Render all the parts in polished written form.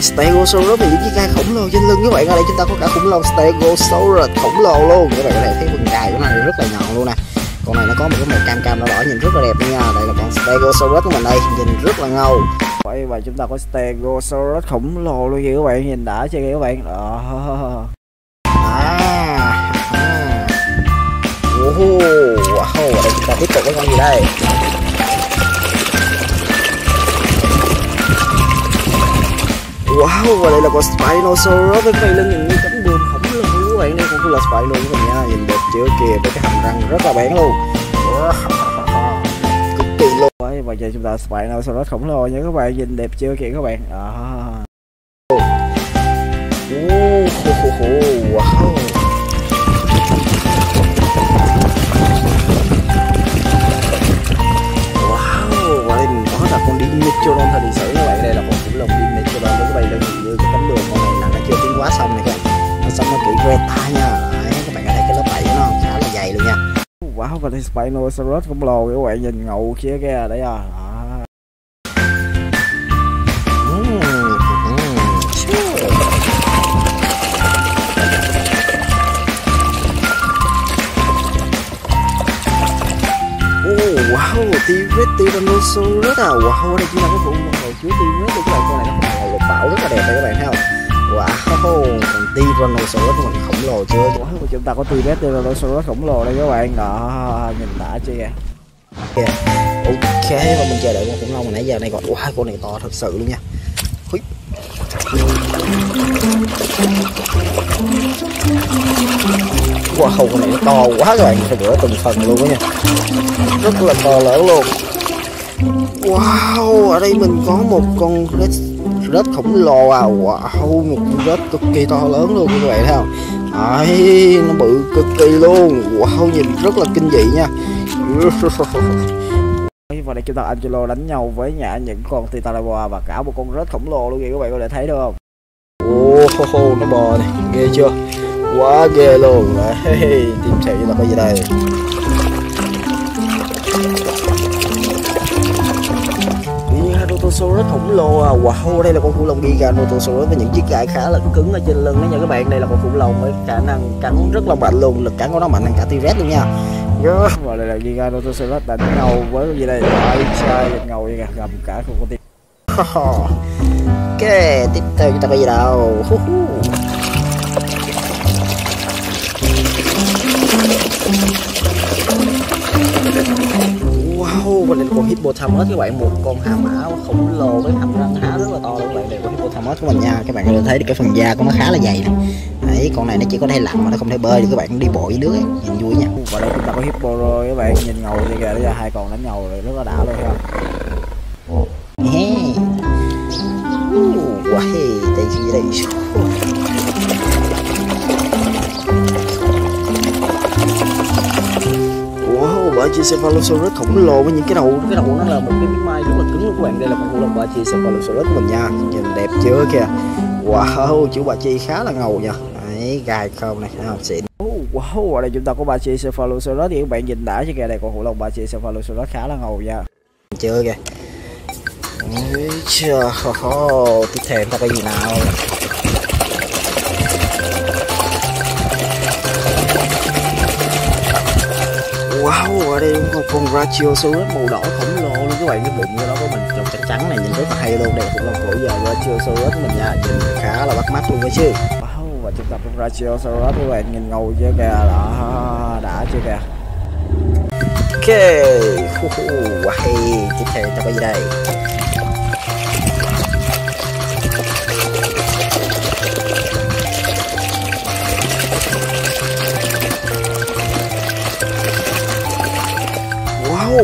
Stegosaurus là những chiếc gai khổng lồ trên lưng các bạn. Ở đây chúng ta có cả khủng long Stegosaurus khổng lồ luôn. Các bạn có thể thấy phần gai của nó rất là nhọn luôn nè. Con này nó có một cái màu cam cam đỏ đỏ nhìn rất là đẹp nha. Đây là con Stegosaurus của mình đây, nhìn rất là ngầu. Và chúng ta có Stegosaurus khổng lồ luôn vậy các bạn, nhìn đã chơi kìa các bạn. Wow, đây chúng ta tiếp tục với con gì đây? Wow, và đây là con Spinosaurus với cái lưng nhìn như cánh bướm khổng lồ các bạn. Đây cũng là Spinosaurus các bạn nha, nhìn đẹp chưa kìa, với cái hàm răng rất là bén luôn. Cực kỳ luôn. Và giờ chúng ta Spinosaurus khổng lồ nha các bạn, nhìn đẹp chưa kìa các bạn. Wow. Con Dimetrodon thời sử các bạn, đây là con khủng long Dimetrodon với cái lưng như cái cánh bướm. Con này là nó chưa tiến hóa xong này các bạn, nó xong nó kỹ Greta nha. Đấy, các bạn có thấy cái lớp vảy của nó khá là dày luôn nha. Wow, và đây Spinosaurus khổng lồ các bạn, nhìn ngầu kia kìa đấy à. Wow, T-rex Tyrannosaurus à. Wow, đây chính là cái vụ một hồi chứa T-rex của các bạn. Con này nó màu lục bảo rất là đẹp đấy các bạn thấy không. Wow, còn Tyrannosaurus của mình khổng lồ chưa. Wow, chúng ta có T-rex Tyrannosaurus khổng lồ đây các bạn. Đó, nhìn đã chưa kìa. Ok, và mình chờ đợi con khủng long hồi nãy giờ này còn. Wow, con này to thật sự luôn nha. Wow, con này nó to quá các bạn, phải rửa từng phần luôn đó nha, rất là to lớn luôn. Wow, ở đây mình có một con rết khổng lồ à. Wow, một con rết cực kỳ to lớn luôn các bạn thấy không. Đấy, nó bự cực kỳ luôn. Wow, nhìn rất là kinh dị nha. Và đây chúng ta Ankylo đánh nhau với những con Titanoboa và cả một con rết khổng lồ luôn kìa các bạn, có thể thấy được không. Oh, nó bò này, ghê chưa, quá ghê luôn. Đấy, tìm thị là cái gì đây. Giganotosaurus khổng lồ à. Wow, đây là con khủng long Giganotosaurus với những chiếc gai khá là cứng ở trên lưng đó nha các bạn. Đây là con khủng long với khả năng cắn rất là mạnh luôn, lực cắn của nó mạnh hơn cả T-rex luôn nha. Và đây là Giganotosaurus đánh ngầu với cái gì đây, trai ngầu vậy kìa, gầm cả khu con tim. Ok, tiếp theo chúng ta có gì đâu. Wow, mình còn Hippopotamus các bạn, một con hà mã khổng lồ với hàm răng há rất là to luôn các bạn. Đây là Hippopotamus của mình nha, các bạn có thể thấy được cái phần da của nó khá là dày này. Đấy, con này nó chỉ có thể lặn mà nó không thể bơi được các bạn, đi bộ dưới nước ấy, nhìn vui nha. Và đây chúng ta có Hippo rồi các bạn, nhìn ngầu như kìa, bây giờ hai con đánh ngầu rồi rất là đã luôn ha. Wow, đây gì đây. Cephalosaurus khổng lồ với những cái đầu nó là một cái miếng mai rất là cứng luôn các bạn. Đây là con khủng long Brachiosaurus của mình nha, nhìn đẹp chưa kìa. Wow, chữ Brachi khá là ngầu nha. Đấy, gai không này, nó xịn. Wow, ở đây chúng ta có Brachiosaurus thì các bạn nhìn đã chứ kìa. Đây con khủng long Brachiosaurus khá là ngầu nha, chưa kìa. Tiếp theo ta có gì nào. Wow, ở đây có con Brachiosaurus màu đỏ khổng lồ luôn các bạn, cái bụng của nó có mình trong trắng trắng này nhìn rất là hay luôn. Đây cũng là cổ giờ Brachiosaurus của mình nha, nhìn khá là bắt mắt luôn đó chứ. Wow, và chúng ta con Brachiosaurus các bạn, nhìn ngầu chưa kìa, đó đã chưa kìa. Ok, wow, tiếp theo ta có gì đây.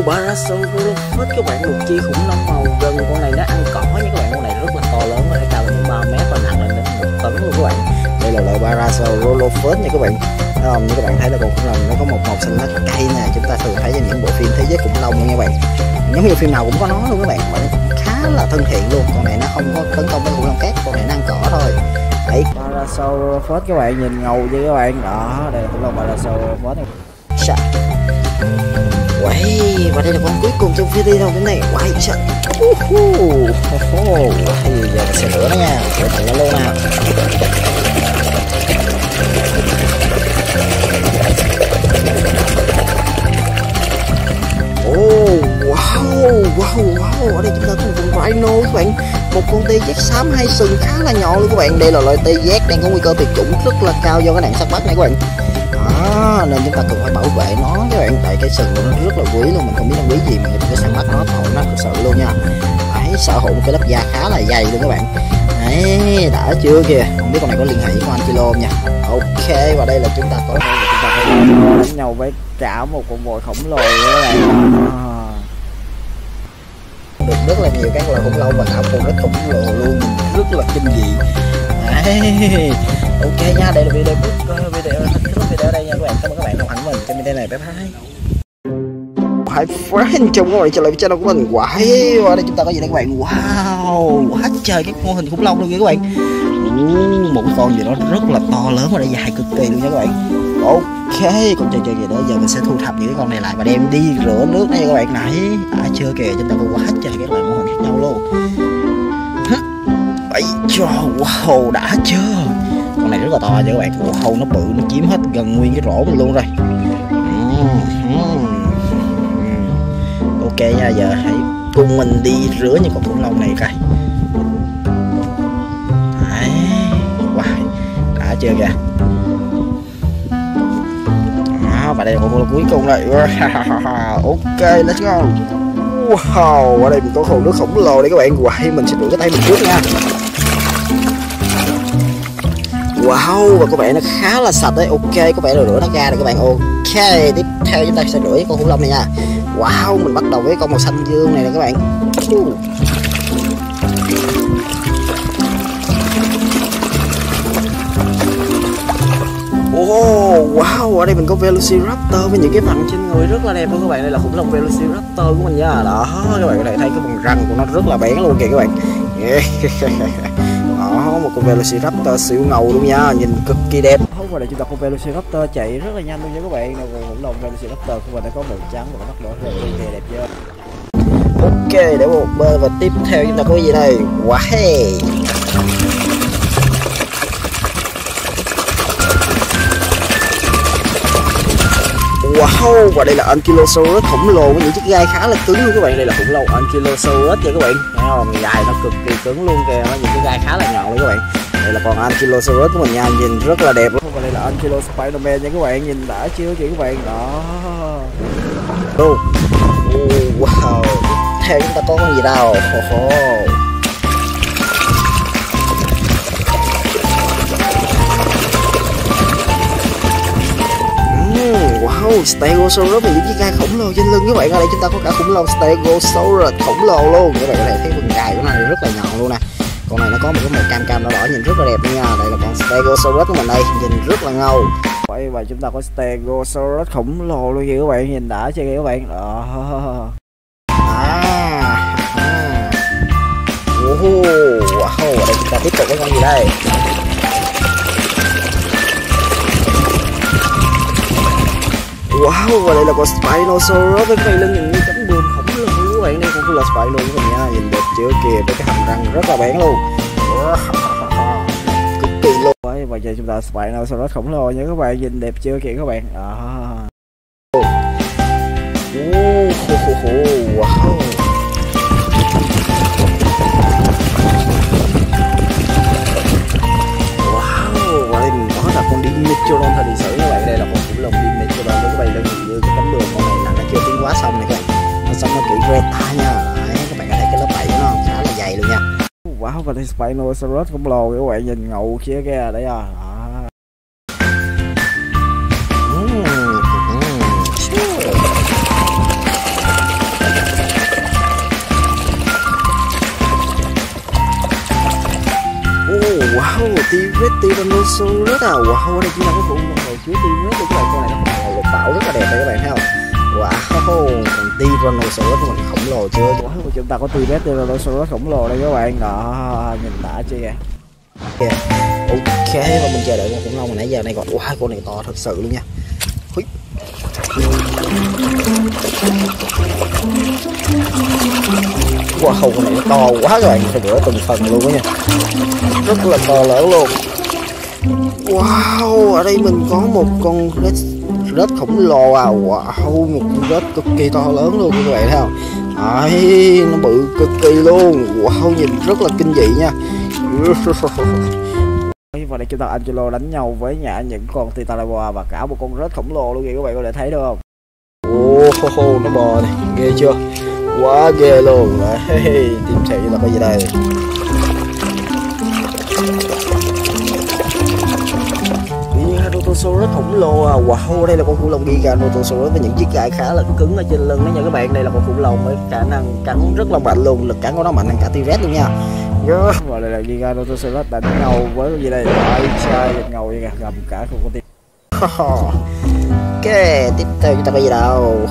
Parasaurolophus các bạn, một chi khủng long màu gần, con này nó ăn cỏ nha các bạn, con này rất là to lớn, có thể cao đến 3 mét và nặng lên đến 1 tấn luôn các bạn. Đây là loại Parasaurolophus nha các bạn. Như các bạn thấy là con khủng long nó có một màu xanh lá cây nè, chúng ta thường thấy trong những bộ phim thế giới khủng long nha các bạn. Giống như phim nào cũng có nó luôn các bạn, nó cũng khá là thân thiện luôn. Con này nó không có tấn công với khủng long khác, con này nó ăn cỏ thôi. Đấy, Parasaurolophus các bạn, nhìn ngầu chứ các bạn. Đó, đây là khủng long Parasaurolophus. Wow, và đây là con cuối cùng trong video hôm nay. Wow, sợ. Giờ mình sẽ lửa nó nha. Để thử nó luôn nào. Wow, ở đây chúng ta có một con rhino các bạn. Một con T-rex xám hai sừng khá là nhỏ luôn các bạn. Đây là loại T-rex đang có nguy cơ tuyệt chủng rất là cao do cái nạn săn bắt này các bạn. Đó, nên chúng ta cần phải bảo vệ nó các bạn. Tại cái sừng của nó rất là quý luôn, mình không biết nó quý gì mà mình phải săn bắt nó, nó thật sự luôn nha. Đấy, sở hữu một cái lớp da khá là dày luôn các bạn. Đấy, đã chưa kìa. Không biết con này có liên hệ với con Ankylo nha. Ok, và đây là chúng ta có đánh nhau với cả một con voi khổng lồ các bạn. Được rất là nhiều các loài khủng long và cả một con rất khủng lồ luôn, rất là kinh dị. Đấy. Ok nha, đây là video đây nha các bạn. Cảm ơn các bạn đồng hành với mình trong video này. Bye bye. Hãy friend chào các bạn trở lại với channel của mình. Wow, ở đây chúng ta có gì đây các bạn? Wow, quá trời các mô hình khủng long luôn nha các bạn. Một con gì đó rất là to lớn và dài cực kỳ luôn nha các bạn. Ok, con chơi gì đó giờ mình sẽ thu thập những cái con này lại và đem đi rửa nước đây các bạn. Nãy đã chưa kìa, chúng ta có quá trời các loại mô hình khác nhau luôn. Ấy cho wow, đã chưa. Con này rất là to nha các bạn. Wow, nó bự, nó chiếm hết gần nguyên cái rổ mình luôn rồi. Ok nha, giờ hãy cùng mình đi rửa những con khủng long này coi. Đấy, wow, đã chưa kìa. Và đây là con cuối cùng này. Ok, let's go. Wow, ở đây mình có hồ nước khổng lồ đây các bạn. Wow, mình sẽ rửa cái tay mình trước nha. Wow, và các bạn nó khá là sạch đấy. Ok, có vẻ là rửa nó ra rồi các bạn. Ok, tiếp theo chúng ta sẽ rửa con khủng long này nha. Wow, mình bắt đầu với con màu xanh dương này nè các bạn. Oh, wow, ở đây mình có Velociraptor với những cái phần trên người rất là đẹp luôn các bạn. Đây là khủng long Velociraptor của mình nha. Đó, các bạn có thể thấy cái phần răng của nó rất là bén luôn kìa các bạn. Đó, một con Velociraptor siêu ngầu luôn nha, nhìn cực kỳ đẹp. Và đây chúng ta có Velociraptor chạy rất là nhanh luôn nha các bạn. Nào, khủng long Velociraptor của mình đã có màu trắng và mắt đỏ rất là đẹp chưa. Ok, để một bên và tiếp theo chúng ta có gì đây? Wow. Wow, và đây là Ankylosaurus khổng lồ với những chiếc gai khá là cứng luôn các bạn. Đây là khủng long Ankylosaurus nha các bạn. Thấy không? Gai nó cực kỳ cứng luôn kìa, những cái gai khá là nhọn luôn các bạn. Đây là con Ankylosaurus của mình nha, nhìn rất là đẹp luôn. Và đây là Ankylosaurus Spiderman nha các bạn, nhìn đã chưa kìa các bạn. Đó. Oh. Wow. Theo chúng ta có con gì đâu? Wow, Stegosaurus với những chiếc gai khổng lồ trên lưng các bạn. Ở đây chúng ta có cả khủng long Stegosaurus khổng lồ luôn. Các bạn có thể thấy phần gai của nó rất là nhọn luôn nè. Con này nó có một cái màu cam đỏ đỏ nhìn rất là đẹp nha. Đây là con Stegosaurus của mình đây, nhìn rất là ngầu. Vậy và chúng ta có Stegosaurus khổng lồ luôn kìa các bạn, nhìn đã chưa kìa các bạn. Wow, ở đây chúng ta tiếp tục với con gì đây? Wow, và đây là con Spinosaurus với cái lưng nhìn như cánh buồm khổng lồ các bạn. Đây cũng là Spinosaurus của mình nha, nhìn đẹp chưa kìa, với cái hàm răng rất là bén luôn. Cực kỳ luôn. Vậy và giờ chúng ta Spinosaurus khổng lồ nha các bạn, nhìn đẹp chưa kìa các bạn. Wow. Wow, và đây mình có là con Dimetrodon thời lịch sử các bạn. Đây là con khủng long Dimetrodon với các bạn, đơn giản như cái cánh đường con này là nó chưa tiến hóa xong này các bạn. Nó xong nó kỹ reta nha. Đấy, các bạn có thấy cái lớp vảy của nó khá là dày luôn nha. Wow, và đây Spinosaurus khổng lồ các bạn, nhìn ngầu kia kìa đấy à. Wow, T-rex Tyrannosaurus à. Wow, đây chúng ta có khủng long chứa T-rex của các bạn. Con này nó màu lục bảo rất là đẹp đấy các bạn thấy không? Wow, còn Tyrannosaurus của mình khổng lồ chưa? Wow, chúng ta có T-rex Tyrannosaurus khổng lồ đây các bạn. Đó, nhìn đã chưa kìa. Ok, và mình chờ đợi con khủng long hồi nãy giờ này còn. Wow, con này to thật sự luôn nha. Wow, con này nó to quá rồi, phải rửa từng phần luôn đó nha. Rất là to lớn luôn. Wow, ở đây mình có một con rết khổng lồ à. Wow, một con rết cực kỳ to lớn luôn các bạn thấy không? Đấy, nó bự cực kỳ luôn. Wow, nhìn rất là kinh dị nha. Và đây chúng ta Angelo đánh nhau với những con Titanoboa và cả một con rết khổng lồ luôn kìa các bạn có thể thấy được không? Oh, nó bò này, ghê chưa? Quá ghê luôn. Đấy, tiếp thị là cái gì đây? Giganotosaurus khổng lồ à. Wow, đây là con khủng long Giganotosaurus với những chiếc gai khá là cứng ở trên lưng đó nha các bạn. Đây là con khủng long với khả năng cắn rất là mạnh luôn, lực cắn của nó mạnh hơn cả T-rex luôn nha. Và đây là Giganotosaurus đánh nhau với cái gì đây? Trai ngầu vậy kìa, gầm cả con tim. Ok, tiếp theo chúng ta bây giờ đâu?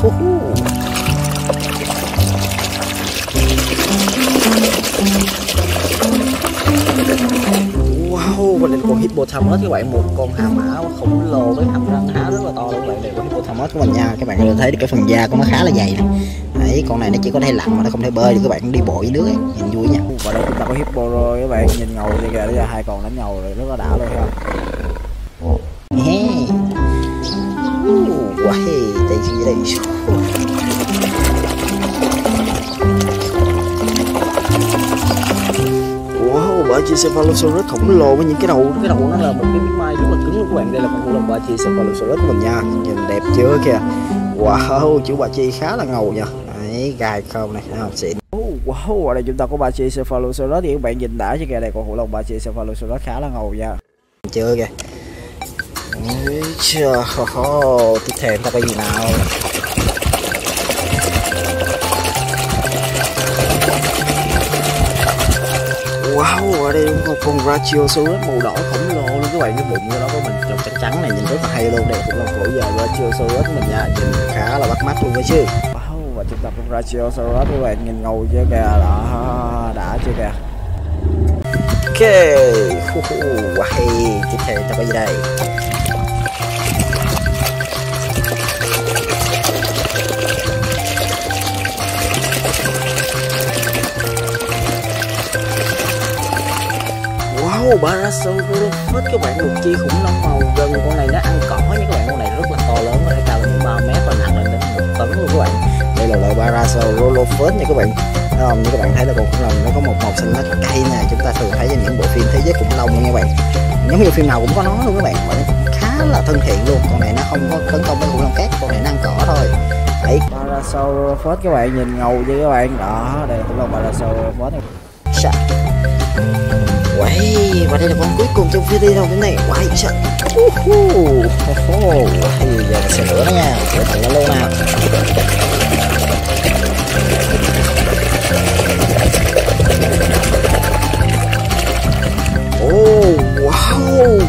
Wow, và đây là con Hippopotamus các bạn, một con hà mã khổng lồ với hàm răng há rất là to luôn các bạn. Đây là Hippopotamus của mình nha, các bạn có thể thấy được cái phần da của nó khá là dày này. Đấy, con này nó chỉ có thể lặn mà nó không thể bơi được các bạn, đi bộ dưới nước ấy, nhìn vui nha. Và đây chúng ta có hippo rồi các bạn, nhìn ngầu kìa, bây giờ hai con đánh nhau rồi, rất là đã luôn ha. Wow, đây gì đây? Wow, Brachiosaurus khổng lồ với những cái đầu nó là một cái miếng mai rất là cứng luôn các bạn. Đây là con khủng long Brachiosaurus của mình nha, nhìn đẹp chưa kìa. Wow, chú bà Chi khá là ngầu nha. Đấy, gai không này, nó xịn. Wow, ở đây chúng ta có Cephalosaurus thì các bạn nhìn đã chứ kìa, đây con khủng long Cephalosaurus khá là ngầu nha. Chưa kìa. Chưa. Tiếp theo ta cái gì nào? Wow, ở đây một con Brachiosaurus màu đỏ khổng lồ luôn các bạn, cái bụng của nó có mình trông trắng trắng này nhìn rất là hay luôn. Đây cũng là cổ giờ Brachiosaurus mình nha, nhìn khá là bắt mắt luôn đấy chứ. Wow, và chúng ta con Brachiosaurus các bạn nhìn ngầu chưa kìa, đó đã chưa kìa. Ok, wow, tiếp theo ta có gì đây? Parasaurolophus các bạn, một chi khủng long màu gần, con này nó ăn cỏ nha các bạn, con này rất là to lớn, nó cao lên 3 mét và nặng lên đến 1 tấn luôn các bạn. Đây là loại Parasaurolophus nha các bạn. Như các bạn thấy là con khủng long nó có một màu xanh lá cây nè, chúng ta thường thấy trong những bộ phim thế giới khủng long nha các bạn. Giống như phim nào cũng có nó luôn các bạn, nó cũng khá là thân thiện luôn. Con này nó không có tấn công với khủng long khác, con này nó ăn cỏ thôi. Đấy, Parasaurolophus các bạn nhìn ngầu chứ các bạn. Đó, đây là khủng long Parasaurolophus. Wow, và đây là con cuối cùng trong video hôm nay. Wow, trời. Giờ mình sẽ rửa nó nha, rửa thẳng nó luôn nào.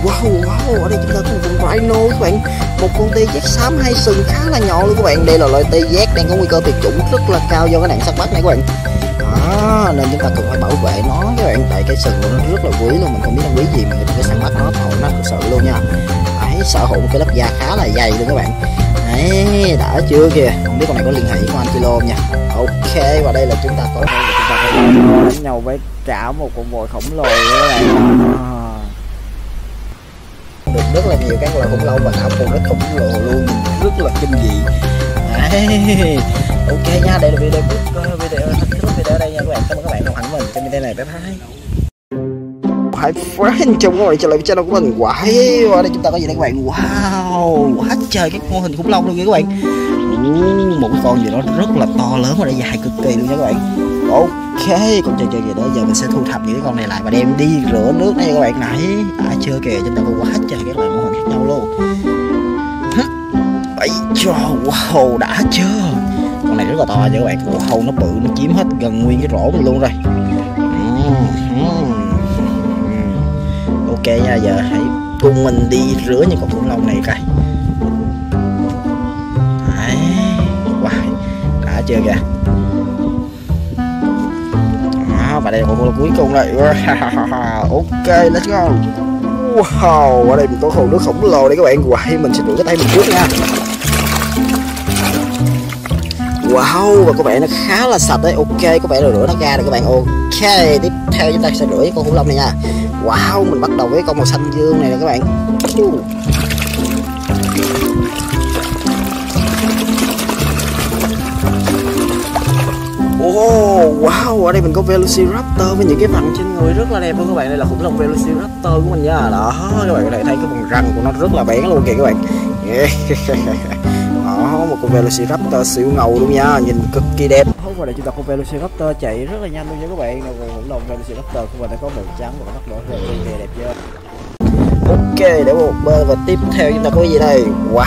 Wow, ở đây chúng ta có một con rhino các bạn, một con T-rex xám hai sừng khá là nhỏ luôn các bạn. Đây là loại T-rex đang có nguy cơ tuyệt chủng rất là cao do cái nạn săn bắt này các bạn. Đó, nên chúng ta cần phải bảo vệ nó các bạn, tại cái sừng của nó rất là quý luôn, mình không biết nó quý gì mà mình phải săn bắt nó, tội nó thực sự luôn nha. Đấy, sở hữu một cái lớp da khá là dày luôn các bạn. Đấy, đã chưa kìa, không biết con này có liên hệ với Ankylo nha. Ok, và đây là chúng ta có đánh nhau với cả một con voi khổng lồ các bạn. Được rất là nhiều các loại khủng long và cả con rất khổng lồ luôn, rất là kinh dị. Đấy. Ok nha, đây là video video đây nha các bạn, cảm ơn các bạn đồng hành với mình trong video này, bye bye. Hãy friend trong các bạn trở lại với channel của mình. Wow, ở đây chúng ta có gì đây các bạn? Wow, quá trời cái mô hình khủng long luôn nha các bạn. Một con gì đó rất là to lớn và dài cực kỳ luôn nha các bạn. Ok, con chơi gì đó, giờ mình sẽ thu thập những cái con này lại và đem đi rửa nước đây các bạn. Nãy đã chưa kìa, chúng ta có quá trời các loại mô hình khác nhau luôn. Ấy trời, wow, đã chưa? Con này rất là to nha các bạn, hầu nó bự, nó chiếm hết gần nguyên cái rổ mình luôn rồi. Ok nha, giờ hãy cùng mình đi rửa những con khủng long này coi. Đấy, wow, đã chưa kìa. Đó, và đây là con khủng long cuối cùng rồi. Ok, let's go. Wow, ở đây mình có hồ nước khổng lồ đây các bạn. Wow, mình sẽ rửa cái tay mình trước nha. Wow, và có vẻ nó khá là sạch đấy. Ok, có vẻ là rửa nó ra rồi các bạn. Ok, tiếp theo chúng ta sẽ rửa con khủng long này nha. Wow, mình bắt đầu với con màu xanh dương này rồi các bạn. Oh, wow, ở đây mình có Velociraptor với những cái vằn trên người rất là đẹp luôn các bạn. Đây là khủng long Velociraptor của mình nha. Đó, các bạn có thể thấy cái vùng răng của nó rất là bén luôn kìa các bạn. Đó, một con Velociraptor siêu ngầu luôn nha, nhìn cực kỳ đẹp. Và đây chúng ta có Velociraptor chạy rất là nhanh luôn nha các bạn. Rồi khủng long Velociraptor của mình đã có màu trắng và mắt đỏ rất là đẹp chưa. Ok, để một bên và tiếp theo chúng ta có cái gì đây? Wow.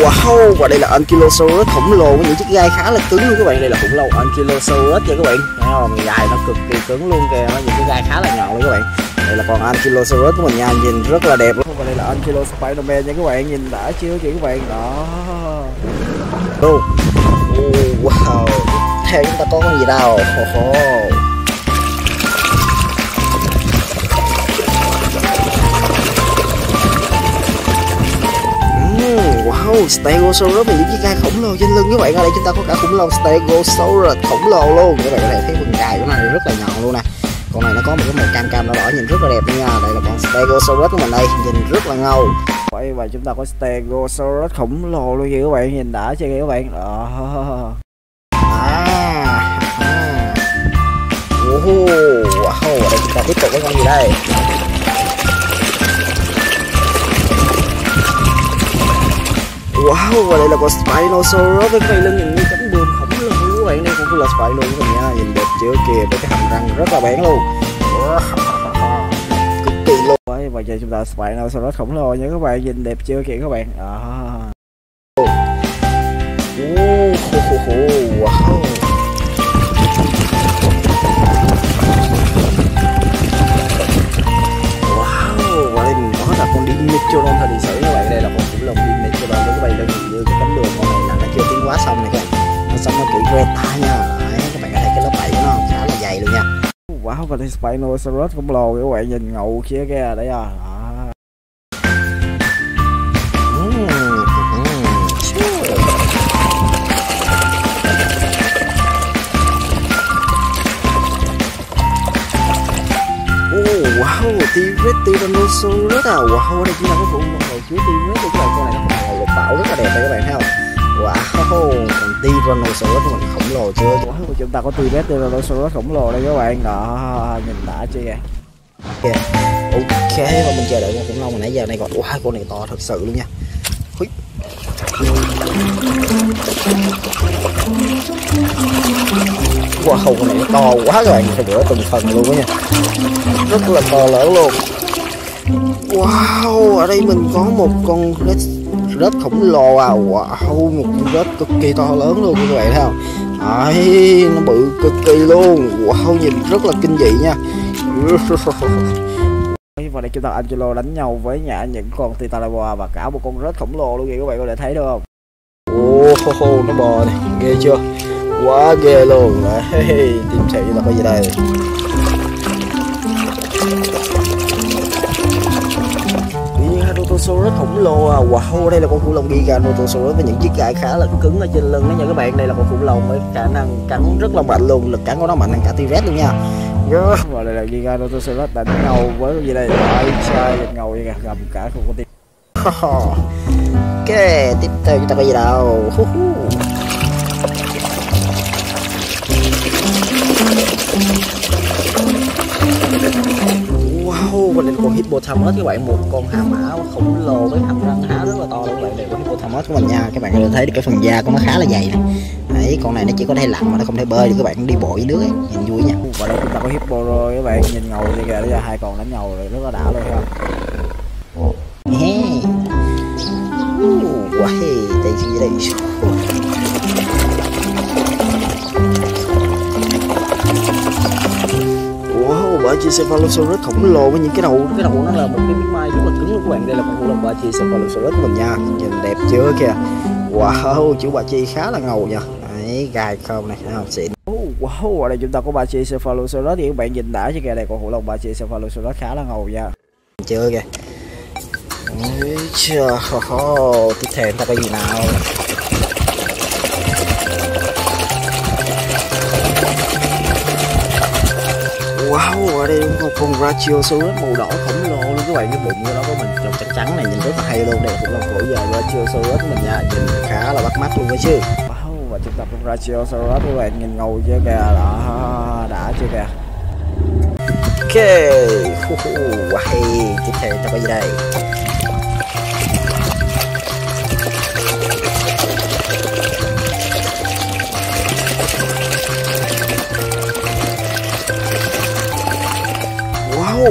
Wow, và đây là Ankylosaurus khổng lồ với những chiếc gai khá là cứng luôn các bạn. Đây là khủng long Ankylosaurus nha các bạn. Thấy không? Gai nó cực kỳ cứng luôn kìa, nó những cái gai khá là nhọn luôn các bạn. Đây là con Ankylosaurus của mình nha, nhìn rất là đẹp luôn. Và đây là Ankylosaurus nha các bạn, nhìn đã chưa kìa các bạn. Đó. Oh. Wow. Theo chúng ta có con gì đâu? Wow, Stegosaurus và những chiếc gai khổng lồ trên lưng các bạn. Ở đây chúng ta có cả khủng long Stegosaurus khổng lồ luôn. Các bạn có thể thấy phần gai của nó này rất là nhọn luôn nè. Con này nó có một cái màu cam đỏ đỏ nhìn rất là đẹp nha. Đây là con Stegosaurus của mình đây, nhìn rất là ngầu. Vậy và chúng ta có Stegosaurus khổng lồ luôn kìa các bạn, nhìn đã chưa kìa các bạn. Đó. Wow, ở đây chúng ta tiếp tục với con gì đây? Wow, và đây là con Spinosaurus với cái lưng nhìn như cánh bướm khổng lồ các bạn. Đây cũng là Spinosaurus các bạn nha, nhìn đẹp chưa kìa, với cái hàm răng rất là bén luôn, cực kỳ luôn. Vậy và giờ chúng ta Spinosaurus khổng lồ nha các bạn, nhìn đẹp chưa kìa các bạn. Wow. Wow, và đây mình có là con Dimetrodon thời điện sử các bạn. Đây là một khủng long Dimetrodon các bạn, nhìn như cái cánh đường con này là nó chưa tiến hóa xong này các bạn. Nó sống nó kỹ que ta nha. Đấy, các bạn có thấy cái lớp vảy của nó khá là dày luôn nha. Wow, và đây Spinosaurus khổng lồ các bạn, nhìn ngầu kia kìa đấy à. Wow, T-rex, Tyrannosaurus à. Wow, đây chính là cái vụ hồi chứa T-rex của các bạn. Con này nó màu lục bảo rất là đẹp đây các bạn thấy không. Wow, còn Tyrannosaurus của mình khổng lồ chưa. Wow, chúng ta có T-rex, Tyrannosaurus khổng lồ đây các bạn. Đó, nhìn đã chưa kìa. Ok, và mình chờ đợi con khủng long hồi nãy giờ này còn. Wow, con này to thật sự luôn nha. Húi. Wow, con này nó to quá các bạn, phải rửa từng phần luôn đó nha, rất là to lớn luôn. Wow, ở đây mình có một con rết khổng lồ à. Wow, một con rết cực kỳ to lớn luôn các bạn thấy không. Đấy, nó bự cực kỳ luôn. Wow, nhìn rất là kinh dị nha. Và đây chúng ta Angelo đánh nhau với những con Titanoboa và cả một con rết khổng lồ luôn kìa các bạn, có thể thấy được không. Oh, nó bò này, ghê chưa, quá ghê luôn. Đấy, tìm xem chúng ta có gì đây. Giganotosaurus khổng lồ à. Wow, đây là con khủng long Giganotosaurus với những chiếc gai khá là cứng ở trên lưng đó nha các bạn. Đây là con khủng long với khả năng cắn rất là mạnh luôn, lực cắn của nó mạnh hơn cả T-rex luôn nha. Và đây là Giganotosaurus đánh ngầu với cái gì đây, trai ngầu vậy kìa, gầm cả con tim. Ok, tiếp theo chúng ta có gì đâu. Wow, và đây là con Hippopotamus các bạn, một con hà mã khổng lồ với hàm răng há rất là to luôn các bạn. Đây là con Hippopotamus của mình nha, các bạn có thể thấy được cái phần da của nó khá là dày này. Đấy, con này nó chỉ có thể lặn mà nó không thể bơi được các bạn, đi bộ dưới nước ấy, nhìn vui nha. Và đây chúng ta có Hippo rồi các bạn, nhìn ngầu vậy kìa, bây giờ hai con đánh nhau rồi, rất là đã luôn không. Wow, đây gì đây. Cephalosaurus khổng lồ với những cái đầu nó là một cái miếng mai rất là cứng luôn các bạn. Đây là con khủng long Brachiosaurus của mình nha, nhìn đẹp chưa kìa. Wow, chữ Brachi khá là ngầu nha. Đấy, gai không này, thấy không, xịn. Wow, ở đây chúng ta có Brachiosaurus thì các bạn nhìn đã chứ kìa. Đây con khủng long Brachiosaurus khá là ngầu nha. chưa kìa. Tiếp theo chúng ta có gì nào? Wow, ở đây một con Brachiosaurus màu đỏ khổng lồ luôn các bạn, cái bụng của nó có mình trông trắng trắng này, nhìn rất là hay luôn. Đây là khủng long cổ giờ Brachiosaurus mình nha, nhìn khá là bắt mắt luôn đấy chứ. Wow, và chúng ta con Brachiosaurus các bạn, nhìn ngầu chưa kìa, đó đã chưa kìa. Ok, wow, tiếp theo ta có gì đây?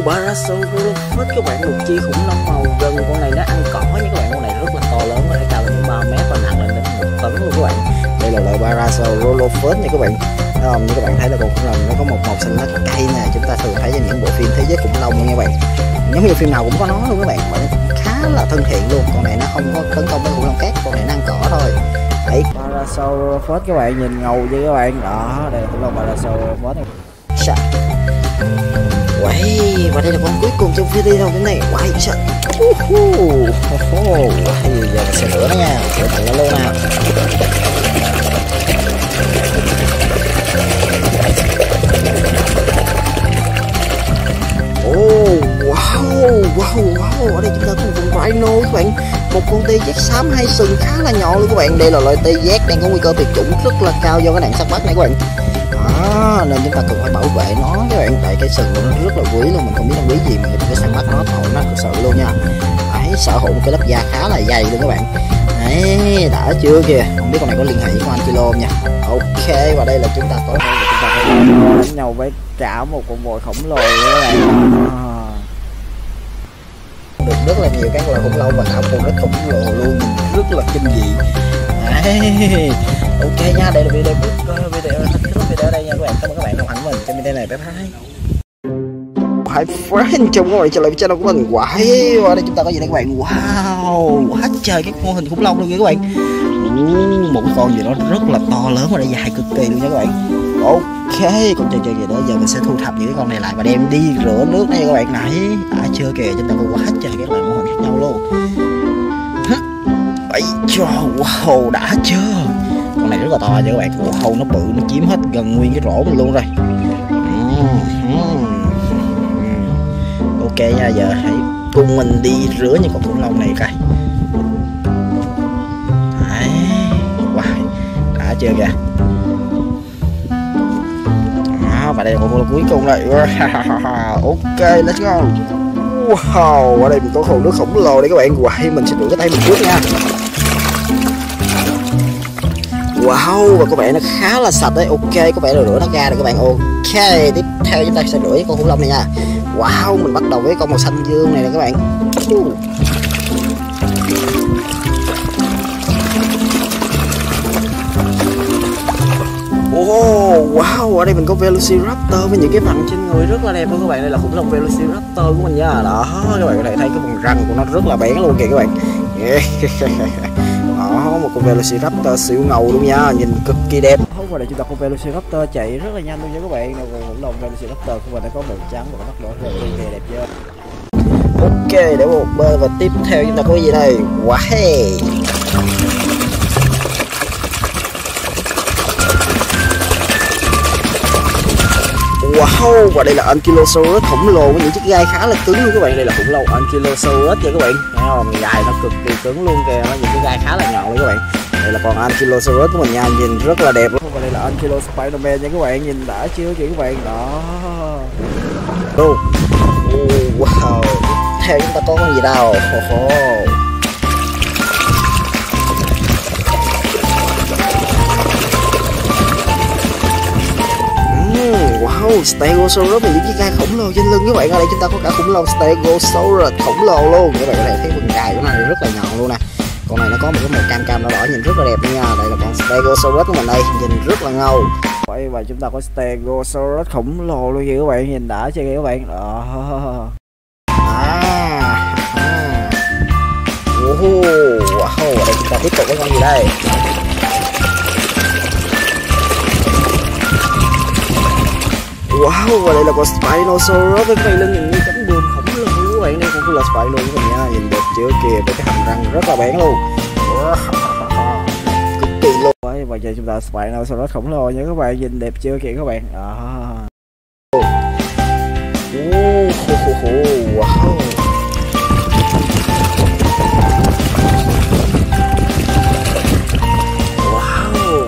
Parasaurolophus các bạn, một chi khủng long màu rừng, con này nó ăn cỏ nhưng các bạn, con này rất là to lớn, có thể cao lên 3 mét và nặng lên đến 1 tấn luôn các bạn. Đây là loại Parasaurolophus nha các bạn. Như các bạn thấy là con khủng long nó có một màu xanh lá cây nè, chúng ta thường thấy trên những bộ phim thế giới khủng long nha các bạn. Giống như phim nào cũng có nó luôn các bạn, mà nó khá là thân thiện luôn. Con này nó không có tấn công với khủng long khác, con này nó ăn cỏ thôi. Đấy, Parasaurolophus các bạn, nhìn ngầu với các bạn. Đó, đây là khủng long Parasaurolophus. Wow, và đây là con cuối cùng trong video cái này. Wow, sợ. Giờ mình sẽ lửa nó nha, lửa thẳng nó luôn nào. Wow, ở đây chúng ta có một con rhino các bạn, một con T-rex xám hay sừng khá là nhỏ luôn các bạn. Đây là loại T-rex đang có nguy cơ tuyệt chủng rất là cao do cái nạn săn bắt này các bạn. Nên chúng ta cần phải bảo vệ nó các bạn, tại cái sừng của nó rất là quý luôn, mình không biết nó quý gì mà cái săn bắt nó thổi nó thực sự luôn nha. Đấy, sở hữu một cái lớp da khá là dày luôn các bạn. Đấy, đã chưa kìa, không biết con này có liên hệ với con Ankylo nha. Ok, và đây là chúng ta có đánh nhau với cả một con voi khổng lồ các bạn. Được rất là nhiều các loài khủng long và cả con rất khổng lồ luôn, rất là kinh dị. Đấy. Ok nha, đây là video đây nha các bạn. Cảm ơn các bạn đồng hành với mình trong video này. Bye bye. Hi friend, chào mừng các bạn trở lại với channel của mình. Wow, ở đây chúng ta có gì đây các bạn? Wow, quá trời các mô hình khủng long luôn nha các bạn. Một con gì đó rất là to lớn và đã dài cực kỳ luôn nha các bạn. Ok, con chơi gì đó giờ mình sẽ thu thập những cái con này lại và đem đi rửa nước đây các bạn. Nãy đã chưa kìa, chúng ta có quá trời các loại mô hình khác nhau luôn. Ấy cho, wow, đã chưa? Con này rất là to chứ các bạn, wow, nó bự, nó chiếm hết gần nguyên cái rổ mình luôn rồi. Ok nha, giờ hãy cùng mình đi rửa những con khủng long này coi. Đấy, wow, đã chưa kìa. Và đây là con cuối cùng rồi. Ok, let's go. Wow, ở đây mình có hồ nước khổng lồ đây các bạn. Wow, mình sẽ rửa cái tay mình trước nha. Wow, và có vẻ nó khá là sạch đấy. Ok, có vẻ là rửa nó ra rồi các bạn. Ok, tiếp theo chúng ta sẽ rửa con khủng long này nha. Wow, mình bắt đầu với con màu xanh dương này nè các bạn. Wow, ở đây mình có Velociraptor với những cái phần trên người rất là đẹp luôn các bạn. Đây là khủng long Velociraptor của mình nha. Đó, các bạn có thể thấy cái vùng răng của nó rất là bén luôn kìa các bạn. Đó, một con Velociraptor siêu ngầu luôn nha, nhìn cực kỳ đẹp. Và đây chúng ta có Velociraptor chạy rất là nhanh luôn nha các bạn. Khủng long Velociraptor của mình đã có màu trắng và mắt đỏ rất là đẹp chưa. Ok, để một bên và tiếp theo chúng ta có cái gì đây? Wow. Wow, và đây là Ankylosaurus khổng lồ với những chiếc gai khá là cứng luôn các bạn. Đây là khủng long Ankylosaurus nha các bạn. Thấy không? Gai nó cực kỳ cứng luôn kìa, nó những cái gai khá là nhọn luôn các bạn. Đây là con Ankylosaurus của mình nha, nhìn rất là đẹp luôn. Và đây là Ankylosaurus Spiderman nha các bạn, nhìn đã chưa chị các bạn. Đó. Wow. Theo chúng ta có con gì đâu? Wow, Stegosaurus và những chiếc gai khổng lồ trên lưng các bạn. Ở đây chúng ta có cả khủng long Stegosaurus khổng lồ luôn. Các bạn có thể thấy phần gai của nó rất là nhọn luôn nè. Con này nó có một cái màu cam cam đỏ đỏ nhìn rất là đẹp luôn nha. Đây là con Stegosaurus của mình đây, nhìn rất là ngầu. Và chúng ta có Stegosaurus khổng lồ luôn kìa các bạn, nhìn đã chưa kìa các bạn. Wow, đây chúng ta tiếp tục với con gì đây? Wow, và đây là con Spinosaurus với cái lưng nhìn như cánh buồm khổng lồ các bạn. Đây con là Spino của mình nha. Nhìn được chưa kìa, với cái hàm răng rất là bén luôn, cực kỳ luôn. Và giờ chúng ta Spinosaurus khổng lồ nha các bạn, nhìn đẹp chưa kìa các bạn. Wow.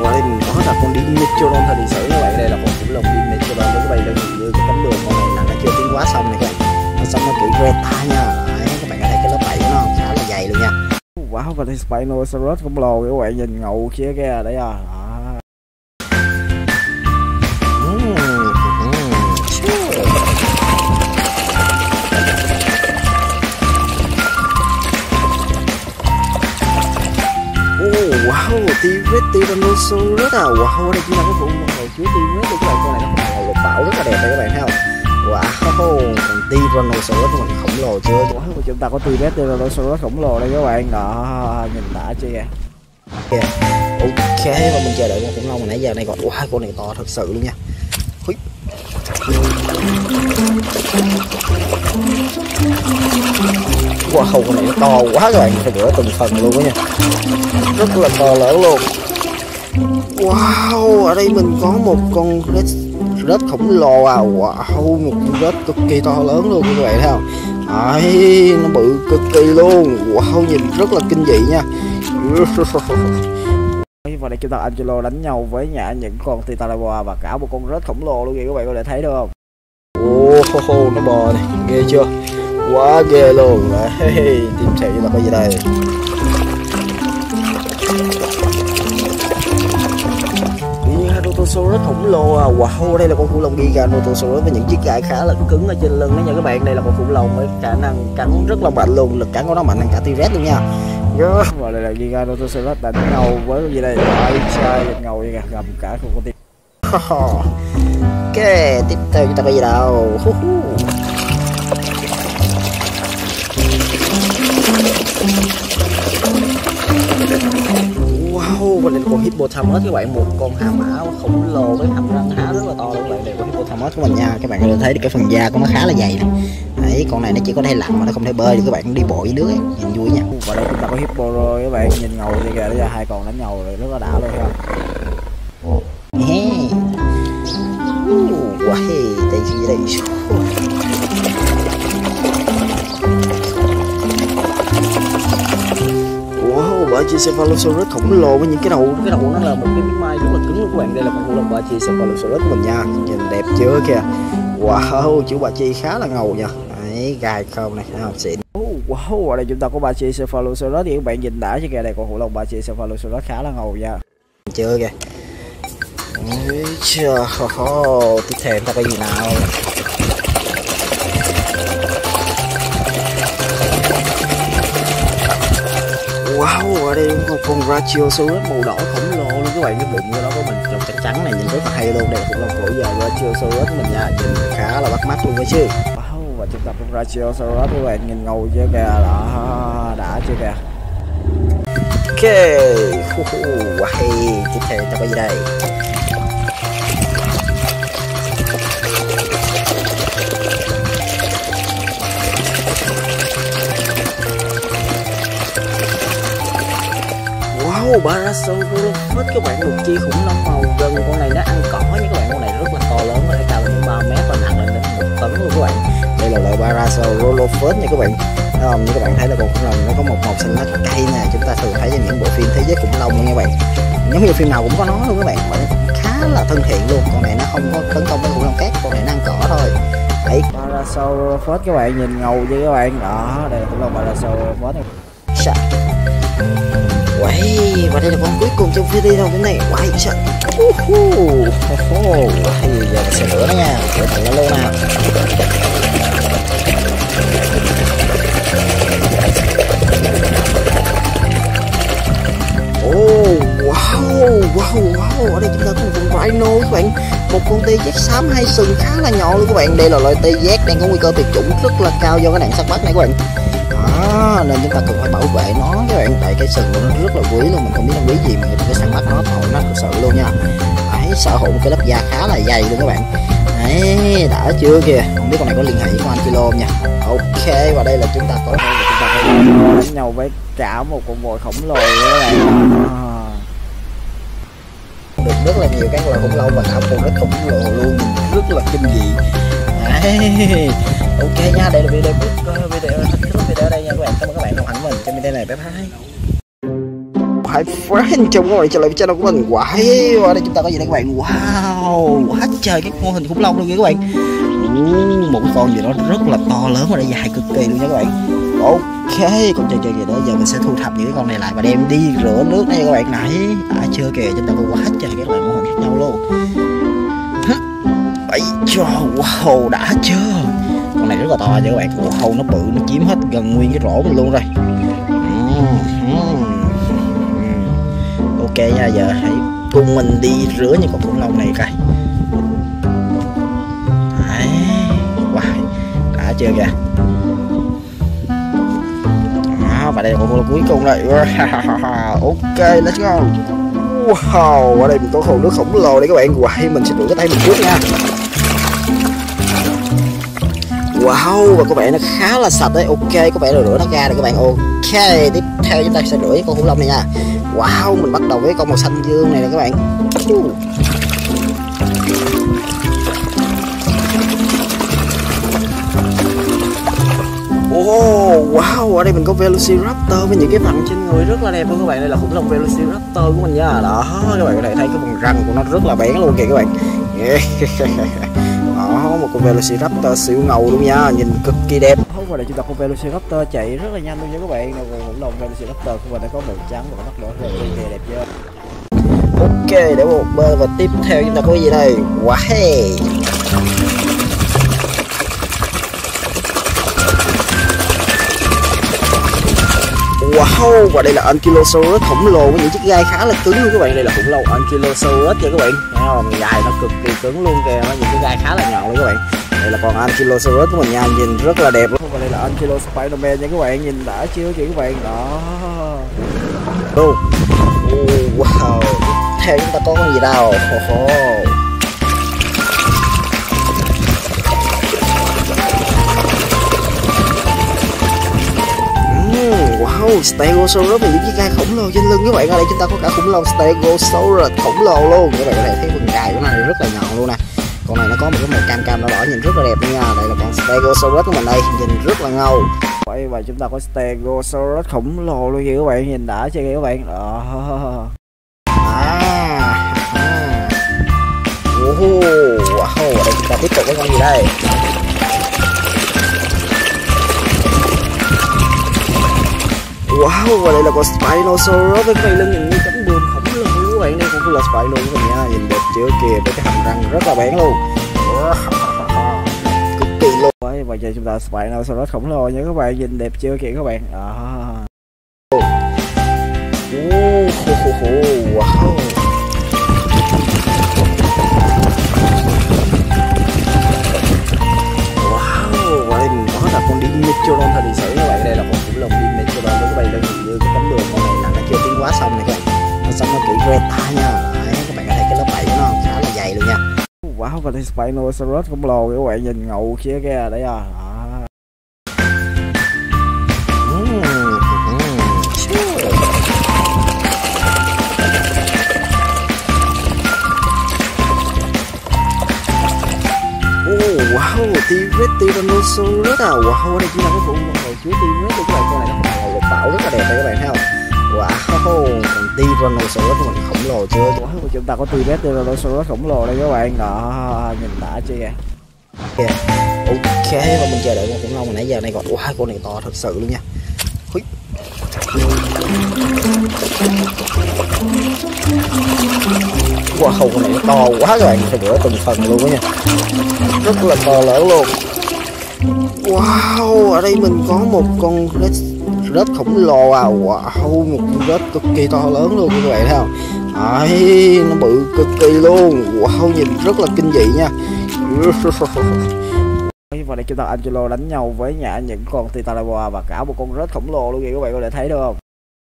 Và đây mình có đặt con Dimetrodon thời sử các bạn. Đây là một khủng long Dimetrodon các bạn, đang nhìn như cái cánh đường con này là nó chưa tiến hóa xong này các bạn. Nó xong nó kỹ Greta nha. Đấy, các bạn có thấy cái lớp 7 của nó khá là dày luôn nha. Wow, và đây Spinosaurus khổng lồ các bạn, nhìn ngầu kia kìa đấy à. Wow, T-rex, Tyrannosaurus à. Wow, đây chính là cái vụ hồi chứa T-rex của các bạn. Con này nó màu lục bảo rất là đẹp đấy các bạn thấy không. Wow, còn Tyrannosaurus mình khổng lồ chưa. Wow, chúng ta có T-rex, Tyrannosaurus khổng lồ đây các bạn. Đó, nhìn đã chưa kìa. Ok, và mình chờ đợi con khủng long hồi nãy giờ này. Wow, con này to thật sự luôn nha. Wow, con này nó to quá các bạn, phải rửa từng phần luôn đó nha, rất là to lớn luôn. Wow, ở đây mình có một con rết khổng lồ à. Wow, một con rết cực kỳ to lớn luôn các bạn thấy không. Đấy, nó bự cực kỳ luôn. Wow, nhìn rất là kinh dị nha. Và đây chúng ta Ankylo đánh nhau với những con Titanoboa và cả một con rết khổng lồ luôn kìa các bạn, có thể thấy được không. Oh, nó bò này, ghê chưa, quá ghê luôn. Đấy, tìm thị là cái gì đây. Giganotosaurus khổng lồ à. Wow, đây là con khủng long Giganotosaurus với những chiếc gai khá là cứng ở trên lưng đó nha các bạn. Đây là con khủng long với khả năng cắn rất là mạnh luôn, lực cắn của nó mạnh hơn cả T-rex luôn nha. Và đây là Giganotosaurus đánh ngầu với cái gì đây. Ai trai ngầu vậy kìa, gầm cả con tim. Ok, tiếp theo chúng ta có gì đâu. Wow, mình còn Hippopotamus các bạn, một con hà mã khổng lồ với hàm răng há rất là to luôn các bạn. Đây con Hippopotamus của mình nha, các bạn có thể thấy được cái phần da của nó khá là dày này. Đấy, con này nó chỉ có thể lặn mà nó không thể bơi được các bạn, đi bộ dưới nước ấy, nhìn vui nha. Và đây chúng ta có Hippo rồi các bạn, nhìn ngầu kìa, bây giờ hai con đánh ngầu rồi, rất là đã luôn không. Wow, đây gì đây. Cephalosaurus khổng lồ với những cái đầu nó là một cái miếng mai rất là cứng luôn các bạn. Đây là con khủng long Brachiosaurus của mình nha, nhìn đẹp chưa kìa. Wow, chữ Brachi khá là ngầu nha. Đấy, gai không này, thấy không, xịn. Wow, ở đây chúng ta có Brachiosaurus thì các bạn nhìn đã chứ kìa. Đây con khủng long Brachiosaurus khá là ngầu nha, chưa kìa. Tiếp theo ta có gì nào. Wow, ở đây một con Brachiosaurus màu đỏ khổng lồ luôn các bạn, cái bụng của nó có mình trong trắng trắng này, nhìn rất là hay luôn. Đây cũng là cổ giờ Brachiosaurus của mình nha, nhìn khá là bắt mắt luôn đó chứ. Wow, và chúng ta con Brachiosaurus các bạn, nhìn ngầu chưa kìa, đó, đã chưa kìa. Ok, wow, tiếp theo ta có gì đây. Parasaurolophus các bạn, một chi khủng long màu gần, con này nó ăn cỏ nha các bạn, con này rất là to lớn, có thể cao đến 3 mét và nặng lên đến 1 tấn luôn các bạn. Đây là loại Parasaurolophus nha các bạn. Không, như các bạn thấy là con khủng long nó có một màu xanh lá cây nè, chúng ta thường thấy trong những bộ phim thế giới khủng long nha các bạn. Giống như phim nào cũng có nó luôn các bạn, mà nó cũng khá là thân thiện luôn. Con này nó không có tấn công với khủng long khác, con này nó ăn cỏ thôi. Đấy, Parasaurolophus các bạn, nhìn ngầu chứ các bạn. Đó, đây là khủng long Parasaurolophus này. Wow, và đây là con cuối cùng trong video đâu cái này. Wow, sợ. Giờ mình sẽ rửa nó nha, rửa thẳng nó luôn nào. Wow, ở đây chúng ta có một con rhino các bạn, một con T-rex xám hai sừng khá là nhỏ luôn các bạn. Đây là loại T-rex đang có nguy cơ tuyệt chủng rất là cao do cái nạn săn bắt này các bạn. Đó, nên chúng ta cần phải bảo vệ nó các bạn, tại cái sừng của nó rất là quý luôn, mình không biết nó quý gì mà mình phải săn bắt nó thôi, nó thật sự luôn nha. Đấy, sở hữu một cái lớp da khá là dày luôn các bạn. Đấy, Đấy, đã chưa kìa. Không biết con này có liên hệ với con Ankylo nha. Ok, và đây là chúng ta tối nay chúng ta đánh nhau với cả một con voi khổng lồ như này. Được rất là nhiều cái loài khủng long và cả một cái khủng lồ luôn, rất là kinh dị. Đấy. Ok nha, đây là video đây nha các bạn. Cảm ơn các bạn đồng hành với mình trong video này. Bye bye. Hãy friend chào các bạn trở lại với channel của mình. Wow, ở đây chúng ta có gì đây các bạn? Wow, quá trời cái mô hình khủng long luôn nha các bạn. Một con gì đó rất là to lớn và dài cực kỳ luôn nha các bạn. Ok, con trời trời gì đó giờ mình sẽ thu thập những cái con này lại và đem đi rửa nước đây các bạn. Nãy đã chưa kìa, chúng ta có quá trời các loại mô hình khác nhau luôn. Ấy cho wow, đã chưa. Con này rất là to nha các bạn. Wow, nó bự, nó chiếm hết gần nguyên cái rổ mình luôn rồi. Ok nha, giờ hãy cùng mình đi rửa những con khủng long này coi. Đấy, wow, đã chưa kìa. Đó, và đây là con khủng long cuối cùng rồi. Ok, let's go. Wow, ở đây mình có hồ nước khổng lồ đây các bạn. Wow, mình sẽ rửa cái tay mình trước nha. Wow, và có vẻ nó khá là sạch đấy. Ok, có vẻ là rửa nó ra rồi các bạn. Ok, tiếp theo chúng ta sẽ rửa con khủng long này nha. Wow, mình bắt đầu với con màu xanh dương này nè các bạn. Oh, wow, ở đây mình có Velociraptor với những cái phần trên người rất là đẹp luôn các bạn. Đây là khủng long Velociraptor của mình nha. Đó, các bạn có thể thấy cái vùng răng của nó rất là bén luôn kìa các bạn. Đó, một con Velociraptor siêu ngầu luôn nha, nhìn cực kỳ đẹp. Và đây chúng ta có Velociraptor chạy rất là nhanh luôn nha các bạn. Nào khủng long Velociraptor của mình đã có màu trắng và mắt đỏ rất là đẹp chưa. Ok, để một bên và tiếp theo chúng ta có gì đây? Wow, hey. Wow, và đây là Ankylosaurus khổng lồ với những chiếc gai khá là cứng luôn các bạn. Đây là khủng long Ankylosaurus nha các bạn. Thấy không? Gai nó cực kỳ cứng luôn kìa, nó những cái gai khá là nhọn luôn các bạn. Đây là con Ankylosaurus của mình nha, nhìn rất là đẹp luôn. Và đây là Ankylo Spiderman nha các bạn, nhìn đã chưa kìa các bạn. Đó. Oh. Wow. Theo chúng ta có con gì đâu? Wow, Stegosaurus và những chiếc gai khổng lồ trên lưng các bạn. Ở đây chúng ta có cả khủng long Stegosaurus khổng lồ luôn. Các bạn có thể thấy phần gai của nó rất là nhọn luôn nè. Con này nó có một cái màu cam cam đỏ đỏ nhìn rất là đẹp nha. Đây là con Stegosaurus của mình đây, nhìn rất là ngầu. Vậy và chúng ta có Stegosaurus khổng lồ luôn kìa các bạn, nhìn đã chưa kìa các bạn. Đó. Wow, đây chúng ta tiếp tục với con gì đây? Wow, và đây là con Spinosaurus với cái lưng nhìn như cánh buồm khổng lồ các bạn. Đây cũng là Spinosaurus mình nha, nhìn đẹp chưa kìa, với cái hàm răng rất là bén luôn. Cực kỳ luôn. Vậy và giờ chúng ta Spinosaurus khổng lồ nha các bạn, nhìn đẹp chưa kìa các bạn. Wow. Wow, và đây mình có là con Dimetrodon thời điện sử các bạn. Đây là con khủng long Dimetrodon các bạn, đang nhìn như cái cánh đường con này là nó chưa tiến hóa xong này các bạn. Nó xong nó kỹ reta nha. Luôn nha. Wow, và đây Spinosaurus khổng lồ các bạn, nhìn ngầu kia kìa đấy à. Wow, T-rex Tyrannosaurus à. Wow, đây chính là cái khủng long chứa T-rex của các bạn. Con này nó màu lục bảo rất là đẹp đấy các bạn thấy không? Wow, còn Titanoboa của mình khổng lồ chưa? Wow, chúng ta có Titanoboa khổng lồ đây các bạn. Đó, nhìn đã chưa kìa. Ok, và mình chờ đợi con khủng long hồi nãy giờ này còn. Wow, con này to thật sự luôn nha. Wow, con này nó to quá các bạn, phải rửa từng phần luôn đó nha. Rất là to lớn luôn. Wow, ở đây mình có một con rết khổng lồ à. Wow, một con rết cực kỳ to lớn luôn các bạn thấy không? Đấy, nó bự cực kỳ luôn. Wow, nhìn rất là kinh dị nha. Và đây chúng ta Angelo đánh nhau với những con Titanoboa và cả một con rết khổng lồ luôn kìa các bạn, có thể thấy được không?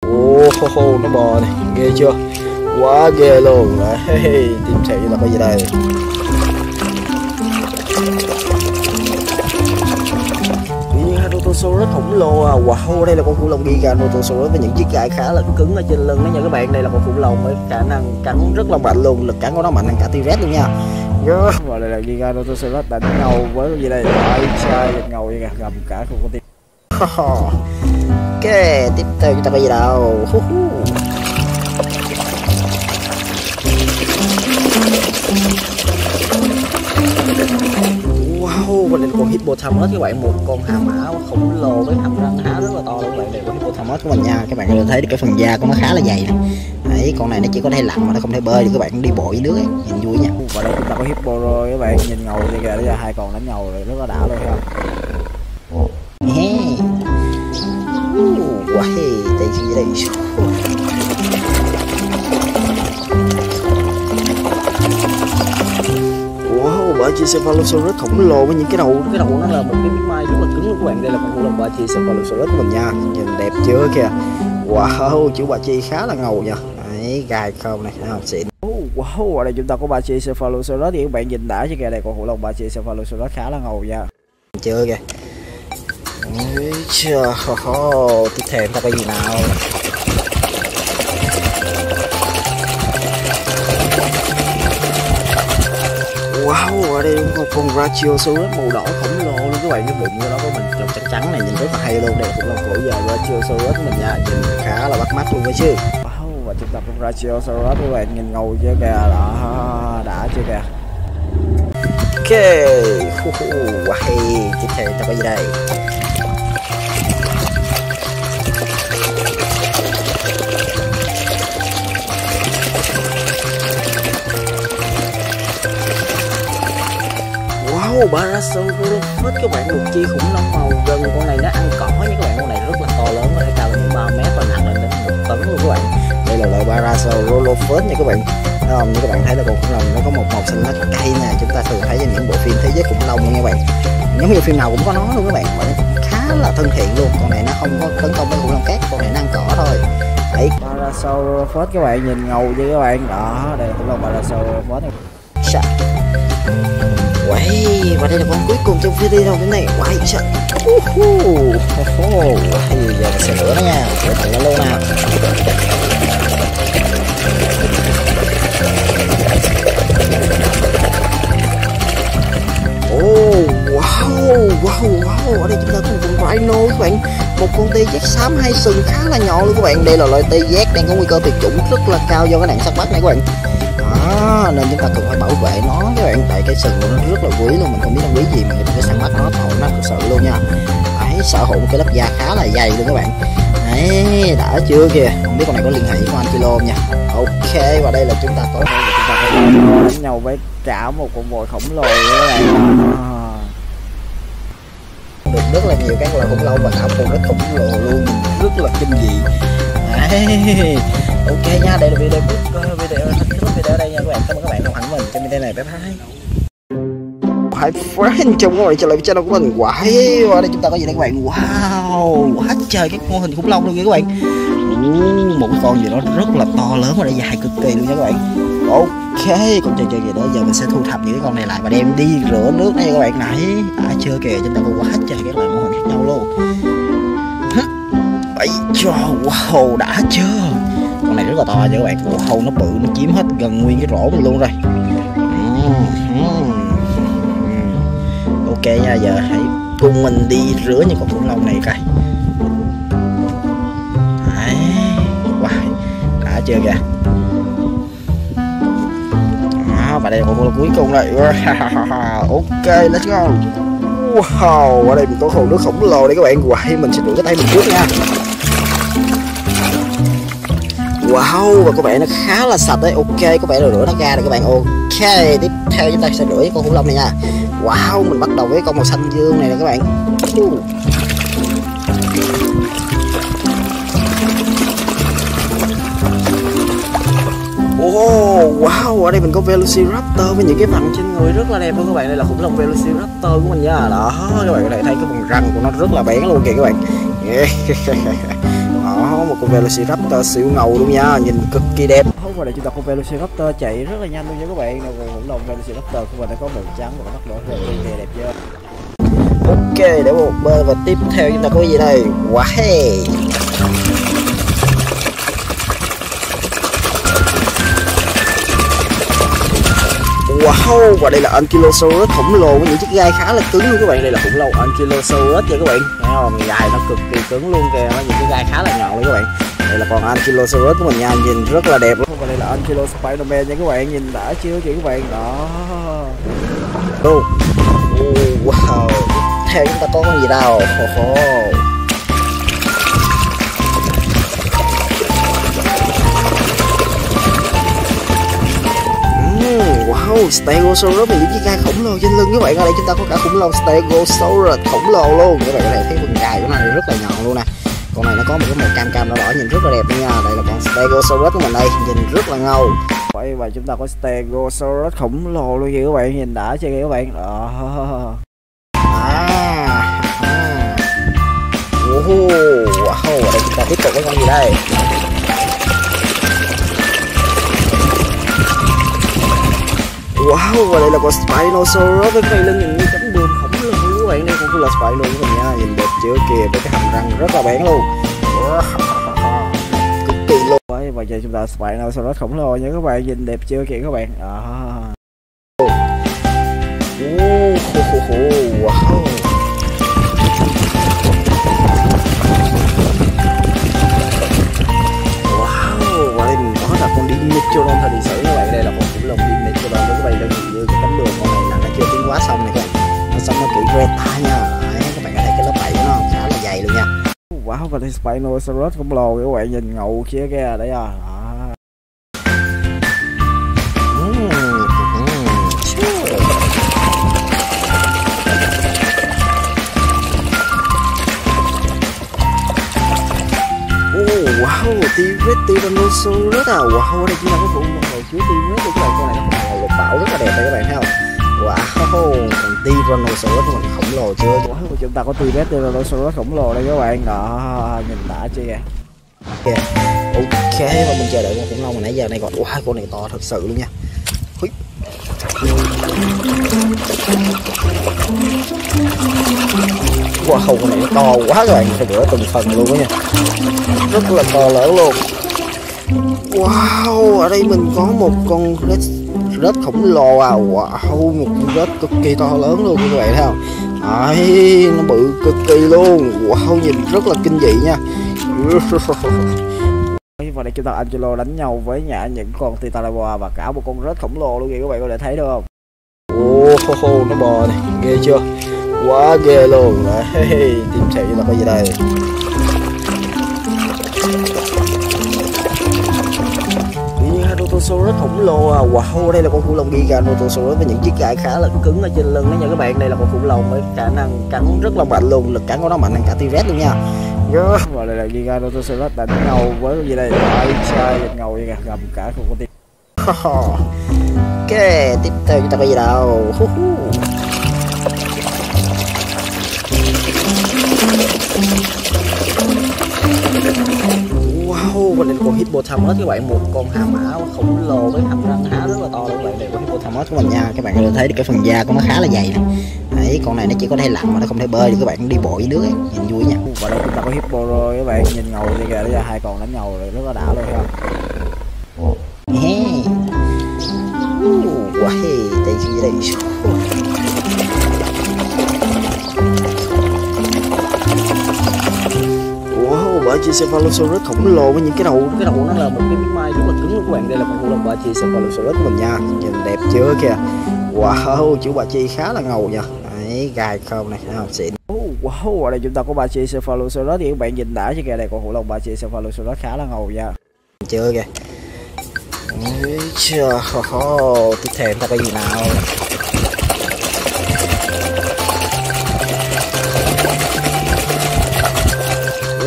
Oh, nó bò này, ghê chưa? Quá ghê luôn. Đấy, tiếp theo chúng ta có gì đây? Giganotosaurus khổng lồ à. Wow, đây là con khủng long Giganotosaurus với những chiếc gai khá là cứng ở trên lưng đó nha các bạn. Đây là con khủng long với khả năng cắn rất là mạnh luôn, lực cắn của nó mạnh hơn cả T-rex luôn nha. Và đây là Giganotosaurus đánh ngầu với cái gì đây? Ai trai ngầu vậy kìa, gầm cả con tim. Ok, tiếp theo chúng ta phải gì đâu? Wow, và đây là con Hippopotamus các bạn, một con hà mã khổng lồ với hàm răng há rất là to luôn các bạn. Đây là con Hippopotamus của mình nha, các bạn có thể thấy được cái phần da của nó khá là dày này. Đấy, con này nó chỉ có thể lặn mà nó không thể bơi được các bạn, đi bộ dưới nước ấy, nhìn vui nha. Và đây chúng ta có hippo rồi các bạn, nhìn ngầu kìa, bây giờ hai con đánh ngầu rồi, rất là đã luôn ha. Wow, đây gì đây? Wow, Brachiosaurus khổng lồ với những cái đầu nó là một cái miếng mai rất là cứng luôn các bạn. Đây là con khủng long Brachiosaurus của mình nha, nhìn đẹp chưa kìa. Wow, chữ Brachi khá là ngầu nha. Đấy, gai không này, nó xịn. Wow, ở đây chúng ta có Brachiosaurus thì các bạn nhìn đã chứ kìa, đây con khủng long Brachiosaurus khá là ngầu nha. Chưa kìa. Chà, tiếp theo ta cái gì nào? Wow, ở đây có con Brachiosaurus màu đỏ khổng lồ luôn các bạn, cái bụng của nó có mình trông trắng trắng này nhìn rất là hay luôn. Đây cũng là cổ giờ Brachiosaurus mình nha, nhìn khá là bắt mắt luôn đấy chứ. Wow, và chúng ta có Brachiosaurus các bạn, nhìn ngầu chưa kìa, đó đã chưa kìa. Ok, wow, tiếp theo ta có gì đây? Parasaurolophus các bạn, một chi khủng long màu rừng, con này nó ăn cỏ nha các bạn, con này rất là to lớn, nó cao lên 3 mét và nặng lên đến 1 tấn luôn các bạn. Đây là loại Parasaurolophus nha các bạn. Như các bạn thấy là con khủng long nó có một màu xanh lá cây nè, chúng ta thường thấy trong những bộ phim thế giới khủng long nha các bạn. Giống như phim nào cũng có nó luôn các bạn, và nó cũng khá là thân thiện luôn. Con này nó không có tấn công với khủng long khác, con này nó ăn cỏ thôi. Đấy, Parasaurolophus các bạn, nhìn ngầu chứ các bạn. Đó, đây là khủng long Parasaurolophus. Wow, và đây là con cuối cùng trong video hôm nay. Wow, trời. Giờ mình sẽ lửa nó nha, lửa thẳng nó luôn nào. Oh, wow, ở đây chúng ta có một con rhino các bạn, một con T-rex xám hai sừng khá là nhỏ luôn các bạn. Đây là loại T-rex đang có nguy cơ tuyệt chủng rất là cao do cái nạn săn bắt này các bạn. Nên chúng ta cần phải bảo vệ nó các bạn, tại cái sừng của nó rất là quý luôn, mình không biết nó quý gì mà mình phải săn bắt nó, tội nó thực sự luôn nha. Đấy, sở hữu một cái lớp da khá là dày luôn các bạn. Đấy, đã chưa kìa, không biết con này có liên hệ với Ankylo nha. Ok, và đây là chúng ta có đánh nhau với cả một con voi khổng lồ các bạn. Được rất là nhiều các loại khủng long và cả một con rất khổng lồ luôn, rất là kinh dị. Đấy. Ok nha, đây là video video ở đây nha các bạn. Cảm ơn các bạn đồng hành với mình trong video này. Bye bye. Hãy friend trong các bạn trở lại với channel của mình. Wow, ở đây chúng ta có gì đây các bạn? Wow, quá trời cái mô hình khủng long luôn nha các bạn. Một con gì đó rất là to lớn và dài cực kỳ luôn nha các bạn. Ok, con chơi gì đó, giờ mình sẽ thu thập những cái con này lại và đem đi rửa nước đây các bạn. Nãy đã chưa kìa, chúng ta có quá trời các loại mô hình khác nhau luôn. Ấy trời, wow, đã chưa? Con này rất là to nha các bạn, hầu nó bự, nó chiếm hết gần nguyên cái rổ mình luôn rồi. Ok nha, giờ hãy cùng mình đi rửa những con khủng long này coi. Đấy, wow, đã chưa kìa. Đó, và đây là con khủng long cuối cùng rồi. Ok, let's go. Wow, ở đây mình có hồ nước khổng lồ đây các bạn. Wow, mình sẽ rửa cái tay mình trước nha. Wow, và có vẻ nó khá là sạch đấy. Ok, có vẻ là rửa nó ra rồi các bạn. Ok, tiếp theo chúng ta sẽ rửa con khủng long này nha. Wow, mình bắt đầu với con màu xanh dương này nè các bạn. Oh, wow, ở đây mình có Velociraptor với những cái vằn trên người rất là đẹp luôn các bạn. Đây là khủng long Velociraptor của mình nha. Đó, các bạn có thể thấy cái phần răng của nó rất là bén luôn kìa các bạn. Đó, một con Velociraptor siêu ngầu luôn nha, nhìn cực kỳ đẹp. và để chúng ta có Velociraptor chạy rất là nhanh luôn nha các bạn. Rồi khủng long Velociraptor của mình đã có màu trắng và mắt đỏ rất là đẹp chưa. Ok, để một bên và tiếp theo chúng ta có cái gì đây? Wow. Wow, và đây là Ankylosaurus khổng lồ với những chiếc gai khá là cứng luôn các bạn. Đây là khủng long Ankylosaurus nha các bạn. Thấy không? Gai nó cực kỳ cứng luôn kìa, những cái gai khá là nhọn luôn các bạn. Đây là con Ankylosaurus của mình nha, nhìn rất là đẹp luôn. Và đây là Ankylosaurus Spiderman nha các bạn, nhìn đã chưa chị các bạn đó. Oh. Wow, theo chúng ta có con gì đâu? Wow, Stegosaurus là những chiếc gai khổng lồ trên lưng các bạn. Ở đây chúng ta có cả khủng long Stegosaurus khổng lồ luôn. Các bạn có thể thấy phần gai của nó này rất là nhọn luôn nè. Con này nó có một cái màu cam đỏ đỏ nhìn rất là đẹp nha. Đây là con Stegosaurus của mình đây, nhìn rất là ngầu. Và chúng ta có Stegosaurus khổng lồ luôn kìa các bạn, nhìn đã chưa kìa các bạn. Wow, ở đây chúng ta tiếp tục với con gì đây? Wow, và đây là con Spinosaurus với cái lưng nhìn như cánh buồm khổng lồ các bạn. Đây cũng là Spino của mình nha, nhìn đẹp chưa kìa, với cái hàm răng rất là bén luôn. Cực kỳ luôn. Và giờ chúng ta Spinosaurus khổng lồ nha các bạn, nhìn đẹp chưa kìa các bạn. Wow. Wow, và đây mình có là con Dimetrodon thời điện sử các bạn. Đây là một khủng long Dimetrodon các bạn, nhìn như cái cánh buồm con này là nó chưa tiến hóa xong này các bạn. Nó sống nó kỹ reta nha. Đấy, các bạn có thấy cái lớp vảy của nó khá là dày luôn nha. Wow, và đây Spinosaurus khổng lồ các bạn, nhìn ngầu kia kìa đấy à. Wow, T-rex Tyrannosaurus à. Wow, đây chính là cái vụ hồi chứa T-rex của các bạn. Con này nó màu lục bảo rất là đẹp đây các bạn thấy không. Wow, còn Tyrannosaurus của mình khổng lồ chưa. Wow, của chúng ta có T-rex Tyrannosaurus khổng lồ đây các bạn. Đó, nhìn đã chưa kìa. Ok, và mình chờ đợi con khủng long mà nãy giờ này còn. Wow, con này to thật sự luôn nha. Wow, con này nó to quá các bạn, phải rửa từng phần luôn đó nha, rất là to lớn luôn. Wow, ở đây mình có một con rết khổng lồ à. Wow, một con rết cực kỳ to lớn luôn các bạn thấy không. Đấy, nó bự cực kỳ luôn. Wow, nhìn rất là kinh dị nha. Và đây chúng ta Angelo đánh nhau với những con Titanoboa và cả một con rết khổng lồ luôn kìa các bạn có thể thấy được không. Oh, nó bò này, ghê chưa, quá ghê luôn. Đấy, tìm xem chúng ta có gì đây. Giganotosaurus khổng lồ à. Wow, đây là con khủng long Giganotosaurus với những chiếc gai khá là cứng ở trên lưng đó nha các bạn. Đây là con khủng long với khả năng cắn rất là mạnh luôn, lực cắn của nó mạnh hơn cả T-rex luôn nha. Và đây là Giganotosaurus đánh ngầu với cái gì đây? Trai ngầu vậy kìa, gầm cả con tim. Ok, tiếp theo chúng ta có gì đâu? Wow, và đây là con Hippopotamus các bạn, một con hà mã khổng lồ với hàm răng há rất là to luôn các bạn. Đây là con Hippopotamus của mình nha, các bạn có thể thấy được cái phần da của nó khá là dày này. Đấy, con này nó chỉ có thể lặn mà nó không thể bơi được các bạn, đi bộ dưới nước ấy, nhìn vui nha. Và đây chúng ta có hippo rồi các bạn, nhìn ngầu vậy kìa, hai con đánh ngầu rồi, rất là đã luôn ha. Wow, đây gì đây? Cephalosaurus khổng lồ với những cái đầu nó là một cái miếng mai rất là cứng luôn các bạn. Đây là con khủng long Brachiosaurus của mình nha, nhìn đẹp chưa kìa. Wow, chú Brachi khá là ngầu nha. Đấy, gai không này, thấy không, xịn. Wow, ở đây chúng ta có Brachiosaurus thì các bạn nhìn đã chứ kìa. Đây con khủng long Brachiosaurus khá là ngầu nha, chưa kìa. Tiếp theo ta cái gì nào?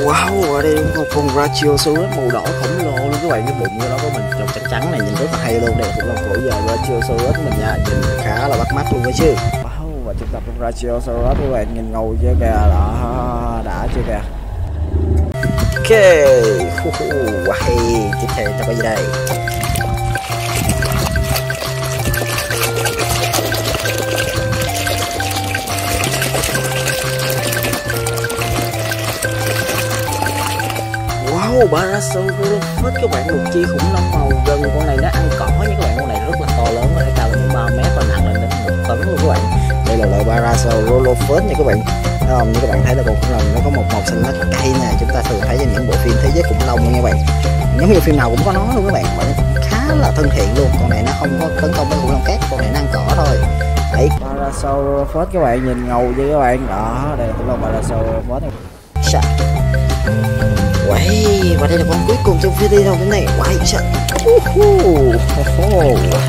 Wow, ở đây một con Brachiosaurus màu đỏ khổng lồ luôn các bạn, cái bụng của nó của mình trông trắng trắng này, nhìn rất là hay luôn. Đây cũng là cổ giờ Brachiosaurus mình nha, nhìn khá là bắt mắt luôn đấy chứ. Wow, và chúng ta con Brachiosaurus các bạn, nhìn ngầu chưa kìa, đó đã chưa kìa. Ok, wow, tiếp theo ta có gì đây? Wow, Parasaurolophus các bạn, lục chi khủng long màu rừng. Con này nó ăn cỏ nha các bạn, con này rất là to lớn, nó đã cao lên 3 mét và nặng lên đến 1 tấn luôn các bạn. Đây là loại Parasaurolophus nha các bạn. Như các bạn thấy là con khủng long nó có một màu xanh lá cây nè, chúng ta thường thấy trong những bộ phim thế giới khủng long nha các bạn. Giống như phim nào cũng có nó luôn các bạn, nó khá là thân thiện luôn. Con này nó không có tấn công với khủng long khác, con này nó ăn cỏ thôi. Đấy, Parasaurolophus các bạn, nhìn ngầu chứ các bạn. Đó, đây là khủng long Parasaurolophus. Wow, và đây là con cuối cùng trong video hôm nay. Wow, sợ. Giờ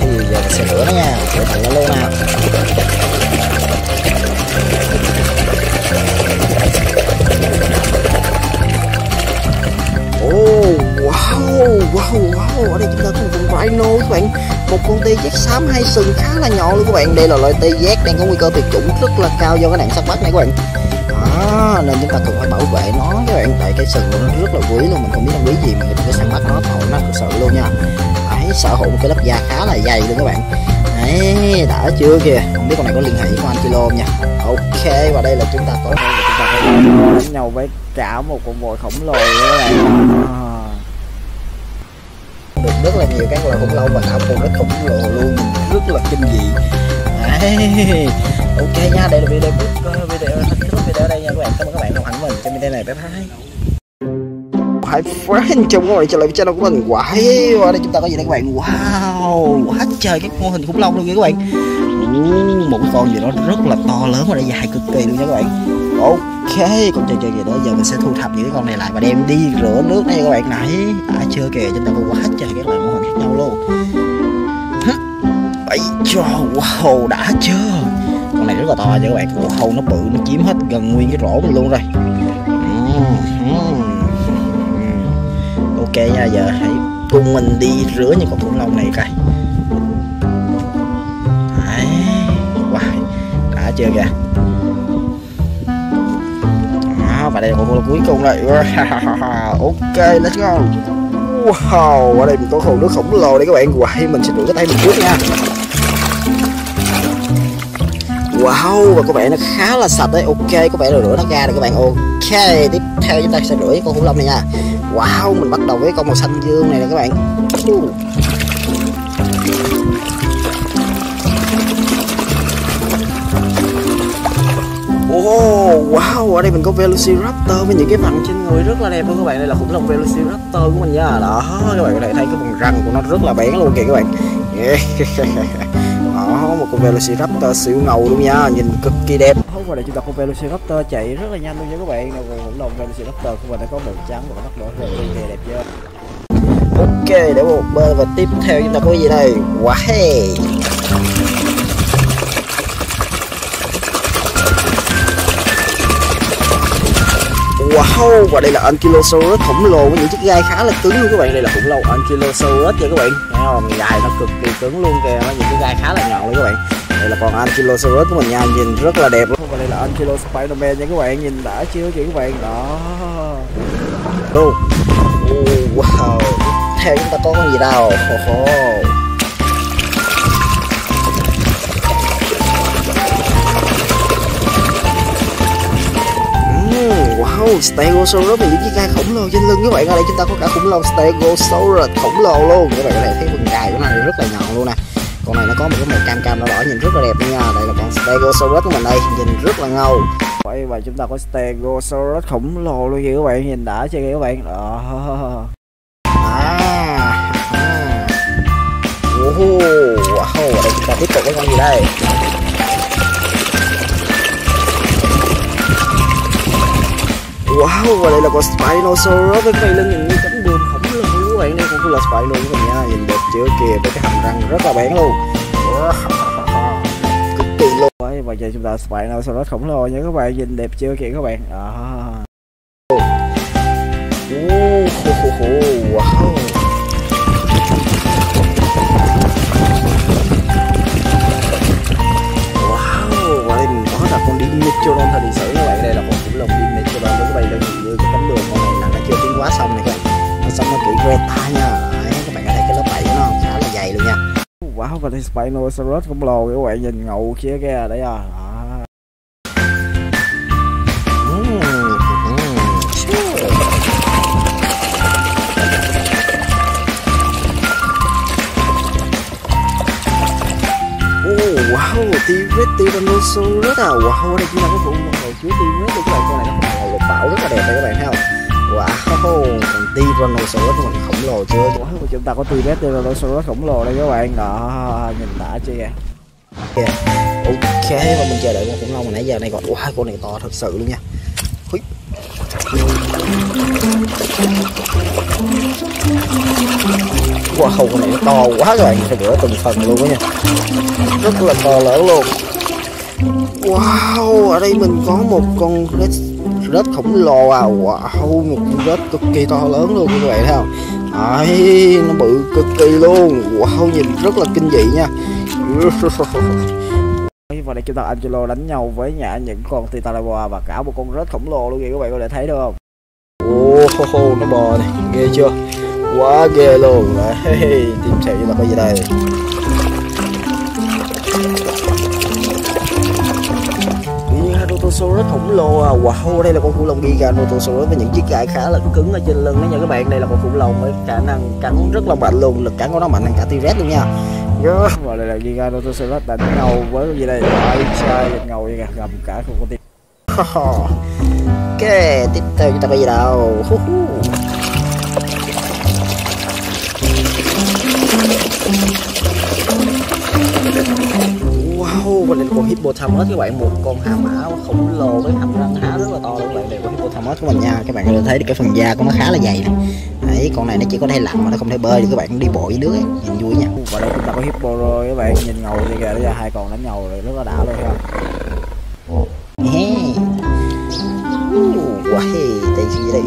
mình sẽ rửa nó nha, rửa thẳng nó luôn nào. Wow, ở đây chúng ta có một con rhino các bạn, một con T-rex xám hai sừng khá là nhọn luôn các bạn. Đây là loại T-rex đang có nguy cơ tuyệt chủng rất là cao do cái nạn săn bắt này các bạn. Nên chúng ta cần phải bảo vệ nó các bạn, tại cái sừng của nó rất là quý luôn, mình không biết nó quý gì mà đừng có săn bắt nó, tội nó thật sự luôn nha. Đấy, sở hữu một cái lớp da khá là dày luôn các bạn. Đấy, đã chưa kìa, không biết con này có liên hệ với con Ankylo nha. Ok, và đây là chúng ta có đánh nhau với cả một con voi khổng lồ các bạn. Được rất là nhiều các loài khủng long và cả con rất khổng lồ luôn, rất là kinh dị. Đấy. Ok nha, đây là video đây nha các bạn. Cảm ơn các bạn đồng hành với mình trong video này. Bye bye. Hi friend, chào mừng các bạn trở lại với channel của mình. Wow, ở đây chúng ta có gì đây các bạn? Wow, quá trời các mô hình khủng long luôn nha các bạn. Một con gì đó rất là to lớn và đã dài cực kỳ luôn nha các bạn. Ok, con chơi gì đó giờ mình sẽ thu thập những cái con này lại và đem đi rửa nước đây các bạn. Nãy đã chưa kìa, chúng ta có quá trời các loại mô hình khác nhau luôn. Ấy cho, wow, đã chưa. Con này rất là to chứ các bạn, wow, nó bự, nó chiếm hết gần nguyên cái rổ mình luôn rồi. Ok nha, giờ hãy cùng mình đi rửa những con khủng long này coi. Đấy, wow, đã chưa kìa. Và đây là con cuối cùng rồi. Ok, let's go. Wow, ở đây mình có hồ nước khổng lồ đây các bạn. Wow, mình sẽ rửa cái tay mình trước nha. Wow, và có vẻ nó khá là sạch đấy. Ok, có vẻ là rửa nó ra rồi các bạn. Ok, tiếp theo chúng ta sẽ rửa con khủng long này nha. Wow, mình bắt đầu với con màu xanh dương này nè các bạn. Wow, ở đây mình có Velociraptor với những cái phần trên người rất là đẹp luôn các bạn. Đây là khủng long Velociraptor của mình nha. Đó, các bạn có thể thấy cái vùng răng của nó rất là bén luôn kìa các bạn. Đó, một con Velociraptor siêu ngầu luôn nha, nhìn cực kỳ đẹp. Và đây chúng ta có Velociraptor chạy rất là nhanh luôn nha các bạn. Khủng long Velociraptor của mình đã có màu trắng và mắt đỏ rất là đẹp chưa. Ok, để một bên và tiếp theo chúng ta có gì đây? Wow. Wow, và đây là Ankylosaurus khổng lồ với những chiếc gai khá là cứng luôn các bạn. Đây là khủng long Ankylosaurus nha các bạn. Thấy không? Gai nó cực kỳ cứng luôn kìa, nó những cái gai khá là nhọn luôn các bạn. Đây là con Ankylosaurus của mình nha, nhìn rất là đẹp luôn. Và đây là Ankylosaurus Spiderman nha các bạn, nhìn đã chưa chị các bạn. Đó. Wow. Theo chúng ta có con gì đâu? Wow, Stegosaurus và những chiếc gai khổng lồ trên lưng các bạn. Ở đây chúng ta có cả khủng long Stegosaurus khổng lồ luôn. Các bạn có thể thấy phần gai của nó rất là nhọn luôn nè. Con này nó có một cái màu cam đỏ đỏ nhìn rất là đẹp luôn nha. Đây là con Stegosaurus của mình đây, nhìn rất là ngầu. Và chúng ta có Stegosaurus khổng lồ luôn kìa các bạn, nhìn đã chưa kìa các bạn. Wow, ở đây chúng ta tiếp tục có con gì đây? Wow, và đây là con Spinosaurus với cái lưng nhìn như cánh bướm khổng lồ các bạn. Đây cũng là Spino của mình nha, nhìn đẹp chưa kìa, với cái hàm răng rất là bén luôn. Cực kỳ luôn. Đấy, và giờ chúng ta Spinosaurus khổng lồ nha các bạn, nhìn đẹp chưa kìa các bạn. Wow. Wow, và đây mình có đặt con Dimetrodon thời sử các bạn. Đây là con khủng long Dimetrodon nó bay lên như cái cánh bướm này, là nó chưa tiến hóa xong này các bạn. Nó xong nó kỹ Greta nha. Đấy, các bạn có thấy cái lớp vảy của nó khá là dày luôn nha. Wow, và đây Spinosaurus khổng lồ các bạn, nhìn ngầu kia kìa đấy à. Tyrannosaurus. Wow, đây chính là cái vụ một hồi chứa T-rex. Các bạn coi này, nó màu lục bảo rất là đẹp này các bạn thấy không? Wow, còn Tyrannosaurus mình khổng lồ chưa? Wow, chúng ta có T-rex, Tyrannosaurus khổng lồ đây các bạn. Đó, nhìn đã chưa kìa. Yeah. Ok, và mình chờ đợi con khủng long hồi nãy giờ này còn. Wow, con này to thật sự luôn nha. Wow, con này nó to quá các bạn, phải rửa từng phần luôn đó nha. Rất là to lớn luôn. Wow, ở đây mình có một con rết khổng lồ à. Wow, một con rết cực kỳ to lớn luôn các bạn thấy không? Đấy, nó bự cực kỳ luôn. Wow, nhìn rất là kinh dị nha. Và đây chúng ta Ankylo đánh nhau với những con Titanoboa và cả một con rết khổng lồ luôn kìa các bạn có thể thấy được không? Oh, nó bò này, ghê chưa? Quá ghê luôn. Đấy, tìm xem chúng ta có gì đây. Giganotosaurus khổng lồ à. Wow, đây là con khủng long Giganotosaurus với những chiếc gai khá là cứng ở trên lưng đó nha các bạn. Đây là con khủng long với khả năng cắn rất là mạnh luôn, lực cắn của nó mạnh hơn cả T-rex luôn nha. Và đây là Giganotosaurus đánh ngầu với cái gì đây? Ai trai ngầu vậy kìa, gầm cả khu con tim. Ok, tiếp theo chúng ta có gì đâu? Wow, mình lên con Hippopotamus các bạn, một con hà mã khổng lồ với hàm răng há rất là to luôn các bạn. Đây con Hippopotamus của mình nha, các bạn có thể thấy được cái phần da của nó khá là dày này. Đấy, con này nó chỉ có thể lặn mà nó không thể bơi thì các bạn đi bộ dưới nước ấy, nhìn vui nha. Và đây chúng ta có hippo rồi các bạn, nhìn ngầu như kìa, bây giờ hai con đánh ngầu rồi rất là đã luôn ha. Wow, đây gì đây?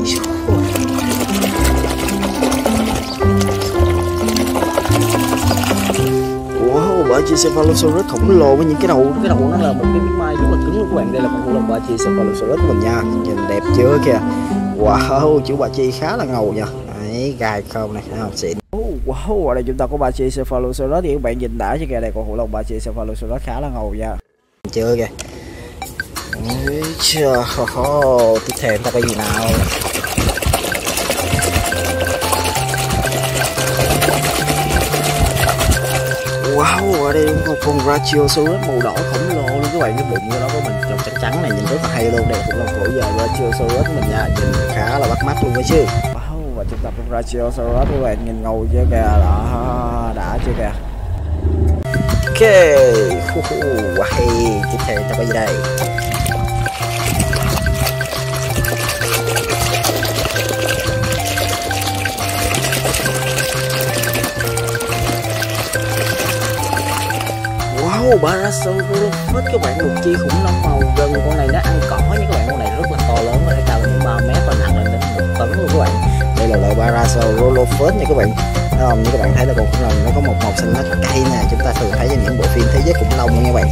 Cephalosaurus khổng lồ với những cái đầu nó là một cái miếng mai rất là cứng luôn các bạn. Đây là con khủng long Brachiosaurus của mình nha, nhìn đẹp chưa kìa. Wow, chữ Brachi khá là ngầu nha. Đấy, gai không này, thấy không, xịn. Wow, ở đây chúng ta có Brachiosaurus thì các bạn nhìn đã chứ kìa. Đây con khủng long Brachiosaurus khá là ngầu nha, chưa kìa. Chưa, tiếp theo ta có gì nào? Wow, ở đây một con Brachiosaurus màu đỏ khổng lồ luôn các bạn, cái bụng của nó có mình trông trắng trắng này nhìn rất là hay luôn. Đây cũng là cổ giờ Brachiosaurus của mình nha, nhìn khá là bắt mắt luôn đó chứ. Wow, và chúng ta con Brachiosaurus các bạn, nhìn ngầu chưa kìa, đó đã chưa kìa. Ok, wow, tiếp theo ta có gì đây? Parasaurolophus các bạn, một chi khủng long màu rừng, con này nó ăn cỏ nha các bạn, con này rất là to lớn, có thể cao đến 3 mét và nặng lên đến 1 tấn luôn các bạn. Đây là loại Parasaurolophus nha các bạn. Không, như các bạn thấy là con khủng long nó có một màu xanh lá cây nè, chúng ta thường thấy trong những bộ phim thế giới khủng long nha các bạn.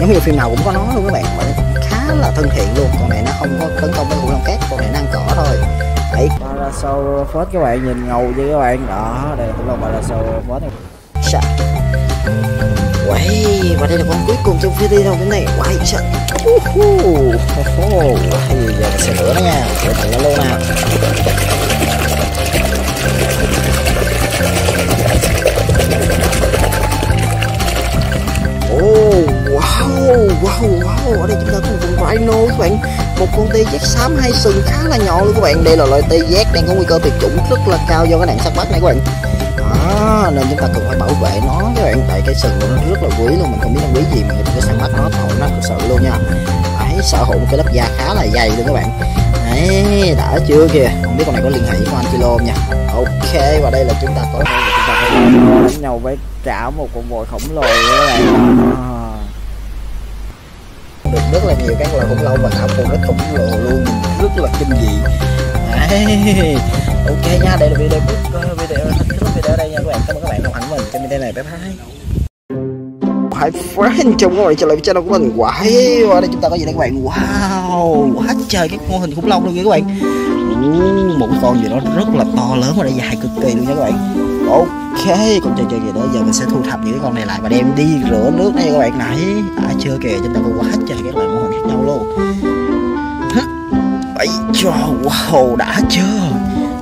Giống như phim nào cũng có nó luôn các bạn, và nó cũng khá là thân thiện luôn. Con này nó không có tấn công với khủng long khác, con này nó ăn cỏ thôi. Đấy, Parasaurolophus các bạn, nhìn ngầu chứ các bạn. Đó, đây là khủng long Parasaurolophus này. Wow, và đây là con cuối cùng trong video đâu cái này. Wow, sợ. Giờ mình sẽ rửa nó nha, rửa thẳng nó luôn nào. Wow, ở đây chúng ta có một con rhino các bạn, một con T-rex xám hai sừng khá là nhỏ luôn các bạn. Đây là loại T-rex đang có nguy cơ tuyệt chủng rất là cao do cái nạn săn bắt này các bạn. Đó, nên chúng ta cần phải bảo vệ nó các bạn, tại cái sừng của nó rất là quý luôn, mình không biết nó quý gì mà mình phải săn bắt nó, thôi nó thật sự luôn nha. Đấy, sở hữu một cái lớp da khá là dày luôn các bạn. Đấy, đã chưa kìa, không biết con này có liên hệ với con Ankylo nha. Ok, và đây là chúng ta có đánh nhau với cả một con voi khổng lồ các bạn. Được rất là nhiều các loài khủng long và cả một con rết khổng lồ luôn, rất là kinh dị. Đấy, ok nha, đây là video đây nha các bạn, cảm ơn các bạn đồng hành với mình trong video này, bye bye. Hãy friend chồng các bạn trở lại với channel của mình. Wow, ở đây chúng ta có gì đây các bạn? Wow, quá trời cái mô hình khủng long luôn nha các bạn. Một con gì đó rất là to lớn và nó dài cực kỳ luôn nha các bạn. Ok, con chơi gì đó giờ mình sẽ thu thập những cái con này lại và đem đi rửa nước đây các bạn. Nãy đã chưa kìa, chúng ta có quá trời các loại mô hình khác nhau luôn. Ấy trời, wow, đã chưa?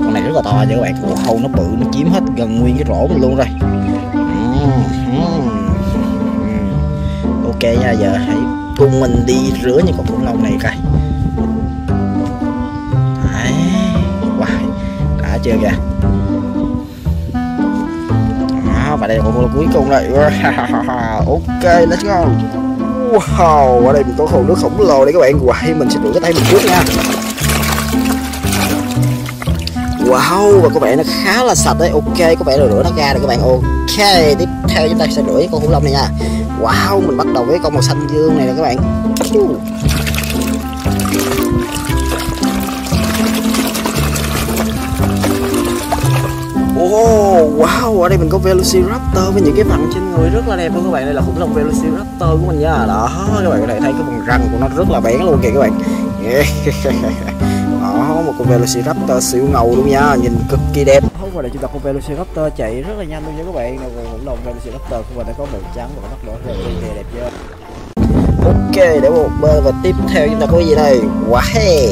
Con này rất là to nha các bạn, wow, nó bự, nó chiếm hết gần nguyên cái rổ mình luôn rồi. Ok nha, giờ hãy cùng mình đi rửa những con khủng long này coi. Đấy, wow, đã chưa kìa. Đó, và đây là con khủng long cuối cùng này. Ok, let's go. Wow, ở đây mình có hồ nước khổng lồ đây các bạn. Wow, mình sẽ rửa cái tay mình trước nha. Wow, và các bạn nó khá là sạch đấy. Ok, có vẻ là rửa nó ra rồi các bạn. Ok, tiếp theo chúng ta sẽ rửa con khủng long này nha. Wow, mình bắt đầu với con màu xanh dương này nè các bạn. Oh, wow, ở đây mình có Velociraptor với những cái phần trên người rất là đẹp luôn các bạn. Đây là khủng long Velociraptor của mình nha. Đó, các bạn có thể thấy cái vùng răng của nó rất là bén luôn kìa các bạn. Yeah. Đó, một con Velociraptor siêu ngầu luôn nha, nhìn cực kỳ đẹp. Và đây chúng ta có Velociraptor chạy rất là nhanh luôn nha các bạn. Nào, khủng long Velociraptor của mình đã có màu trắng và mắt đỏ rất là đẹp chưa. Ok, để một bên và tiếp theo chúng ta có gì đây? Wow, hey.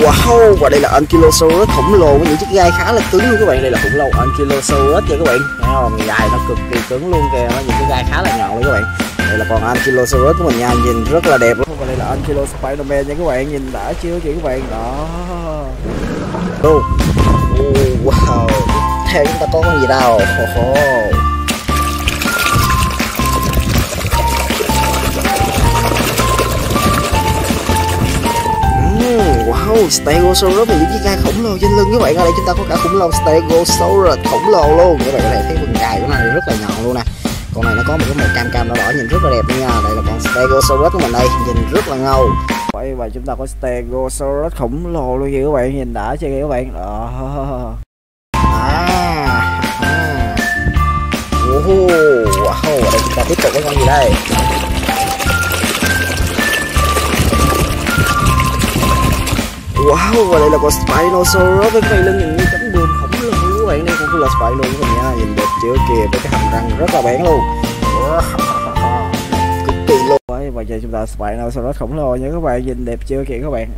Wow, và đây là Ankylosaurus khổng lồ với những chiếc gai khá là cứng luôn các bạn. Đây là khủng long Ankylosaurus nha các bạn. Thấy không? Gai nó cực kỳ cứng luôn kìa, những cái gai khá là nhọn luôn các bạn. Đây là con Ankylosaurus của mình nha, nhìn rất là đẹp luôn. Và đây là Ankylosaurus Spiderman nha các bạn, nhìn đã chưa kìa các bạn. Đó. Oh. Wow. Theo chúng ta có con gì đâu? Wow, Stegosaurus là những chiếc gai khổng lồ trên lưng các bạn. Ở đây chúng ta có cả khủng long Stegosaurus khổng lồ luôn. Các bạn có thể thấy phần gai của nó rất là nhọn luôn nè. Con này nó có một cái màu cam cam đỏ đỏ nhìn rất là đẹp nha. Đây là con Stegosaurus của mình đây, nhìn rất là ngầu. Vậy và chúng ta có Stegosaurus khổng lồ luôn kìa các bạn, nhìn đã chưa kìa các bạn. Đó. Wow, ở đây chúng ta tiếp tục với con gì đây? Wow, và đây là con Spinosaurus với cái lưng nhìn như cánh buồm khổng lồ các bạn. Đây cũng là Spinosaurus mình nha, nhìn đẹp chưa kìa, với cái hàm răng rất là bén luôn. Cực kỳ luôn. Vậy và giờ chúng ta Spinosaurus khổng lồ nha các bạn, nhìn đẹp chưa kìa các bạn.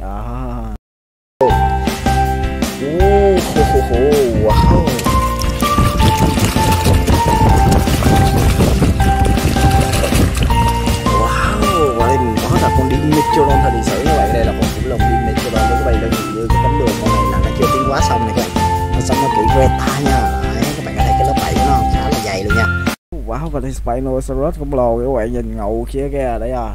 Wow. Wow, và đây mình có là con Dimetrodon thời điện sử các bạn. Đây là con khủng long Dimetrodon các bạn, đang nhìn như cái cánh đường con này là nó chưa tiến hóa xong này các bạn. Nó xong nó kỹ reta nha. Đấy, các bạn có thấy cái lớp vảy của nó khá là dày luôn nha. Wow, và đây Spinosaurus khổng lồ các bạn, nhìn ngầu kia kìa đấy à.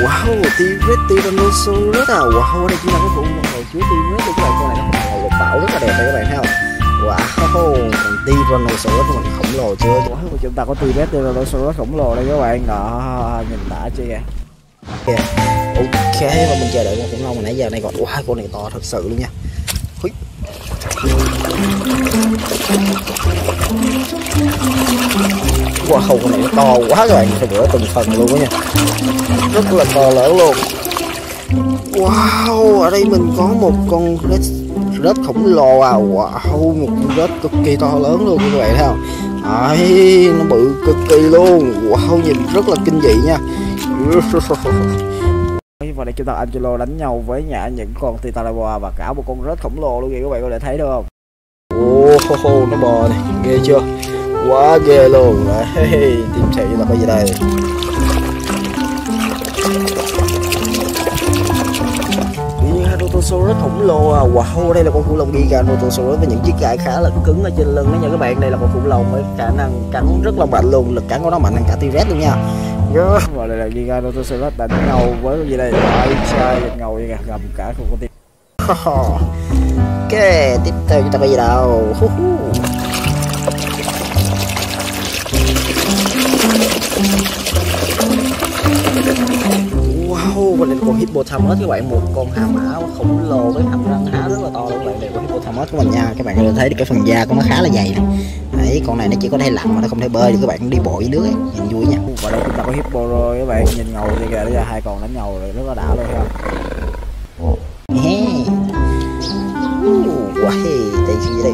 Wow, T-rex Tyrannosaurus à. Wow, đây chính là cái khủng long hồi chứa T-rex của các bạn. Con này nó màu lục bảo rất là đẹp đấy các bạn thấy không? Wow, còn Tyrannosaurus của mình khổng lồ chưa? Wow, chúng ta có T-rex Tyrannosaurus khổng lồ đây các bạn. Đó, nhìn đã chưa kìa. Ok, và mình chờ đợi con khủng long hồi nãy giờ này còn. Wow, con này to thật sự luôn nha. Húi. Wow, con này nó to quá các bạn, phải rửa từng phần luôn đó nha, rất là to lớn luôn. Wow, ở đây mình có một con rết khổng lồ à. Wow, một con rết cực kỳ to lớn luôn các bạn thấy không? Đấy, nó bự cực kỳ luôn. Wow, nhìn rất là kinh dị nha. Và đây chúng ta Angelo đánh nhau với những con Titanoboa và cả một con rết khổng lồ luôn kìa các bạn có thể thấy được không? Oh, nó bò này, ghê chưa? Quá ghê luôn. Đấy, tiếp theo là cái gì đây? Giganotosaurus khổng lồ à. Wow, đây là con khủng long Giganotosaurus với những chiếc gai khá là cứng ở trên lưng đó nha các bạn. Đây là con khủng long với khả năng cắn rất là mạnh luôn, lực cắn của nó mạnh hơn cả T-rex luôn nha. Và đây là Giganotosaurus đánh ngầu với cái gì đây? Ai trai ngầu vậy kìa, gầm cả con tim. Ok, tiếp theo chúng ta có gì đâu? Wow, và đây là con Hippopotamus các bạn, một con hà mã khổng lồ với hàm răng há rất là to luôn các bạn. Đây con Hippopotamus của mình nha, các bạn có thể thấy được cái phần da của nó khá là dày này. Đấy, con này nó chỉ có thể lặn mà nó không thể bơi được các bạn, đi bộ dưới nước ấy, nhìn vui nha. Và đây chúng ta có Hippo rồi các bạn, nhìn ngầu kìa, bây giờ hai con đánh ngầu rồi, rất là đã luôn ha. Wow, đây gì đây?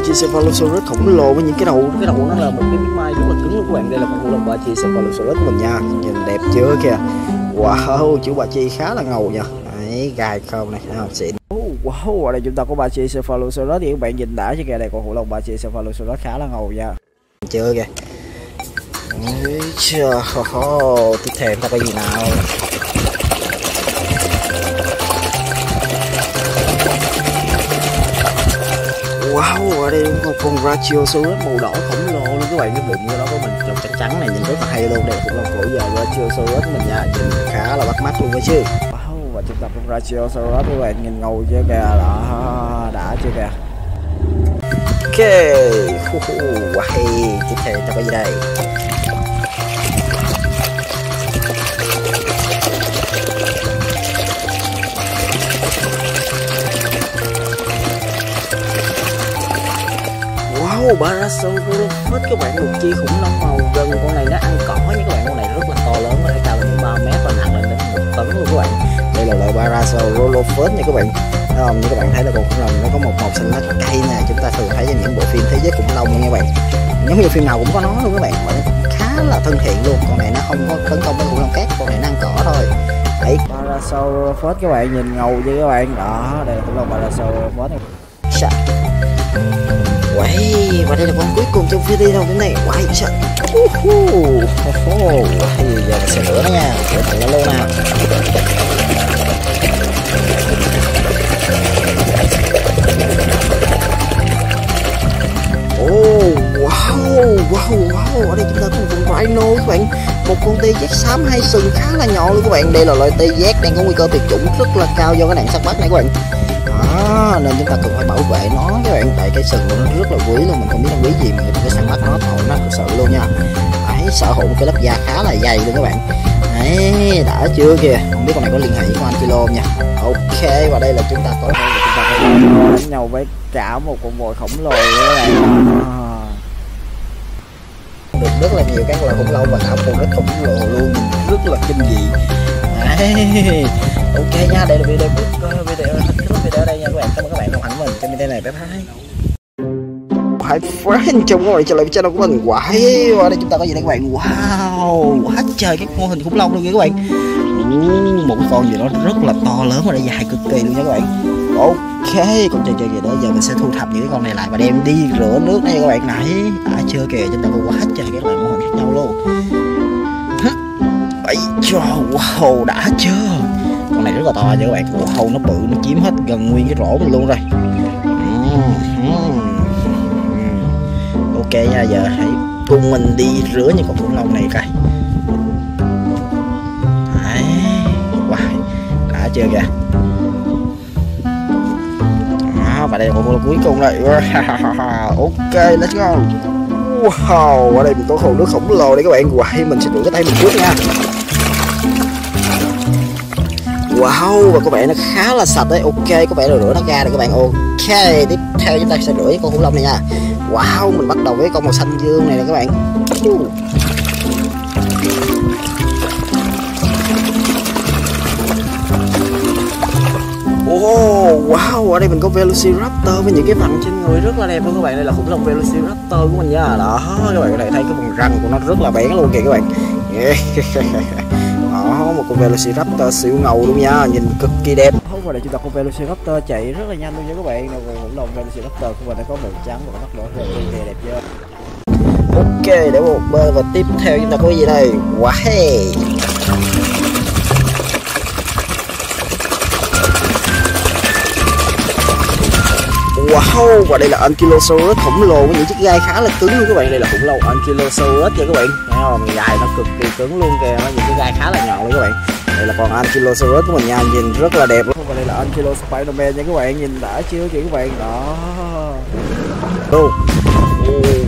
Brachiosaurus khổng lồ với những cái đầu nó là một cái miếng mai rất là cứng luôn các bạn. Đây là con khủng long Brachiosaurus của mình nha, nhìn đẹp chưa kìa. Wow, chữ Brachi khá là ngầu nha. Đấy, gai không này, không xịn. Wow, ở đây chúng ta có Brachiosaurus thì các bạn nhìn đã chứ kìa, đây con khủng long Brachiosaurus khá là ngầu nha. Chưa kìa. Chưa, tiếp theo ta có gì nào? Wow, ở đây một con Brachiosaurus màu đỏ khổng lồ luôn các bạn, cái bụng của nó có mình trông trắng trắng này nhìn rất là hay luôn. Đây cũng là cổ giờ Brachiosaurus mình nha, nhìn khá là bắt mắt luôn đấy chứ. Wow, và chúng ta có Brachiosaurus các bạn, nhìn ngầu chưa kìa, đó đã chưa kìa. Ok, wow, tiếp theo ta có gì đây? Parasaurolophus các bạn, một chi khủng long màu rừng, con này nó ăn cỏ nha các bạn, con này rất là to lớn, nó cao lên 3 mét và nặng lên đến 1 tấn luôn các bạn. Đây là loại Parasaurolophus nha các bạn. Như các bạn thấy là con khủng long nó có một màu xanh lá cây nè, chúng ta thường thấy trong những bộ phim thế giới khủng long nha các bạn, giống như phim nào cũng có nó luôn các bạn, và nó cũng khá là thân thiện luôn. Con này nó không có tấn công với khủng long khác, con này nó ăn cỏ thôi. Đấy, Parasaurolophus các bạn, nhìn ngầu vậy các bạn, đó đây là khủng long Parasaurolophus. Wow, và đây là con cuối cùng trong video hôm nay. Wow, trời. Giờ mình sẽ lửa nó nha, lửa thẳng nó lên nào. Wow, ở đây chúng ta có một con rhino các bạn, một con T-rex xám hai sừng khá là nhỏ luôn các bạn. Đây là loại T-rex đang có nguy cơ tuyệt chủng rất là cao do cái nạn săn bắt này các bạn. Nên chúng ta cần phải bảo vệ nó các bạn, tại cái sừng của nó rất là quý luôn, mình không biết nó quý gì mà mình phải săn bắt nó, thôi nó thực sự luôn nha. Đấy, sở hữu một cái lớp da khá là dày luôn các bạn. Đấy, đã chưa kìa, không biết con này có liên hệ với Ankylo nha. Ok, và đây là chúng ta có đánh nhau với cả một con voi khổng lồ các bạn. Được rất là nhiều các loài khủng long và cả một con rất khổng lồ luôn, rất là kinh dị. Đấy. Ok nha, đây là video video đây nha các bạn, cảm ơn các bạn đồng hành với mình trong video này, bye bye. Hãy friend trong các bạn trở lại với channel của mình. Wow, ở đây chúng ta có gì đây các bạn? Wow, quá trời các mô hình khủng long luôn nha các bạn. Một cái con gì đó rất là to lớn và nó dài cực kỳ luôn nha các bạn. Ok, con chơi gì đó, giờ mình sẽ thu thập những cái con này lại và đem đi rửa nước đây các bạn. Nãy đã chưa kìa, chúng ta có quá trời các loại mô hình khác nhau luôn. Ấy trời, wow, đã chưa? Con này rất là to nha các bạn, hầu nó bự, nó chiếm hết gần nguyên cái rổ mình luôn rồi. Ok nha, giờ hãy cùng mình đi rửa những con khủng long này coi. Đấy, wow, đã chưa kìa. Và đây là con khủng long cuối cùng rồi. Ok, let's go. Wow, ở đây mình có hồ nước khổng lồ đây các bạn. Wow, mình sẽ rửa cái tay mình trước nha. Wow, và có vẻ nó khá là sạch đấy. Ok, có vẻ là rửa nó ra rồi các bạn. Ok, tiếp theo chúng ta sẽ rửa con khủng long này nha. Wow, mình bắt đầu với con màu xanh dương này nè các bạn. Wow, ở đây mình có Velociraptor với những cái vằn trên người rất là đẹp luôn các bạn. Đây là khủng long Velociraptor của mình nha. Đó, các bạn có thể thấy cái vùng răng của nó rất là bén luôn kìa các bạn. Đó, một con Velociraptor siêu ngầu luôn nha, nhìn cực kỳ đẹp. Và đây chúng ta có Velociraptor chạy rất là nhanh luôn nha các bạn. Rồi khủng long Velociraptor của mình đã có màu trắng và mắt đỏ rất đẹp chưa. Ok, để một bên và tiếp theo chúng ta có gì đây? Wow. Wow, và đây là Ankylosaurus khổng lồ với những chiếc gai khá là cứng luôn các bạn. Đây là khủng long Ankylosaurus nha các bạn. Thấy không? Gai nó cực kỳ cứng luôn kìa, nó những cái gai khá là nhọn luôn các bạn. Đây là con Ankylosaurus của mình nha, nhìn rất là đẹp luôn. Và đây là Ankylosaurus nha các bạn, nhìn đã chưa kìa các bạn. Đó.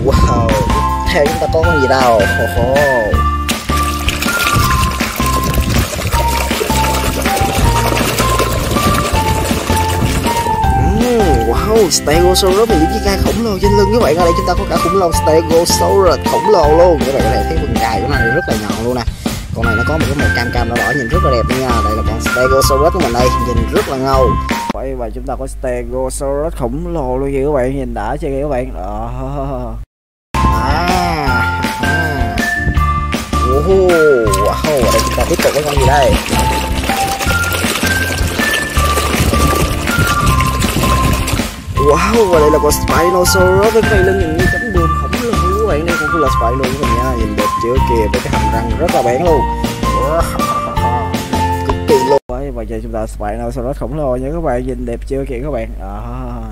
Wow. Theo chúng ta có con gì đâu? Wow, Stegosaurus và những chiếc gai khổng lồ trên lưng các bạn. Ở đây chúng ta có cả khủng long Stegosaurus khổng lồ luôn. Các bạn có thể thấy phần gai của nó này rất là nhọn luôn nè. Con này nó có một cái màu cam cam đỏ đỏ nhìn rất là đẹp nha. Đây là con Stegosaurus của mình đây, nhìn rất là ngầu. khỏi. Và chúng ta có Stegosaurus khổng lồ luôn kìa các bạn, nhìn đã chưa kìa các bạn. Wow, ở đây chúng ta tiếp tục với con gì đây? Wow, và đây là con Spinosaurus với cái lưng nhìn như cánh buồm khổng lồ các bạn. Đây cũng là Spino các bạn nha, nhìn đẹp chưa kìa, với cái hàm răng rất là bén luôn. Cực kỳ luôn. Và giờ chúng ta Spinosaurus khổng lồ nha các bạn, nhìn đẹp chưa kìa các bạn. Wow.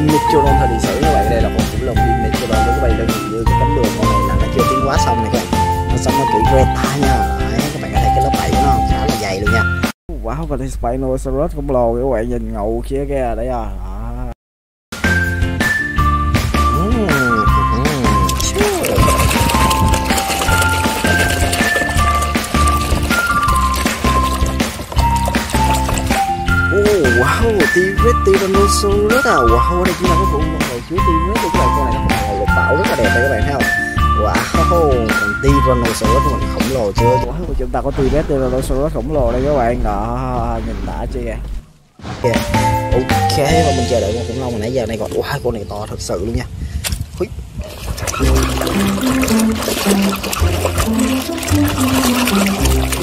Dimetrodon thời điện sử các bạn, đây là một khủng long Dimetrodon đó các bạn, đơn giản như cái cánh đường con này là nó chưa tiến hóa xong này các bạn, nó sống nó kỹ Greta nha. Đấy, các bạn có thấy cái lớp vảy của nó khá là dày luôn nha. Wow, và đây Spinosaurus khổng lồ các bạn, nhìn ngầu kia kìa đấy à. Wow, T-rex Tyrannosaurus à. Wow, đây chính là cái vụ hồi chứa T-rex của các bạn. Con này nó màu lục bảo rất là đẹp đây các bạn thấy không. Wow, còn Tyrannosaurus của mình khổng lồ chưa. Wow, của chúng ta có T-rex Tyrannosaurus khổng lồ đây các bạn. Đó, nhìn đã chưa kìa. Ok, và mình chờ đợi con khủng long hồi nãy giờ này còn. Wow, con này to thật sự luôn nha.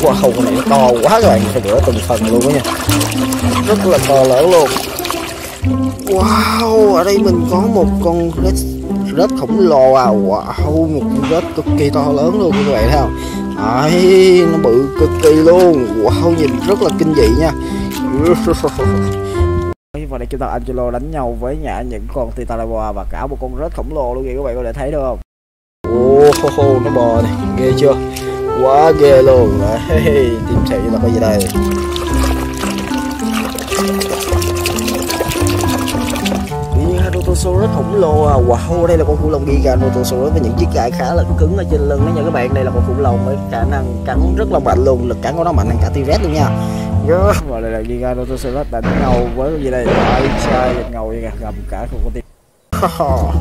Wow, con này nó to quá các bạn, phải rửa từng phần luôn đó nha, rất là to lớn luôn. Wow, ở đây mình có một con rết khổng lồ à. Wow, một con rết cực kỳ to lớn luôn các bạn thấy không. Đấy, nó bự cực kỳ luôn. Wow, nhìn rất là kinh dị nha. Và đây chúng ta Ankylo đánh nhau với những con Titanoboa và cả một con rết khổng lồ luôn kìa các bạn, có thể thấy được không. Oh, nó bò này, ghê chưa, quá ghê luôn. Đấy, tìm xem chúng ta có gì đây. Giganotosaurus khổng lồ à. Wow, đây là con khủng long Giganotosaurus với những chiếc gai khá là cứng ở trên lưng đó nha các bạn. Đây là con khủng long với khả năng cắn rất là mạnh luôn, lực cắn của nó mạnh hơn cả T-rex luôn nha. Và đây là Giganotosaurus đánh ngầu với cái gì đây, trai ngầu vậy kìa, gầm cả con tim. Ok,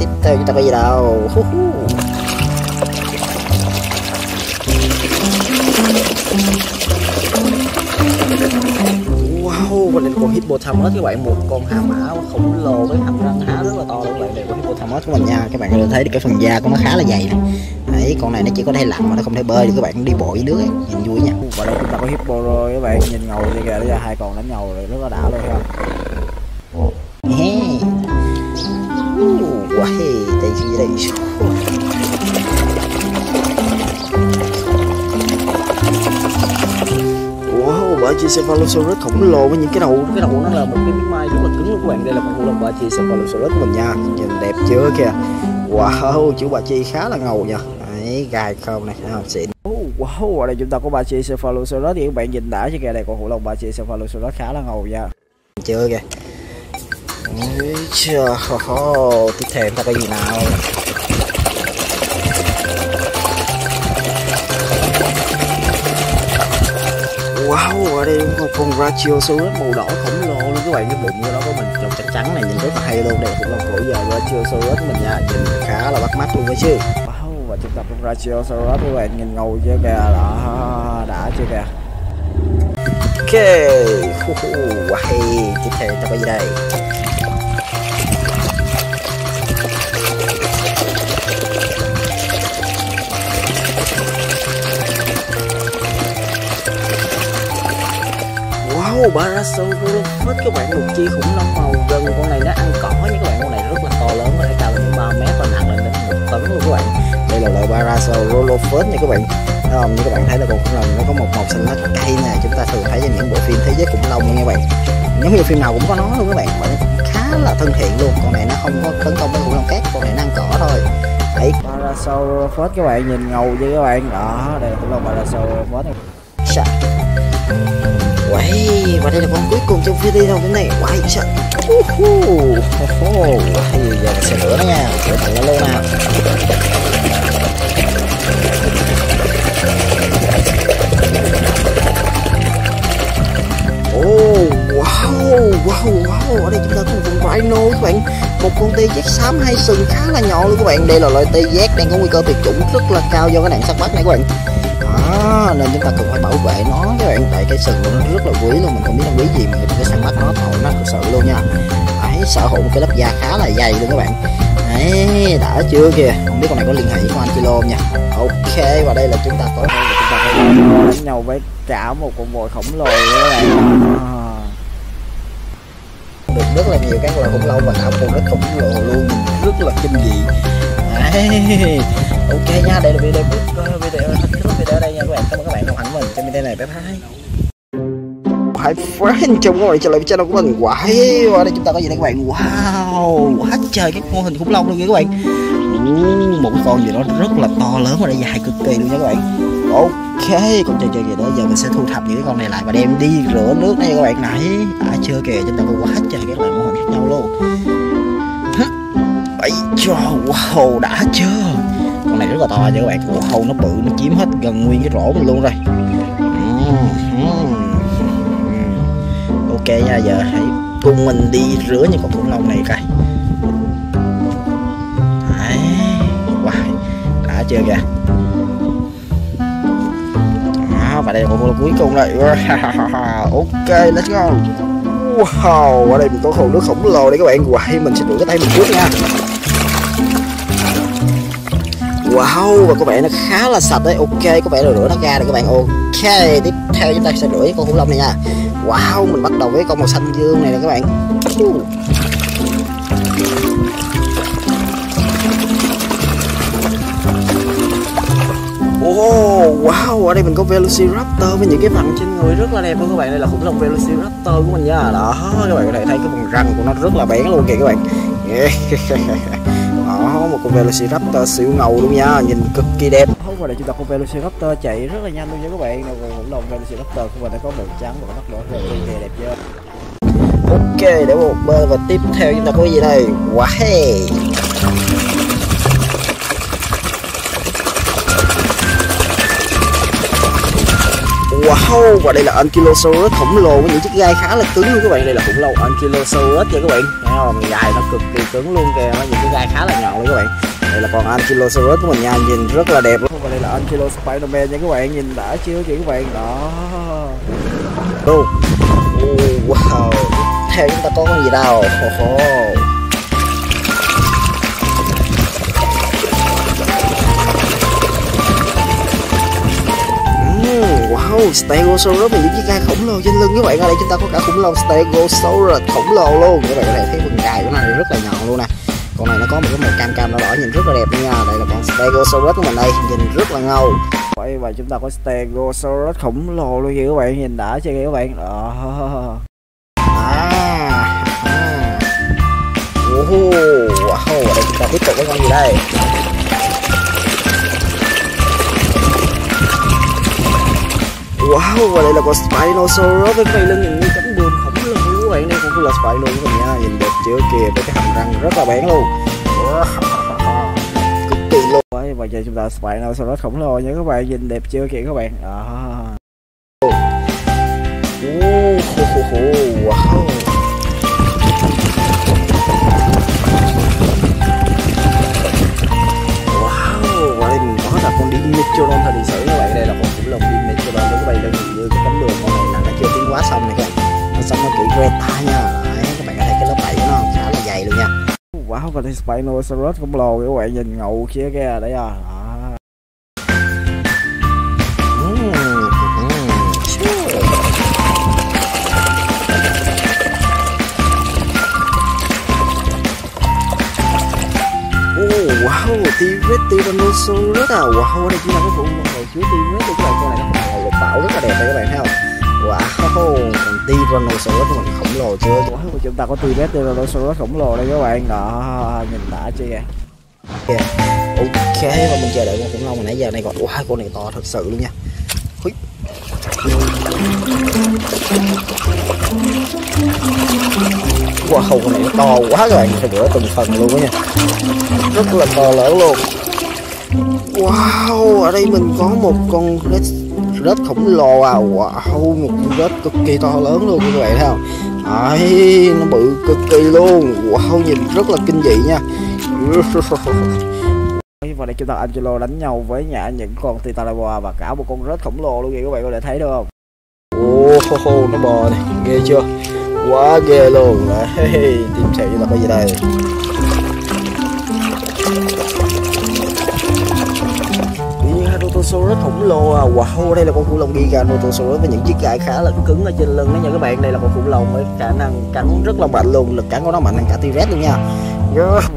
tiếp theo chúng ta có gì đâu. Wow, và đây là con Hippopotamus các bạn, một con hà mã khổng lồ với hàm răng há rất là to luôn các bạn. Đây là con Hippopotamus của mình nha, các bạn có thể thấy được cái phần da của nó khá là dày này. Đấy, con này nó chỉ có thể lặn mà nó không thể bơi được các bạn, đi bộ dưới nước ấy, nhìn vui nha. Và đây chúng ta có Hippo rồi các bạn, nhìn ngầu vậy kìa, hai con đánh ngầu rồi, rất là đã luôn ha. Wow, đây gì đây. Cephalosaurus khổng lồ với những cái đầu nó là một cái miếng mai rất là cứng luôn các bạn. Đây là con khủng long Brachiosaurus của mình nha, nhìn đẹp chưa kìa. Wow, chữ Brachi khá là ngầu nha. Đấy, gai không này, thấy không, xịn. Wow, ở đây chúng ta có Brachiosaurus thì các bạn nhìn đã chứ kìa, đây con khủng long Brachiosaurus khá là ngầu nha. Chưa kìa. Tiếp theo ta có gì nào? Wow, ở đây con Brachiosaurus màu đỏ khổng lồ luôn các bạn, cái bụng của nó có mình trông trắng trắng này, nhìn rất là hay luôn. Đây cũng là cổ giờ Brachiosaurus mình nha, nhìn khá là bắt mắt luôn đấy chứ. Wow, và chúng ta con Brachiosaurus các bạn, nhìn ngầu chưa kìa, đó, đã chưa kìa. Ok, wow, tiếp theo ta có gì đây? Parasaurolophus các bạn, một chi khủng long màu rừng, con này nó ăn cỏ nha các bạn, con này rất là to lớn, có thể cao lên 3 mét và nặng lên đến 1 tấn luôn các bạn. Đây là loại Parasaurolophus nha các bạn. Như các bạn thấy là con khủng long nó có một màu xanh lá cây nè, chúng ta thường thấy trên những bộ phim thế giới khủng long nha các bạn, giống như phim nào cũng có nó luôn các bạn, mà nó cũng khá là thân thiện luôn. Con này nó không có tấn công với khủng long khác, con này nó ăn cỏ thôi. Đấy, Parasaurolophus các bạn, nhìn ngầu với các bạn. Đó, đây là khủng long Parasaurolophus. Wow, và đây là con cuối cùng trong video cái này. Wow, sợ. Giờ mình sẽ rửa nó nha, rửa thẳng nó luôn nào. Wow, ở đây chúng ta có một con rhino các bạn. Một con tia giác xám hay sừng khá là nhọn luôn các bạn. Đây là loại tia giác đang có nguy cơ tuyệt chủng rất là cao do cái nạn săn bắt này các bạn. À, nên chúng ta cần phải bảo vệ nó các bạn, tại cái sừng của nó rất là quý luôn, mình không biết nó quý gì mà đừng có săn bắt nó, thầu nó thật sự luôn nha. Đấy, sở hữu một cái lớp da khá là dày luôn các bạn. Đấy, đã chưa kìa, không biết con này có liên hệ với con Ankylo nha. Ok, và đây là chúng ta tối hôm nay chúng ta phải đánh nhau với cả một con voi khổng lồ các bạn. Được rất là nhiều các loài khủng long và cả con rất khổng lồ luôn, rất là kinh dị. Đấy. Ok nha, đây là video ở đây nha các bạn. Cảm ơn các bạn đồng hành với mình trong video này. Bye bye. Hãy friend trong các bạn trở lại với channel của mình. Wow, ở đây chúng ta có gì đây các bạn? Wow, quá trời các mô hình khủng long luôn nha các bạn. Một con gì đó rất là to lớn và đã dài cực kỳ luôn nha các bạn. Ok, con chơi gì đó giờ mình sẽ thu thập những cái con này lại và đem đi rửa nước đây các bạn. Nãy đã chưa kìa, chúng ta có quá trời các loại mô hình khác nhau luôn. Ấy cho, wow, đã chưa. Con này rất là to nha các bạn. Wow, nó bự, nó chiếm hết gần nguyên cái rổ mình luôn rồi. Ok nha, giờ hãy cùng mình đi rửa những con khủng long này coi. Đấy, wow, đã chưa kìa. Đó, và đây là con cuối cùng rồi. Ok, let's go. Wow, ở đây mình có hồ nước khổng lồ đây các bạn. Wow, mình sẽ rửa cái tay mình trước nha. Wow, và có vẻ nó khá là sạch đấy. Ok, có vẻ là rửa nó ra rồi các bạn. Ok, tiếp theo chúng ta sẽ rửa con khủng long này nha. Wow, mình bắt đầu với con màu xanh dương này nè các bạn. Oh, wow, ở đây mình có Velociraptor với những cái phần trên người rất là đẹp luôn các bạn. Đây là khủng long Velociraptor của mình nha. Đó, các bạn có thể thấy cái vùng răng của nó rất là bén luôn kìa các bạn. Đó, một con Velociraptor siêu ngầu luôn nha, nhìn cực kỳ đẹp. Và đây chúng ta có Velociraptor chạy rất là nhanh luôn nha các bạn. Khủng long Velociraptor của mình đã có màu trắng và mắt đỏ rất là đẹp chưa. Ok, để một bên và tiếp theo chúng ta có cái gì đây? Wow. Wow, và đây là Ankylosaurus khổng lồ với những chiếc gai khá là cứng luôn các bạn. Đây là khủng long Ankylosaurus nha các bạn. Thấy không? Gai nó cực kỳ cứng luôn kìa, nó những cái gai khá là nhọn luôn các bạn. Đây là con Ankylosaurus của mình nha, nhìn rất là đẹp luôn. Và đây là Ankylo Spiderman nha các bạn, nhìn đã chưa chị các bạn. Đó. Wow. Wow. Theo chúng ta có con gì đâu? Wow, Stegosaurus và những chiếc gai khổng lồ trên lưng các bạn. Ở đây chúng ta có cả khủng long Stegosaurus khổng lồ luôn. Các bạn có thể thấy phần gai của nó rất là nhọn luôn nè. Con này nó có một cái màu cam cam đỏ đỏ nhìn rất là đẹp luôn nha. Đây là con Stegosaurus của mình đây, nhìn rất là ngầu. Và chúng ta có Stegosaurus khổng lồ luôn kìa các bạn, nhìn đã chưa kìa các bạn. Đó. Wow, ở đây chúng ta tiếp tục với con gì đây? Wow, và đây là con Spinosaurus với cái lưng nhìn như cánh buồm khổng lồ các bạn. Đây cũng là Spino của mình nha, nhìn đẹp chưa kìa, với cái hàm răng rất là bén luôn. Cực kỳ luôn. Đấy, và giờ chúng ta Spinosaurus khổng lồ nha các bạn, nhìn đẹp chưa kìa các bạn. Wow. Wow, và đây mình có đặt con Dimetrodon thời sử các bạn. Đây là con khủng long Dimetrodon các bạn, đang như cái cánh buồm này là nó chưa tiến hóa xong này các bạn. Nó xong nó kỹ Greta nha. Đấy, các bạn có thấy cái lớp vảy của nó khá là dày luôn nha. Wow, và đây Spinosaurus khổng lồ các bạn, nhìn ngầu kia kìa đấy à. Wow, T-rex Tyrannosaurus à. Wow, đây chúng ta có phụ một hồi chứa T-rex của các bạn. Con này nó màu lục bảo rất là đẹp đấy các bạn thấy không? Wow, còn Tyrannosaurus của mình khổng lồ chưa? Wow, chúng ta có T-rex Tyrannosaurus khổng lồ đây các bạn. Đó, nhìn đã chưa kìa. Ok, và mình chờ đợi con khủng long mà nãy giờ này còn. Wow, con này to thật sự luôn nha. Wow, con này nó to quá các bạn, phải rửa từng phần luôn đó nha. Rất là to lớn luôn. Wow, ở đây mình có một con rết khổng lồ à. Wow, một con rết cực kỳ to lớn luôn các bạn thấy không? Đấy, nó bự cực kỳ luôn. Wow, nhìn rất là kinh dị nha. Và đây chúng ta Ankylo đánh nhau với những con Titanoboa và cả một con rết khổng lồ luôn kìa, các bạn có thể thấy được không? Oh, nó bò này, ghê chưa? Quá ghê luôn. Đấy, tìm sẽ là cái gì đây? Giganotosaurus khổng lồ à. Wow, đây là con khủng long Giganotosaurus với những chiếc gai khá là cứng ở trên lưng đó nha các bạn. Đây là con khủng long với khả năng cắn rất là mạnh luôn, lực cắn của nó mạnh hơn cả T-rex luôn nha.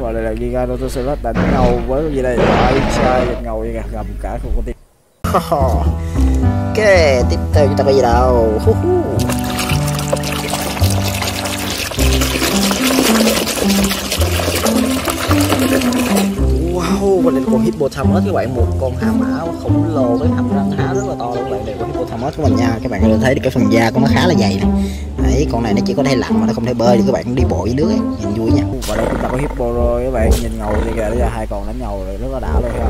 Và đây là Giganotosaurus đánh ngầu với cái gì đây? Ai trai ngầu vậy kìa, gầm cả không có tiếng. Ok, tiếp theo chúng ta có gì đâu? Wow, và đây là con Hippopotamus các bạn, một con hà mã khổng lồ với hàm răng há rất là to luôn. Đây là con Hippopotamus của mình nha, các bạn có thể thấy được cái phần da của nó khá là dày này. Đấy, con này nó chỉ có thể lặn mà nó không thể bơi được các bạn, đi bộ dưới nước ấy, nhìn vui nha. Và đây chúng ta có hippo rồi các bạn, nhìn ngầu kìa, bây giờ hai con đánh ngầu rồi, rất là đã luôn ha.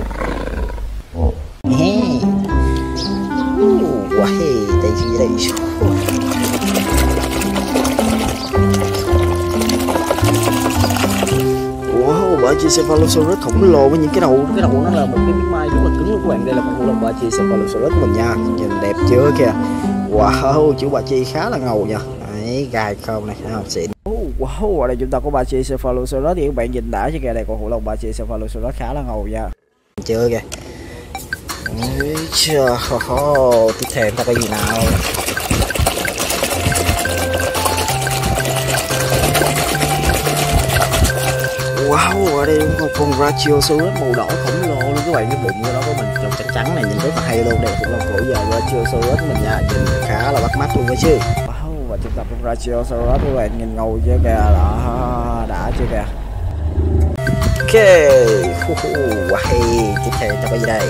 Wow, đây gì đây? Cephalosaurus khổng lồ với những cái đầu nó là một cái miếng mai rất là cứng luôn các bạn. Đây là con khủng long Brachiosaurus của mình nha, nhìn đẹp chưa kìa. Wow, chữ Brachi khá là ngầu nha. Đấy, gai không này, thấy không, xịn. Wow, ở đây chúng ta có Brachiosaurus thì các bạn nhìn đã chứ kìa, đây con khủng long Brachiosaurus khá là ngầu nha. Chưa kìa. Chưa. Tiếp theo ta có gì nào? Wow, ở đây một con Brachiosaurus màu đỏ khổng lồ luôn các bạn, cái bụng của nó có mình trong trắng trắng này nhìn rất là hay luôn. Đây cũng là cổ giờ Brachiosaurus của mình nha, nhìn khá là bắt mắt luôn đó chứ. Wow, và chúng ta con Brachiosaurus các bạn, nhìn ngầu chưa kìa, đó đã chưa kìa. Ok, wow, tiếp theo ta có gì đây?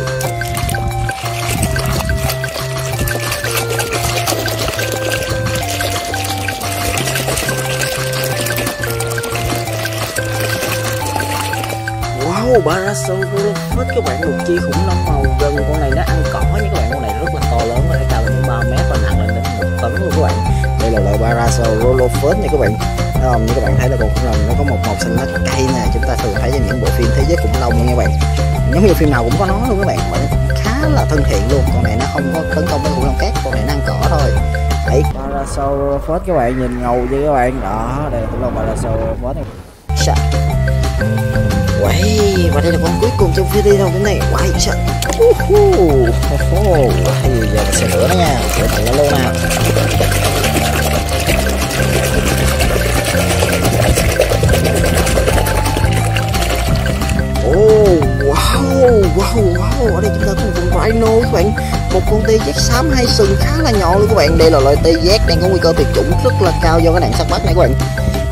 Parasaurolophus các bạn, một chi khủng long màu gần, con này nó ăn cỏ nha các bạn, con này rất là to lớn, có thể cao đến 3 mét và nặng lên đến 1 tấn luôn các bạn. Đây là loại Parasaurolophus nha các bạn. Không, như các bạn thấy là con khủng long nó có một màu xanh lá cây nè, chúng ta thường thấy trong những bộ phim thế giới khủng long nha các bạn. Giống như phim nào cũng có nó luôn các bạn, nó khá là thân thiện luôn. Con này nó không có tấn công với khủng long khác, con này nó ăn cỏ thôi. Đấy, Parasaurolophus các bạn, nhìn ngầu chứ các bạn. Đó, đây là khủng long Parasaurolophus. Wow, và đây là con cuối cùng trong video đâu cái này. Wow, sợ. Giờ mình sẽ rửa nó nha, rửa thẳng nó luôn nào. Wow, ở đây chúng ta có một con rhino các bạn, một con T-rex xám hai sừng khá là nhỏ luôn các bạn. Đây là loại T-rex đang có nguy cơ tuyệt chủng rất là cao do cái nạn săn bắt này các bạn.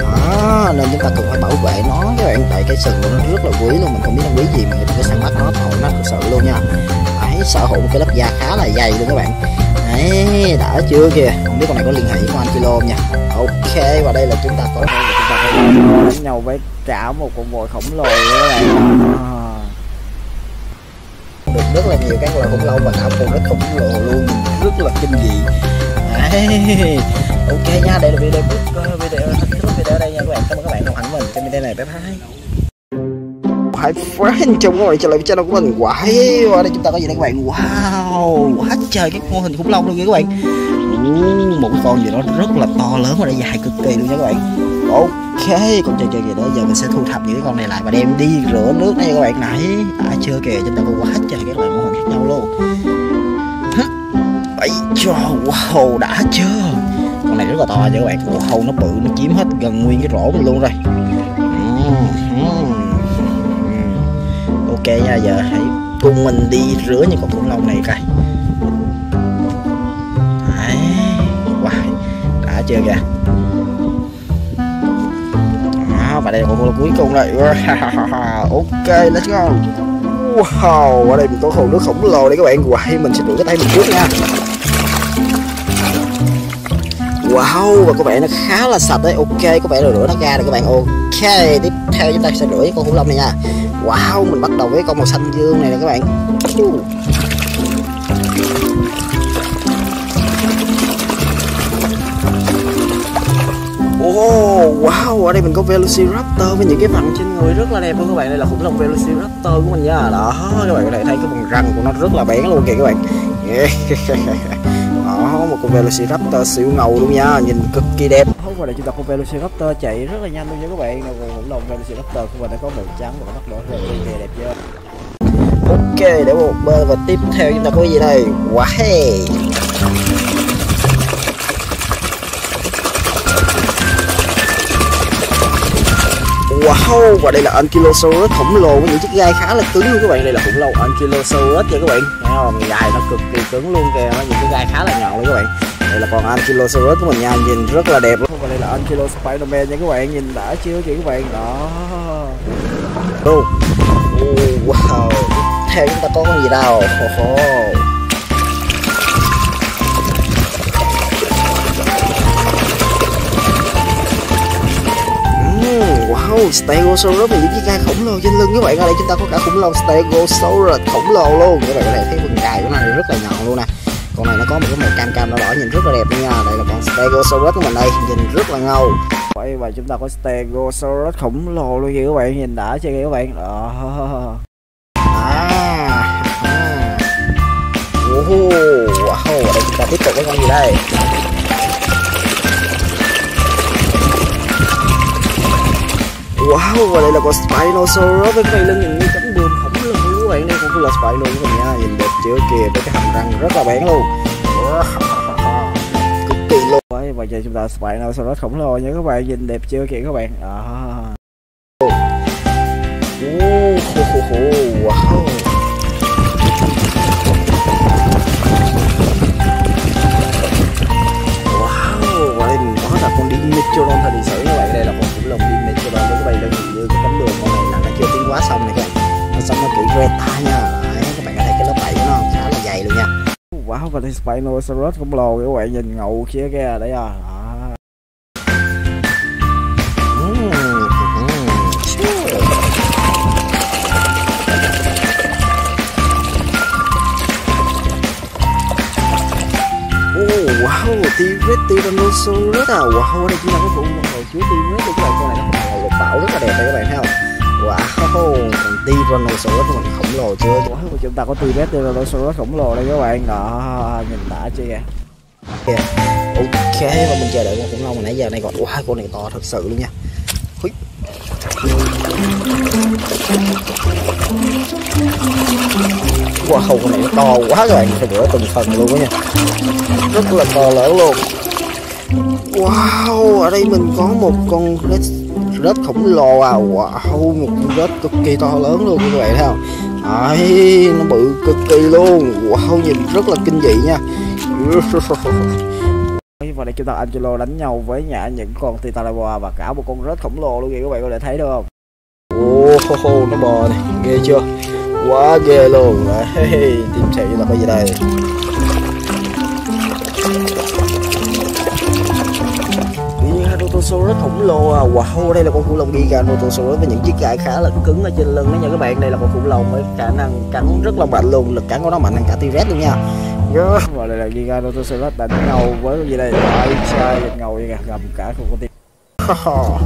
Đó, nên chúng ta cần phải bảo vệ nó các bạn, tại cái sừng của nó rất là quý luôn, mình không biết nó quý gì mà mình phải săn bắt nó, nó thật sự luôn nha. Đấy, sở hữu cái lớp da khá là dày luôn các bạn. Đấy, đã chưa kìa, không biết con này có liên hệ với con Ankylo nha. Ok, và đây là chúng ta có đánh nhau với cả một con voi khổng lồ các bạn. Được rất là nhiều các loài khủng long và cả một con rết khổng lồ luôn, rất là kinh dị. Đấy, ok nha, đây là video đây nha các bạn, cảm ơn các bạn đồng hành với mình trong video này, bye bye. Hãy friend chồng các bạn trở lại với channel của mình. Wow, ở đây chúng ta có gì đây các bạn? Wow, quá trời cái mô hình khủng long luôn nha các bạn. Một con gì đó rất là to lớn và dài cực kỳ luôn nha các bạn. Ok, con chơi gì đó giờ mình sẽ thu thập những cái con này lại và đem đi rửa nước đây các bạn. Nãy đã chưa kìa, chúng ta có quá trời các loại mô hình khác nhau luôn. Ấy, wow, đã chưa? Con này rất là to nha các bạn, wow, nó bự, nó chiếm hết gần nguyên cái rổ mình luôn rồi. Ok nha, giờ hãy cùng mình đi rửa những con khủng long này coi. Đấy, wow, đã chưa kìa. Đó, và đây là con khủng long cuối cùng rồi. Ok, let's go. Wow, ở đây mình có hồ nước khổng lồ đây các bạn. Wow, mình sẽ rửa cái tay mình trước nha. Wow, và có vẻ nó khá là sạch đấy. Ok, có vẻ là rửa nó ra rồi các bạn. Ok, tiếp theo chúng ta sẽ rửa con khủng long này nha. Wow, mình bắt đầu với con màu xanh dương này nè các bạn. Wow, ở đây mình có Velociraptor với những cái vằn trên người rất là đẹp luôn các bạn. Đây là khủng long Velociraptor của mình nha. Đó, các bạn có thể thấy cái vùng răng của nó rất là bén luôn kìa các bạn. Đó, một con Velociraptor siêu ngầu luôn nha, nhìn cực kỳ đẹp. Và đây chúng ta có Velociraptor chạy rất là nhanh luôn nha các bạn. Nào, khủng long Velociraptor của mình đã có màu trắng và mắt đỏ rất là đẹp chưa. Ok, để một bên và tiếp theo chúng ta có gì đây? Wow. Wow, và đây là Ankylosaurus khổng lồ với những chiếc gai khá là cứng luôn các bạn. Đây là khủng long Ankylosaurus nha các bạn. Thấy không? Gai nó cực kỳ cứng luôn kìa, những cái gai khá là nhọn luôn các bạn. Đây là con Ankylosaurus của mình nha, nhìn rất là đẹp luôn. Và đây là Ankylosaurus Spiderman nha các bạn, nhìn đã chưa kìa các bạn. Đó. Oh. Wow. Theo chúng ta có con gì đâu. Wow, Stegosaurus với những chiếc gai khổng lồ trên lưng các bạn. Ở đây chúng ta có cả khủng long Stegosaurus khổng lồ luôn. Các bạn có thể thấy phần gai của nó rất là nhọn luôn nè. Con này nó có một cái màu cam cam đỏ đỏ nhìn rất là đẹp nha. Đây là con Stegosaurus của mình đây, nhìn rất là ngầu. Vậy và chúng ta có Stegosaurus khổng lồ luôn kìa các bạn, nhìn đã chưa kìa các bạn. Đó. Wow, đây chúng ta tiếp tục với con gì đây? Wow, và đây là con Spinosaurus với cái lưng nhìn như cánh buồm khổng lồ các bạn. Đây cũng là Spinosaurus luôn nha, nhìn đẹp chưa kìa, với cái hàm răng rất là bén luôn. Cực kỳ luôn. Và giờ chúng ta Spinosaurus khổng lồ nha các bạn, nhìn đẹp chưa kìa các bạn. Wow. Wow, và đây mình có là con Dimetrodon thời điện sử các bạn. Đây là con khủng long Dimetrodon với các bạn, đơn giản như cái cánh đường con này là nó chưa tiến hóa xong này các bạn. Nó xong nó kỹ reta nha. Đấy, các bạn có thấy cái lớp vảy của nó khá là dày luôn nha. Wow, và đây Spinosaurus khổng lồ các bạn, nhìn ngầu kia kìa đấy à. Wow, T-rex Tyrannosaurus à. Wow, đây chính là cái khủng long hồi chứa T-rex của các bạn. Con này nó màu lục bảo rất là đẹp đây các bạn thấy không. Wow, còn Tyrannosaurus của mình khổng lồ chưa. Wow, chúng ta có T-rex Tyrannosaurus khổng lồ đây các bạn. Đó, nhìn đã chưa kìa. Ok, và mình chờ đợi con khủng long hồi nãy giờ này còn. Wow, con này to thật sự luôn nha. Wow, con này nó to quá các bạn, phải rửa từng phần luôn đó nha, rất là to lớn luôn. Wow, ở đây mình có một con rết khổng lồ à. Wow, một con rết cực kỳ to lớn luôn các bạn thấy không. Đấy, nó bự cực kỳ luôn. Wow, nhìn rất là kinh dị nha. Và đây chúng ta Angelo đánh nhau với những con Titanoboa và cả một con rết khổng lồ luôn kìa các bạn có thể thấy được không. Oh, nó bò này, ghê chưa, quá ghê luôn. Đấy, tiếp theo là cái gì đây? Giganotosaurus khổng lồ à. Wow, đây là con khủng long Giganotosaurus với những chiếc gai khá là cứng ở trên lưng đó nha các bạn. Đây là con khủng long với khả năng cắn rất là mạnh luôn, lực cắn của nó mạnh hơn cả T-rex luôn nha. Và đây là Giganotosaurus đánh ngầu với cái gì đây? Trai ngầu vậy kìa, gầm cả con tim. Ok,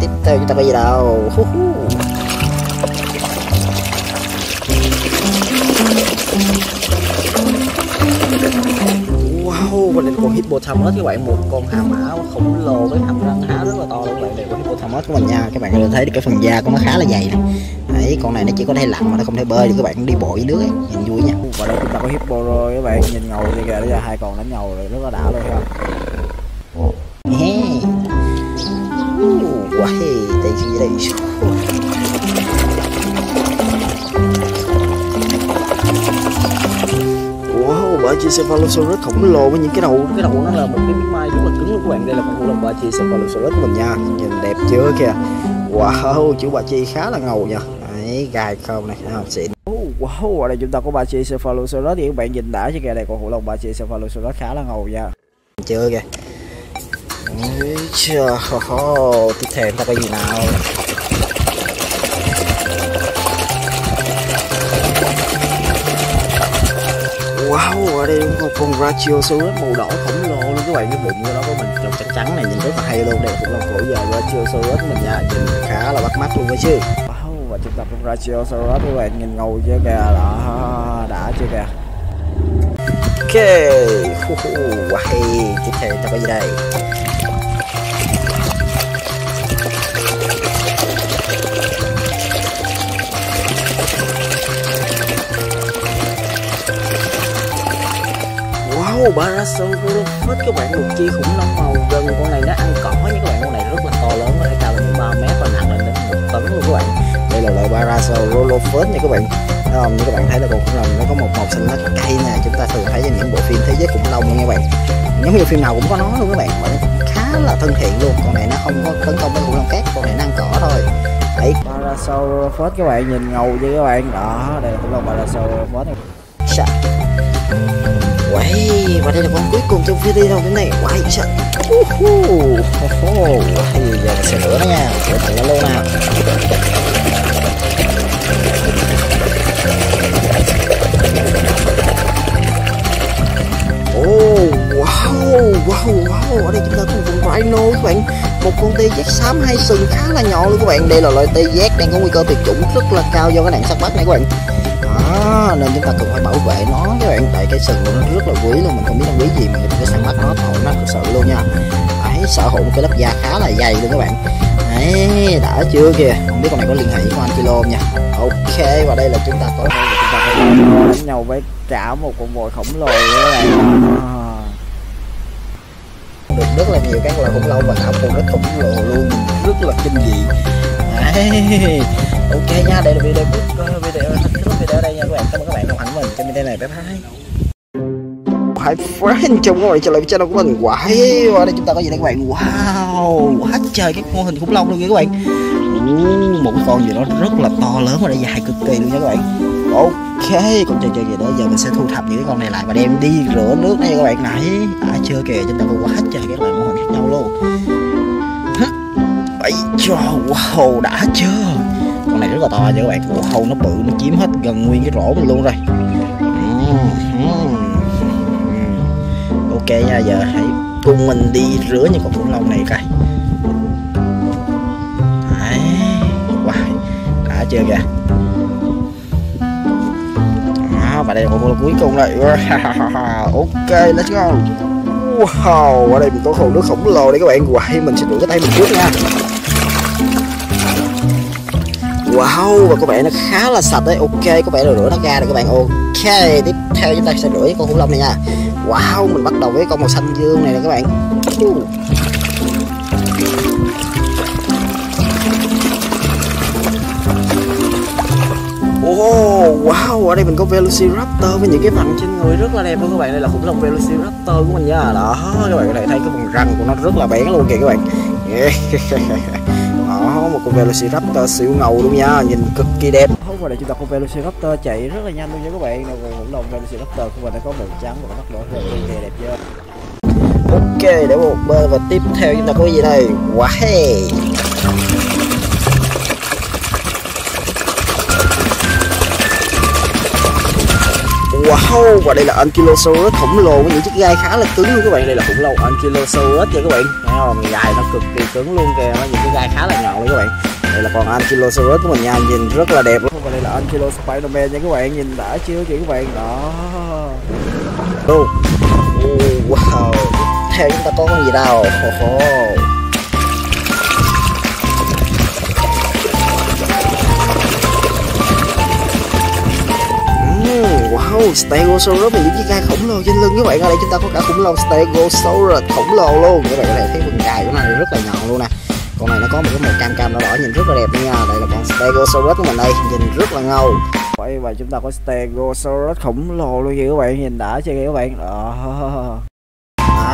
tiếp theo chúng ta bây giờ đâu? Wow, và đây là con Hippopotamus các bạn, một con hà mã khổng lồ với hàm răng há rất là to luôn. Đây là con Hippopotamus của mình nha, các bạn có thể thấy được cái phần da của nó khá là dày này. Đấy, con này nó chỉ có thể lặn mà nó không thể bơi được các bạn, đi bộ dưới nước ấy, nhìn vui nha. Và đây chúng ta có Hippo rồi các bạn, nhìn ngầu kìa, bây giờ hai con đánh nhau rồi, rất là đã luôn ha. Wow, đây gì đây? Cephalosaurus khổng lồ với những cái đầu nó là một cái miếng mai rất là cứng luôn các bạn. Đây là con khủng long Brachiosaurus của mình nha, nhìn đẹp chưa kìa. Wow, chú Brachi khá là ngầu nha. Đấy, gai không này, không xịn. Wow, ở đây chúng ta có Brachiosaurus thì các bạn nhìn đã chứ kìa. Đây con khủng long Brachiosaurus khá là ngầu nha. Chưa kìa. Tiếp theo ta có gì nào? Wow, ở đây một con Brachiosaurus màu đỏ khổng lồ luôn các bạn. Cái bụng của nó có mình trồng trắng trắng này, nhìn rất là hay luôn. Đây là khủng long cổ giờ Brachiosaurus mình nha, nhìn khá là bắt mắt luôn đấy chứ. Wow, và chúng ta con Brachiosaurus các bạn, nhìn ngầu chưa kìa, đó đã chưa kìa. Ok, wow, tiếp theo ta có gì đây? Parasaurolophus các bạn, một chi khủng long màu rừng. Con này nó ăn cỏ nha các bạn, con này rất là to lớn, nó cao lên 3 mét và nặng lên đến 1 tấn luôn các bạn. Đây là loại Parasaurolophus nha các bạn. Như các bạn thấy là con khủng long nó có một màu xanh lá cây nè, chúng ta thường thấy trong những bộ phim thế giới khủng long nha các bạn. Giống như phim nào cũng có nó luôn các bạn, và nó cũng khá là thân thiện luôn. Con này nó không có tấn công với khủng long khác, con này nó ăn cỏ thôi. Đấy, Parasaurolophus các bạn, nhìn ngầu vậy các bạn. Đó, đây là khủng long Parasaurolophus. Wow, và đây là con cuối cùng trong video này. Wow, trời. Giờ mình sẽ rửa nó nha, rửa thẳng nó luôn nào. Wow, ở đây chúng ta có một con rhino các bạn, một con T-rex xám hai sừng khá là nhỏ luôn các bạn. Đây là loại T-rex đang có nguy cơ tuyệt chủng rất là cao do cái nạn săn bắt này các bạn. Đó, nên chúng ta cần phải bảo vệ nó các bạn, tại cái sừng của nó rất là quý luôn, mình không biết nó quý gì mà mình cứ săn bắt nó thôi, nó thực sự luôn nha. Đấy, sở hữu một cái lớp da khá là dày luôn các bạn. Đấy, đã chưa kìa, không biết con này có liên hệ với con Ankylo nha. Ok, và đây là chúng ta có đánh nhau với cả một con voi khổng lồ các bạn. Được rất là nhiều các loài khủng long và tạo phù rất khổng lồ luôn, rất là kinh dị. Đấy. Ok nha, đây là video video đây nha các bạn. Cảm ơn các bạn đồng hành với mình trong video này. Bye bye. Hãy friend trong các bạn trở lại với channel của mình. Wow, ở đây chúng ta có gì đây các bạn? Wow, quá trời các mô hình khủng long luôn nha các bạn. Một con gì đó rất là to lớn và dài cực kỳ luôn nha các bạn. Ok, con chơi gì đó, giờ mình sẽ thu thập những cái con này lại và đem đi rửa nước đây các bạn. Nãy đã chưa kìa, chúng ta có quá trời các loại mô hình khác nhau luôn. Ấy trời, wow, đã chưa? Con này rất là to nha các bạn, hầu nó bự, nó chiếm hết gần nguyên cái rổ mình luôn rồi. Ok nha, giờ hãy cùng mình đi rửa những con khủng long này coi. Đấy, wow, đã chưa kìa. Đó, và đây là con khủng long cuối cùng rồi. Ok, let's go. Wow, ở đây mình có hồ nước khổng lồ đây các bạn. Wow, mình sẽ rửa cái tay mình trước nha. Wow, và có vẻ nó khá là sạch đấy. Ok, có vẻ là rửa nó ra rồi các bạn. Ok, tiếp theo chúng ta sẽ rửa con khủng long này nha. Wow, mình bắt đầu với con màu xanh dương này nè các bạn. Oh, wow, ở đây mình có Velociraptor với những cái vằn trên người rất là đẹp luôn các bạn. Đây là khủng long Velociraptor của mình nha. Đó, các bạn có thể thấy cái vùng răng của nó rất là bén luôn kìa các bạn. Đó, một con Velociraptor siêu ngầu luôn nha, nhìn cực kỳ đẹp. Và đây chúng ta có Velociraptor chạy rất là nhanh luôn nha các bạn. Đây khủng long Velociraptor của mình đã có màu trắng và mắt đỏ rất là đẹp chưa. Ok, để một bên và tiếp theo chúng ta có cái gì đây? Wow. Wow, và đây là Ankylosaurus khổng lồ với những chiếc gai khá là cứng luôn các bạn. Đây là khủng long Ankylosaurus nha các bạn. Thấy không? Gai nó cực kỳ cứng luôn kìa, nó những cái gai khá là nhọn luôn các bạn. Đây là con Ankylosaurus của mình nha, nhìn rất là đẹp luôn. Và đây là Ankylosaurus nha các bạn, nhìn đã chưa kìa các bạn. Đó. Wow. Theo chúng ta có con gì đâu? Wow, Stegosaurus và những chiếc gai khổng lồ trên lưng các bạn. Ở đây chúng ta có cả khủng long Stegosaurus khổng lồ luôn. Các bạn có thể thấy phần gai của nó này rất là nhọn luôn nè. Con này nó có một cái màu cam đỏ đỏ nhìn rất là đẹp nha. Đây là con Stegosaurus của mình đây, nhìn rất là ngầu. Vậy và chúng ta có Stegosaurus khổng lồ luôn kìa các bạn, nhìn đã chưa kìa các bạn. Wow,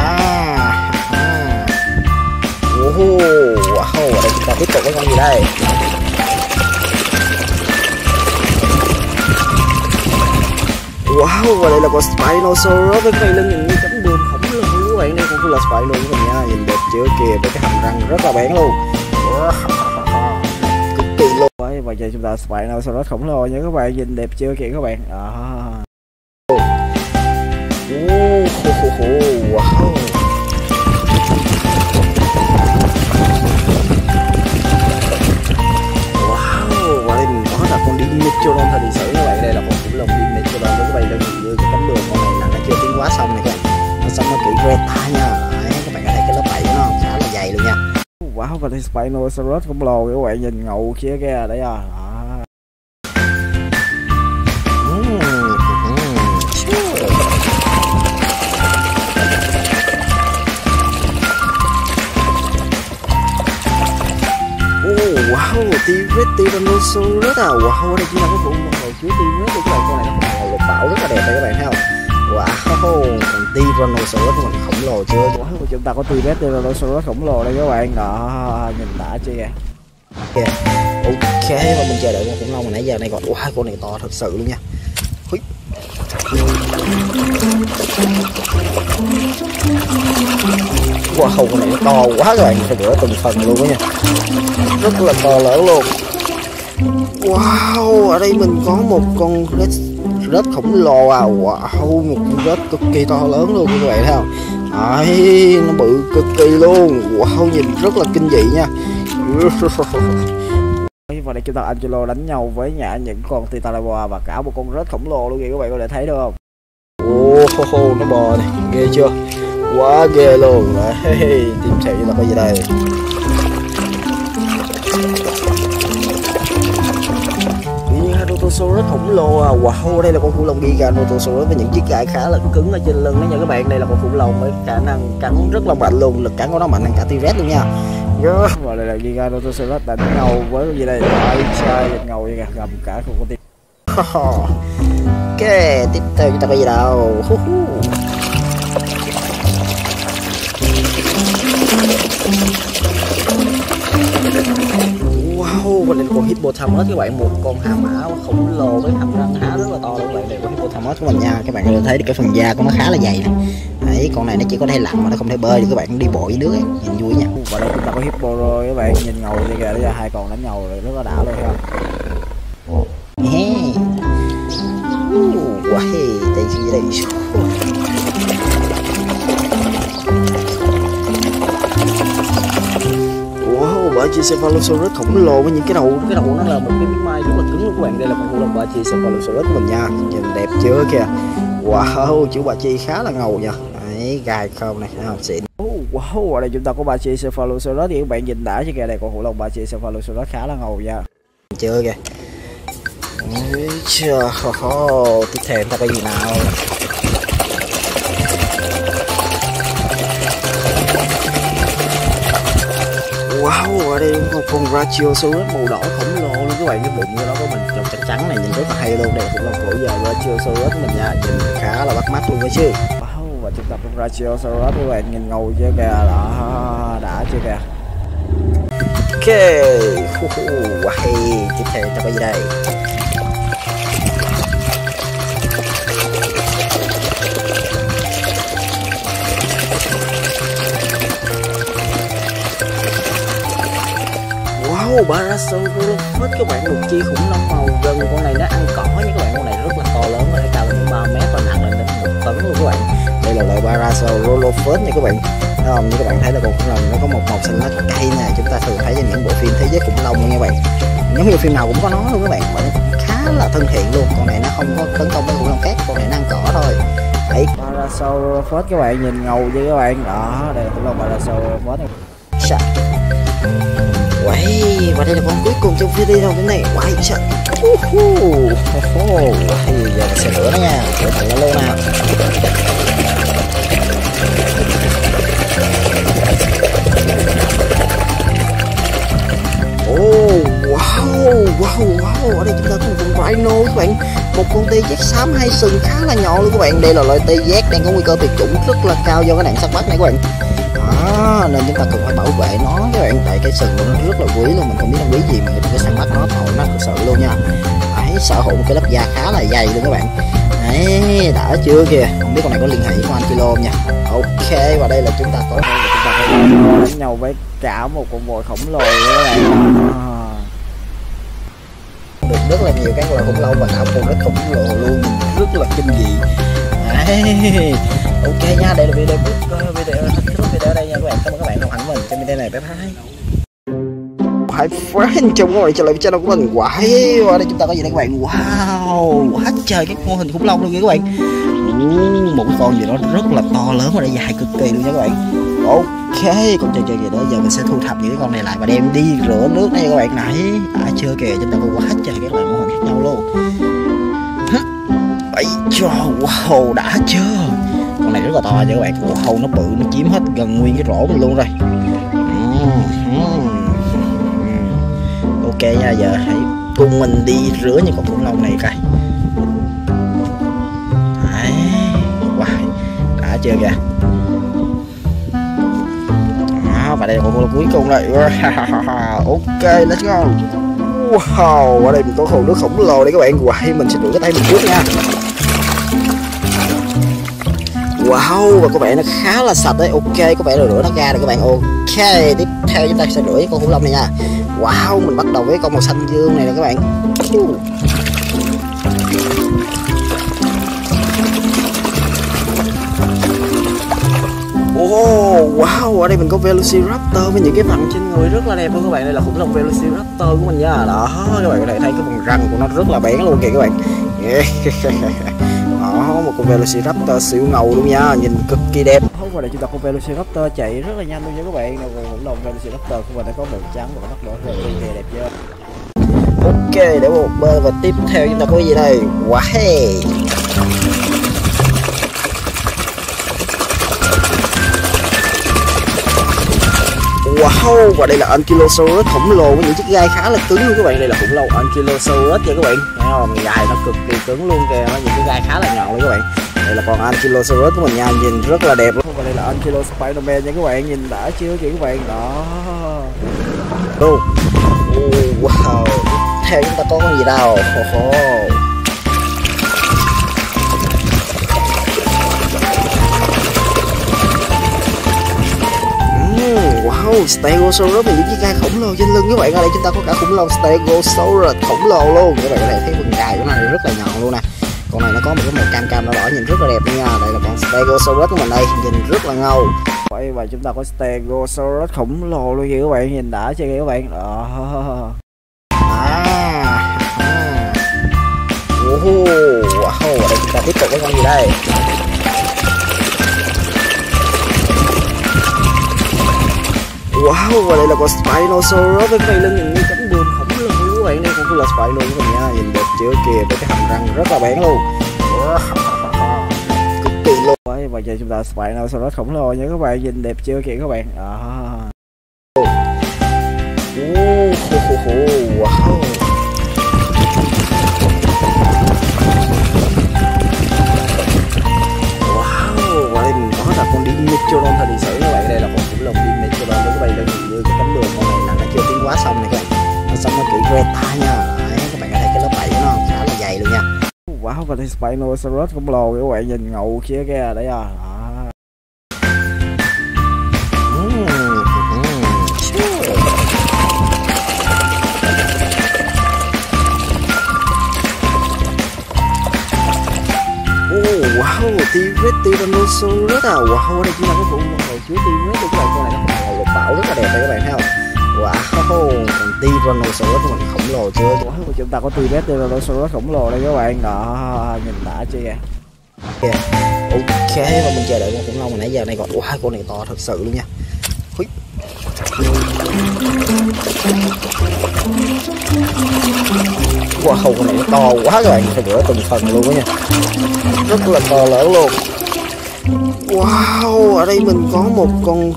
ở đây chúng ta tiếp tục với con gì đây? Wow, và đây là con Spinosaurus với cái lưng nhìn như cánh bướm khổng lồ các bạn. Đây cũng là Spino của mình nha, nhìn đẹp chưa kìa, với cái hàm răng rất là bén luôn, cực kỳ luôn. Và giờ chúng ta Spinosaurus khổng lồ nha các bạn, nhìn đẹp chưa kìa các bạn. ho, wow. Wow, và đây đó là con Dimetrodon thời lịch sử các bạn. Đây là một khủng long Dimetrodon các bạn, đơn như cái cánh đường con này là nó chưa tiến hóa xong này các bạn. Nó sống nó kỹ Greta nha. Đấy, các bạn có thấy cái lớp vảy của nó khá là dày luôn nha. Wow, và đây Spinosaurus khổng lồ các bạn, nhìn ngầu kia kìa đấy à. Wow, T-rex, Tyrannosaurus à. Wow, đây chính là cái vụ một hồi chứa T-rex của các bạn. Con này nó màu lục bảo rất là đẹp đây các bạn thấy không. Wow, còn Tyrannosaurus của mình khổng lồ chưa. Wow, chúng ta có T-rex, Tyrannosaurus khổng lồ đây các bạn. Đó, nhìn đã chưa kìa. Ok, ok, và mình chờ đợi con khủng long hồi nãy giờ này còn. Wow, con này to thật sự luôn nha. Húi. Wow, con này nó to quá các bạn, phải rửa từng phần luôn đó nha. Rất là to lớn luôn. Wow, ở đây mình có một con rết khổng lồ à. Wow, một con rết cực kỳ to lớn luôn các bạn thấy không. Đấy, nó bự cực kỳ luôn. Wow, nhìn rất là kinh dị nha. Và đây chúng ta Ankylo đánh nhau với những con Titanoboa và cả một con rết khổng lồ luôn kìa các bạn có thể thấy được không. Oh, nó bò này, ghê chưa, quá ghê luôn. Đấy, tìm thị là có gì đây. Giganotosaurus khổng lồ à. Wow, đây là con khủng long Giganotosaurus với những chiếc gai khá là cứng ở trên lưng đó nha các bạn. Đây là con khủng long với khả năng cắn rất là mạnh luôn, lực cắn của nó mạnh hơn cả T-rex luôn nha. Và đây là Giganotosaurus đánh ngầu với cái gì đây. Đấy, sai ngầu vậy kìa, gầm cả con tim. Ok, tiếp theo chúng ta có gì đâu. Wow, và đây là con Hippopotamus các bạn, một con hà mã khổng lồ với hàm răng há rất là to luôn các bạn. Đây là con Hippopotamus của mình nha. Các bạn có thể thấy được cái phần da của nó khá là dày này. Đấy, con này nó chỉ có thể lặn mà nó không thể bơi được các bạn, đi bộ dưới nước ấy, nhìn vui nha. Và đây chúng ta có Hippo rồi các bạn, nhìn ngầu vậy kìa. Bây giờ hai con đánh ngầu rồi, rất là đã luôn ha. Yeah. Wow, đây gì đây. Cephalosaurus khổng lồ với những cái đầu nó là một cái miếng mai rất là cứng luôn các bạn. Đây là con khủng long Brachiosaurus của mình nha, nhìn đẹp chưa kìa. Wow, chữ Brachi khá là ngầu nha. Đấy, gai không này, thấy không, xịn. Wow, ở đây chúng ta có Brachiosaurus thì các bạn nhìn đã chứ kìa. Đây con khủng long Brachiosaurus khá là ngầu nha, chưa kìa. Chưa, tiếp theo ta cái gì nào. Wow, ở đây một con Brachiosaurus màu đỏ khổng lồ luôn các bạn, cái bụng của nó có mình trông trắng trắng này, nhìn rất là hay luôn. Đây cũng là cổ giờ Brachiosaurus mình nha, nhìn khá là bắt mắt luôn đấy chứ. Wow, và chúng ta con Brachiosaurus các bạn, nhìn ngầu chưa kìa, đó, đã chưa kìa. Ok, wow, tiếp theo ta có gì đây. Parasaurolophus các bạn, một chi khủng long màu gần. Con này nó ăn cỏ nha các bạn, con này rất là to lớn, có thể cao lên 3 mét và nặng lên đến 1 tấn luôn các bạn. Đây là loại Parasaurolophus nha các bạn. Không, như các bạn thấy là con khủng long nó có một màu xanh lá cây nè, chúng ta thường thấy trên những bộ phim thế giới khủng long nha các bạn. Giống như phim nào cũng có nó luôn các bạn, và nó cũng khá là thân thiện luôn. Con này nó không có tấn công với khủng long khác, con này nó ăn cỏ thôi. Đấy, Parasaurolophus các bạn, nhìn ngầu với các bạn. Đó, đây là khủng long Parasaurolophus. Wow, và đây là con cuối cùng trong video cái này. Wow, sợ. Giờ mình sẽ rửa nó nha, rửa thẳng nó luôn nào. Oh, wow, ở đây chúng ta có một con rhino các bạn, một con T-rex xám hai sừng khá là nhỏ luôn các bạn. Đây là loại T-rex đang có nguy cơ tuyệt chủng rất là cao do cái nạn săn bắt này các bạn. À, nên chúng ta cần phải bảo vệ nó các bạn, tại cái sừng của nó rất là quý luôn, mình không biết nó quý gì mà đừng có săn bắt nó, tội nó thật sự luôn nha. Đấy, sở hữu một cái lớp da khá là dày luôn các bạn. Đấy, đã chưa kìa, không biết con này có liên hệ với con Ankylo nha. Ok, và đây là chúng ta có đánh nhau với cả một con voi khổng lồ các bạn. Được rất là nhiều các loài khủng long và cả con rết khổng lồ luôn, rất là kinh dị. Đấy. Ok nha, đây là video video đây nha các bạn. Cảm ơn các bạn đồng hành với mình trong video này. Bye bye. Hi friend, chào các bạn trở lại với channel của mình. Wow, đây chúng ta có gì đây các bạn? Wow, quá trời các mô hình khủng long luôn nha các bạn. Một con gì đó rất là to lớn và nó dài cực kỳ luôn nha các bạn. Ok, con chơi gì đó giờ mình sẽ thu thập những cái con này lại và đem đi rửa nước đây các bạn. Nãy chưa kìa, chúng ta có quá trời các loại mô hình khác nhau luôn. Ấy cho, wow, đã chưa? Con này rất là to nha các bạn. Wow, nó bự, nó chiếm hết gần nguyên cái rổ mình luôn rồi. Ok nha, giờ hãy cùng mình đi rửa những con khủng long này coi. Đấy, wow, đã chưa kìa. Và đây là con cuối cùng này. Ok, let's go. Wow, ở đây mình có hồ nước khổng lồ đây các bạn. Wow, mình sẽ rửa cái tay mình trước nha. Wow, và có vẻ nó khá là sạch đấy. Ok, có vẻ là rửa nó ra rồi các bạn. Ok, tiếp theo chúng ta sẽ rửa con khủng long này nha. Wow, mình bắt đầu với con màu xanh dương này nè các bạn. Oh, wow, ở đây mình có Velociraptor với những cái phần trên người rất là đẹp luôn các bạn. Đây là khủng long Velociraptor của mình nha. Đó, các bạn có thể thấy cái vùng răng của nó rất là bén luôn kìa các bạn. Đó, một con Velociraptor siêu ngầu luôn nha, nhìn cực kỳ đẹp. Và đây chúng ta có Velociraptor chạy rất là nhanh luôn nha các bạn. Khủng long Velociraptor của mình đã có màu trắng và mắt đỏ rất là đẹp chưa. Ok, để một bên và tiếp theo chúng ta có cái gì đây? Wow. Wow, và đây là Ankylosaurus khổng lồ với những chiếc gai khá là cứng luôn các bạn. Đây là khủng long Ankylosaurus nha các bạn. Thấy không? Gai nó cực kỳ cứng luôn kìa, nó những cái gai khá là nhọn luôn các bạn. Đây là con Ankylosaurus của mình nha, nhìn rất là đẹp luôn. Và đây là Ankylosaurus Spiderman nha các bạn, nhìn đã chưa kìa các bạn. Đó. Wow. Wow. Theo chúng ta có con gì đâu? Wow, Stegosaurus và những chiếc gai khổng lồ trên lưng các bạn. Ở đây chúng ta có cả khủng long Stegosaurus khổng lồ luôn. Các bạn có thể thấy phần gai của nó này rất là nhọn luôn nè. Con này nó có một cái màu cam cam đỏ đỏ nhìn rất là đẹp luôn nha. Đây là con Stegosaurus của mình đây, nhìn rất là ngầu. Và chúng ta có Stegosaurus khổng lồ luôn kìa các bạn, nhìn đã chưa kìa các bạn. Đó. Wow, đây chúng ta tiếp tục với con gì đây? Wow, và đây là con Spinosaurus với cái lưng những cánh buồm khổng lồ các bạn. Đây cũng là Spinosaurus của mình nha, nhìn đẹp chưa kìa, với cái hàm răng rất là bén luôn. Cực kỳ luôn. Đấy, và giờ chúng ta Spinosaurus khổng lồ nha các bạn, nhìn đẹp chưa kìa các bạn. Wow. Wow, và đây mình có là con Dimetrodon thời sử các bạn. Đây là con khủng long Dimetrodon nó bay lên như cái cánh buồm con này là nó chưa tiến hóa xong này các bạn. Nó xong nó kỹ Greta nha. Đấy, các bạn có thấy cái lớp vảy của nó khá là dày luôn nha. Wow, và đây Spinosaurus khổng lồ các bạn, nhìn ngầu kia kìa đấy à. Wow, T-rex Tyrannosaurus à. Wow, đây chúng ta có phụ hồi chứa T-rex các bạn. Con này nó màu lục bảo rất là đẹp đây các bạn thấy không. Wow, còn Tyrannosaurus mình khổng lồ chưa. Wow, chúng ta có T-rex Tyrannosaurus khổng lồ đây các bạn. Đó, nhìn đã chưa kìa. Ok, và mình chờ đợi con khủng long hồi nãy giờ này. Còn wow, con này to thật sự luôn nha. Wow, con này nó to quá các bạn, phải rửa từng phần luôn đó nha, rất là to lớn luôn. Wow, ở đây mình có một con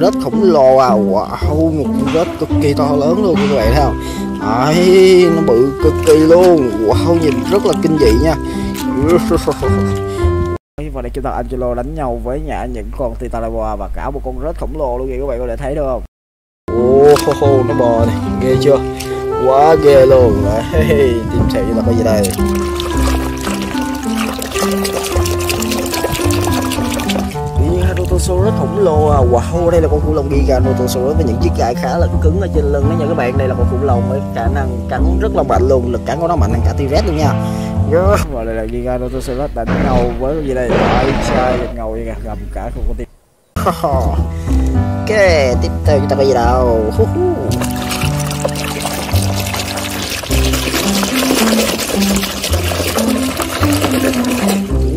rết khổng lồ à. Wow, một con rết cực kỳ to lớn luôn các bạn thấy không. Đấy, nó bự cực kỳ luôn. Wow, nhìn rất là kinh dị nha. Và đây chúng ta Angelo đánh nhau với những con Titanoboa và cả một con rết khổng lồ luôn kìa các bạn, có thể thấy được không. Oh, nó bò này, ghê chưa, quá ghê luôn. Đấy, tiếp theo chúng ta có gì đây? Giganotosaurus khổng lồ à. Wow, đây là con khủng long Giganotosaurus với những chiếc gai khá là cứng ở trên lưng đó nha các bạn. Đây là con khủng long với khả năng cắn rất là mạnh luôn, lực cắn của nó mạnh hơn cả T-rex luôn nha. Và đây là Giganotosaurus đánh ngầu với cái gì đây? Phải sai đánh ngầu vậy kìa, gầm cả không có tim. Ok, tiếp theo chúng ta có gì đâu?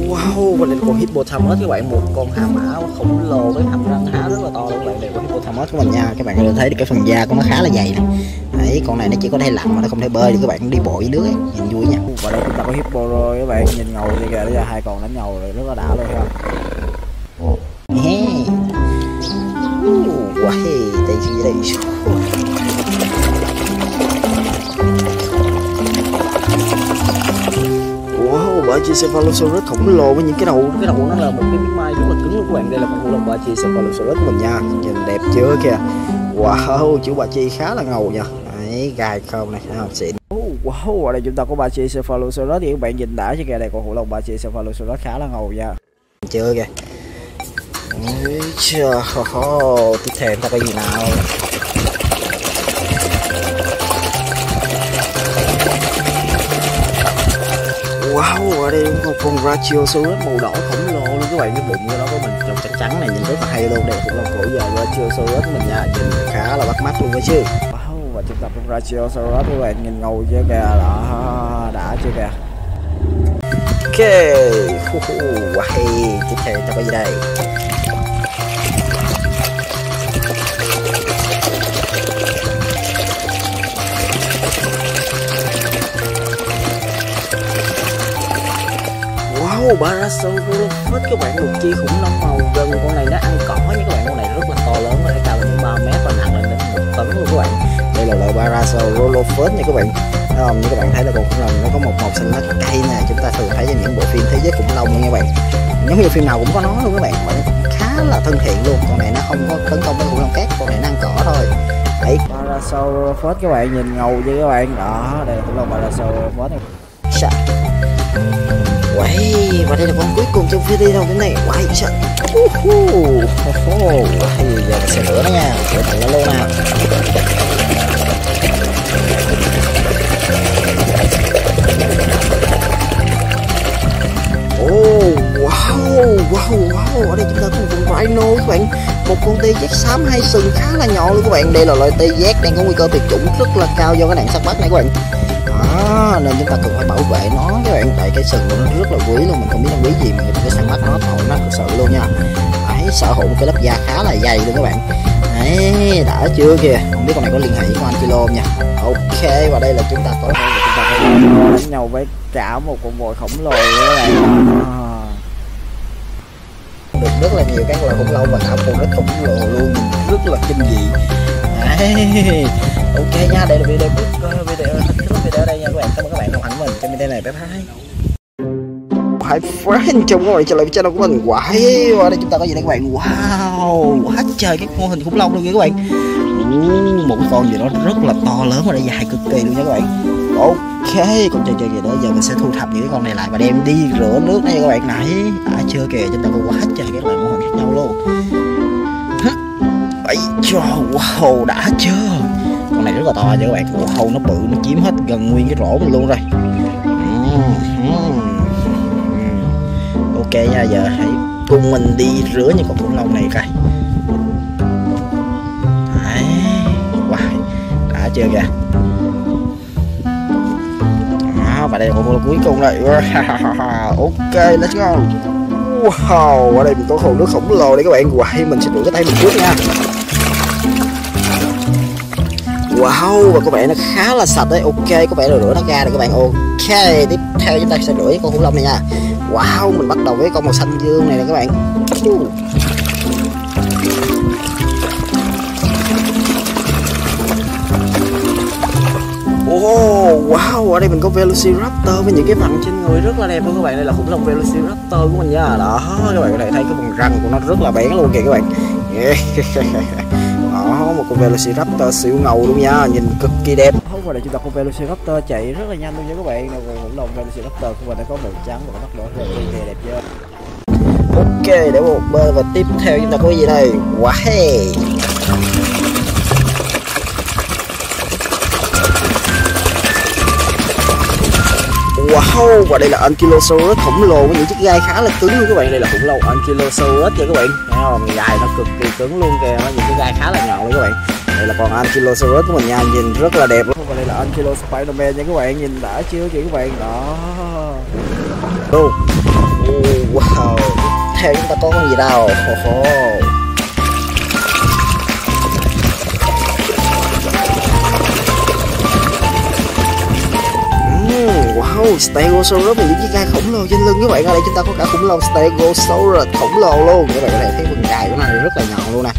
Wow, mình đến con Hippopotamus các bạn, một con hàm ảo khổng lồ với hàm răng há rất là to luôn các bạn. Đây con Hippopotamus của mình nha, các bạn có thể thấy được cái phần da của nó khá là dày này. Đấy, con này nó chỉ có thể lặn mà nó không thể bơi thì các bạn đi bộ dưới nước ấy, nhìn vui nha. Và đây chúng ta có Hippo rồi các bạn, nhìn ngầu như kìa, bây giờ hai con đánh ngầu rồi rất là đã luôn không? Yeah. Wow, đây gì đây? Bởi chi Cephalosaurus khổng lồ với những cái đầu nó là một cái miếng mai rất là cứng luôn các bạn. Đây là con khủng long bởi chi Cephalosaurus của mình nha, nhìn đẹp chưa kìa. Wow, chữ bà chi khá là ngầu nha. Đấy, gai không này, thấy không, xịn. Wow, ở đây chúng ta có bà chi Cephalosaurus thì các bạn nhìn đã chứ kìa. Đây con khủng long bà chi Cephalosaurus khá là ngầu nha, chưa kìa. Chưa, tiếp theo ta có gì nào? Wow, ở đây một con Brachiosaurus màu đỏ khổng lồ luôn các bạn, cái bụng của nó có mình trong trắng trắng này nhìn rất là hay luôn. Đây cũng là cổ giờ Brachiosaurus của mình nha, nhìn khá là bắt mắt luôn đó chứ. Wow, và chúng ta con Brachiosaurus các bạn, nhìn ngầu chưa kìa, đó đã chưa kìa. Ok, wow, tiếp theo ta có gì đây? Parasaurolophus các bạn, một chi khủng long màu gần, con này nó ăn cỏ nha các bạn, con này rất là to lớn, có thể cao đến 3 mét và nặng lên đến 1 tấn luôn các bạn. Đây là loại Parasaurolophus nha các bạn. Như các bạn thấy là con khủng long nó có một màu xanh lá cây nè, chúng ta thường thấy trong những bộ phim thế giới khủng long nha các bạn. Giống như phim nào cũng có nó luôn các bạn, nó cũng khá là thân thiện luôn. Con này nó không có tấn công với khủng long khác, con này nó ăn cỏ thôi. Đấy, Parasaurolophus các bạn, nhìn ngầu chứ các bạn. Đó, đây là khủng long Parasaurolophus này. Wow, và đây là con cuối cùng trong video đâu cái này. Wow, sợ. Giờ mình sẽ rửa nó nha, rửa thẳng nó luôn nào. Wow, ở đây chúng ta có một con rhino các bạn, một con T-rex xám hai sừng khá là nhỏ luôn các bạn. Đây là loại T-rex đang có nguy cơ tuyệt chủng rất là cao do cái nạn săn bắt này các bạn. Đó, nên chúng ta cần phải bảo vệ nó các bạn, tại cái sừng của nó rất là quý luôn, mình không biết nó quý gì mà cái săn bắt nó thôi, nó thật sự luôn nha. Đấy, sở hữu cái lớp da khá là dày luôn các bạn. Đấy, đã chưa kìa, không biết con này có liên hệ với con Ankylosaurus nha. Ok, và đây là chúng ta có đánh nhau với cả một con voi khổng lồ các bạn. Được rất là nhiều các loài khủng long và cả một con rất khổng lồ luôn, rất là kinh dị. Đấy, ok nha, đây là video đây nha các bạn, cảm ơn các bạn đồng hành với mình trong video này, bye bye. Hãy friend chào các bạn trở lại với channel của mình. Wow, ở đây chúng ta có gì đây các bạn? Wow, quá trời cái mô hình khủng long luôn nha các bạn. Một con gì đó rất là to lớn và dài cực kỳ luôn nha các bạn. Ok, con chơi gì đó giờ mình sẽ thu thập những cái con này lại và đem đi rửa nước đây các bạn. Nãy đã chưa kìa, chúng ta có quá trời các loại mô hình khác nhau luôn. Ấy, wow, đã chưa? Con này rất là to chứ các bạn, wow, nó bự, nó chiếm hết gần nguyên cái rổ mình luôn rồi. Ok nha, giờ hãy cùng mình đi rửa những con khủng long này coi. Đấy, wow, đã chưa kìa. Đó, và đây là con khủng long cuối cùng rồi. Ok, let's go. Wow, ở đây mình có hồ nước khổng lồ đây các bạn. Wow, mình sẽ rửa cái tay mình trước nha. Wow, và các bạn nó khá là sạch đấy. Ok, có vẻ là rửa nó ra rồi các bạn. Ok, tiếp theo chúng ta sẽ rửa con khủng long này nha. Wow, mình bắt đầu với con màu xanh dương này nè các bạn. Wow, ở đây mình có Velociraptor với những cái vằn trên người rất là đẹp luôn các bạn. Đây là khủng long Velociraptor của mình nha. Đó, các bạn có thể thấy cái phần răng của nó rất là bén luôn kìa các bạn. Đó, một con Velociraptor siêu ngầu luôn nha, nhìn cực kỳ đẹp. Và đây chúng ta có Velociraptor chạy rất là nhanh luôn nha các bạn. Nào, khủng long Velociraptor của mình đã có màu trắng và mắt đỏ rất là đẹp chưa. Ok, để một bên và tiếp theo chúng ta có gì đây? Wow. Wow, và đây là Ankylosaurus khổng lồ với những chiếc gai khá là cứng luôn các bạn. Đây là khủng long Ankylosaurus nha các bạn. Thấy không? Gai nó cực kỳ cứng luôn kìa, những cái gai khá là nhọn luôn các bạn. Đây là con Ankylosaurus của mình nha, nhìn rất là đẹp luôn. Và đây là Ankylosaurus Spiderman nha các bạn, nhìn đã chưa kìa các bạn. Đó. Oh. Wow. Theo chúng ta có con gì đâu. Wow, Stegosaurus là những chiếc gai khổng lồ trên lưng các bạn. Ở đây chúng ta có cả khủng long Stegosaurus khổng lồ luôn. Các bạn có thể thấy phần gai của nó rất là nhọn luôn nè.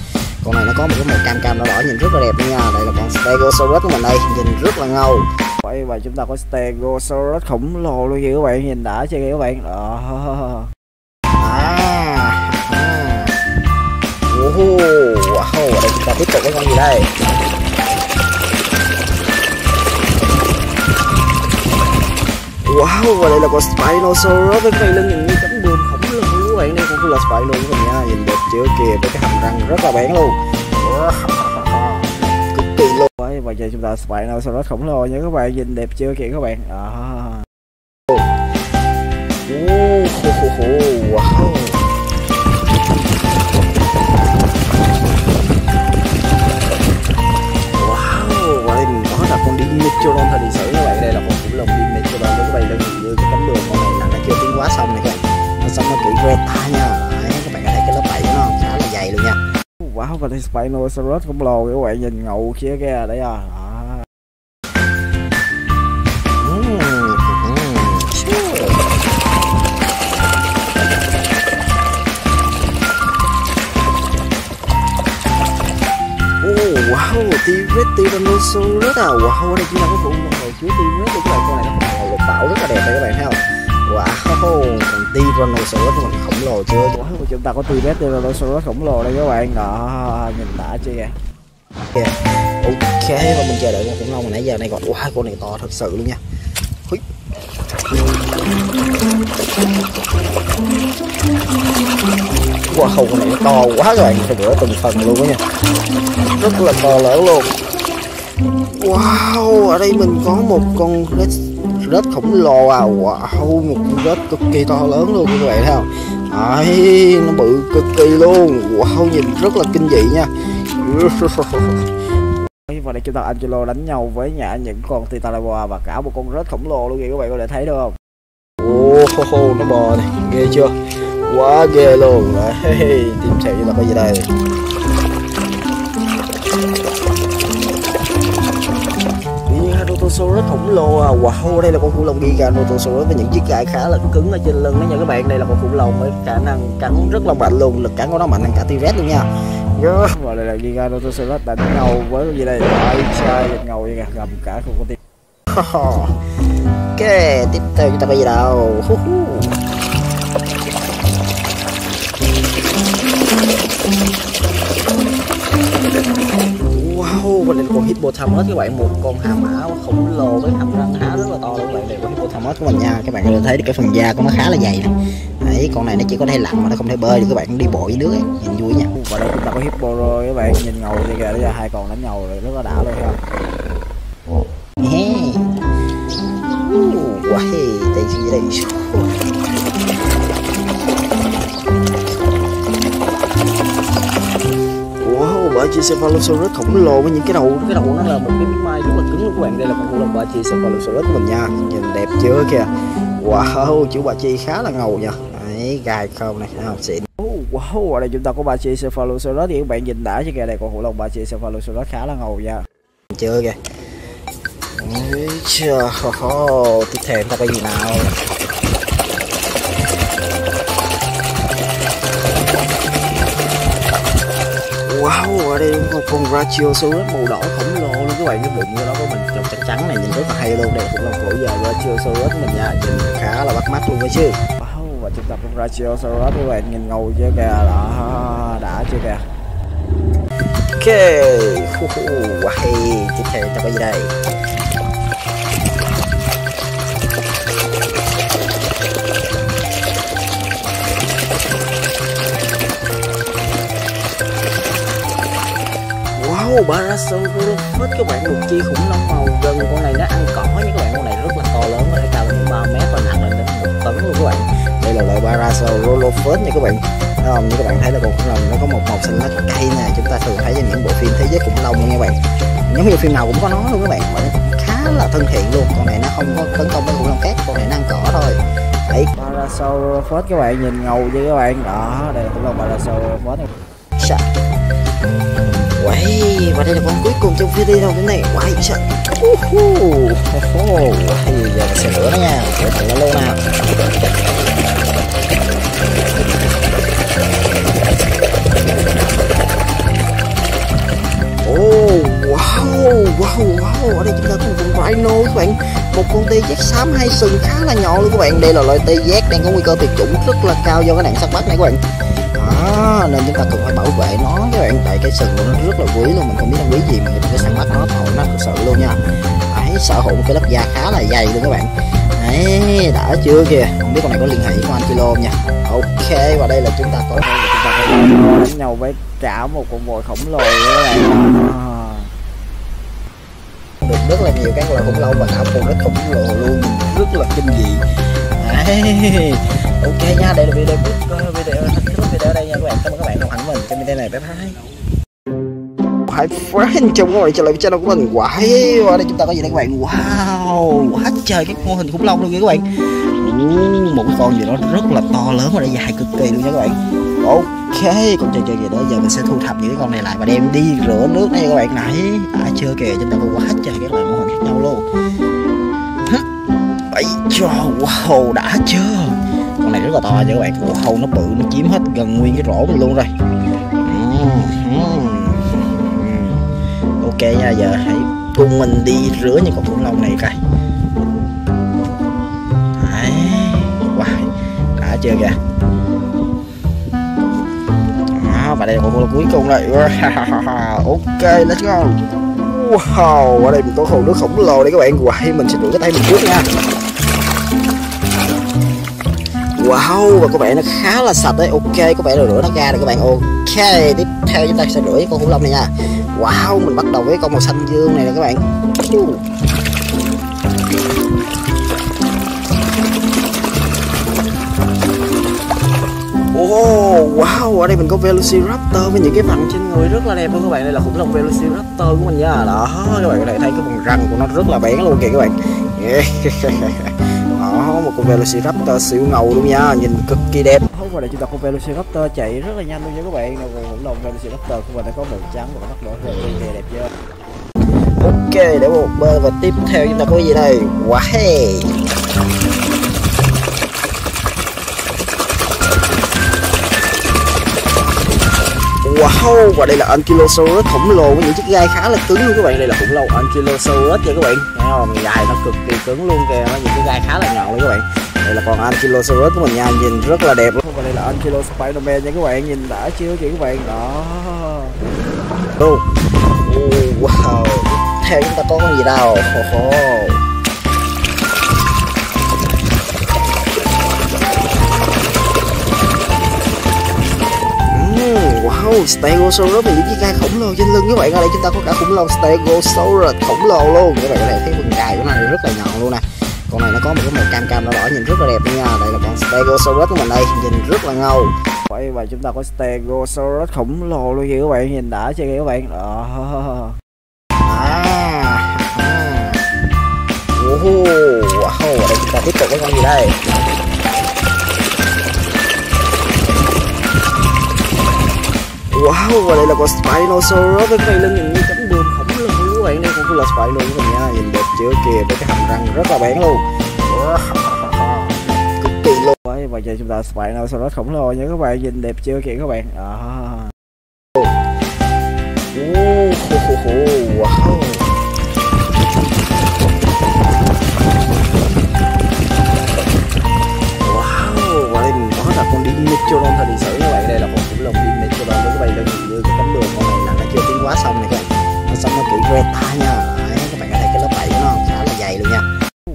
Con này nó có một cái màu cam cam đỏ đỏ, nhìn rất là đẹp nha. Đây là con Stegosaurus của mình đây, nhìn rất là ngầu. Vậy và chúng ta có Stegosaurus khổng lồ luôn kìa các bạn, nhìn đã chưa kìa các bạn. Đó. Wow, ở đây chúng ta tiếp tục với con gì đây? Wow, và đây là con Spinosaurus với cái lưng nhìn như cánh bướm khổng lồ các bạn. Đây cũng là Spinosaurus luôn nha, nhìn đẹp chưa kìa, với cái hàm răng rất là bén luôn. Cực kỳ luôn. Vậy và giờ chúng ta Spinosaurus khổng lồ nha các bạn, nhìn đẹp chưa kìa các bạn. Wow. Wow, và đây mình có là con Dimetrodon thời điện sử các bạn. Đây là con khủng long Dimetrodon các bạn, đang nhìn như cái cánh đường con này là nó chưa tiến hóa xong này các bạn. Nó xong nó kỹ Greta nha. Đấy, các bạn có thấy cái lớp vảy của nó khá là dày luôn nha. Wow, và đây Spinosaurus khổng lồ các bạn, nhìn ngầu kia kìa đấy à. Wow, T-rex Tyrannosaurus à. Wow, đây chính là cái khủng long hồi chứa T-rex của các bạn. Con này nó màu lục bảo rất là đẹp đây các bạn thấy không? Wow, còn Tyrannosaurus của mình khổng lồ chưa? Wow, chúng ta có T-rex Tyrannosaurus khổng lồ đây các bạn. Đó, nhìn đã chưa kìa. Ok, và mình chờ đợi con khủng long hồi nãy giờ này còn. Wow, con này to thật sự luôn nha. Húi. Wow, con này nó to quá các bạn, phải rửa từng phần luôn đó nha, rất là to lớn luôn. Wow, ở đây mình có một con rết khổng lồ à. Wow, một con rết cực kỳ to lớn luôn các bạn thấy không? Đấy, nó bự cực kỳ luôn. Wow, nhìn rất là kinh dị nha. Và đây chúng ta Angelo đánh nhau với những con Titanoboa và cả một con rết khổng lồ luôn kìa các bạn, có thể thấy được không? Oh, nó bò này, ghê chưa? Quá ghê luôn. Đấy, tiếp theo chúng ta có gì đây? Giganotosaurus khổng lồ à. Wow, đây là con khủng long Giganotosaurus với những chiếc gai khá là cứng ở trên lưng đó nha các bạn. Đây là con khủng long với khả năng cắn rất là mạnh luôn, lực cắn của nó mạnh hơn cả T-rex luôn nha. Và đây là Giganotosaurus đánh ngầu với cái gì đây? Ai trai ngầu vậy kìa, gầm cả con tim. Ok, tiếp theo chúng ta có gì đâu? Wow, và đây là con Hippopotamus các bạn, một con hà mã khổng lồ với hàm răng há rất là to luôn các bạn. Đây con Hippopotamus của mình nha, các bạn có thể thấy được cái phần da của nó khá là dày này. Đấy, con này nó chỉ có thể lặn mà nó không thể bơi được các bạn, đi bộ dưới nước ấy, nhìn vui nha. Và đây chúng ta có Hippo rồi các bạn, nhìn ngầu kìa, bây giờ hai con đánh nhau rồi, rất là đã luôn ha. Wow, đây gì đây? Cephalosaurus khổng lồ với những cái đầu nó là một cái miếng mai rất là cứng luôn các bạn. Đây là con khủng long Brachiosaurus của mình nha, nhìn đẹp chưa kìa. Wow, chú Brachi khá là ngầu nha. Đấy, gai không này, không xịn. Wow, ở đây chúng ta có Brachiosaurus thì các bạn nhìn đã chứ kìa. Đây con khủng long Brachiosaurus khá là ngầu nha. Chưa kìa. Tiếp theo ta có gì nào? Wow, ở đây một con Brachiosaurus màu đỏ khổng lồ luôn các bạn, cái bụng của nó có mình trông trắng trắng này, nhìn rất là hay luôn. Đây cũng là cổ giờ Brachiosaurus mình nha, nhìn khá là bắt mắt luôn đấy chứ. Wow, và chúng ta con Brachiosaurus các bạn, nhìn ngầu chưa kìa, đó, đã chưa kìa. Ok, wow, tiếp theo ta có gì đây? Parasaurolophus các bạn, một chi khủng long màu gần, con này nó ăn cỏ nha các bạn, con này rất là to lớn, có thể cao lên 3 mét Parasaurolophus nha các bạn. Như các bạn thấy là con khủng long nó có một màu xanh lá cây nè, chúng ta thường thấy trong những bộ phim thế giới khủng long nha các bạn. Giống như phim nào cũng có nó luôn các bạn, mà nó cũng khá là thân thiện luôn. Con này nó không có tấn công với khủng long khác, con này nó ăn cỏ thôi. Đấy, Parasaurolophus các bạn, nhìn ngầu vậy các bạn. Đó, đây là khủng long Parasaurolophus. Wow, và đây là con cuối cùng trong video hôm nay. Wow, sợ. Hay giờ mình sẽ rửa nó nha, rửa thẳng nó luôn nào. Wow, ở đây chúng ta có một con rhino các bạn, một con T-rex xám hai sừng khá là nhỏ luôn các bạn. Đây là loại T-rex đang có nguy cơ tuyệt chủng rất là cao do cái nạn săn bắt này các bạn. Đó, nên chúng ta cần phải bảo vệ nó các bạn, tại cái sừng của nó rất là quý luôn, mình không biết nó quý gì mà mình phải săn bắt nó, thôi nó thực sự luôn nha. Đấy, sở hữu một cái lớp da khá là dày luôn các bạn. Đấy, đã chưa kìa, không biết con này có liên hệ với Ankylo nha. Ok, và đây là chúng ta có đánh nhau với trả một con mồi khổng lồ các bạn. Được rất là nhiều các loài khủng long và tạo phù rất khổng lồ luôn, rất là kinh dị. Đấy. Ok nha, đây là video video đây nha các bạn. Cảm ơn các bạn đồng hành mình trong video này. Bye bye. Hãy friend trong các bạn trở lại channel của mình. Wow, ở đây chúng ta có gì đây các bạn? Wow, quá trời các mô hình khủng long luôn nha các bạn. Một con gì đó rất là to lớn và dài cực kỳ luôn nha các bạn. Ok, con chơi gì đó, giờ mình sẽ thu thập những cái con này lại và đem đi rửa nước đây các bạn. Nãy đã chưa kìa, chúng ta có quá trời các loại mô hình khác nhau luôn. Ấy trời, wow, đã chưa. Con này rất là to nha các bạn. Wow, nó bự, nó chiếm hết gần nguyên cái rổ mình luôn rồi. Ok nha, giờ hãy cùng mình đi rửa những con khủng long này coi. Đấy, wow, đã chưa kìa. Và đây là con cuối cùng này. Ok, let's go. Wow, ở đây mình có hồ nước khổng lồ đây các bạn. Wow, mình sẽ rửa cái tay mình trước nha. Wow, và các bạn nó khá là sạch đấy. Ok, có vẻ là rửa nó ra rồi các bạn. Ok, tiếp theo chúng ta sẽ rửa con khủng long này nha. Wow, mình bắt đầu với con màu xanh dương này nè các bạn. Wow, ở đây mình có Velociraptor với những cái vằn trên người rất là đẹp luôn các bạn. Đây là khủng long Velociraptor của mình nha. Đó, các bạn có thể thấy cái vùng răng của nó rất là bén luôn kìa các bạn. Đó, một con Velociraptor siêu ngầu luôn nha, nhìn cực kỳ đẹp. Và đây chúng ta có Velociraptor chạy rất là nhanh luôn nha các bạn. Đây khủng long Velociraptor của mình đã có màu trắng và mắt đỏ rất là đẹp chưa. Ok, để một bơ và tiếp theo chúng ta có gì đây? Wow. Wow, và đây là Ankylosaurus khổng lồ với những chiếc gai khá là cứng luôn các bạn. Đây là khủng long Ankylosaurus nha các bạn. Thấy không? Gai nó cực kỳ cứng luôn kìa, những cái gai khá là nhọn luôn các bạn. Đây là con Ankylosaurus của mình nha, nhìn rất là đẹp luôn. Và đây là Ankylosaurus nha các bạn, nhìn đã chưa kìa các bạn. Đó. Wow. Theo chúng ta có con gì đâu? Wow, Stegosaurus và những chiếc gai khổng lồ trên lưng các bạn. Ở đây chúng ta có cả khủng long Stegosaurus khổng lồ luôn. Các bạn có thể thấy quần dài của nó này rất là nhọn luôn nè. Con này nó có một cái màu cam đỏ đỏ nhìn rất là đẹp nha. Đây là con Stegosaurus của mình đây, nhìn rất là ngầu. Vậy và chúng ta có Stegosaurus khổng lồ luôn kìa các bạn, nhìn đã chưa kìa các bạn. Wow, ở đây chúng ta tiếp tục với con gì đây? Wow, và đây là con Spinosaurus với cái lưng nhìn như cánh bướm khổng lồ các bạn. Đây cũng là Spino của mình nha, nhìn đẹp chưa kìa, với cái hàm răng rất là bén luôn. Cực kỳ luôn. Đấy, và giờ chúng ta Spinosaurus khổng lồ nha các bạn, nhìn đẹp chưa kìa các bạn. Wow. Wow, và đây mình có là con Dimetrodon thời điện sử các bạn. Đây là con khủng long Dimetrodon các bạn, nhìn như cái cánh bướm con này là nó chưa tiến hóa xong này các bạn. Nó sống nó kỹ que ta nha. Đấy, các bạn có thấy cái lớp vảy của nó khá là dày luôn nha.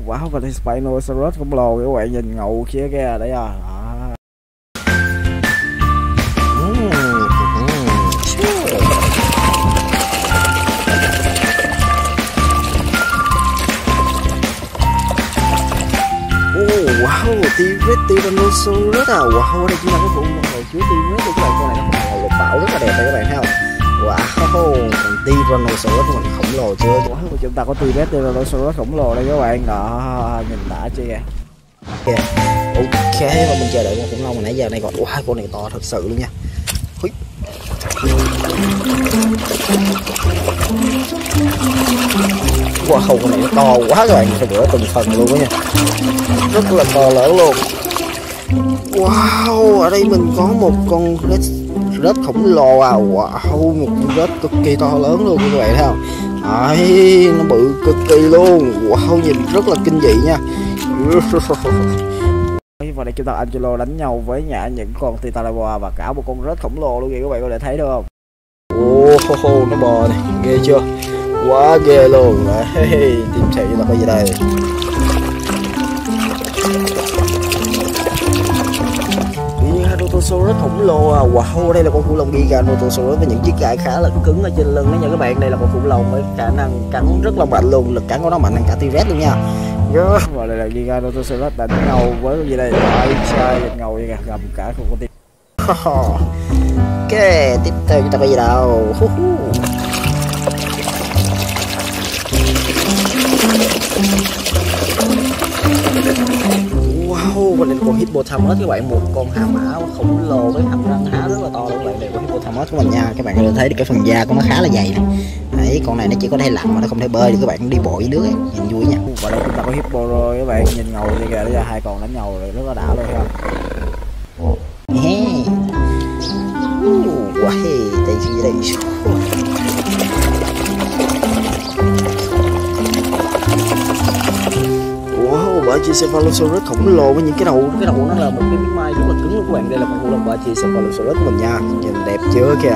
Wow, và đây Spinosaurus khổng lồ các bạn, nhìn ngầu kia kìa đấy à. Wow, T-rex à. Wow, đây chính là cái vụ một hồi chứa T-rex. Các bạn con này nó một bảo rất là đẹp đây các bạn thấy không. Wow, còn Tyrannosaurus của mình khổng lồ chưa? Wow, chúng ta có T-rex, Tyrannosaurus khổng lồ đây các bạn. Đó, nhìn đã chưa kìa. Ok, và mình chờ đợi một khủng long mà nãy giờ này còn. Wow, con này to thật sự luôn nha. Húi. Wow, con này nó to quá các bạn, phải rửa từng phần luôn đó nha. Rất là to lớn luôn. Wow, ở đây mình có một con rết khổng lồ à. Wow, một con rết cực kỳ to lớn luôn các bạn thấy không? Đấy, nó bự cực kỳ luôn. Wow, nhìn rất là kinh dị nha. Và đây chúng ta Ankylo đánh nhau với những con Titanoboa và cả một con rết khổng lồ luôn kìa các bạn có thể thấy được không? Oh, nó bò này, ghê chưa? Quá ghê luôn. Đấy, tìm thị là có gì đây? Giganotosaurus khổng lồ à. Wow, đây là con khủng long Giganotosaurus với những chiếc gai khá là cứng ở trên lưng đó nha các bạn. Đây là con khủng long với khả năng cắn rất là mạnh luôn, lực cắn của nó mạnh hơn cả T-rex luôn nha. Và đây là Giganotosaurus đánh ngầu với cái gì đây? Trai ngầu vậy kìa, gầm cả con tim. Ok, tiếp theo chúng ta có gì đâu? Wow, và đây là con Hippopotamus các bạn, một con hà mã khổng lồ với hàm răng há rất là to luôn các bạn. Đây là con Hippopotamus của mình nha, các bạn có thể thấy được cái phần da của nó khá là dày này. Đấy, con này nó chỉ có thể lặn mà nó không thể bơi được các bạn, đi bộ dưới nước ấy, nhìn vui nha. Và đây chúng ta có hippo rồi các bạn, nhìn ngầu vậy kìa, bây giờ hai con đánh ngầu rồi, rất là đã luôn ha. Wow, đây gì đây? Wow, Brachiosaurus khổng lồ với những cái đầu nó là một cái miếng mai rất là cứng luôn các bạn. Đây là con khủng long Brachiosaurus của mình nha, nhìn đẹp chưa kìa.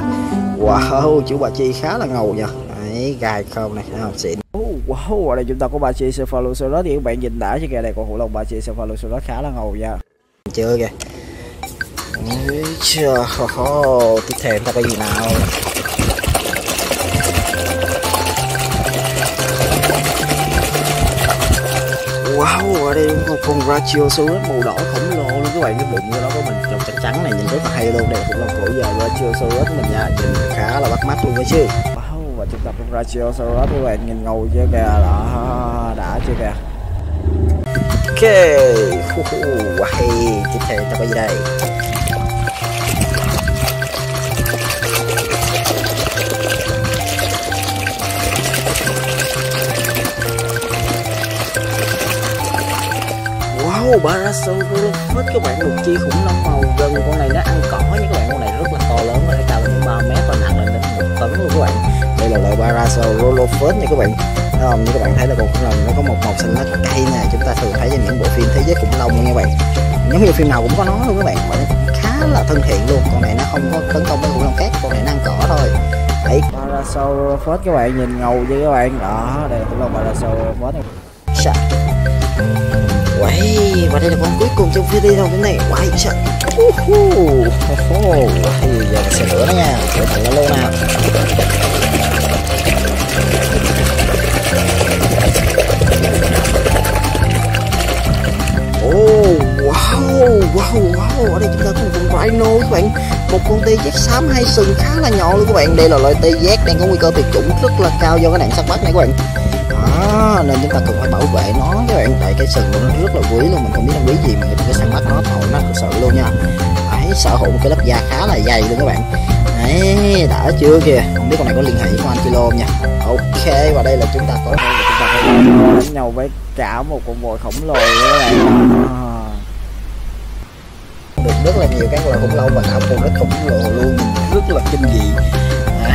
Wow, chú bà Chi khá là ngầu nha. Đấy, gai không này, thấy không, xịn. Wow, ở đây chúng ta có bà Chi Cephalosaurus thì các bạn nhìn đã chứ kìa. Đây, con khủng long bà Chi Cephalosaurus khá là ngầu nha. Chưa kìa. Ôi trời, tiếp theo ta có gì nào? Wow, ở đây con Brachiosaurus màu đỏ khổng lồ luôn các bạn, cái bụng của nó của mình trông trắng trắng này, nhìn rất là hay luôn. Đây cũng là cổ giờ Brachiosaurus mình nha, nhìn khá là bắt mắt luôn đấy chứ. Wow, và chúng ta con Brachiosaurus các bạn, nhìn ngầu chưa kìa, đó, đã chưa kìa. Ok, wow, tiếp theo ta có gì đây? Parasaurolophus các bạn, một chi khủng long màu gần, con này nó ăn cỏ nha các bạn, con này rất là to lớn, nó cao lên 3 mét và nặng lên đến 1 tấn luôn các bạn. Đây là loại Parasaurolophus nha các bạn. Không, như các bạn thấy là con khủng long nó có một màu xanh lá cây nè, chúng ta thường thấy trên những bộ phim thế giới khủng long nha các bạn. Giống như phim nào cũng có nó luôn các bạn, mà nó cũng khá là thân thiện luôn. Con này nó không có tấn công với khủng long khác, con này nó ăn cỏ thôi. Đấy, Parasaurolophus các bạn, nhìn ngầu với các bạn. Đó, đây là khủng long Parasaurolophus. Wow, và đây là con cuối cùng trong video cái này. Wow, sợ. Giờ mình sẽ rửa nó nha, rửa thẳng nó luôn nào. Wow, ở đây chúng ta có một con rhino các bạn, một con T-rex xám hay sừng khá là nhỏ luôn các bạn. Đây là loại T-rex đang có nguy cơ tuyệt chủng rất là cao do cái nạn săn bắt này các bạn. À, nên chúng ta cần phải bảo vệ nó các bạn, tại cái sừng của nó rất là quý luôn, mình không biết nó quý gì mà cái săn bắt nó thổi nó thực sự luôn nha. Đấy, sở hữu một cái lớp da khá là dày luôn các bạn. Đấy, đã chưa kìa, không biết con này có liên hệ với con Ankylo nha. Ok, và đây là chúng ta có đánh nhau với cả một con voi khổng lồ các bạn. Được rất là nhiều các loài khủng long và cả con rết khổng lồ luôn, rất là kinh dị.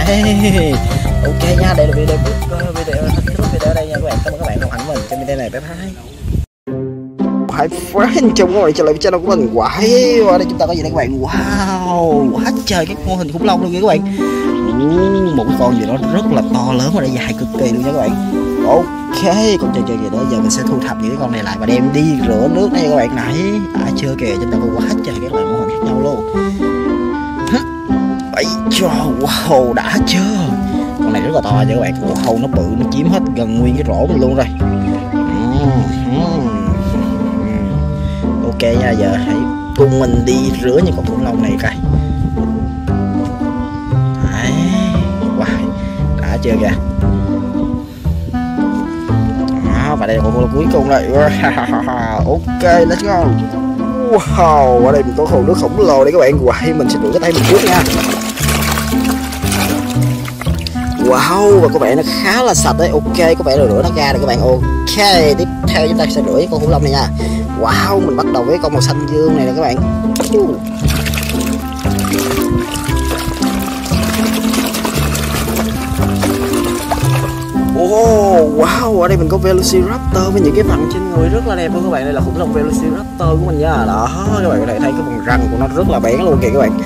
Đấy. Ok nha, đây là video đây nha các bạn. Cảm ơn các bạn đồng hành với mình trong video này. Bye bye. Hi friend, chào mừng các bạn trở lại với channel của mình. Wow, ở đây chúng ta có gì đây các bạn? Wow, quá trời các mô hình khủng long luôn nha các bạn. Một con gì đó rất là to lớn và đã dài cực kỳ luôn nha các bạn. Ok, con chơi gì đó giờ mình sẽ thu thập những cái con này lại và đem đi rửa nước đây các bạn. Nãy đã chưa kìa, chúng ta có quá trời các loại mô hình khác nhau luôn. Ấy trời, wow, đã chưa? Con này rất là to nha các bạn, wow, nó bự, nó chiếm hết gần nguyên cái rổ mình luôn rồi. Ok, Ok nha, giờ hãy cùng mình đi rửa những con khủng long này coi. Đấy, wow, đã chưa kìa. Đó, và đây là con cuối cùng đây. Ok, let's go. Wow, ở đây mình có hồ nước khổng lồ đây các bạn. Quậy, mình sẽ đuổi cái tay mình trước nha. Wow, và có vẻ nó khá là sạch đấy. Ok, có vẻ rồi rửa nó ra rồi các bạn. Ok, tiếp theo chúng ta sẽ rửa con khủng long này nha. Wow, mình bắt đầu với con màu xanh dương này nè các bạn. Oh, wow, ở đây mình có Velociraptor với những cái phần trên người rất là đẹp luôn các bạn. Đây là khủng long Velociraptor của mình nha. Đó, các bạn có thể thấy cái vùng răng của nó rất là bén luôn kìa các bạn.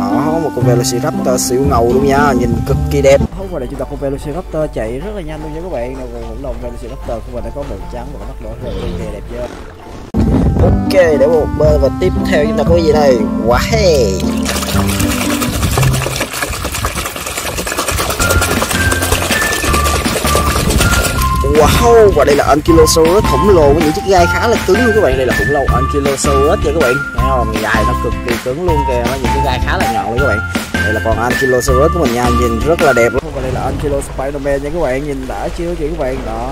Đó, một con Velociraptor siêu ngầu luôn nha, nhìn cực kỳ đẹp. Và để chúng ta có Velociraptor chạy rất là nhanh luôn nha các bạn. Khủng long Velociraptor của mình đã có màu trắng và mắt đỏ rất là đẹp chưa. Ok, để một bên và tiếp theo chúng ta có cái gì đây? Wow. Wow, và đây là Ankylosaurus khổng lồ với những chiếc gai khá là cứng luôn các bạn. Đây là khủng long Ankylosaurus nha các bạn. Thấy không? Gai nó cực kỳ cứng luôn kìa, nó những cái gai khá là nhọn luôn các bạn. Đây là con Ankylosaurus của mình nha, nhìn rất là đẹp luôn. Và đây là Ankylosaurus Spiderman nha các bạn, nhìn đã chưa chị các bạn. Đó.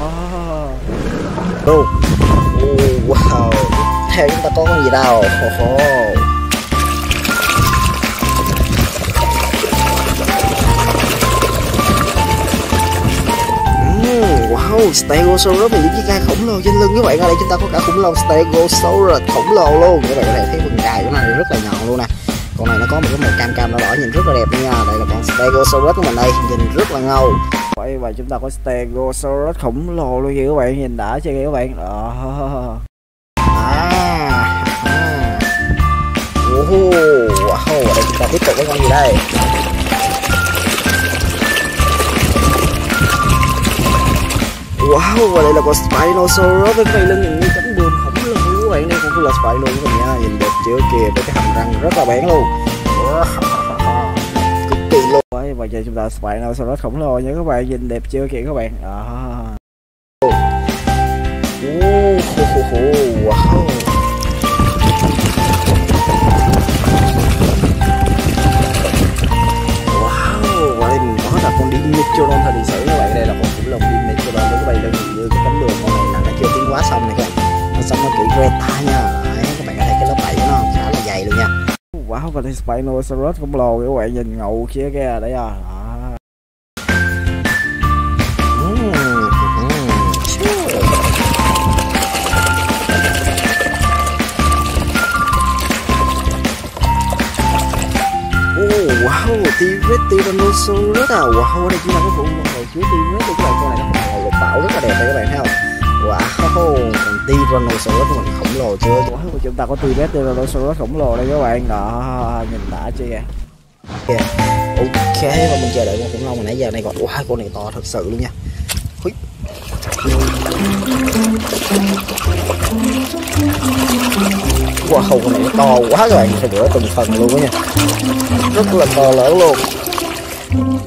Oh, wow. Theo chúng ta có con gì đâu? Wow, Stegosaurus và những chiếc gai khổng lồ trên lưng các bạn. Ở đây chúng ta có cả khủng long Stegosaurus khổng lồ luôn. Các bạn có thể thấy phần gai của nó rất là nhọn luôn nè. Con này nó có một cái màu cam cam đỏ đỏ nhìn rất là đẹp nha. Đây là con Stegosaurus của mình đây, nhìn rất là ngầu. Và chúng ta có Stegosaurus khổng lồ luôn kìa các bạn, nhìn đã chưa kìa các bạn. Đó. Wow, đây chúng ta tiếp tục với con gì đây? Wow, và đây là con Spinosaurus với cái lưng nhìn như cánh bướm khổng lồ các bạn. Đây cũng là Spinosaurus của mình nha, nhìn đẹp chưa kìa, với cái hàm răng rất là bén luôn. Cực kỳ luôn. Đấy, và giờ chúng ta Spinosaurus khổng lồ nha các bạn, nhìn đẹp chưa kìa các bạn. Wow. Wow, và đây mình có đặt con Dimetrodon thời sử các bạn. Đây là con khủng long Dimetrodon các bạn, đây như cái cánh bướm này là nó chưa tiến hóa xong này các bạn. Nó xong nó kỹ Greta nha. Đấy, các bạn có thấy cái lớp vảy của nó khá là dày luôn nha. Wow, và đây Spinosaurus khổng lồ các bạn, nhìn ngầu kia kìa đấy à. Wow, T-rex Tyrannosaurus à. Wow, đây chúng ta có phụ một hồi chứa T-rex của các bạn. Con này nó màu lục bảo rất là đẹp đấy các bạn thấy không. Wow, còn Tyrannosaurus của mình khổng lồ chưa. Wow, chúng ta có T-rex Tyrannosaurus khổng lồ đây các bạn. Đó, nhìn đã chưa kìa. Ok, và mình chờ đợi con khủng long hồi nãy giờ này còn. Wow, con này to thật sự luôn nha. Wow, con này nó to quá các bạn, phải rửa từng phần luôn đó nha, rất là to lớn luôn.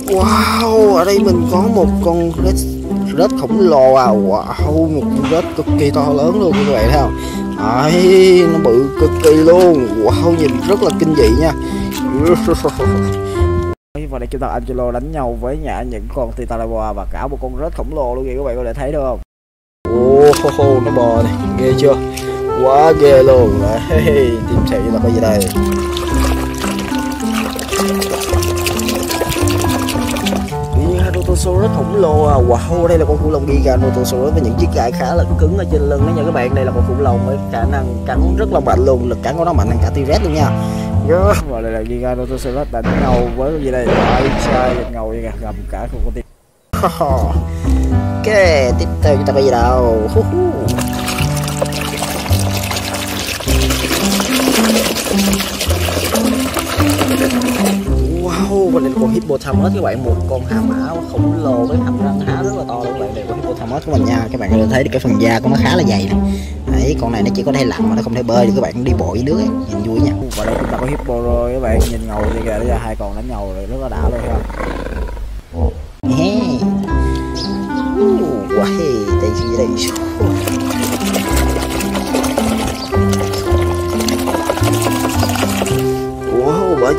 Wow, ở đây mình có một con rết khổng lồ à. Wow, một con rết cực kỳ to lớn luôn các bạn thấy không. Đấy, nó bự cực kỳ luôn. Wow, nhìn rất là kinh dị nha. Và đây chúng ta Angelo đánh nhau với những con Titanoboa và cả một con rết khổng lồ luôn kìa các bạn, có thể thấy được không. Oh, nó bò này, ghê chưa, quá ghê luôn. Đấy, tiếp theo là cái gì đây? Giganotosaurus khổng lồ à. Wow, đây là con khủng long Giganotosaurus với những chiếc gai khá là cứng ở trên lưng đó nha các bạn. Đây là con khủng long với khả năng cắn rất là mạnh luôn, lực cắn của nó mạnh hơn cả T-rex luôn nha. Và đây là Giganotosaurus đánh ngầu với cái gì đây? Trai ngầu vậy kìa, gầm cả khu con tim. Ok, tiếp theo chúng ta có gì đâu? Wow, và đây là con Hippopotamus các bạn, một con hà mã khổng lồ với hàm răng há rất là to luôn. Đây là Hippopotamus của mình nha, các bạn có thể thấy được cái phần da của nó khá là dày này. Đấy, con này nó chỉ có thể lặn mà nó không thể bơi được các bạn, đi bộ dưới nước ấy, nhìn vui nha. Và đây chúng ta có Hippo rồi các bạn, nhìn ngầu như kìa, bây giờ hai con đánh ngầu rồi, rất là đã luôn không? Wow, đây gì đây?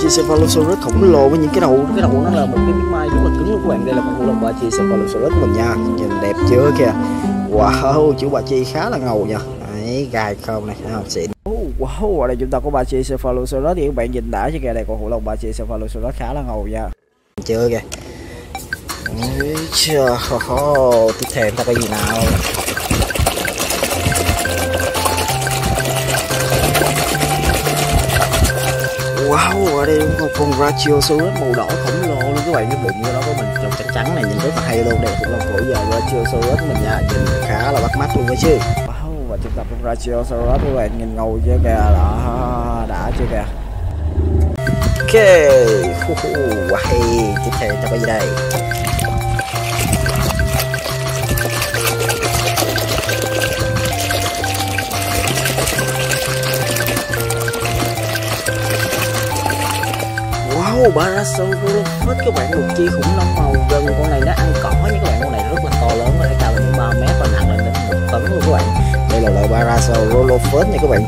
Chị Cephalosaurus khổng lồ với những cái đầu nó là một cái miếng mai rất là cứng đó các bạn. Đây là con khủng long bà chị Cephalosaurus của mình nha, nhìn đẹp chưa kìa. Wow, chữ bà chị khá là ngầu nha. Đấy, gai không này, thấy không, xịn. Wow, ở đây chúng ta có bà chị Cephalosaurus thì các bạn nhìn đã chứ kìa, đây con khủng long bà chị Cephalosaurus khá là ngầu nha. Chưa kìa. Chưa. Tiếp theo ta có gì nào? Wow, ở đây đúng không? Con Brachiosaurus màu đỏ khổng lồ luôn các bạn, cái bụng của nó có mình trong trắng trắng này nhìn rất là hay luôn. Đây cũng là cổ giờ Brachiosaurus của mình nha, nhìn khá là bắt mắt luôn đó chứ. Wow, và chúng ta con Brachiosaurus các bạn nhìn ngầu chưa kìa, đó đã chưa kìa. Ok, wow, tiếp theo ta có gì đây? Parasaurolophus các bạn, một chi khủng long màu gần, con này nó ăn cỏ nha các bạn, con này rất là to lớn, có thể cao đến 3 mét và nặng lên đến 1 tấn luôn các bạn. Đây là loại Parasaurolophus nha các bạn.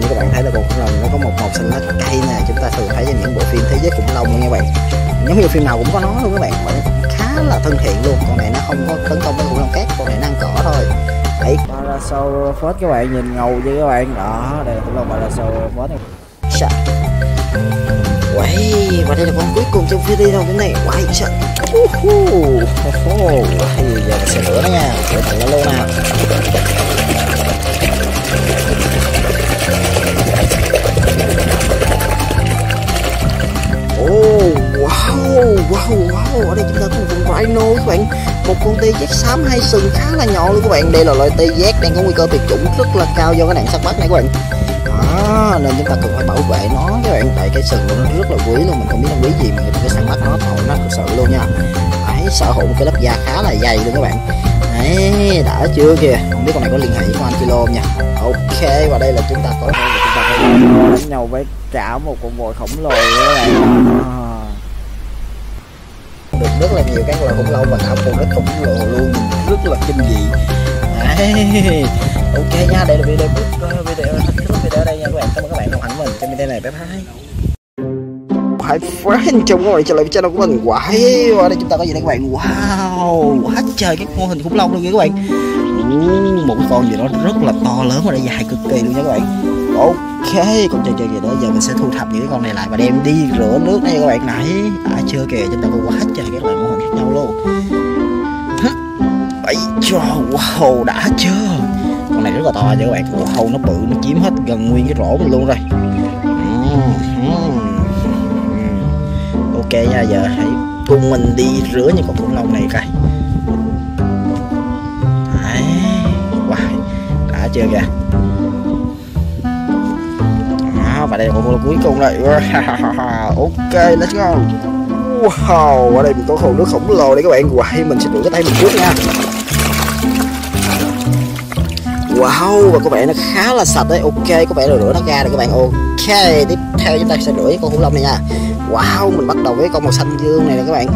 Như các bạn thấy là con khủng long nó có một màu xanh lá cây nè, chúng ta thường thấy trên những bộ phim thế giới khủng long nha các bạn. Giống như phim nào cũng có nó luôn các bạn, mà nó cũng khá là thân thiện luôn. Con này nó không có tấn công với khủng long khác, con này nó ăn cỏ thôi. Đấy, Parasaurolophus các bạn nhìn ngầu chứ các bạn. Đó, đây là khủng long Parasaurolophus. Uầy, và đây là con cuối cùng trong video đâu cái này. Uầy, sợ. Uầy, giờ mình sẽ rửa nó nha. Rửa thẳng nó luôn nào. Oh, wow, wow, wow. Ở đây chúng ta có một con rhino các bạn. Một con T-rex xám 2 sừng khá là nhỏ luôn các bạn. Đây là loại T-rex đang có nguy cơ tuyệt chủng rất là cao do cái nạn săn bắt này các bạn. Đó, nên chúng ta cần phải bảo vệ nó các bạn, tại cái sừng của nó rất là quý luôn, mình không biết nó quý gì mà mình phải săn bắt nó, nó thật sự luôn nha. Đấy, sở hữu một cái lớp da khá là dày luôn các bạn. Đấy, đã chưa kìa, không biết con này có liên hệ với con Ankylo nha. Ok, và đây là chúng ta có đánh nhau với cả một con voi khổng lồ các bạn. Được rất là nhiều các loài khủng long và cả một con rất khổng lồ luôn, rất là kinh dị. Đấy, ok nha, đây là video đây nha các bạn, cảm ơn các bạn đồng hành với mình trong video này, bye bye. Hãy friend chào các bạn trở lại với channel của mình. Wow, ở đây chúng ta có gì đây các bạn? Wow, quá trời các mô hình khủng long luôn nha các bạn. Một con gì đó rất là to lớn và dài cực kỳ luôn nha các bạn. Ok, con chơi gì đó giờ mình sẽ thu thập những cái con này lại và đem đi rửa nước đây các bạn. Nãy đã chưa kìa, chúng ta có quá trời các loại mô hình khác nhau luôn. Ấy, wow, đã chưa? Con này rất là to chứ các bạn, hầu nó bự, nó chiếm hết gần nguyên cái rổ mình luôn rồi. Ok nha, giờ hãy cùng mình đi rửa những con khủng long này coi. Đấy, wow, đã chưa kìa. Đó, và đây là con khủng long cuối cùng rồi. Ok, let's go. Wow, ở đây mình có hồ nước khổng lồ đây các bạn. Wow, mình sẽ rửa cái tay mình trước nha. Wow, và có vẻ nó khá là sạch đấy. Ok, có vẻ là rửa nó ra rồi các bạn. Ok, tiếp theo chúng ta sẽ rửa con khủng long này nha. Wow, mình bắt đầu với con màu xanh dương này nè các bạn.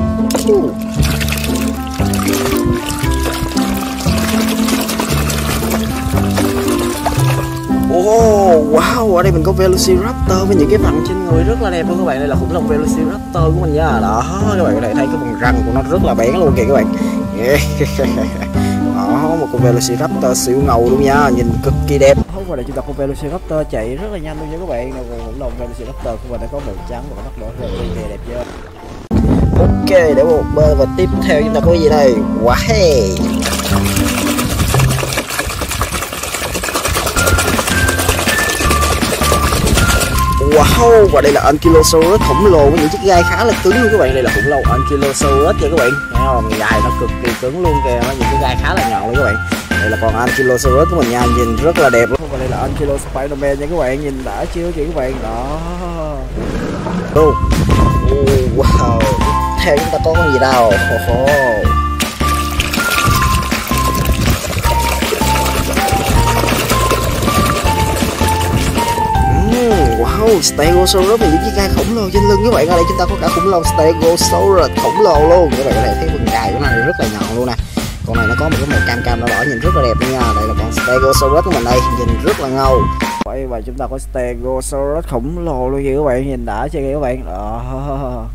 Oh, wow, ở đây mình có Velociraptor với những cái vằn trên người rất là đẹp luôn các bạn. Đây là khủng long Velociraptor của mình nha. Đó, các bạn có thể thấy cái vùng răng của nó rất là bén luôn kìa các bạn. Đó, một con Velociraptor siêu ngầu luôn nha, nhìn cực kỳ đẹp. Hôm qua chúng ta có Velociraptor chạy rất là nhanh luôn nha các bạn. Nào khủng long Velociraptor của mình đã có màu trắng và mắt đỏ rất là đẹp chưa. Ok, để một bên và tiếp theo chúng ta có gì đây? Wow. Wow, và đây là Ankylosaurus khổng lồ với những chiếc gai khá là cứng luôn các bạn. Đây là khủng long Ankylosaurus nha các bạn. Thấy không? Gai nó cực kỳ cứng luôn kìa, những cái gai khá là nhọn luôn các bạn. Đây là con Ankylosaurus của mình nha, nhìn rất là đẹp luôn. Và đây là Ankylosaurus Spiderman nha các bạn, nhìn đã chưa kìa các bạn. Đó. Wow. Theo chúng ta có con gì đâu? Wow, Stegosaurus với những chiếc gai khổng lồ trên lưng các bạn. Ở đây chúng ta có cả khủng long Stegosaurus khổng lồ luôn. Các bạn có thể thấy phần gai của nó rất là nhọn luôn nè. Con này nó có một cái màu cam cam đỏ đỏ nhìn rất là đẹp nha. Đây là con Stegosaurus của mình đây, nhìn rất là ngầu. Vậy và chúng ta có Stegosaurus khổng lồ luôn kìa các bạn, nhìn đã chưa kìa các bạn. Wow,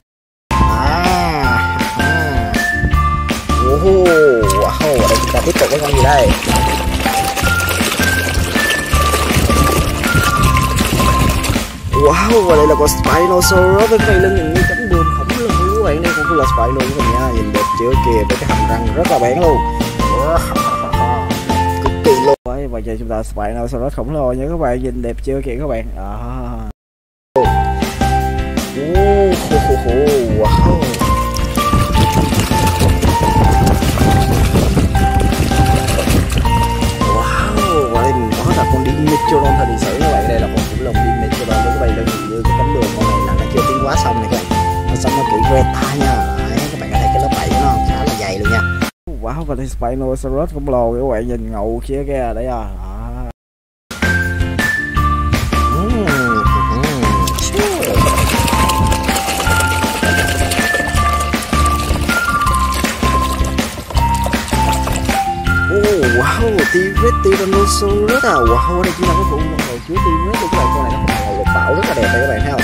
đây chúng ta tiếp tục với con gì đây? Wow, và đây là con Spinosaurus với cái lưng nhìn như cánh bướm khổng lồ các bạn. Đây cũng là Spinosaurus các bạn nha, nhìn đẹp chưa kìa, với cái hàm răng rất là bén luôn. Cực kỳ luôn. Vậy và giờ chúng ta Spinosaurus khổng lồ nha các bạn, nhìn đẹp chưa kìa các bạn. Wow. Dimetrodon thời điện sử các bạn, đây là một khủng long Dimetrodon với các bạn, đơn giản như cái cánh đường con này là nó chưa tiến hóa xong này các bạn, nó xong nó kỹ Greta nha. Đấy, các bạn có thấy cái lớp vảy của nó khá là dày luôn nha. Wow, và đây Spinosaurus khổng lồ các bạn, nhìn ngầu kia kìa đấy à. Wow, T-rex Tyrannosaurus à. Wow, đây chính là cái phụ một hồi chứa T-rex của các bạn. Con này nó màu lục bảo rất là đẹp đây các bạn thấy không.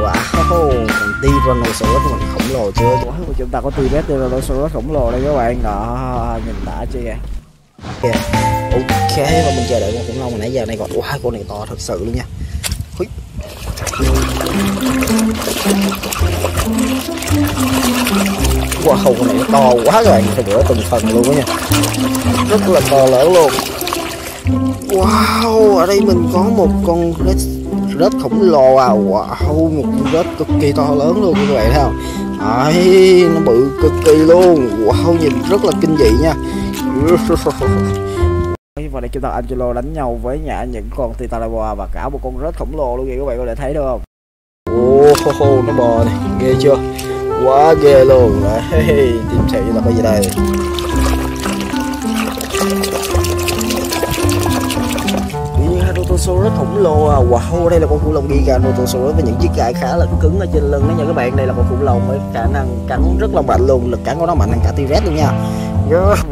Wow, còn Tyrannosaurus của mình khổng lồ chưa. Wow, chúng ta có T-rex Tyrannosaurus khổng lồ đây các bạn. Đó, nhìn đã chưa kìa. Ok, và mình chờ đợi con khủng long hồi nãy giờ này còn. Wow, con này to thật sự luôn nha. Wow, con này nó to quá rồi, phải rửa từng phần luôn đó nha, rất là to lớn luôn. Wow, ở đây mình có một con rết khổng lồ à. Wow, một con rết cực kỳ to lớn luôn các bạn thấy không. Đấy, nó bự cực kỳ luôn. Wow, nhìn rất là kinh dị nha. Và đây chúng ta Ankylo đánh nhau với những con Titanoboa và cả một con rết khổng lồ luôn kìa các bạn, có thể thấy được không. Oh, nó bò này, ghê chưa, quá ghê luôn. Đấy, tiếp theo chúng ta có gì đây. Giganotosaurus khổng lồ à. Wow, đây là con khủng long Giganotosaurus với những chiếc gai khá là cứng ở trên lưng đó nha các bạn. Đây là con khủng long với khả năng cắn rất là mạnh luôn, lực cắn của nó mạnh hơn cả T-rex luôn nha.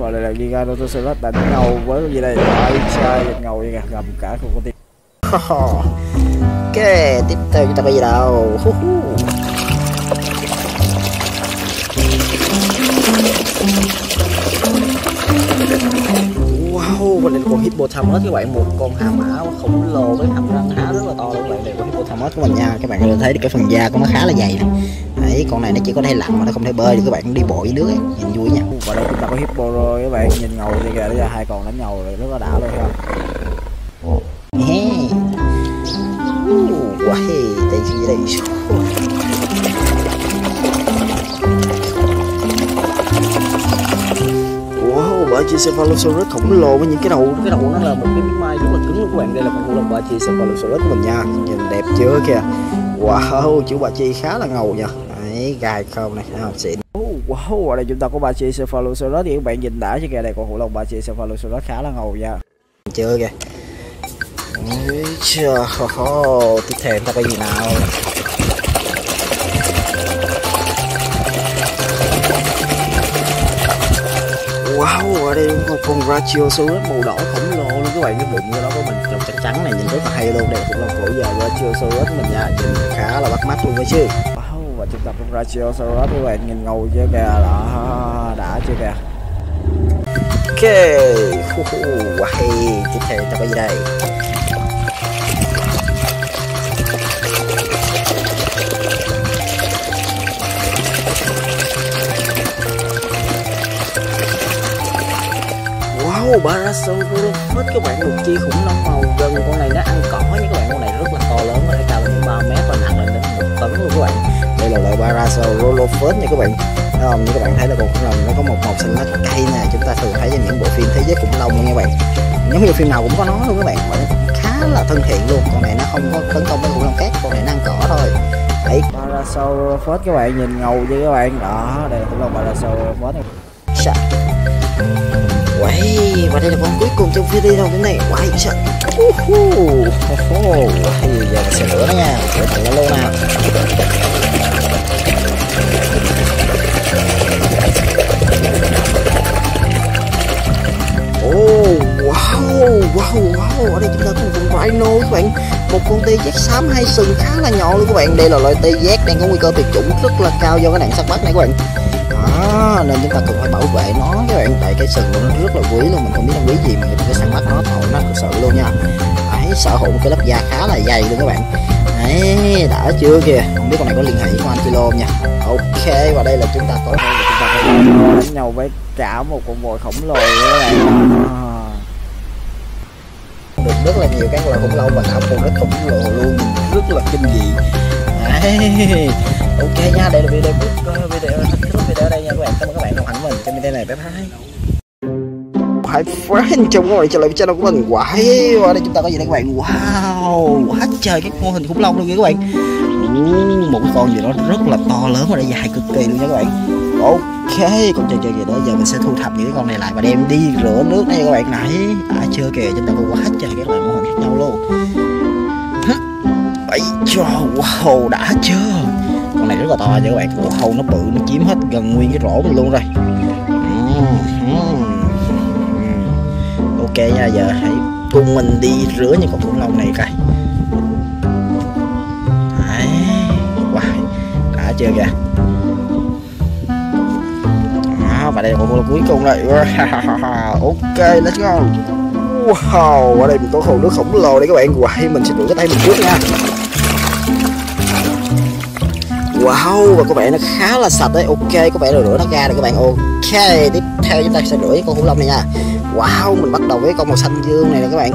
Và đây là Giganotosaurus đánh ngầu với cái gì đây. Ai trai ngầu vậy kìa, gầm cả con tim. Ok, tiếp theo chúng ta có gì đâu. Wow, và đây là con Hippopotamus các bạn, một con hà mã khổng lồ với hàm răng há rất là to luôn các bạn. Đây con Hippopotamus của mình nha, các bạn có thể thấy được cái phần da của nó khá là dày này. Đấy, con này nó chỉ có thể lặn mà nó không thể bơi được các bạn, đi bộ dưới nước ấy, nhìn vui nha. Và đây chúng ta có Hippo rồi các bạn, nhìn ngầu kìa, bây giờ hai con đánh ngầu rồi, rất là đã luôn ha. Wow, đây gì đây. Cephalosaurus khổng lồ với những cái đầu nó là một cái miếng mai rất là cứng luôn các bạn. Đây là con khủng long Brachiosaurus của mình nha, nhìn đẹp chưa kìa. Wow, chú Brachi khá là ngầu nha. Đấy, gai không này, nó xịn. Wow, ở đây chúng ta có Brachiosaurus thì các bạn nhìn đã chứ kìa, đây con khủng long Brachiosaurus khá là ngầu nha. Chưa kìa. Tiếp theo ta có gì nào? Wow, ở đây một con Brachiosaurus màu đỏ khổng lồ luôn các bạn, cái bụng của nó có mình trông trắng trắng này, nhìn rất là hay luôn. Đây cũng là cổ giờ Brachiosaurus mình nha, nhìn khá là bắt mắt luôn đấy chứ. Wow, và chúng ta con Brachiosaurus các bạn, nhìn ngầu chưa kìa, đó đã chưa kìa. Ok, wow, tiếp theo ta có gì đây? Parasaurolophus các bạn, một chi khủng long màu gần, con này nó ăn cỏ nha các bạn, con này rất là to lớn, nó cao lên 3 mét và nặng lên đến 1 tấn luôn các bạn. Đây là loại Parasaurolophus nha các bạn. Như các bạn thấy là con khủng long nó có một màu xanh lá cây nè, chúng ta thường thấy trong những bộ phim thế giới khủng long nha các bạn, giống như phim nào cũng có nó luôn các bạn, và nó cũng khá là thân thiện luôn. Con này nó không có tấn công với khủng long khác, con này nó ăn cỏ thôi. Đấy, Parasaurolophus các bạn, nhìn ngầu với các bạn. Đó, đây là khủng long Parasaurolophus. Wow, và đây là con cuối cùng trong video hôm nay. Wow, trời. Giờ mình sẽ rửa nó nha, rửa thẳng nó luôn nào. thám hay sừng khá là nhọn luôn các bạn. Đây là loại tê giác đang có nguy cơ tuyệt chủng rất là cao do cái nạn săn bắt này các bạn. Nên chúng ta cần phải bảo vệ nó các bạn, tại cái sừng của nó rất là quý luôn, mình không biết nó quý gì mà mình phải săn bắt nó, tội nó thực sự luôn nha. Đấy, sở hữu một cái lớp da khá là dày luôn các bạn. Đấy, đã chưa kìa, không biết con này có liên hệ với Ankylo nha. Ok, và đây là chúng ta tối nay chúng ta phải đánh nhau với trả một con mồi khổng lồ các bạn. Được rất là nhiều các loài khủng long và tạo phù rất khổng lồ luôn, rất là kinh dị. Đấy. Ok nha, đây là video đây nha các bạn. Cảm ơn các bạn đồng hành với mình trong video này. Bye bye. Hãy friend trong các bạn trở lại channel của mình. Quái, wow, đây chúng ta có gì đây các bạn? Wow, quá trời các mô hình khủng long luôn nha các bạn. Một cái con gì đó rất là to lớn và dài cực kỳ luôn nha các bạn. Ok, con chơi gì đó, giờ mình sẽ thu thập những cái con này lại và đem đi rửa nước đây các bạn. Nãy đã chưa kìa, chúng ta có quá trời các loại mô hình khác nhau luôn. Ấy cho, wow, đã chưa. Con này rất là to nha các bạn, wow, nó bự, nó chiếm hết gần nguyên cái rổ mình luôn rồi. Ok nha, giờ hãy cùng mình đi rửa những con khủng long này coi. Đấy, wow, đã chưa kìa. Và đây là con cuối cùng này. Ok, let's go. Wow, ở đây mình có hồ nước khổng lồ đây các bạn. Wow, mình sẽ rửa cái tay mình trước nha. Wow, và các bạn nó khá là sạch đấy. Ok, có vẻ là rửa nó ra rồi các bạn. Ok, tiếp theo chúng ta sẽ rửa con khủng long này nha. Wow, mình bắt đầu với con màu xanh dương này nè các bạn.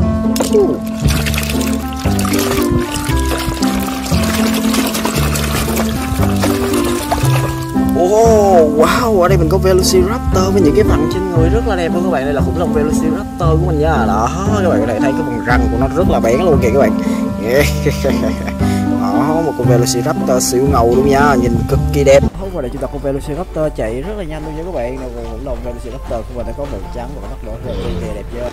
Wow, ở đây mình có Velociraptor với những cái vằn trên người rất là đẹp luôn các bạn. Đây là khủng long Velociraptor của mình nha. Đó, các bạn có thể thấy cái vùng răng của nó rất là bén luôn kìa các bạn. Đó, một con Velociraptor siêu ngầu luôn nha, nhìn cực kỳ đẹp. Và đây chúng ta có Velociraptor chạy rất là nhanh luôn nha các bạn. Đây khủng long Velociraptor của mình đã có màu trắng và mắt đỏ rất là đẹp chưa.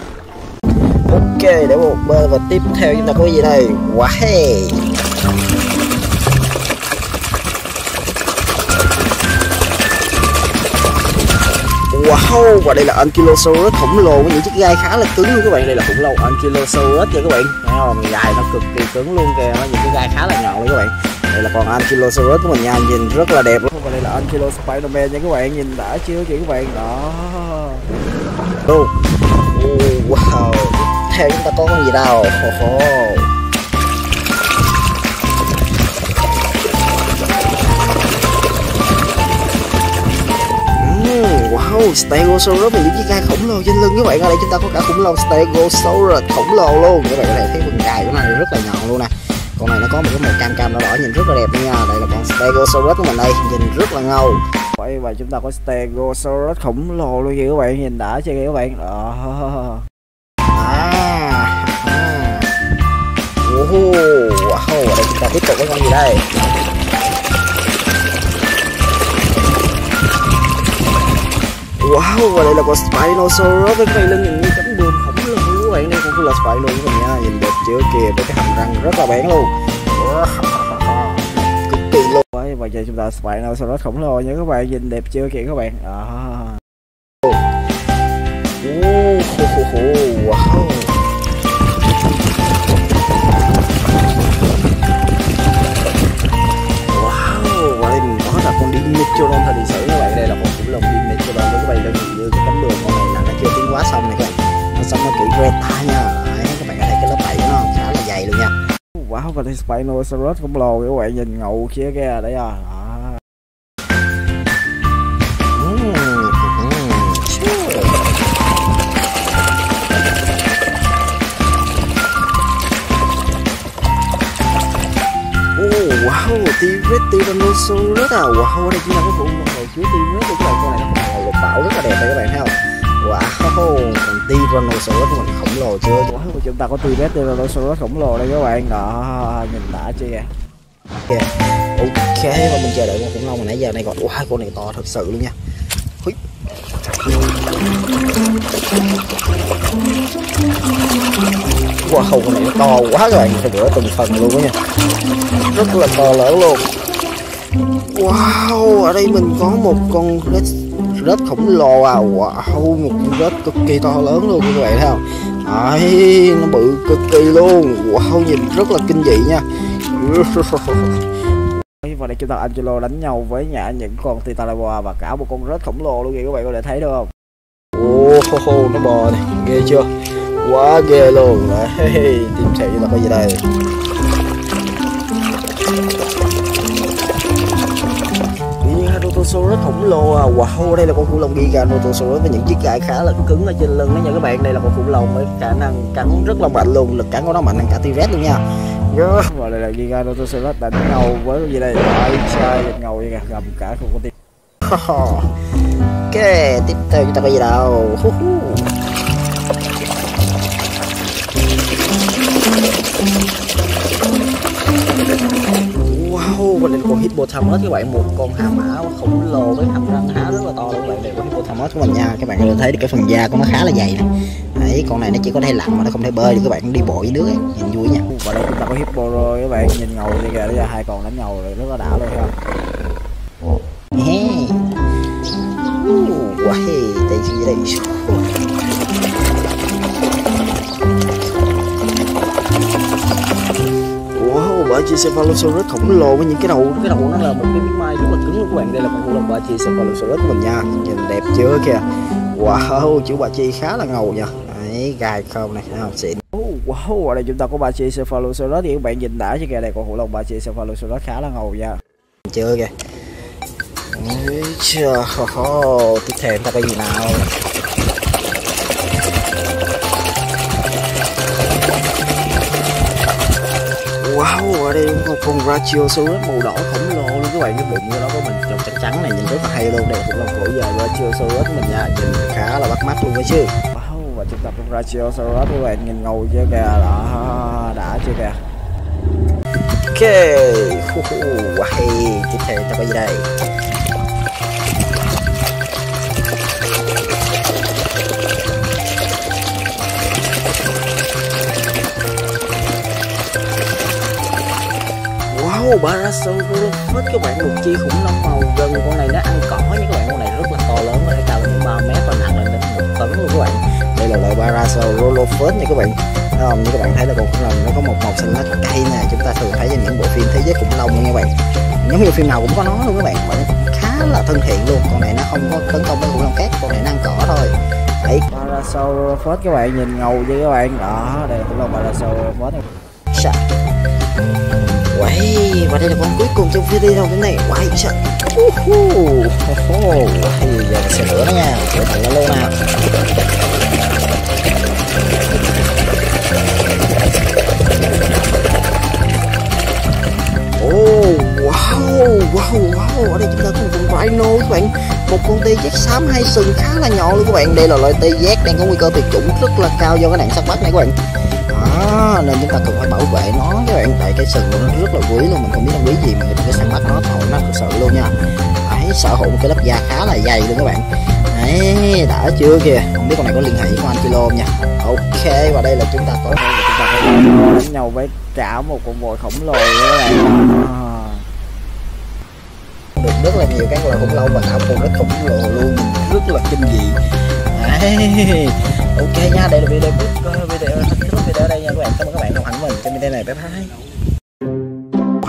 Ok, để một bên và tiếp theo chúng ta có cái gì đây? Wow. Wow, và đây là Ankylosaurus khổng lồ với những chiếc gai khá là cứng luôn các bạn. Đây là khủng long Ankylosaurus nha các bạn. Thấy không? Gai nó cực kỳ cứng luôn kìa, những cái gai khá là nhọn luôn các bạn. Đây là con Ankylosaurus của mình nha, nhìn rất là đẹp luôn. Và đây là Ankylospiderman nha các bạn, nhìn đã chưa kìa các bạn. Đó. Wow. Theo chúng ta có con gì đâu? Wow, Stegosaurus và những chiếc gai khổng lồ trên lưng các bạn. Ở đây chúng ta có cả khủng long Stegosaurus khổng lồ luôn. Các bạn có thể thấy phần gai của nó này rất là nhọn luôn nè. Con này nó có một cái màu cam đỏ đỏ nhìn rất là đẹp nha. Đây là con Stegosaurus của mình đây, nhìn rất là ngầu. Vậy và chúng ta có Stegosaurus khổng lồ luôn kìa các bạn, nhìn đã chưa kìa các bạn. Wow, ở đây chúng ta tiếp tục với con gì đây? Wow, và đây là con Spinosaurus với cái lưng nhìn như cánh bướm khổng lồ các bạn. Đây cũng là Spino các bạn nha, nhìn đẹp chưa kìa, với cái hàm răng rất là bén luôn, cực kỳ luôn. Và giờ chúng ta Spinosaurus khổng lồ nha các bạn, nhìn đẹp chưa kìa các bạn. Wow. Wow, và đây mình có là con Dimetrodon thời lịch sử các bạn. Đây là con khủng long Dimetrodon các bạn, nhìn như cái cánh bướm con này là nó chưa tiến hóa xong này các bạn. Nó sống nó kỹ que ta nha. Đấy, các bạn có thấy cái lớp vảy của nó khá là dày luôn nha. Wow, và đây Spinosaurus khổng lồ các bạn, nhìn ngầu kia kìa đấy à. Wow, T-rex, Tyrannosaurus à. Wow, đây chính là cái vụ hồi chứa T-rex của các bạn. Con này nó màu lục bảo rất là đẹp đây các bạn thấy không? Wow, còn Tyrannosaurus của mình khổng lồ chưa? Wow, chúng ta có T-rex, Tyrannosaurus khổng lồ đây các bạn. Đó, nhìn đã chưa kìa. Ok, và mình chờ đợi con khủng long mà nãy giờ này còn. Wow, con này to thật sự luôn nha. Wow, con này nó to quá các bạn, phải rửa từng phần luôn đó nha, rất là to lớn luôn. Wow, ở đây mình có một con rết khổng lồ à. Wow, một con rết cực kỳ to lớn luôn các bạn thấy không? Đấy, nó bự cực kỳ luôn. Wow, nhìn rất là kinh dị nha. Và đây chúng ta Angelo đánh nhau với những con Titanoboa và cả một con rết khổng lồ luôn kìa các bạn có thể thấy được không? Oh, nó bò này, ghê chưa? Quá ghê luôn. Hey, tìm thị là có gì đây? Giganotosaurus khổng lồ à. Wow, đây là con khủng long Giganotosaurus với những chiếc gai khá là cứng ở trên lưng đó nha các bạn. Đây là con khủng long với khả năng cắn rất là mạnh luôn, lực cắn của nó mạnh hơn cả T-rex luôn nha. Và đây là Giganotosaurus đánh nhau với cái gì đây? Trai ngầu vậy kìa, gầm cả con tim. Ok, tiếp theo chúng ta có gì đâu? Wow, và đây là con Hippopotamus các bạn, một con hà mã khổng lồ với hàm răng há rất là to luôn các bạn. Đây là con Hippopotamus của mình nha, các bạn có thể thấy được cái phần da của nó khá là dày này. Đấy, con này nó chỉ có thể lặn mà nó không thể bơi được các bạn, đi bộ dưới nước ấy, nhìn vui nha. Và đây chúng ta có hippo rồi các bạn, nhìn ngầu vậy kìa, bây giờ hai con đánh nhau rồi, rất là đã luôn ha. Wow, đây gì đây? Wow, Brachiosaurus khổng lồ với những cái đầu nó là một cái miếng mai rất là cứng luôn các bạn. Đây là con khủng long Brachiosaurus của mình nha, nhìn đẹp chưa kìa. Wow, chữ Brachi khá là ngầu nha. Đấy, gai không này, thấy không xịn. Wow, ở đây chúng ta có Cephalosaurus thì các bạn nhìn đã chứ kìa, đây con khủng long Cephalosaurus khá là ngầu nha. Chưa kìa. Chưa. Tiếp theo chúng ta có gì nào? Wow, ở đây con Brachiosaurus màu đỏ khổng lồ luôn các bạn, cái bụng của nó có mình trông trắng trắng này, nhìn rất là hay luôn. Đây cũng là cổ giờ Brachiosaurus mình nha, nhìn khá là bắt mắt luôn đấy chứ. Wow, và chúng ta con Brachiosaurus các bạn, nhìn ngầu chưa kìa, đó đã chưa kìa. Ok, wow, tiếp theo ta có gì đây? Parasaurolophus các bạn, một chi khủng long màu gần, con này nó ăn cỏ nha các bạn, con này rất là to lớn, có thể cao lên 3 mét và nặng lên đến 1 tấn luôn các bạn. Đây là loại Parasaurolophus nha các bạn. Như các bạn thấy là con khủng long nó có một màu xanh lá cây nè, chúng ta thường thấy trên những bộ phim thế giới khủng long nha các bạn, giống như phim nào cũng có nó luôn các bạn, và nó cũng khá là thân thiện luôn. Con này nó không có tấn công với khủng long khác, con này nó ăn cỏ thôi. Đấy, Parasaurolophus các bạn, nhìn ngầu với các bạn đó, đây là khủng long Parasaurolophus. Wow, và đây là con cuối cùng trong video cái này. Wow, sợ. Giờ mình sẽ lửa nó nha, lửa thẳng nó luôn nào. Wow, ở đây chúng ta có một con rhino các bạn, một con T-rex xám hai sừng khá là nhọn luôn các bạn. Đây là loại T-rex đang có nguy cơ tuyệt chủng rất là cao do cái nạn săn bắt này các bạn. Nên chúng ta cần phải bảo vệ nó các bạn, tại cái sừng của nó rất là quý luôn, mình không biết nó quý gì mà cái săn bắt nó thổi nó thực sự luôn nha. Đấy, sở hữu một cái lớp da khá là dày luôn các bạn. Đấy, đã chưa kìa, không biết con này có liên hệ với con Ankylo nha. Ok, và đây là chúng ta có đánh nhau với cả một con voi khổng lồ các bạn. Được rất là nhiều các loài khủng long và cả con rất khổng lồ luôn, rất là kinh dị. Đấy. Ok nha, đây là video ở đây nha các bạn. Cảm ơn các bạn đồng hành với mình trong video này. Bye bye.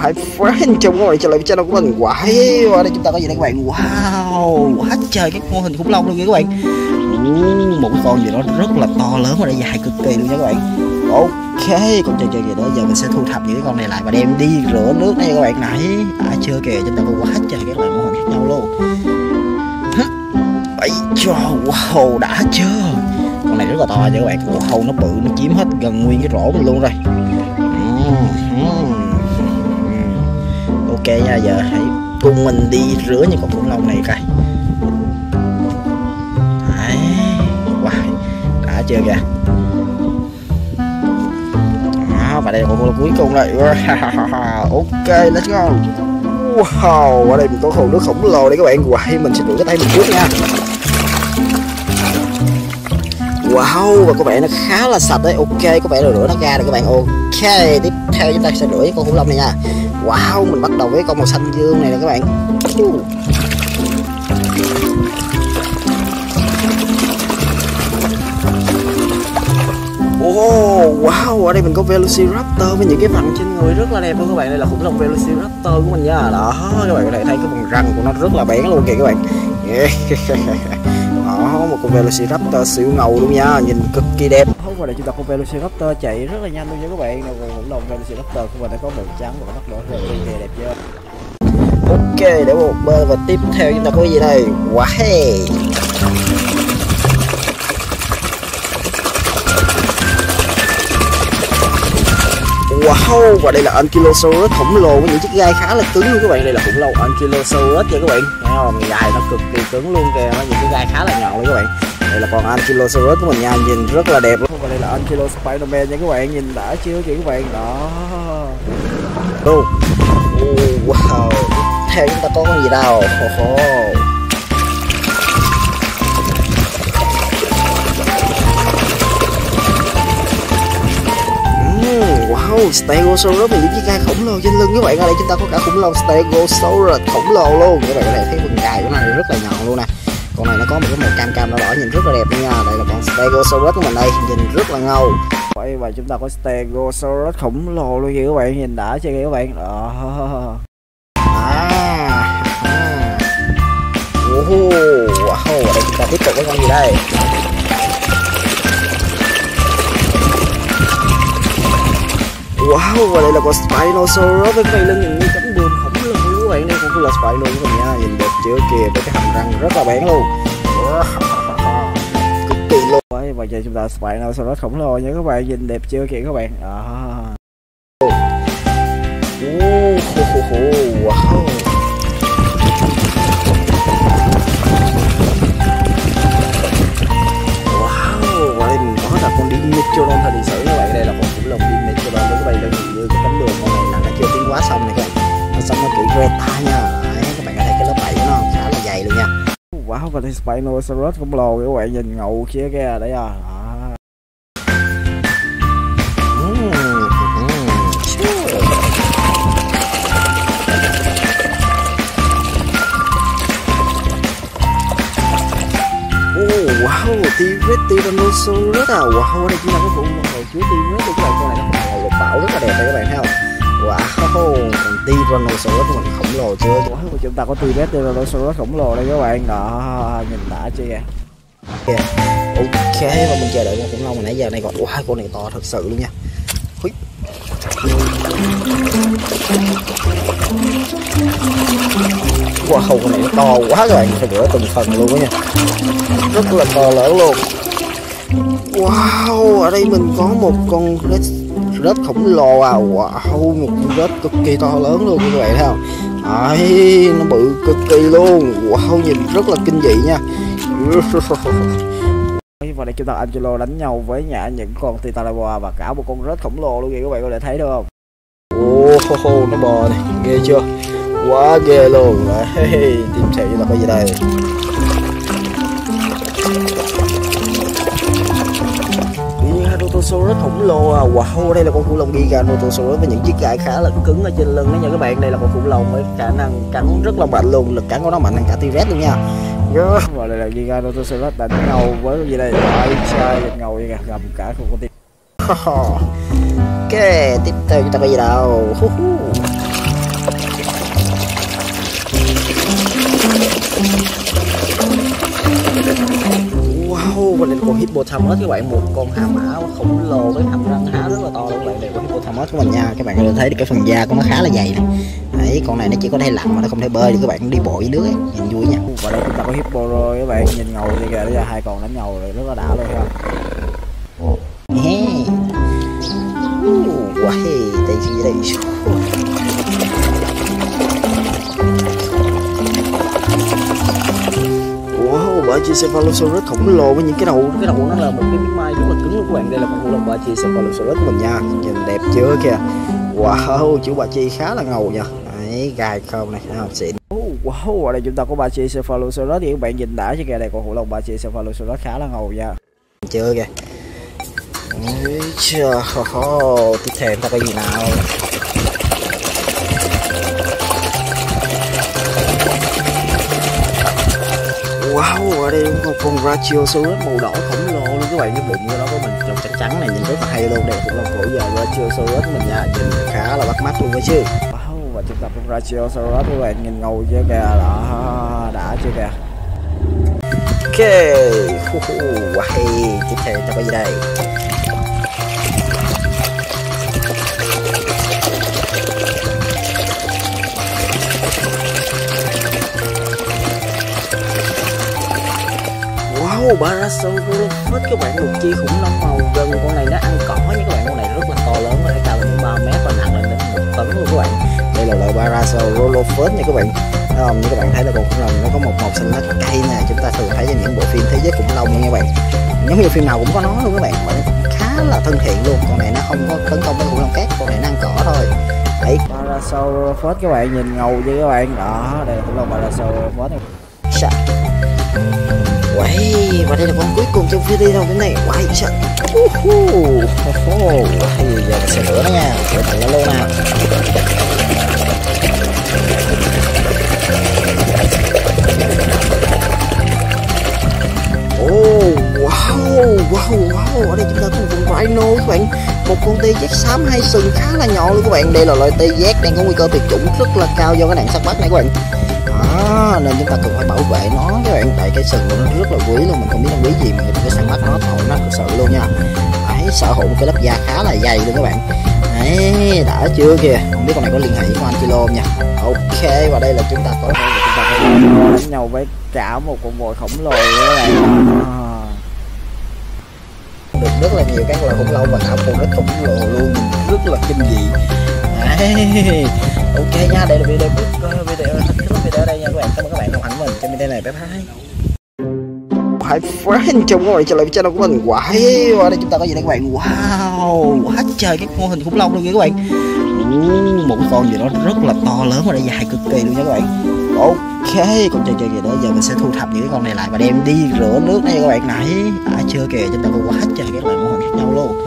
Hãy friend trong các bạn trở lại với channel của mình. Wow, ở đây chúng ta có gì đây các bạn? Wow, quá trời các mô hình khủng long luôn nha các bạn. Một con gì đó rất là to lớn và đã dài cực kỳ luôn nha các bạn. Ok, con chơi gì đó giờ mình sẽ thu thập những cái con này lại và đem đi rửa nước đây các bạn. Nãy đã chưa kìa, chúng ta có quá trời các loại mô hình khác nhau luôn. Ấy cho, wow, đã chưa? Con này rất là to nha các bạn, wow, nó bự, nó chiếm hết gần nguyên cái rổ mình luôn rồi. Ok nha, giờ hãy cùng mình đi rửa những con khủng long này coi. Đấy, wow, đã chưa kìa. Và đây là con cuối cùng rồi. Ok, let's go. Wow, ở đây mình có hồ nước khổng lồ đây các bạn. Wow, mình sẽ rửa cái tay mình trước nha. Wow, và có vẻ nó khá là sạch đấy. Ok, có vẻ là rửa nó ra rồi các bạn. Ok, tiếp theo chúng ta sẽ rửa con khủng long này nha. Wow, mình bắt đầu với con màu xanh dương này nè các bạn. Wow, ở đây mình có Velociraptor với những cái phần trên người rất là đẹp luôn các bạn. Đây là khủng long Velociraptor của mình nha. Đó, các bạn có thể thấy cái vùng răng của nó rất là bén luôn kìa các bạn. Đó, một con Velociraptor siêu ngầu luôn nha, nhìn cực kỳ đẹp. Và để chúng ta có Velociraptor chạy rất là nhanh luôn nha các bạn. Khủng long Velociraptor của mình đã có màu trắng và mắt đỏ rất là đẹp chưa. Ok, để một bơ và tiếp theo chúng ta có cái gì đây? Wow. Wow, và đây là Ankylosaurus khổng lồ với những chiếc gai khá là cứng luôn các bạn. Đây là khủng long Ankylosaurus nha các bạn. Thấy không? Gai nó cực kỳ cứng luôn kìa, nó những cái gai khá là nhọn luôn các bạn. Đây là con Ankylosaurus của mình nha, nhìn rất là đẹp luôn. Và đây là Ankylosaurus Spiderman nha các bạn, nhìn đã chưa kìa các bạn. Đó. Wow. Wow. Theo chúng ta có con gì đâu? Wow, Stegosaurus và những chiếc gai khổng lồ trên lưng các bạn. Ở đây chúng ta có cả khủng long Stegosaurus khổng lồ luôn. Các bạn có thể thấy phần gai của nó rất là nhọn luôn nè. Con này nó có một cái màu cam cam đỏ đỏ nhìn rất là đẹp luôn nha. Đây là con Stegosaurus của mình đây, nhìn rất là ngầu. Và chúng ta có Stegosaurus khổng lồ luôn kìa các bạn, nhìn đã chưa kìa các bạn. Đó. Wow, ở đây chúng ta tiếp tục có con gì đây? Wow, và đây là con Spinosaurus với cái lưng những cánh bướm khổng lồ các bạn. Đây cũng là Spino của mình nha, nhìn đẹp chưa kìa, với cái hàm răng rất là bén luôn. Cực kỳ luôn. Và giờ chúng ta Spinosaurus khổng lồ nha các bạn, nhìn đẹp chưa kìa các bạn. Wow. Wow, và đây mình có là con Dimetrodon thời sử các bạn. Đây là con khủng long Dimetrodon với cái bay lên như cái cánh đường này là nó chưa tiến hóa xong này các bạn. Nó xong nó kỹ Greta nha. Đấy, các bạn có thấy cái lớp vảy của nó khá là dày luôn nha. Wow, và đây Spinosaurus khổng lồ các bạn, nhìn ngầu kia kìa đấy à. Wow, T-rex Tyrannosaurus à. Wow, đây chúng ta có phụ một hồi chứa T-rex của các bạn. Con này nó màu lục bảo rất là đẹp đấy các bạn thấy không. Wow, còn Tyrannosaurus của mình khổng lồ chưa. Wow, chúng ta có T-rex Tyrannosaurus khổng lồ đây các bạn. Đó, nhìn đã chưa kìa. Ok, và mình chờ đợi con khủng long hồi nãy giờ này. Còn wow, con này to thật sự luôn nha. Wow, con này nó to quá các bạn, phải rửa từng phần luôn đó nha, rất là to lớn luôn. Wow, ở đây mình có một con rết khổng lồ à. Wow, một con rết cực kỳ to lớn luôn các bạn thấy không. Đấy, nó bự cực kỳ luôn. Wow, nhìn rất là kinh dị nha. Và đây chúng ta Angelo đánh nhau với những con Titanoboa và cả một con rết khổng lồ luôn kìa các bạn, có thể thấy được không. Oh, nó bò này, ghê chưa, quá ghê luôn. Đấy, tiếp theo chúng ta có gì đây? Giganotosaurus khổng lồ à. Wow, đây là con khủng long Giganotosaurus với những chiếc gai khá là cứng ở trên lưng đó nha các bạn. Đây là con khủng long với khả năng cắn rất là mạnh luôn, lực cắn của nó mạnh hơn cả T-rex luôn nha. Và đây là Giganotosaurus đánh ngầu với cái gì đây? Ai trai ngầu vậy kìa, gầm cả khu con tim. Ok, tiếp theo chúng ta có gì đâu? Wow, mình có Hippopotamus các bạn, một con hà mã khổng lồ với hàm răng há rất là to luôn các bạn. Đây là Hippopotamus của mình nha. Các bạn có thể thấy được cái phần da của nó khá là dày này. Đấy, con này nó chỉ có thể lặn mà nó không thể bơi được các bạn, nó đi bộ dưới nước ấy. Nhìn vui nha. Và đây chúng ta có Hippo rồi các bạn, nhìn ngầu kìa. Bây giờ hai con đánh ngầu rồi, rất là đã luôn ha. Wow, đây gì đây? Cephalosaurus khổng lồ với những cái đầu nó là một cái miếng mai rất là cứng luôn các bạn. Đây là con khủng long Brachiosaurus của mình nha, nhìn đẹp chưa kìa. Wow, chữ Brachi khá là ngầu nha. Đấy, gai không này, nó xịn. Wow, ở đây chúng ta có Brachiosaurus thì các bạn nhìn đã chứ kìa. Đây con khủng long Brachiosaurus khá là ngầu nha, chưa kìa. Tiếp theo ta có gì nào? Wow, ở đây một con Brachiosaurus màu đỏ khổng lồ luôn các bạn, cái bụng của nó có mình trông trắng trắng này nhìn rất là hay luôn. Đây là khủng long cổ giờ Brachiosaurus mình nha, nhìn khá là bắt mắt luôn đó chứ. Wow, và chúng ta con Brachiosaurus các bạn nhìn ngầu chưa kìa, đó đã chưa kìa. Ok, wow, tiếp theo cho cái gì đây? Parasaurolophus các bạn, một chi khủng long màu gần, con này nó ăn cỏ nha các bạn, con này rất là to lớn, có thể cao lên 3 mét và nặng lên đến 1 tấn luôn các bạn. Đây là loại Parasaurolophus nha các bạn. Như các bạn thấy là con khủng long nó có một màu xanh lá cây nè, chúng ta thường thấy trên những bộ phim thế giới khủng long nha các bạn, giống như phim nào cũng có nó luôn các bạn, và nó cũng khá là thân thiện luôn. Con này nó không có tấn công với khủng long khác, con này nó ăn cỏ thôi. Đấy, Parasaurolophus các bạn nhìn ngầu chứ các bạn, đó đây là khủng long Parasaurolophus. Wow, và đây là con cuối cùng trong video đâu cái này. Wow, sợ. Giờ mình sẽ rửa nó nha, rửa thẳng nó luôn nào. Wow, ở đây chúng ta có một con rhino các bạn, một con T-rex xám 2 sừng khá là nhỏ luôn các bạn. Đây là loại T-rex đang có nguy cơ tuyệt chủng rất là cao do cái nạn săn bắt này các bạn. Đó, nên chúng ta cần phải bảo vệ nó các bạn, tại cái sừng của nó rất là quý luôn, mình không biết nó quý gì mà mình phải săn bắt nó thôi, nó thật sự luôn nha. Đấy, sở hữu một cái lớp da khá là dày luôn các bạn. Đấy, đã chưa kìa, không biết con này có liên hệ với con Ankylo nha. Ok, và đây là chúng ta có đánh nhau với cả một con voi khổng lồ các bạn. Được rất là nhiều các loài khủng long và cả một con rất khổng lồ luôn, rất là kinh dị. Đấy, ok nha, đây là video video đây nha các bạn, cảm ơn các bạn đồng hành với mình trong video này, bye bye. Hãy friend chào các bạn trở lại với channel của mình. Wow, ở đây chúng ta có gì đây các bạn? Wow, quá trời cái mô hình khủng long luôn nha các bạn. Một con gì đó rất là to lớn và dài cực kỳ luôn nha các bạn. Ok, con chơi gì đó giờ mình sẽ thu thập những cái con này lại và đem đi rửa nước đây các bạn. Nãy đã chưa kìa, chúng ta có quá trời các loại mô hình khác nhau luôn.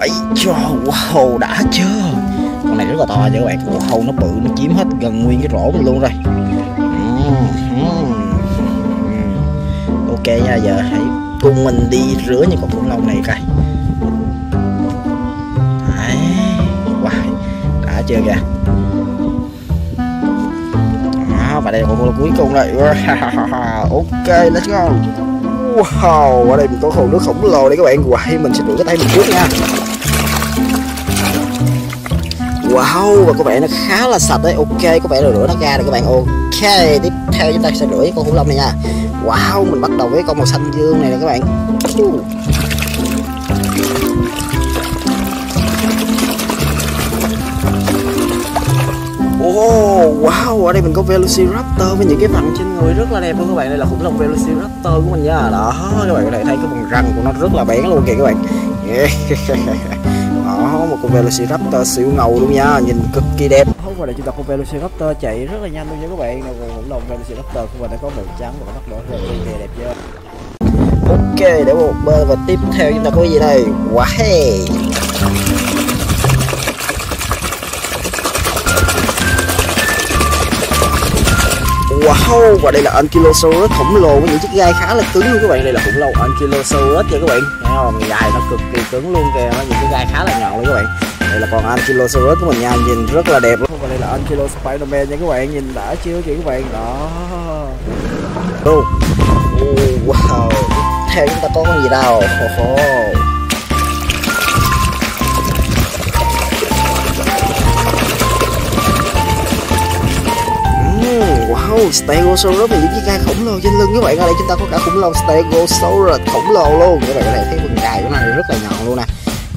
Ấy trời, wow, đã chưa? Con này rất là to chứ các bạn, wow, nó bự, nó chiếm hết gần nguyên cái rổ mình luôn rồi. Ok nha, giờ hãy cùng mình đi rửa những con khủng long này coi. Đấy, wow, đã chưa kìa. Đó, và đây là con khủng long cuối cùng rồi. Ok, let's go. Wow, ở đây mình có hồ nước khổng lồ đây các bạn. Wow, mình sẽ rửa cái tay mình trước nha. Wow, và có vẻ nó khá là sạch đấy. Ok, có vẻ là rửa nó ra rồi các bạn. Ok, tiếp theo chúng ta sẽ rửa con khủng long này nha. Wow, mình bắt đầu với con màu xanh dương này nè các bạn. Oh, wow, ở đây mình có Velociraptor với những cái vằn trên người rất là đẹp luôn các bạn. Đây là khủng long Velociraptor của mình nha. Đó, các bạn có thể thấy cái vùng răng của nó rất là bén luôn kìa các bạn. Đó, một con Velociraptor siêu ngầu luôn nha, nhìn cực kỳ đẹp. Và đây chúng ta có Velociraptor chạy rất là nhanh luôn nha các bạn. Nào, khủng long Velociraptor của mình đã có màu trắng và mắt đỏ rất là đẹp chưa. Ok, để một bên và tiếp theo chúng ta có gì đây? Wow. Wow, và đây là Ankylosaurus khổng lồ với những chiếc gai khá là cứng luôn các bạn. Đây là khủng long Ankylosaurus nha các bạn. Thấy không? Gai nó cực kỳ cứng luôn kìa, những cái gai khá là nhọn luôn các bạn. Đây là con Ankylosaurus của mình nha, nhìn rất là đẹp luôn. Và đây là Ankylosaurus Spiderman nha các bạn, nhìn đã chưa kìa các bạn. Đó. Wow. Theo chúng ta có con gì đâu? Wow, Stegosaurus và những chiếc gai khổng lồ trên lưng các bạn. Ở đây chúng ta có cả khủng long Stegosaurus khổng lồ luôn. Các bạn có thể thấy phần gai của nó rất là nhọn luôn nè.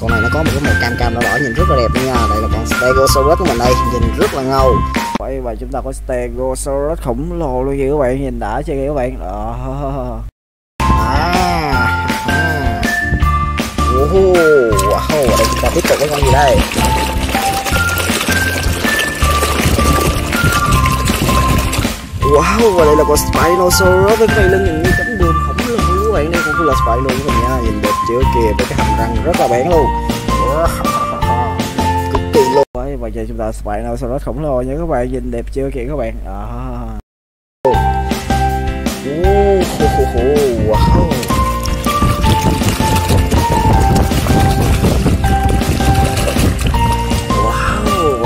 Con này nó có một cái màu cam cam đỏ đỏ nhìn rất là đẹp nha. Đây là con Stegosaurus của mình đây, nhìn rất là ngầu. Vậy và chúng ta có Stegosaurus khổng lồ luôn kìa các bạn, nhìn đã chưa kìa các bạn. Wow, ở đây chúng ta tiếp tục với con gì đây? Wow, và đây là con Spinosaurus với cái lưng nhìn như cánh bướm khổng lồ các bạn. Đây cũng là Spinosaurus luôn nha, nhìn đẹp chưa kìa, với cái hàm răng rất là bén luôn, cực kỳ luôn. Vậy và giờ chúng ta Spinosaurus khổng lồ nha các bạn, nhìn đẹp chưa kìa các bạn. Wow. Wow, ở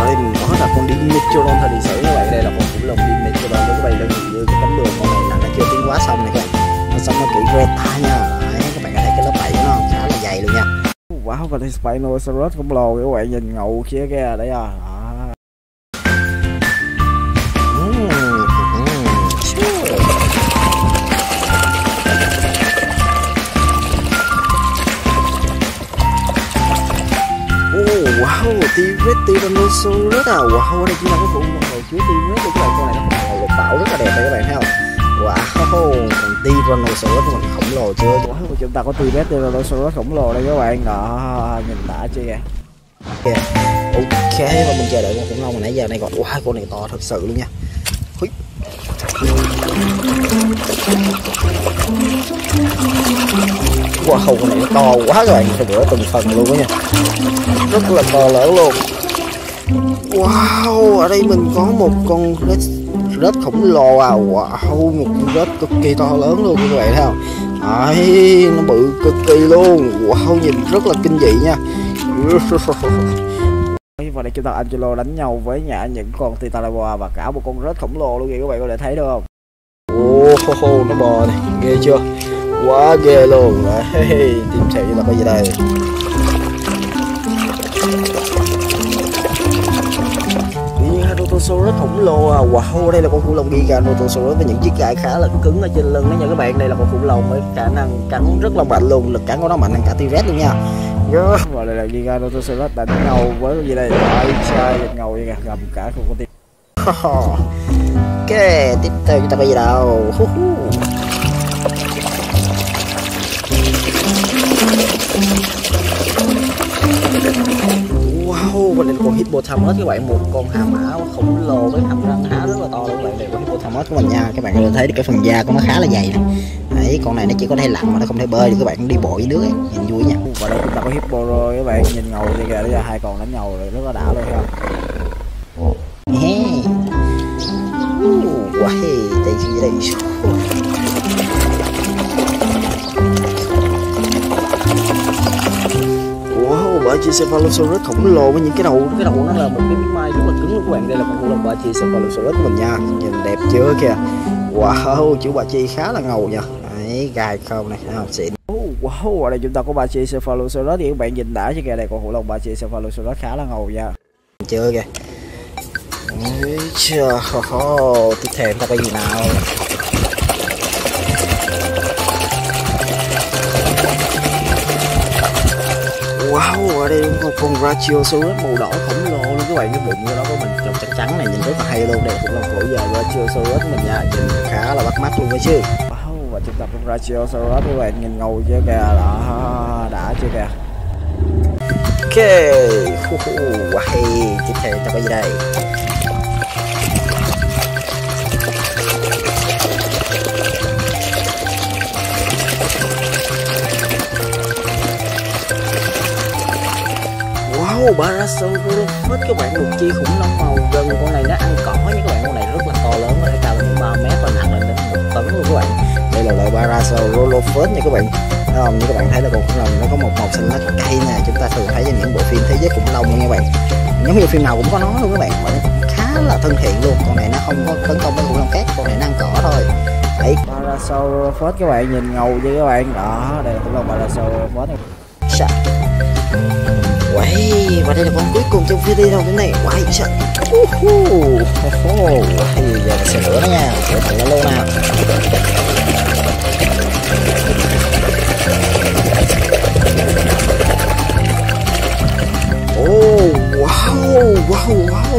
đây mình có là con Dimetrodon thời điện sử các bạn. Đây là con khủng long Dimetrodon đó các bạn. Đơn giản như cái cánh đường con này là nó chưa tiến hóa xong này các bạn. Nó xong nó kỹ Greta nha. Đấy, các bạn có thấy cái lớp vảy của nó khá là dày luôn nha. Wow, và đây Spinosaurus khổng lồ các bạn, nhìn ngầu kia kìa đấy à. Wow, T-rex, Tyrannosaurus à. Wow, đây chính là cái phụ một hồi chứa T-rex của các bạn. Con này nó màu lục bảo rất là đẹp đấy các bạn thấy không. Wow, còn Tyrannosaurus còn khổng lồ chưa. Wow, chúng ta có T-rex, Tyrannosaurus khổng lồ đây các bạn. Đó, nhìn đã chưa kìa. Ok, và mình chờ đợi con khủng long hồi nãy giờ này còn. Wow, con này to thật sự luôn nha. Wow, con này nó to quá các bạn, phải bữa từng phần luôn đó nha, rất là to lớn luôn. Wow, ở đây mình có một con rết khổng lồ à. Wow, một con rết cực kỳ to lớn luôn các bạn thấy không. Đấy, nó bự cực kỳ luôn. Wow, nhìn rất là kinh dị nha. Và đây chúng ta Ankylo đánh nhau với những con Titanoboa và cả một con rết khổng lồ luôn kìa các bạn có thể thấy được không. Oh, nó bò này, ghê chưa, quá ghê luôn. Đấy, tiếp theo là cái gì đây. Giganotosaurus khổng lồ à. Wow, đây là con khủng long Giganotosaurus với những chiếc gai khá là cứng ở trên lưng đó nha các bạn. Đây là con khủng long với khả năng cắn rất là mạnh luôn, lực cắn của nó mạnh hơn cả T-rex luôn nha. Và đây là Giganotosaurus đánh ngầu với cái gì đây. Ai trai ngầu vậy kìa, gầm cả con tim. Ok, tiếp theo chúng ta bây giờ đâu. Wow, và đây là con Hippopotamus các bạn, một con hà mã khổng lồ với hàm răng há rất là to luôn các bạn. Đây là con Hippopotamus của mình nha, các bạn có thể thấy được cái phần da của nó khá là dày này. Đấy, con này nó chỉ có thể lặn mà nó không thể bơi được các bạn, đi bộ dưới nước ấy, nhìn vui nha. Và đây chúng ta có Hippo rồi các bạn, nhìn ngầu kìa, bây giờ hai con đánh nhau rồi, rất là đã luôn ha. Wow, đây gì đây. Cephalosaurus khổng lồ với những cái đầu nó là một cái miếng mai rất là cứng luôn các bạn. Đây là con khủng long Brachiosaurus của mình nha, nhìn đẹp chưa kìa. Wow, chữ Brachi khá là ngầu nha. Đấy, gai không này, không xịn. Wow, ở đây chúng ta có Brachiosaurus thì các bạn nhìn đã chứ kìa. Đây con khủng long Brachiosaurus khá là ngầu nha. Chưa kìa. Chờ, tiếp theo ta cái gì nào. Wow, ở đây một con Brachiosaurus màu đỏ khổng lồ luôn các bạn, cái bụng của nó có mình trông trắng trắng này, nhìn rất là hay luôn. Đây cũng là cổ giờ Brachiosaurus mình nha, nhìn khá là bắt mắt luôn đấy chứ. Wow, và chúng ta con Brachiosaurus các bạn, nhìn ngầu chưa kìa, đó đã chưa kìa. Ok, wow, tiếp theo ta có gì đây. Parasaurolophus các bạn, một chi khủng long màu gần, con này nó ăn cỏ nha các bạn, con này rất là to lớn, nó cao lên 3 mét và nặng lên đến 1 tấn luôn các bạn. Đây là loại Parasaurolophus nha các bạn. Như các bạn thấy là con khủng long nó có một màu xanh lá cây nè, chúng ta thường thấy trong những bộ phim thế giới khủng long nha các bạn. Giống như phim nào cũng có nó luôn các bạn, mà nó cũng khá là thân thiện luôn. Con này nó không có tấn công với khủng long khác, con này nó ăn cỏ thôi. Đấy, Parasaurolophus các bạn, nhìn ngầu vậy các bạn. Đó, đây là khủng long Parasaurolophus. Wow, và đây là con cuối cùng trong video hôm nay. Wow, trời. Giờ mình sẽ rửa nó nha, rửa thẳng nó luôn nào. Wow,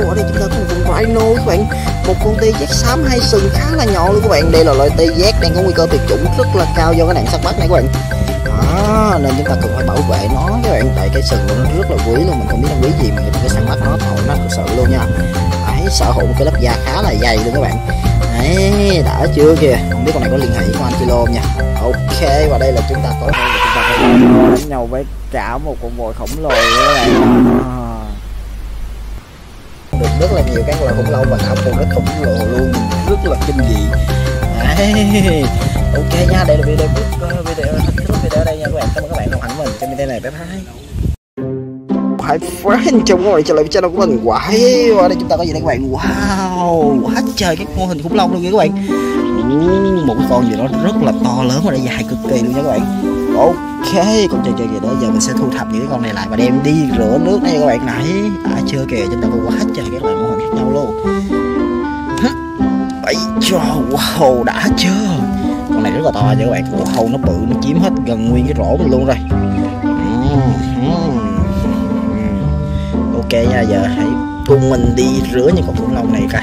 ở đây chúng ta có một con rhino các bạn, một con T-rex xám hai sừng khá là nhỏ luôn các bạn. Đây là loại T-rex đang có nguy cơ tuyệt chủng rất là cao do cái nạn săn bắt này các bạn. Nên chúng ta cần phải bảo vệ nó các bạn, tại cái sừng của nó rất là quý luôn, mình không biết nó quý gì mà mình phải săn bắt nó, tội nó thực sự luôn nha. Đấy, sở hữu một cái lớp da khá là dày luôn các bạn. Đấy, đã chưa kìa, không biết con này có liên hệ với Ankylo nha. Ok, và đây là chúng ta có đánh nhau với cả một con voi khổng lồ các bạn. Được rất là nhiều các loài khủng long và cả con rất khổng lồ luôn, rất là kinh dị. Đấy. Ok nha, đây là video video đây nha các bạn. Cảm ơn các bạn đồng hành với mình trong video này. Bye bye. Hãy friend, chào các bạn trở lại với channel của mình. Wow, ở đây chúng ta có gì đây các bạn? Wow, quá trời cái mô hình khủng long luôn nha các bạn. Một cái con gì đó rất là to lớn và dài cực kỳ luôn nha các bạn. Ok, con chơi gì đó, giờ mình sẽ thu thập những cái con này lại và đem đi rửa nước đây các bạn. Nãy chưa kìa, chúng ta có quá trời các loại mô hình khác nhau luôn. Ấy trời, wow, đã chưa? Con này rất là to nha các bạn. Wow, nó bự, nó chiếm hết gần nguyên cái rổ mình luôn rồi. Ok nha, giờ hãy cùng mình đi rửa những con khủng long này coi.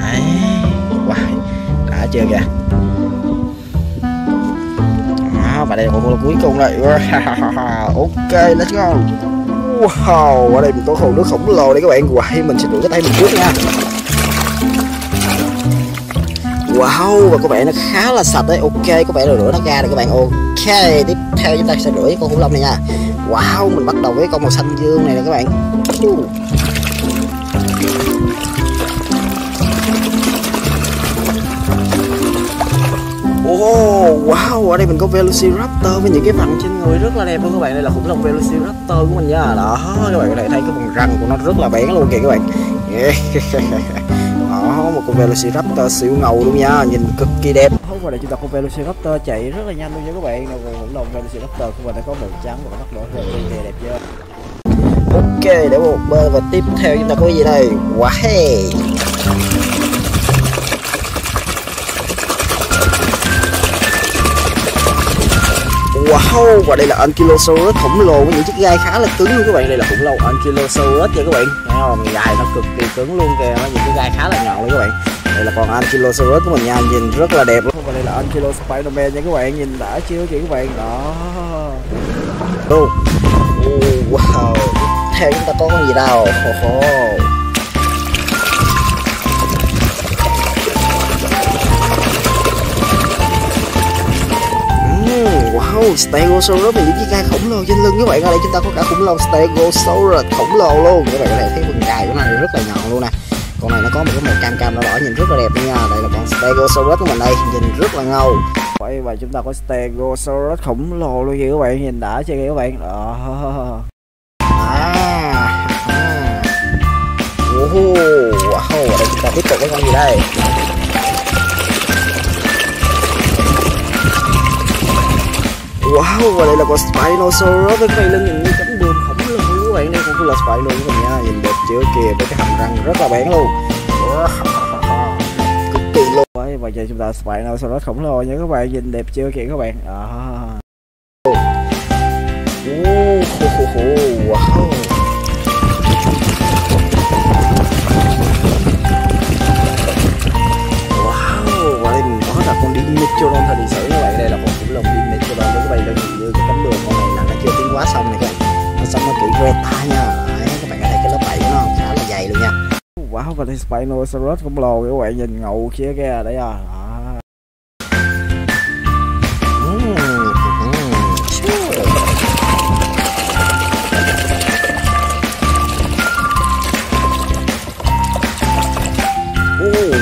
Đấy, wow, đã chưa kìa. Đó, và đây là con cuối cùng rồi. Ok, let's go. Wow, ở đây mình có hồ nước khổng lồ đây các bạn. Wow, mình sẽ rửa cái tay mình trước nha. Wow, và có vẻ nó khá là sạch đấy. Ok, có vẻ là rửa nó ra rồi các bạn. Ok, tiếp theo chúng ta sẽ rửa con khủng long này nha. Wow, mình bắt đầu với con màu xanh dương này nè các bạn. Oh, wow, ở đây mình có Velociraptor với những cái vằn trên người rất là đẹp luôn các bạn. Đây là khủng long Velociraptor của mình nha. Đó, các bạn có thể thấy cái vùng răng của nó rất là bén luôn kìa các bạn. Đó, một con Velociraptor siêu ngầu luôn nha, nhìn cực kỳ đẹp. Và đây chúng ta có Velociraptor chạy rất là nhanh luôn nha các bạn. Rồi khủng long Velociraptor của mình đã có màu trắng và mắt đỏ rất là đẹp chưa. Ok, để một bên và tiếp theo chúng ta có cái gì đây? Wow, hey. Wow, và đây là Ankylosaurus khổng lồ với những chiếc gai khá là cứng luôn các bạn. Đây là khủng long Ankylosaurus nha các bạn. Thấy không? Gai nó cực kỳ cứng luôn kìa, nó những cái gai khá là nhọn luôn các bạn. Đây là con Ankylosaurus của mình nha, nhìn rất là đẹp luôn. Và đây là Ankylosaurus Spiderman nha các bạn, nhìn đã chưa kìa các bạn. Đó. Wow. Theo chúng ta có con gì đâu? Wow, Stegosaurus và những chiếc gai khổng lồ trên lưng các bạn. Ở đây chúng ta có cả khủng long Stegosaurus khổng lồ luôn. Các bạn có thể thấy phần gai của nó rất là nhọn luôn nè. Con này nó có một cái màu cam đỏ đỏ nhìn rất là đẹp nha. Đây là con Stegosaurus của mình đây, nhìn rất là ngầu. Vậy và chúng ta có Stegosaurus khổng lồ luôn kìa các bạn, nhìn đã chưa kìa các bạn. Đó. Wow, ở đây chúng ta tiếp tục với con gì đây? Wow, và đây là con Spinosaurus với cái lưng nhìn như cánh buồm khổng lồ các bạn. Đây cũng là Spinosaurus của mình nha, nhìn đẹp chưa kìa, với cái hàm răng rất là bén luôn. Cực kỳ luôn. Đấy, và giờ chúng ta Spinosaurus khổng lồ nha các bạn, nhìn đẹp chưa kìa các bạn. Wow. Wow, và đây mình có là con Dimetrodon thời điện sử các bạn. Đây là con khủng long Dimetrodon các bạn, nhìn như cái cánh buồm con này là nó chưa tiến hóa xong này các bạn. Nó xong nó kỹ que ta nha. Đấy, các bạn có thấy cái lớp bẫy của nó khá là dày luôn nha. Wow, và đây Spinosaurus khổng lồ các bạn, nhìn ngầu kia kìa đấy à.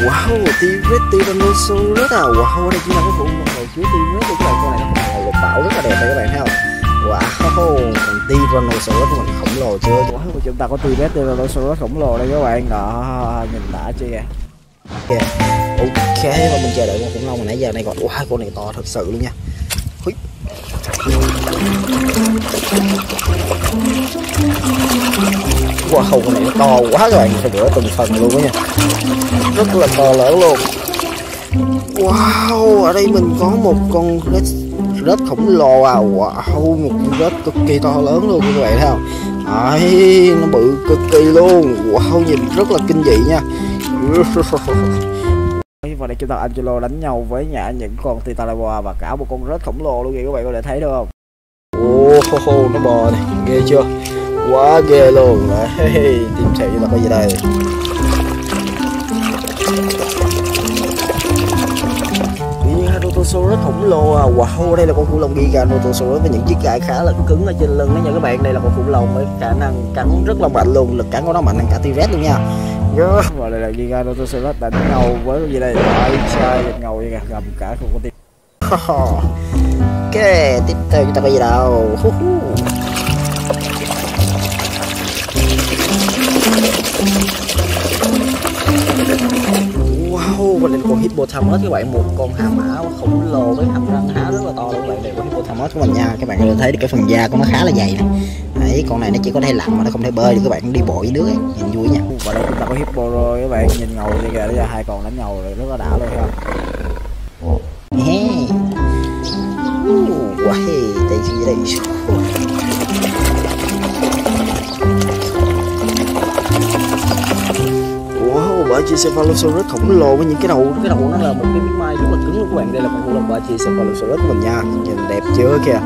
Wow, T-rex Tyrannosaurus à. Wow, đây chính là cái khủng long hồi chứa T-rex của các bạn. Con này nó màu lục bảo rất là đẹp đây các bạn thấy không? Wow, còn Tyrannosaurus của mình khổng lồ chưa? Wow, của chúng ta có T-rex Tyrannosaurus khổng lồ đây các bạn. Đó, nhìn đã chưa kìa. Ok, và mình chờ đợi con khủng long hồi nãy giờ này còn. Wow, con này to thật sự luôn nha. Húi. Wow, con này nó to quá các bạn, phải rửa từng phần luôn đó nha, rất là to lớn luôn. Wow, ở đây mình có một con rết khổng lồ à. Wow, một con rết cực kỳ to lớn luôn các bạn thấy không? Đấy, nó bự cực kỳ luôn. Wow, nhìn rất là kinh dị nha. Và đây chúng ta Angelo đánh nhau với những con Titanoboa và cả một con rết khổng lồ luôn kìa các bạn, có thể thấy được không? Oh, nó bò này, ghê chưa? Quá ghê luôn. Đấy, tìm xem chúng ta có gì đây. Giganotosaurus khổng lồ à. Wow, đây là con khủng long Giganotosaurus với những chiếc gai khá là cứng ở trên lưng đó nha các bạn. Đây là con khủng long với khả năng cắn rất là mạnh luôn, lực cắn của nó mạnh hơn cả T-rex luôn nha. Và đây là Giganotosaurus đánh ngầu với cái gì đây? Trai ngầu vậy kìa, gầm cả không có tim. Ok, tiếp theo chúng ta có gì đâu? Wow, và lên con Hippopotamus các bạn, một con hà mã khổng lồ với hàm răng há rất là to luôn các bạn. Đây con Hippopotamus của mình nha, các bạn có thể thấy được cái phần da của nó khá là dày này. Đấy, con này nó chỉ có thể lặn mà nó không thể bơi được các bạn, đi bộ dưới nước ấy, nhìn vui nha. Và đây chúng ta có Hippo rồi các bạn, nhìn ngầu vậy kìa, bây giờ hai con đánh ngầu rồi, rất là đã luôn không? Hey. Wow, đây gì đây? Brachiosaurus Cephalosaurus khổng lồ với những cái đầu nó là một cái miếng mai rất là cứng luôn các bạn. Đây là con lồng Brachiosaurus Cephalosaurus của mình nha, nhìn đẹp chưa kìa.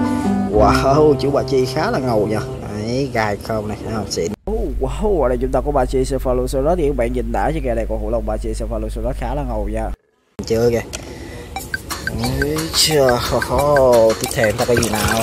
Wow, chú Brachi khá là ngầu nha. Đấy, gai không này, thấy không, xịn. Wow, ở đây chúng ta có Brachiosaurus Cephalosaurus thì các bạn nhìn đã chứ kìa, đây con khủng long Brachiosaurus Cephalosaurus khá là ngầu nha. Chưa kìa. Trời ơi, tiếp theo ta cái gì nào?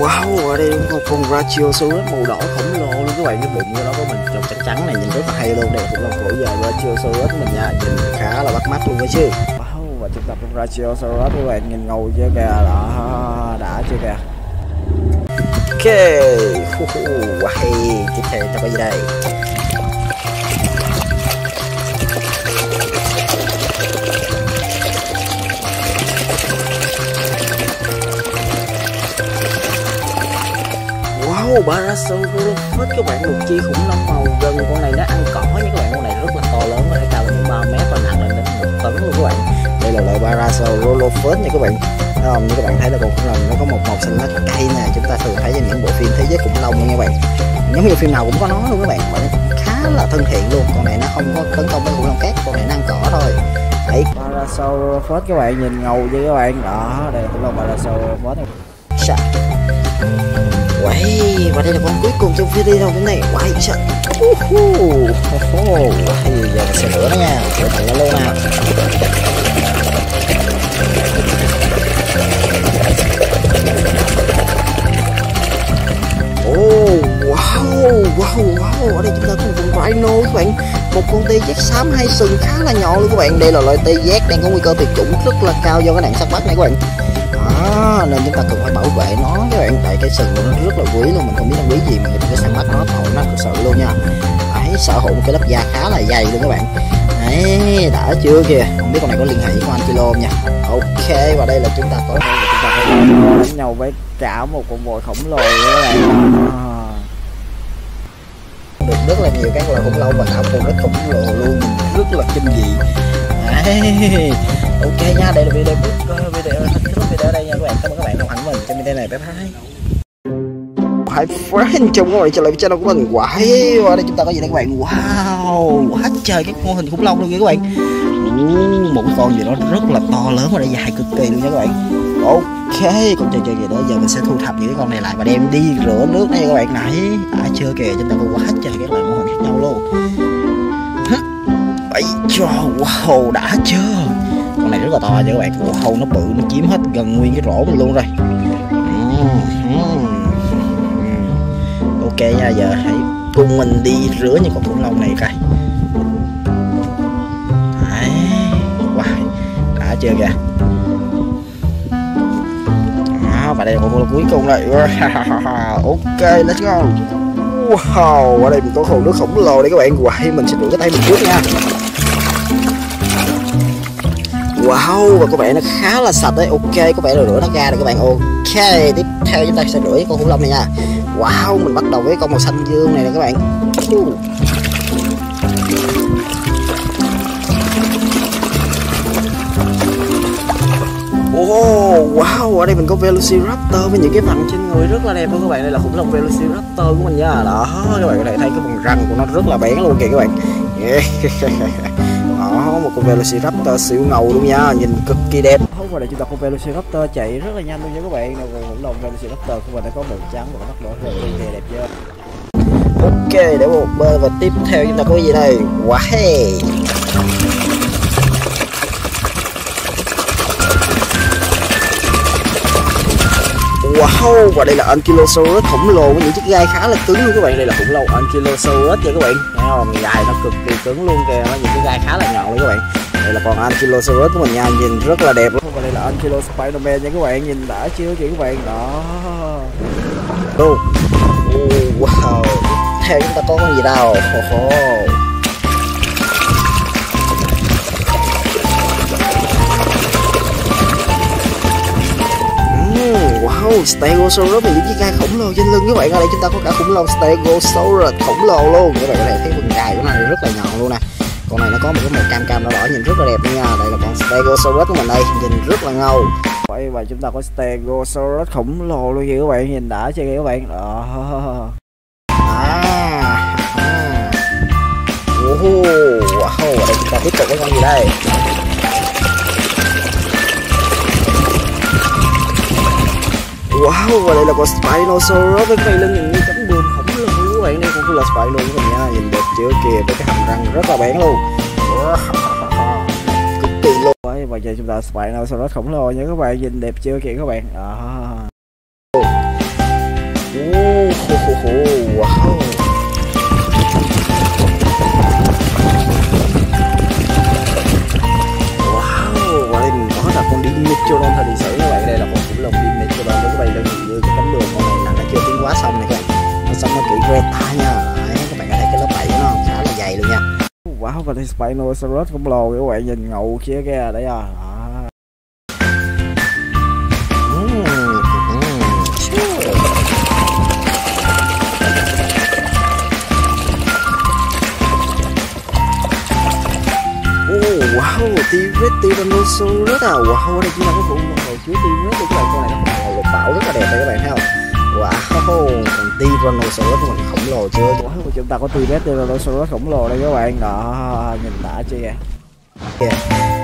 Wow, ở đây một con Brachiosaurus màu đỏ khổng lồ luôn các bạn, cái bụng của nó có mình trông trắng trắng này, nhìn rất là hay luôn. Đây cũng là cổ giờ Brachiosaurus mình nha, nhìn khá là bắt mắt luôn đấy chứ. Wow, và chúng ta con Brachiosaurus các bạn, nhìn ngầu chưa kìa, đó đã chưa kìa. Ok, wow, tiếp theo ta có gì đây? Parasaurolophus các bạn, một chi khủng long màu gần, con này nó ăn cỏ nha các bạn, con này rất là to lớn, nó cao lên 3 mét và nặng lên đến 1 tấn luôn các bạn. Đây là loại Parasaurolophus nha các bạn. Không, như các bạn thấy là con khủng long nó có một màu xanh lá cây nè, chúng ta thường thấy trên những bộ phim thế giới khủng long nha các bạn. Giống như phim nào cũng có nó luôn các bạn, và nó cũng khá là thân thiện luôn. Con này nó không có tấn công với khủng long khác, con này nó ăn cỏ thôi. Đấy, Parasaurolophus các bạn, nhìn ngầu với các bạn. Đó, đây là khủng long Parasaurolophus. Wow, và đây là con cuối cùng trong video hôm nay. Wow, sợ. Giờ mình sẽ rửa nó nha, rửa thẳng nó luôn nào. Wow, ở đây chúng ta có một con rhino các bạn, một con T-rex xám hai sừng khá là nhọn luôn các bạn. Đây là loại T-rex đang có nguy cơ tuyệt chủng rất là cao do cái nạn săn bắt này các bạn. À, nên chúng ta cần phải bảo vệ nó các bạn, tại cái sừng của nó rất là quý luôn, mình không biết nó quý gì mà cái săn bắt nó thổi nó thực sự luôn nha. Đấy, sở hữu một cái lớp da khá là dày luôn các bạn. Đấy, đã chưa kìa, không biết con này có liên hệ với con Ankylo nha. Ok, và đây là chúng ta có đánh nhau với cả một con voi khổng lồ các bạn. Được rất là nhiều các loài khủng long và tạo con rất khổng lồ luôn, rất là kinh dị. Đấy. Ok nha, đây là video đây nha các bạn. Cảm ơn các bạn đồng hành với mình trong video này. Bye bye. Hi friend, chào mừng các bạn trở lại với channel của mình. Wow, ở đây chúng ta có gì đây các bạn? Wow, hết trời các mô hình khủng long luôn nha các bạn. Một con gì đó rất là to lớn và nó dài cực kỳ luôn nha các bạn. Ok, con chơi gì đó giờ mình sẽ thu thập những cái con này lại và đem đi rửa nước đây các bạn. Nãy đã chưa kìa, chúng ta có quá trời các loại mô hình khác nhau luôn. Ấy trời, wow, đã chưa. Con này rất là to nha các bạn, wow, nó bự, nó chiếm hết gần nguyên cái rổ mình luôn rồi. Ok nha, giờ hãy cùng mình đi rửa những con khủng long này coi. Đấy, wow, đã chưa kìa. Đó, và đây là con cuối cùng rồi. Ok, let's go. Wow, ở đây mình có hồ nước khổng lồ đây các bạn. Wow, mình sẽ rửa cái tay mình trước nha. Wow, và có vẻ nó khá là sạch đấy. Ok, có vẻ là rửa nó ra rồi các bạn. Ok, tiếp theo chúng ta sẽ rửa con khủng long này nha. Wow, mình bắt đầu với con màu xanh dương này nè các bạn. Wow, ở đây mình có Velociraptor với những cái phần trên người rất là đẹp luôn các bạn. Đây là khủng long Velociraptor của mình nha. Đó, các bạn có thể thấy cái phần răng của nó rất là bén luôn kìa các bạn. Đó, một con Velociraptor siêu ngầu luôn nha, nhìn cực kỳ đẹp. Và đây chúng ta có Velociraptor chạy rất là nhanh luôn nha các bạn. Khủng long Velociraptor của mình đã có màu trắng và mắt đỏ rất là đẹp chưa. Ok, để một bơ và tiếp theo chúng ta có cái gì đây? Wow. Wow, và đây là Ankylosaurus khổng lồ với những chiếc gai khá là cứng luôn các bạn. Đây là khủng long Ankylosaurus nha các bạn. Thấy không? Gai nó cực kỳ cứng luôn kìa, nó những cái gai khá là nhọn luôn các bạn. Đây là con Ankylosaurus của mình nha, nhìn rất là đẹp luôn. Và đây là Ankylosaurus Spiderman nha các bạn, nhìn đã chưa chị các bạn đó. Wow, theo chúng ta có con gì đâu. Wow, Stegosaurus là những chiếc gai khổng lồ trên lưng các bạn. Ở đây chúng ta có cả khủng long Stegosaurus khổng lồ luôn. Các bạn có thể thấy phần gai của nó rất là nhọn luôn nè. Con này nó có một cái màu cam cam đỏ đỏ nhìn rất là đẹp luôn nha. Đây là con Stegosaurus của mình đây, nhìn rất là ngầu. Và chúng ta có Stegosaurus khổng lồ luôn vậy các bạn, nhìn đã chưa các bạn. Đó. Wow, đây chúng ta tiếp tục có con gì đây? Wow, và đây là con Spinosaurus với cái lưng những cánh buồm khổng lồ các bạn. Đây cũng là Spino của mình nha, nhìn đẹp chưa kìa, với cái hàm răng rất là bén luôn. Cực kỳ luôn. Đấy, và giờ chúng ta Spinosaurus khổng lồ nha các bạn, nhìn đẹp chưa kìa các bạn. Wow. Wow, và đây mình có là con Dimetrodon thời sử các bạn. Đây là con khủng long Dimetrodon nó bay lên như cái cánh buồm này là nó chưa tiến hóa xong này các bạn. Nó xong nó kỹ Greta nha. Đấy, các bạn có thấy cái lớp vảy của nó khá là dày luôn nha. Wow, và đây Spinosaurus khổng lồ các bạn, nhìn ngầu kia kìa đấy à. Wow, T-rex Tyrannosaurus à. Wow, đây chúng ta có phụ một hồi chứa T-rex của các bạn. Con này nó màu lục bảo rất là đẹp đây các bạn thấy không. Wow, còn Tyrannosaurus của mình khổng lồ chưa. Wow, chúng ta có T-rex Tyrannosaurus khổng lồ đây các bạn. Đó, nhìn đã chưa kìa.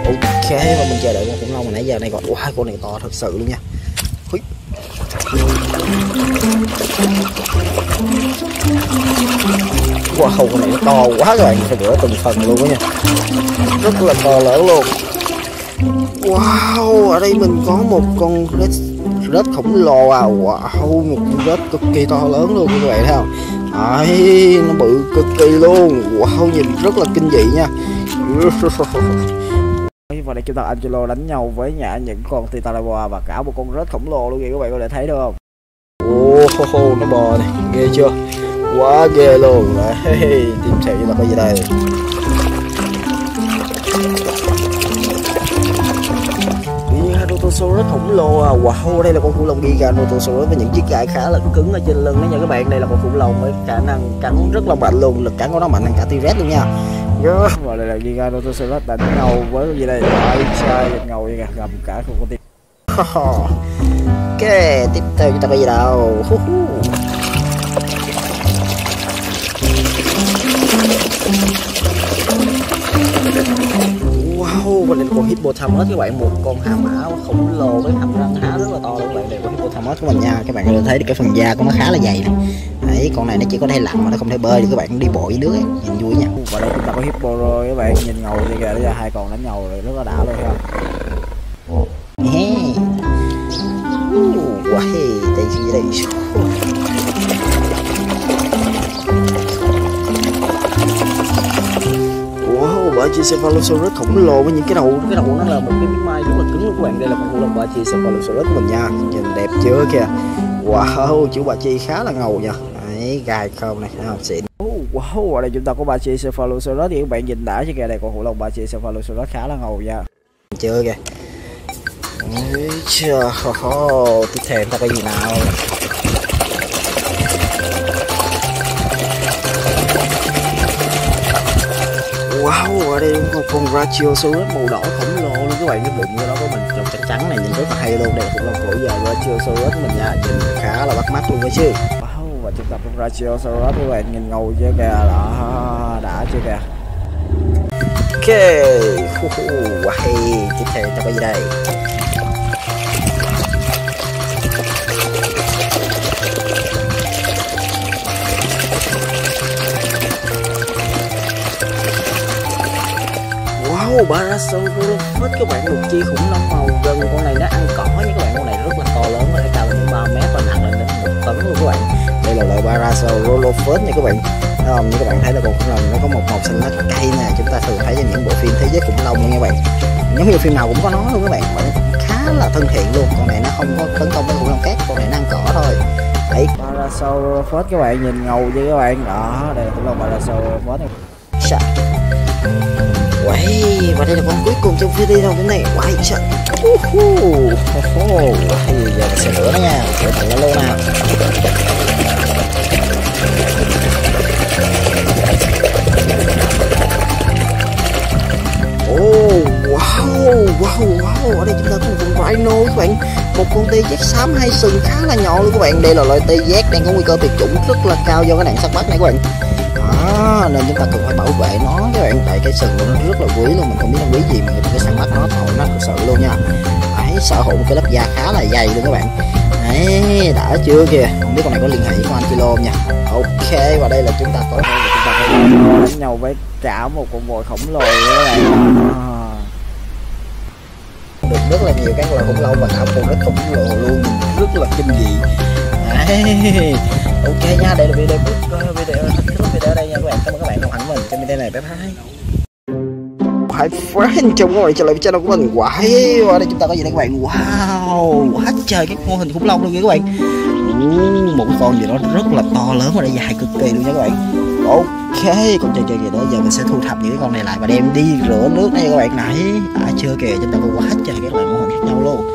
Ok, và mình chờ đợi con khủng long hồi nãy giờ này còn. Wow, con này to thật sự luôn nha. Wow, con này nó to quá các bạn, phải rửa từng phần luôn đó nha. Rất là to lớn luôn. Wow, ở đây mình có một con rết khổng lồ à. Wow, một con rết cực kỳ to lớn luôn các bạn thấy không. Đấy, nó bự cực kỳ luôn. Wow, nhìn rất là kinh dị nha. Và đây chúng ta Angelo đánh nhau với những con Titanoboa và cả một con rết khổng lồ luôn kìa các bạn có thể thấy được không. Oh, nó bò này, ghê chưa, quá ghê luôn. Đấy, tiếp theo chúng ta có gì đây. Giganotosaurus khổng lồ à. Wow, đây là con khủng long Giganotosaurus với những chiếc gai khá là cứng ở trên lưng đó nha các bạn. Đây là con khủng long với khả năng cắn rất là mạnh luôn, lực cắn của nó mạnh hơn cả T-rex luôn nha. Và đây là Giganotosaurus đánh ngầu với cái gì đây. Đấy, sai ngầu vậy kìa, gầm cả con con tim. Ok, tiếp theo chúng ta có gì đâu. Wow, mình lên con Hippopotamus các bạn, một con hà mã khổng lồ với hàm răng há rất là to luôn các bạn. Đây con Hippopotamus của mình nha, các bạn có thể thấy được cái phần da của nó khá là dày này. Đấy, con này nó chỉ có thể lặn mà nó không thể bơi được các bạn, đi bộ dưới nước ấy, nhìn vui nha. Và đây chúng ta có Hippo rồi các bạn, nhìn ngầu như kìa, bây giờ hai con đánh nhau rồi rất là đã luôn ha. Wow, đây gì đây. Cephalosaurus khổng lồ với những cái đầu nó là một cái miếng mai rất là cứng luôn các bạn. Đây là con khủng long Brachiosaurus của mình nha, nhìn đẹp chưa kìa. Wow, chữ Brachi khá là ngầu nha. Đấy, gai không này, thấy không, xịn. Wow, ở đây chúng ta có Brachiosaurus thì các bạn nhìn đã chứ kìa. Đây con khủng long Brachiosaurus khá là ngầu nha, chưa kìa. Tiếp theo ta có gì nào. Wow, ở đây một con Brachiosaurus màu đỏ khổng lồ luôn các bạn, cái bụng của nó có mình trong trắng trắng này nhìn rất là hay luôn. Đây cũng là cổ giờ Brachiosaurus của mình nha, nhìn khá là bắt mắt luôn đó chứ. Wow, và chúng ta con Brachiosaurus các bạn, nhìn ngầu chưa kìa, đó, đã chưa kìa. Ok, wow, tiếp theo ta có gì đây. Parasaurolophus các bạn, một chi khủng long màu rừng, con này nó ăn cỏ nha các bạn, con này rất là to lớn và nó cao đến 3 mét Parasaurolophus nha các bạn. Như các bạn thấy là con khủng long nó có một màu xanh lá cây nè, chúng ta thường thấy trong những bộ phim thế giới khủng long nha các bạn. Giống như phim nào cũng có nó luôn các bạn, nó cũng khá là thân thiện luôn. Con này nó không có tấn công với khủng long khác, con này nó ăn cỏ thôi. Đấy, Parasaurolophus các bạn, nhìn ngầu chứ các bạn. Đó, đây là khủng long Parasaurolophus này. Sợ. Uầy, và đây là con cuối cùng trong video hôm nay. Uầy, sợ. Giờ mình sẽ rửa nó nha, rửa thẳng nó luôn nào. Wow, ở đây chúng ta có một con rhino các bạn, một con T-rex xám hai sừng khá là nhỏ luôn các bạn. Đây là loại T-rex đang có nguy cơ tuyệt chủng rất là cao do cái nạn săn bắt này các bạn. Đó, nên chúng ta cần phải bảo vệ nó các bạn, tại cái sừng của nó rất là quý luôn, mình không biết nó quý gì mà mình phải săn bắt nó thôi, nó thật sự luôn nha. Đấy, sở hữu một cái lớp da khá là dày luôn các bạn. Đấy, đã chưa kìa, không biết con này có liên hệ với con Ankylo nha. Ok, và đây là chúng ta có đánh nhau với cả một con voi khổng lồ các bạn. Được rất là nhiều các loài khủng long và cả một con rất khổng lồ luôn, rất là kinh dị. Đấy. Ok nha, đây là video video ở đây nha các bạn. Cảm ơn các bạn đồng hành với mình trong video này. Bye bye. Hãy friend trong các bạn trở lại với channel của mình. Wow, ở đây chúng ta có gì đây các bạn? Wow, quá trời các mô hình khủng long luôn nha các bạn. Một con gì đó rất là to lớn và dài cực kỳ luôn nha các bạn. Ok, con chơi gì đó giờ mình sẽ thu thập những cái con này lại và đem đi rửa nước đây các bạn. Nãy đã chưa kìa, chúng ta có quá trời các loại mô hình khác nhau luôn.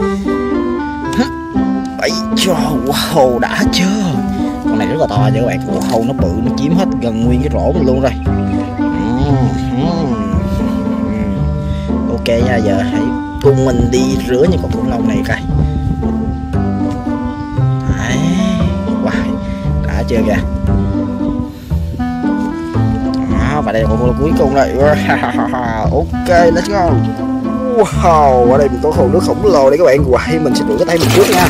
Ấy cho, wow, đã chưa. Con này rất là to nha các bạn. Wow, nó bự, nó chiếm hết gần nguyên cái rổ mình luôn rồi. Ok nha, giờ hãy cùng mình đi rửa những con khủng long này coi. Đấy, wow, đã chưa kìa. Và đây là con cuối cùng này. Ok, let's go. Wow, ở đây mình có hồ nước khổng lồ đây các bạn. Wow, mình sẽ rửa cái tay mình trước nha.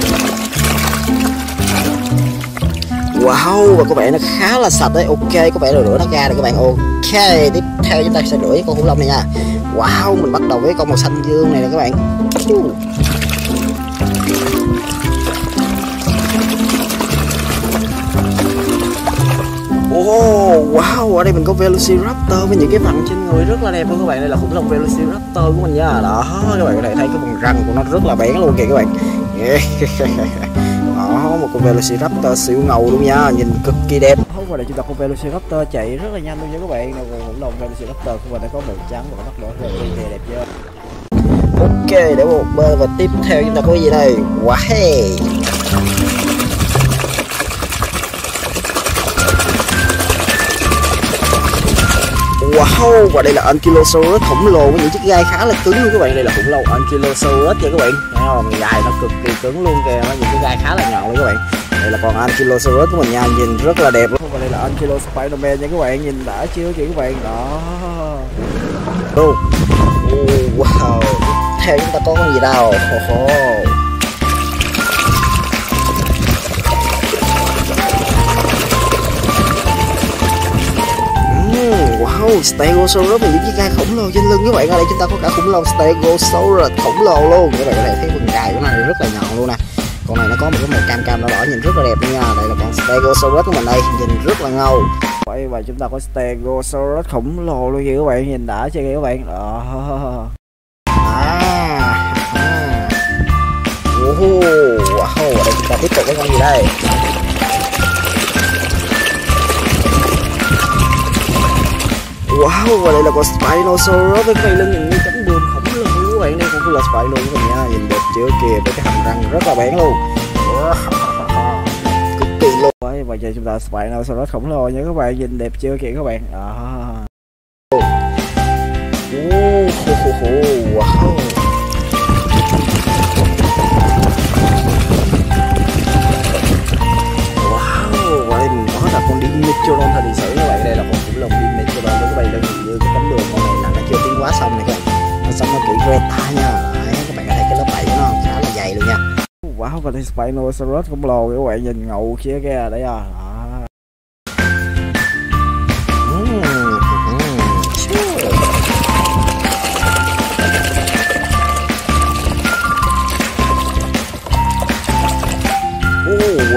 Wow, và các bạn nó khá là sạch đấy. Ok, có vẻ là rửa nó ra rồi các bạn. Ok, tiếp theo chúng ta sẽ rửa con khủng long này nha. Wow, mình bắt đầu với con màu xanh dương này nè các bạn. Wow, ở đây mình có Velociraptor với những cái vằn trên người rất là đẹp luôn các bạn. Đây là khủng long Velociraptor của mình nha. Đó, các bạn có thể thấy cái vùng răng của nó rất là bén luôn kìa các bạn. Đó, một con Velociraptor siêu ngầu luôn nha, nhìn cực kỳ đẹp. Và đây chúng ta có Velociraptor chạy rất là nhanh luôn nha các bạn. Nào, khủng long Velociraptor của mình đã có màu trắng và mắt đỏ rất là đẹp chưa. Ok, để một bên và tiếp theo chúng ta có gì đây? Wow. Wow, và đây là Ankylosaurus khổng lồ với những chiếc gai khá là cứng luôn các bạn. Đây là khủng long Ankylosaurus nha các bạn. Thấy không? Gai nó cực kỳ cứng luôn kìa, nó những cái gai khá là nhọn luôn các bạn. Đây là con Ankylosaurus của mình nha, nhìn rất là đẹp luôn. Và đây là Ankylosaurus Spiderman nha các bạn, nhìn đã chưa kìa các bạn. Đó. Wow. Theo chúng ta có con gì đâu? Wow, Stegosaurus với những chiếc gai khổng lồ trên lưng các bạn. Ở đây chúng ta có cả khủng long Stegosaurus khổng lồ luôn. Các bạn có thể thấy phần gai của nó rất là nhọn luôn nè. Con này nó có một cái màu cam đỏ đỏ nhìn rất là đẹp nha. Đây là con Stegosaurus của mình đây, nhìn rất là ngầu. Vậy và chúng ta có Stegosaurus khổng lồ luôn kìa các bạn, nhìn đã chưa kìa các bạn. Wow, ở đây chúng ta tiếp tục với con gì đây? Wow, và đây là con Spinosaurus với cái lưng nhìn như cánh bướm khổng lồ các bạn. Đây cũng là Spinosaurus luôn nha, nhìn đẹp chưa kìa, với cái hàm răng rất là bén luôn. Cực kỳ luôn. Vậy và giờ chúng ta Spinosaurus khổng lồ nha các bạn, nhìn đẹp chưa kìa các bạn. Wow. Wow, và đây mình có là con Dimetrodon thời điện sử các bạn. Đây là con khủng long Dimetrodon các bạn, đang nhìn như cái cánh đường con này là nó chưa tiến hóa xong này các bạn. Nó xong nó kỹ reta nha. Đấy, các bạn có thấy cái lớp vảy của nó khá là dày luôn nha. Wow, và đây Spinosaurus khổng lồ các bạn, nhìn ngầu kia kìa đấy à.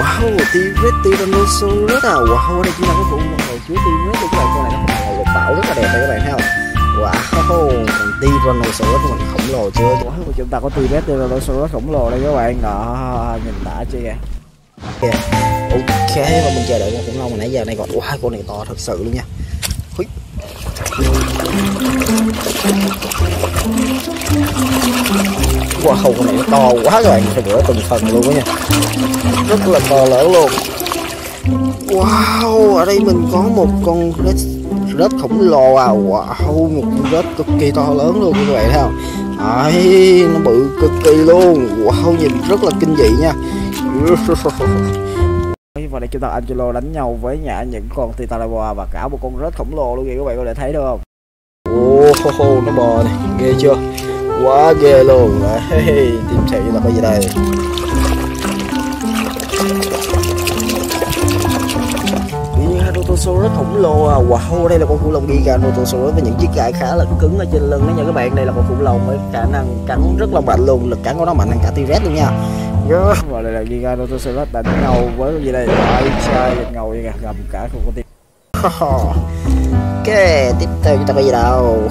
Wow, T-rex, Tyrannosaurus à. Wow, đây chính là cái vụ một hồi chứa T-rex. Cái này con này nó là lục bảo rất là đẹp đây các bạn thấy không. Wow, còn Tyrannosaurus của mình khổng lồ chưa. Wow, chúng ta có T-rex, Tyrannosaurus khổng lồ đây các bạn. Đó, nhìn đã chưa kìa. Ok, và mình chờ đợi con khủng long hồi nãy giờ này còn. Wow, con này to thật sự luôn nha. Húi. Wow, con này nó to quá các bạn, phải rửa từng phần luôn đó nha. Rất là to lớn luôn. Wow, ở đây mình có một con rết khổng lồ à. Wow, một con rết cực kỳ to lớn luôn các bạn thấy không. Đấy, nó bự cực kỳ luôn. Wow, nhìn rất là kinh dị nha. Và đây chúng ta Angelo đánh nhau với những con Titanoboa và cả một con rết khổng lồ luôn kìa các bạn có thể thấy được không. Oh, nó bò này, ghê chưa, quá ghê luôn. Đấy, tiếp theo chúng ta có gì đây. Giganotosaurus khổng lồ à. Wow, đây là con khủng long Giganotosaurus với những chiếc gai khá là cứng ở trên lưng đó nha các bạn. Đây là con khủng long với khả năng cắn rất là mạnh luôn, lực cắn của nó mạnh hơn cả T-rex luôn nha. Và đây là Giganotosaurus đánh nhau với gì đây, trai ngầu vậy kìa, gầm cả con tim. Ok, tiếp theo chúng ta bây giờ đâu.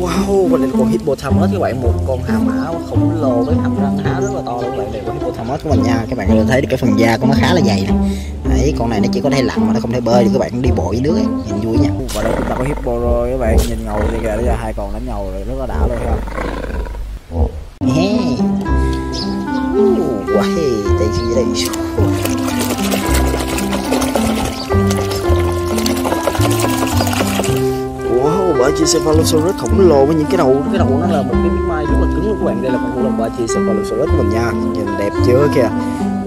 Wow, và đây là con Hippopotamus các bạn, một con hà mã khổng lồ với hàm răng há rất là to luôn các bạn. Đây là con Hippopotamus của mình nha, các bạn có thể thấy được cái phần da của nó khá là dày này. Đấy, con này nó chỉ có thể lặn mà nó không thể bơi được các bạn, đi bộ dưới nước ấy, nhìn vui nha. Và đây chúng ta có hippo rồi các bạn, nhìn ngầu đi kìa, bây giờ hai con đánh nhau rồi, rất là đã luôn ha. Wow, đây gì đây. Wow, Brachiosaurus khổng lồ với những cái đầu nó là một cái miếng mai rất là cứng luôn các bạn. Đây là con khủng long Brachiosaurus của mình nha, nhìn đẹp chưa kìa.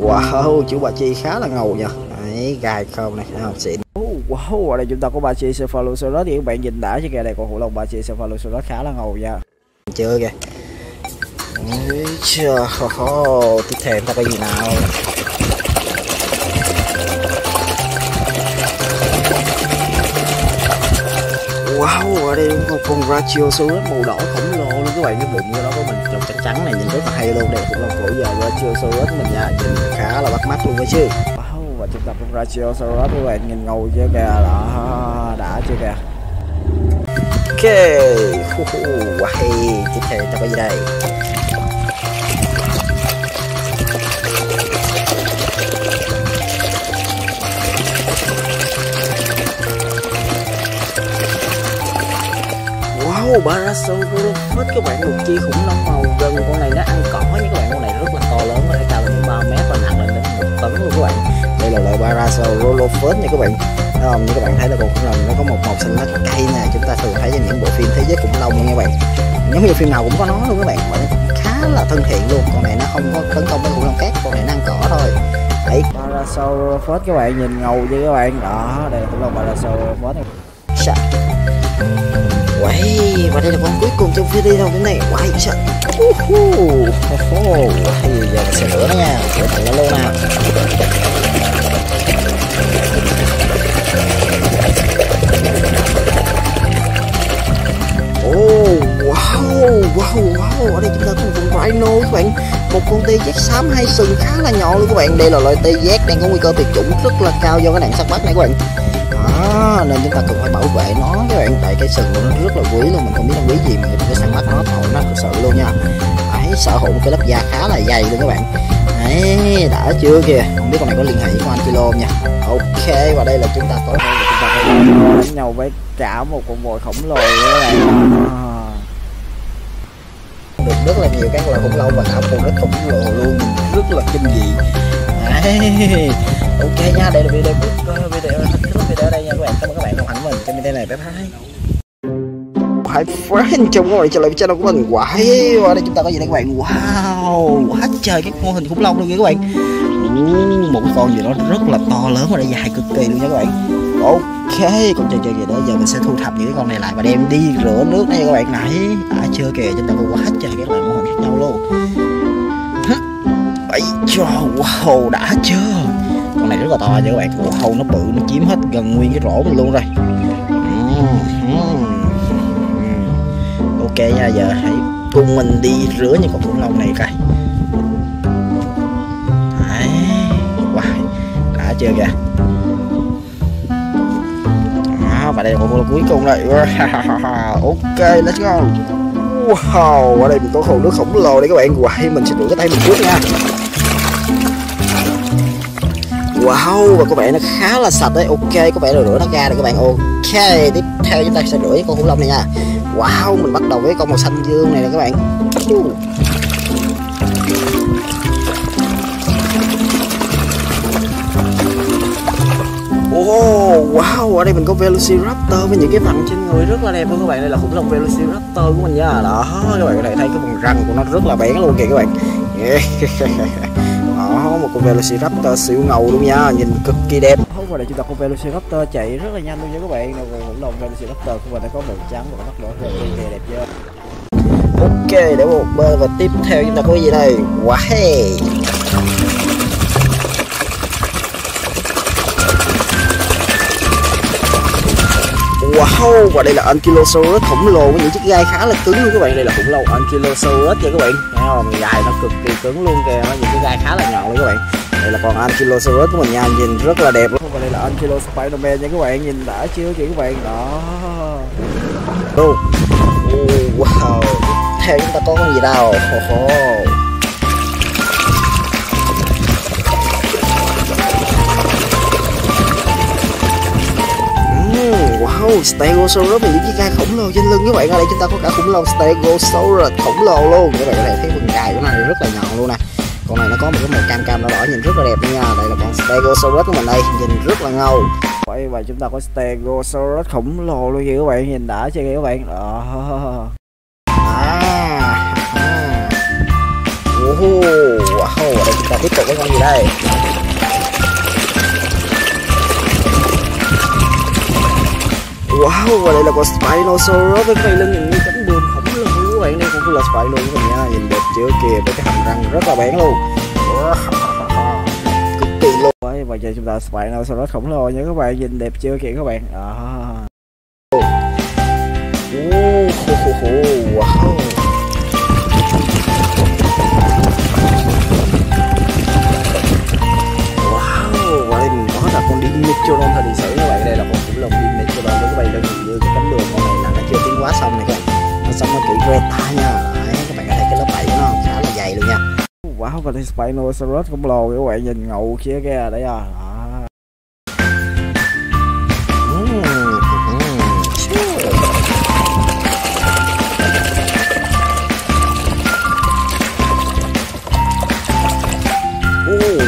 Wow, chú bà Chi khá là ngầu nha. Đấy, gai không này, không xịn. Wow, ở đây chúng ta có bà Chi Cephalosaurus thì các bạn nhìn đã chứ kìa. Đây con khủng long bà Chi Cephalosaurus khá là ngầu nha. Chưa kìa. Chưa. Tiếp theo ta có gì nào. Wow, ở đây một con Brachiosaurus màu đỏ khổng lồ luôn các bạn, cái bụng của nó có mình trồng trắng trắng này nhìn rất là hay luôn. Đây cũng là cổ giờ Brachiosaurus mình nha, nhìn khá là bắt mắt luôn đấy chứ. Wow, và chúng ta con Brachiosaurus các bạn, nhìn ngầu chưa kìa, đó đã chưa kìa. Ok, wow, tiếp theo ta có gì đây. Parasaurolophus các bạn, một chi khủng long màu gần, con này nó ăn cỏ nha các bạn, con này rất là to lớn, nó cao lên 3 mét và nặng lên đến 1 tấn luôn các bạn. Đây là loại Parasaurolophus nha các bạn. Như các bạn thấy là con khủng long nó có một màu xanh lá cây nè, chúng ta thường thấy trong những bộ phim thế giới khủng long nha các bạn. Giống như phim nào cũng có nó luôn các bạn, mà nó cũng khá là thân thiện luôn. Con này nó không có tấn công với khủng long khác, con này nó ăn cỏ thôi. Đấy, Parasaurolophus các bạn, nhìn ngầu vậy các bạn. Đó, đây là khủng long Parasaurolophus. Wow, và đây là con cuối cùng trong video này. Wow, trận. Giờ mình sẽ rửa nó nha, rửa thẳng nó luôn nào. Wow, ở đây chúng ta có một con rhino các bạn, một con T-rex xám hai sừng khá là nhỏ luôn các bạn. Đây là loại T-rex đang có nguy cơ tuyệt chủng rất là cao do cái nạn săn bắt này các bạn. Đó, nên chúng ta cần phải bảo vệ nó các bạn, tại cái sừng của nó rất là quý luôn, mình không biết nó quý gì mà mình phải săn bắt nó, thôi nó thực sự luôn nha. Đấy, sở hữu một cái lớp da khá là dày luôn các bạn. Đấy, đã chưa kìa, không biết con này có liên hệ với Ankylo nha. Ok, và đây là chúng ta có đánh nhau với cả một con voi khổng lồ các bạn. Được rất là nhiều các loại khủng long và cả một con rết khổng lồ luôn, rất là kinh dị. Đấy. Ok nha, đây là video đây nha các bạn. Cảm ơn các bạn đồng hành với mình trong video này. Bye bye. Hãy friend trong các bạn trở lại channel của mình. Wow, ở đây chúng ta có gì đây các bạn. Wow, quá trời cái mô hình khủng long luôn nha các bạn. Một con gì đó rất là to lớn và dài cực kỳ luôn nha các bạn. Ok, con chơi gì đó, giờ mình sẽ thu thập những cái con này lại và đem đi rửa nước đây các bạn. Nãy đã chưa kìa, chúng ta có quá trời các loại mô hình khác nhau luôn. Ấy trời, wow, đã chưa. Con này rất là to nha các bạn, hầu nó bự, nó chiếm hết gần nguyên cái rổ mình luôn rồi. Ok nha, giờ hãy cùng mình đi rửa những con khủng long này coi. Đấy, wow, đã chưa kìa. Đó, và đây là con khủng long cuối cùng rồi. Ok, let's go. Wow, ở đây mình có hồ nước khổng lồ đây các bạn. Wow, mình sẽ rửa cái tay mình trước nha. Wow, và các bạn nó khá là sạch đấy. Ok, các bạn rửa nó ra rồi các bạn. Ok, tiếp theo chúng ta sẽ rửa con khủng long này nha. Wow, mình bắt đầu với con màu xanh dương này rồi các bạn. Oh, wow, ở đây mình có Velociraptor với những cái vằn trên người rất là đẹp luôn các bạn. Đây là khủng long Velociraptor của mình nha. Đó, các bạn có thể thấy cái vùng răng của nó rất là bén luôn kìa các bạn. Đó, một con Velociraptor siêu ngầu luôn nha, nhìn cực kỳ đẹp. Và đây chúng ta có Velociraptor chạy rất là nhanh luôn nha các bạn. Rồi khủng long Velociraptor của mình đã có màu trắng và mắt đỏ rất đẹp chưa. Ok, để một bên và tiếp theo chúng ta có cái gì đây? Wow. Wow, và đây là Ankylosaurus khổng lồ với những chiếc gai khá là cứng luôn các bạn. Đây là khủng long Ankylosaurus nha các bạn. Thấy không? Gai nó cực kỳ cứng luôn kìa, những cái gai khá là nhọn luôn các bạn. Đây là con Ankylosaurus của mình nha, nhìn rất là đẹp luôn. Và đây là Ankylosaurus Spiderman nha các bạn, nhìn đã chưa kìa các bạn. Đó. Wow. Theo chúng ta có con gì đâu? Wow, Stegosaurus và những chiếc gai khổng lồ trên lưng các bạn. Ở đây chúng ta có cả khủng long Stegosaurus khổng lồ luôn. Các bạn có thể thấy phần gai của nó này rất là nhọn luôn nè. Con này nó có một cái màu cam đỏ đỏ nhìn rất là đẹp nha. Đây là con Stegosaurus của mình đây, nhìn rất là ngầu. Vậy và chúng ta có Stegosaurus khổng lồ luôn kìa các bạn, nhìn đã chưa kìa các bạn. Đó. Wow, ở đây chúng ta tiếp tục với con gì đây? Wow, và đây là con Spinosaurus với cái lưng nhìn như cánh bướm khổng lồ các bạn. Đây cũng là Spinosaurus của mình nha, nhìn đẹp chưa kìa, với cái hàm răng rất là bén luôn. Cực kỳ luôn. Đấy, và giờ chúng ta Spinosaurus khổng lồ nha các bạn, nhìn đẹp chưa kìa các bạn. Wow. Wow, và đây mình có đặt con Dimetrodon thời điện sử các bạn. Đây là một khủng long Dimetrodon các bạn, nhìn như cái cánh bướm con này là nó chưa tiến hóa xong này các bạn. Nó sống nó kỹ que ta nha. Đấy, các bạn có thấy cái lớp vảy của nó khá là dày luôn nha. Wow, và đây Spinosaurus khổng lồ các bạn, nhìn ngầu kia kìa đấy à.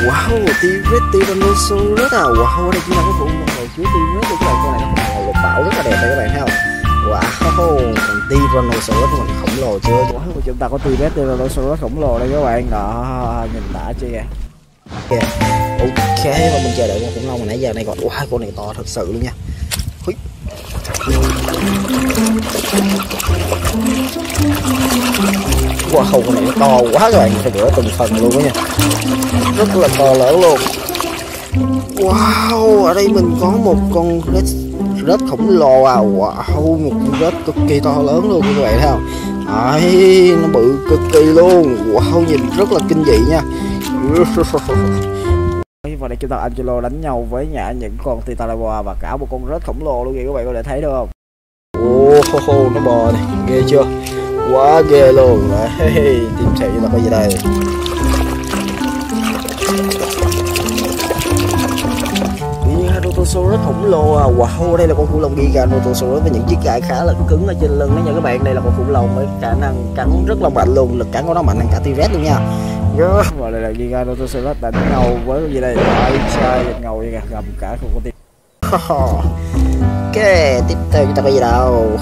Wow, T-rex, Tyrannosaurus à. Wow, đây chính là cái khủng long hồi chứa T-rex của các bạn. Con này nó màu lục bảo rất là đẹp đây các bạn thấy không? Wow, còn Tyrannosaurus của mình khổng lồ chưa? Wow, của chúng ta có T-rex, Tyrannosaurus khổng lồ đây các bạn. Đó, nhìn đã chưa kìa. Ok, và mình chờ đợi con khủng long hồi nãy giờ này còn. Wow, con này to thật sự luôn nha. Húi. Wow, con này nó to quá các bạn, phải rửa từng phần luôn đó nha, rất là to lớn luôn. Wow, ở đây mình có một con rết khổng lồ à. Wow, một con rết cực kỳ to lớn luôn các bạn thấy không? Đấy, nó bự cực kỳ luôn. Wow, nhìn rất là kinh dị nha. Và đây chúng ta Angelo đánh nhau với những con Titanoboa và cả một con rết khổng lồ luôn kìa các bạn, có thể thấy được không? Oh, nó bò này, ghê chưa? Quá ghê luôn. Đấy, tìm xem chúng ta có gì đây. Giganotosaurus khổng lồ à. Wow, đây là con khủng long Giganotosaurus với những chiếc gai khá là cứng ở trên lưng đó nha các bạn. Đây là con khủng long với khả năng cắn rất là mạnh luôn, lực cắn của nó mạnh hơn cả T-rex luôn nha. Và đây là Giganotosaurus đánh ngầu với cái gì đây? Trai ngầu vậy kìa, gầm cả con tim. Ok, tiếp theo chúng ta có gì đâu?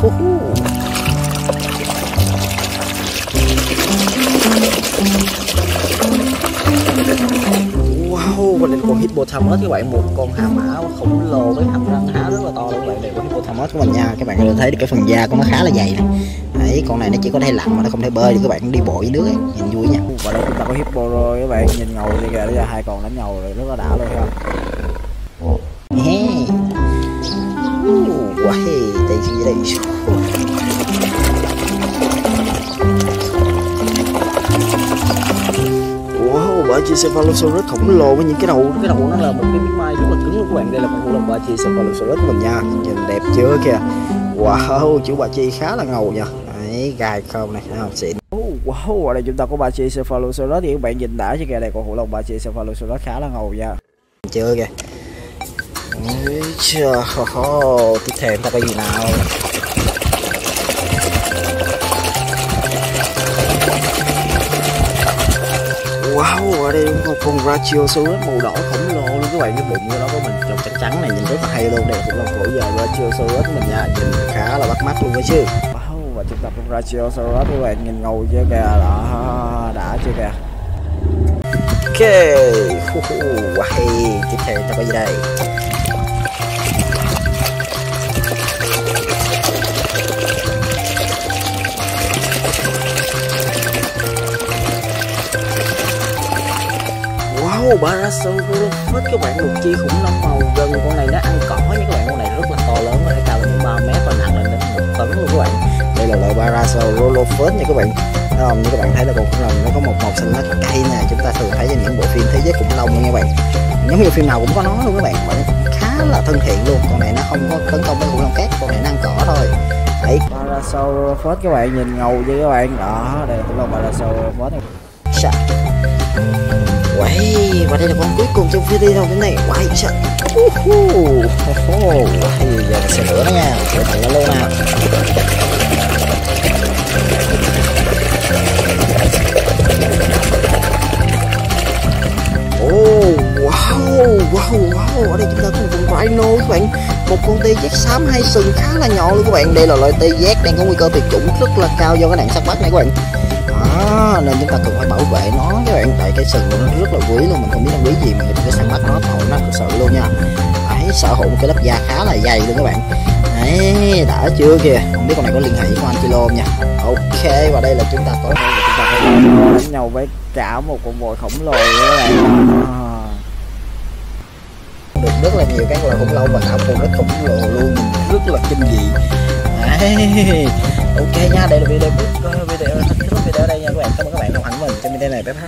Wow, và đây là con Hippopotamus các bạn, một con hà mã khổng lồ với hàm răng há rất là to luôn các bạn. Đây là con Hippopotamus của mình nha, các bạn có thể thấy được cái phần da của nó khá là dày này. Đấy, con này nó chỉ có thể lặn mà nó không thể bơi được các bạn, đi bộ dưới nước ấy, nhìn vui nha. Và đây chúng ta có Hippo rồi các bạn, nhìn ngầu vậy kìa, bây giờ hai con đánh nhau rồi, rất là đã luôn không? Wow, đây gì đây? bọ chia Cephalosaurus khổng lồ với những cái đầu nó là một cái miếng mai rất là cứng luôn các bạn. Đây là con bọ chia Cephalosaurus của mình nha, nhìn đẹp chưa kìa. Wow, chữ bọ chia khá là ngầu nha. Đấy, gai không này, thấy không, xịn. Wow, ở đây chúng ta có Brachiosaurus thì các bạn nhìn đã chứ kìa, đây con khủng long Brachiosaurus khá là ngầu nha. Chưa kìa. Tiếp theo chúng ta có gì nào? Wow, ở đây một con Brachiosaurus màu đỏ khổng lồ luôn các bạn, cái bụng của nó có mình trông trắng trắng này, nhìn rất là hay luôn. Đây cũng là cổ giờ Brachiosaurus mình nha, nhìn khá là bắt mắt luôn đó chứ. Và chúng ta con Brachiosaurus các bạn, nhìn ngầu chưa kìa, đó đã chưa kìa. Ok, wow, tiếp theo ta có gì đây? Wow, Parasaurolophus các bạn, lục chi khủng long màu gần, con này nó ăn cỏ nha các bạn, con này rất là to lớn và nó cao lên 3 mét và nặng lên đến 1 tấn luôn các bạn. Đây là loại Parasaurolophus nha các bạn. Như các bạn thấy là con khủng long nó có một màu xanh lá cây nè, chúng ta thường thấy trên những bộ phim thế giới khủng long nha các bạn. Giống như phim nào cũng có nó luôn các bạn, và nó cũng khá là thân thiện luôn. Con này nó không có tấn công với khủng long khác, con này nó ăn cỏ thôi. Đấy, Parasaurolophus các bạn, nhìn ngầu với các bạn. Đó, đây là khủng long Parasaurolophus. Wow, và đây là con cuối cùng trong video hôm nay. Wow, sạch. Giờ mình sẽ lửa nó nha, sửa thẳng nó luôn nào. Wow, ở đây chúng ta có một con rhino các bạn, một con T-rex xám hai sừng khá là nhỏ luôn các bạn. Đây là loại T-rex đang có nguy cơ tuyệt chủng rất là cao do cái nạn săn bắt này các bạn. Nên chúng ta cần phải bảo vệ nó các bạn, tại cái sừng của nó rất là quý luôn, mình không biết nó quý gì mà cái săn bắt nó thổi nó thực sự luôn nha. Đấy, sở hữu một cái lớp da khá là dày luôn các bạn. Đấy, đã chưa kìa, không biết con này có liên hệ với con Ankylo nha. Ok, và đây là chúng ta có đánh nhau với cả một con voi khổng lồ các bạn. Được rất là nhiều các loài khủng long và cả con rất khổng lồ luôn, rất là kinh dị. Đấy. Ok nha, đây là video đây nha các bạn. Cảm ơn các bạn đồng hành với mình trong video này. Bye bye.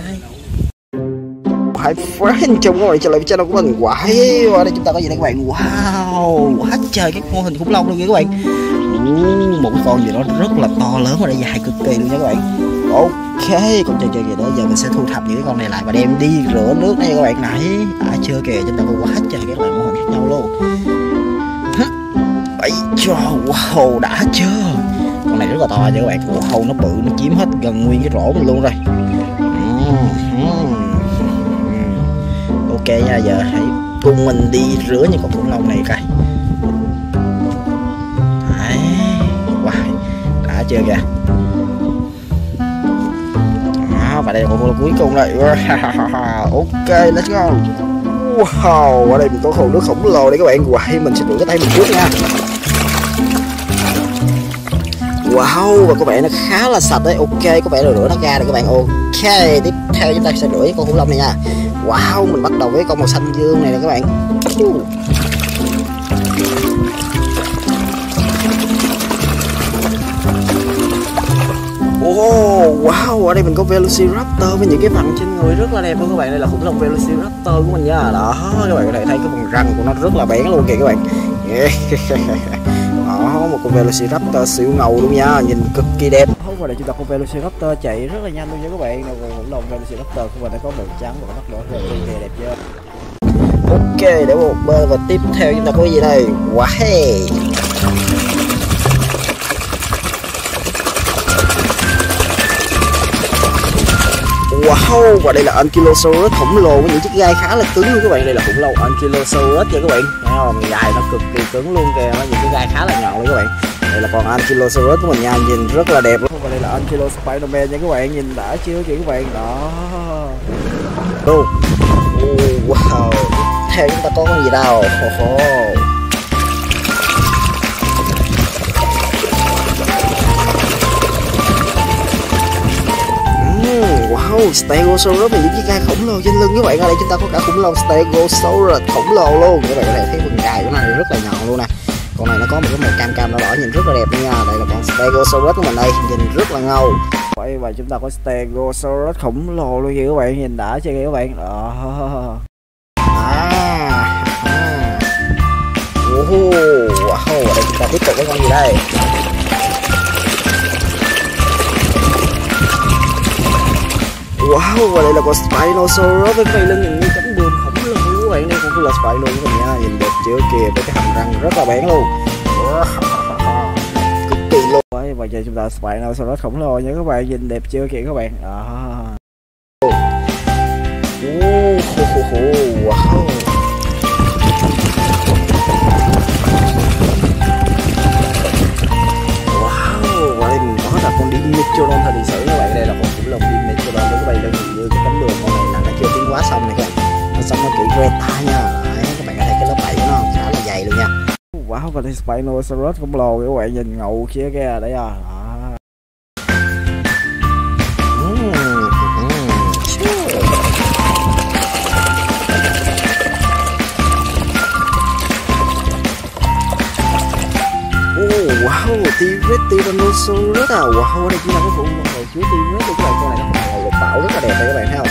Hi friend, chào các bạn trở lại với channel của mình. Wow, ở đây chúng ta có gì đây các bạn? Wow, quá trời các mô hình khủng long luôn nha các bạn. Một con gì đó rất là to lớn và nó dài cực kỳ luôn nha các bạn. Ok, con chơi gì đó giờ mình sẽ thu thập những cái con này lại và đem đi rửa nước đây các bạn. Nãy đã chưa kìa, chúng ta có quá trời các loại mô hình khác nhau luôn. Ấy trời, wow, đã chưa. Con này rất là to chứ các bạn, wow, nó bự, nó chiếm hết gần nguyên cái rổ mình luôn rồi. Ok nha, giờ hãy cùng mình đi rửa những con khủng long này coi. Đấy, wow, đã chưa kìa. Và đây là con cuối cùng đây. Ok, let's go. Wow, ở đây mình có hồ nước khổng lồ đây các bạn. Wow, mình sẽ rửa cái tay mình trước nha. Wow, và có vẻ nó khá là sạch đấy. Ok, có vẻ là rửa nó ra rồi các bạn. Ok, tiếp theo chúng ta sẽ rửa con khủng long này nha. Wow, mình bắt đầu với con màu xanh dương này nè các bạn. Wow, ở đây mình có Velociraptor với những cái phần trên người rất là đẹp luôn các bạn. Đây là khủng long Velociraptor của mình nha. Đó, các bạn có thể thấy cái phần răng của nó rất là bén luôn kìa các bạn. Đó, một con Velociraptor siêu ngầu luôn nha, nhìn cực kỳ đẹp. Và đây chúng ta có Velociraptor chạy rất là nhanh luôn nha các bạn. Khủng long Velociraptor của mình đã có màu trắng và mắt đỏ rất là đẹp chưa. Ok, để một bên và tiếp theo chúng ta có gì đây? Wow. Wow, và đây là Ankylosaurus khổng lồ với những chiếc gai khá là cứng luôn các bạn. Đây là khủng long Ankylosaurus nha các bạn. Thấy không? Gai nó cực kỳ cứng luôn kìa, nó những cái gai khá là nhọn luôn các bạn. Đây là con Ankylosaurus của mình nha, nhìn rất là đẹp luôn. Và đây là Ankylosaurus Spiderman nha các bạn, nhìn đã chưa kìa các bạn. Đó. Wow. Theo chúng ta có con gì đâu? Wow, Stegosaurus và những chiếc gai khổng lồ trên lưng các bạn. Ở đây chúng ta có cả khủng long Stegosaurus khổng lồ luôn. Các bạn có thể thấy phần gai của nó rất là nhọn luôn nè. Con này nó có một cái màu cam đỏ nhìn rất là đẹp nha. Đây là con Stegosaurus của mình đây, nhìn rất là ngầu. Đấy, và chúng ta có Stegosaurus khổng lồ luôn kìa các bạn, nhìn đã chưa kìa các bạn. Đó. Wow, đây chúng ta tiếp tục với con gì đây? Wow, và đây là con Spinosaurus với cái lưng nhìn như cánh bướm khổng lồ các bạn, đây cũng là Spino luôn các bạn nha, nhìn đẹp chưa kìa, với cái hàm răng rất là bén luôn. Cực kỳ luôn. Đấy, và giờ chúng ta Spinosaurus khổng lồ nha các bạn, nhìn đẹp chưa kìa các bạn. Wow. Con Dimetrodon thời sử các bạn, đây là con khủng long Dimetrodon các bạn, đang nhìn như cái cánh bướm con này là nó chưa tiến hóa xong này các bạn, nó sống nó kỹ Greta nha. Đấy, các bạn có thấy cái lớp vảy của nó khá là dày luôn nha. Wow, và đây Spinosaurus khổng lồ các bạn, nhìn ngầu kia kìa đấy à. Wow, T-rex, Tyrannosaurus à. Wow, đây chính là cái phụ hồi chứa T-rex của các bạn. Con này nó màu lục bảo rất là đẹp đấy các bạn thấy không.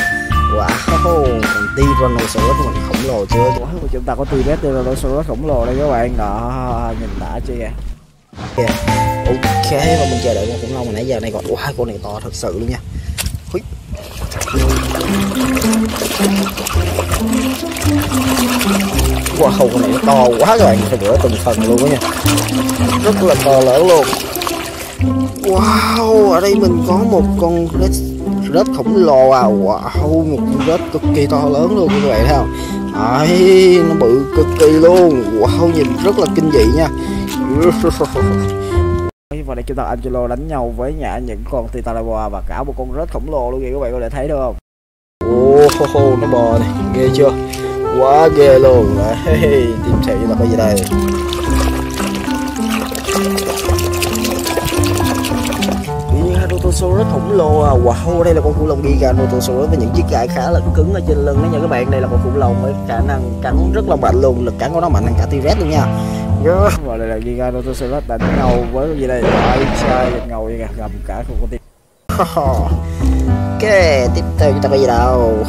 Wow, còn Tyrannosaurus mình khổng lồ chưa. Wow, chúng ta có T-rex, Tyrannosaurus khổng lồ đây các bạn. Đó, nhìn đã chưa kìa. Ok, và mình chờ đợi con khủng long hồi nãy giờ này còn. Wow, con này to thật sự luôn nha. Wow, con này nó to quá các bạn, phải rửa từng phần luôn đó nha, rất là to lớn luôn. Wow, ở đây mình có một con rết khổng lồ à. Wow, một con rết cực kỳ to lớn luôn các bạn thấy không. Đấy, nó bự cực kỳ luôn. Wow, nhìn rất là kinh dị nha. Và đây chúng ta Ankylo đánh nhau với những con Titanoboa và cả một con rết khổng lồ luôn kìa các bạn, có thể thấy được không. Oh, nó bò này, ghê chưa, quá ghê luôn. Đấy, tiếp theo là cái gì đây. Giganotosaurus khổng lồ à. Wow, đây là con khủng long Giganotosaurus với những chiếc gai khá là cứng ở trên lưng đó nha các bạn. Đây là con khủng long với khả năng cắn rất là mạnh luôn, lực cắn của nó mạnh hơn cả T-rex luôn nha. Và đây là Giganotosaurus đánh ngầu với cái gì đây. Ai trai ngầu vậy kìa, gầm cả con con tim. Ok, tiếp theo chúng ta có gì đâu.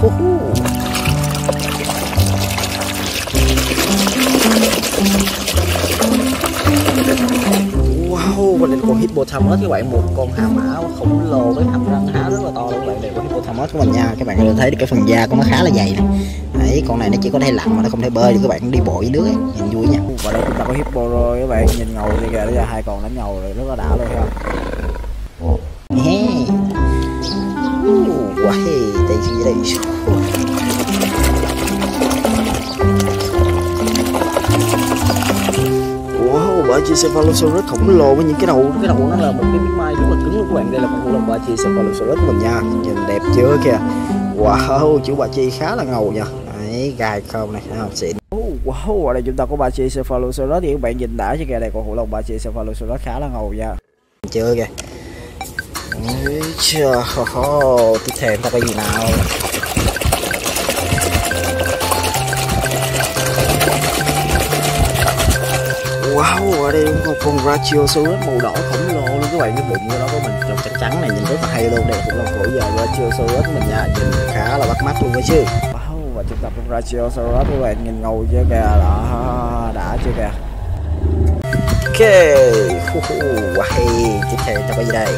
Wow, mình còn Hippopotamus các bạn, một con hà mã khổng lồ với hàm răng há rất là to luôn các bạn. Đây là Hippopotamus của mình nha, các bạn có thể thấy được cái phần da của nó khá là dày này. Đấy, con này nó chỉ có thể lặn mà nó không thể bơi được các bạn, đi bộ dưới nước ấy, nhìn vui nha. Và đây chúng ta có Hippo rồi các bạn, nhìn ngầu kìa, bây giờ hai con đánh ngầu rồi, rất là đã luôn không. Wow, đây gì đây. Cephalosaurus khổng lồ với những cái đầu nó là một cái miếng mai rất là cứng luôn các bạn. Đây là con khủng long Brachiosaurus của mình nha, nhìn đẹp chưa kìa. Wow, chữ Brachi khá là ngầu nha. Đấy, gai không này, thấy không, xịn. Wow, ở đây chúng ta có Brachiosaurus thì các bạn nhìn đã chứ kìa, đây con khủng long Brachiosaurus khá là ngầu nha. Chưa kìa. Chưa. Tiếp theo ta có gì nào. Wow, ở đây có con Brachiosaurus màu đỏ khổng lồ luôn các bạn, cái bụng của nó có mình trong trắng trắng này, nhìn rất là hay luôn. Đây cũng là cổ giờ Brachiosaurus của mình nha, nhìn khá là bắt mắt luôn đó chứ. Wow, và chúng ta con Brachiosaurus các bạn, nhìn ngầu chưa kìa, đó, đã chưa kìa. Ok, wow, tiếp theo ta có gì đây.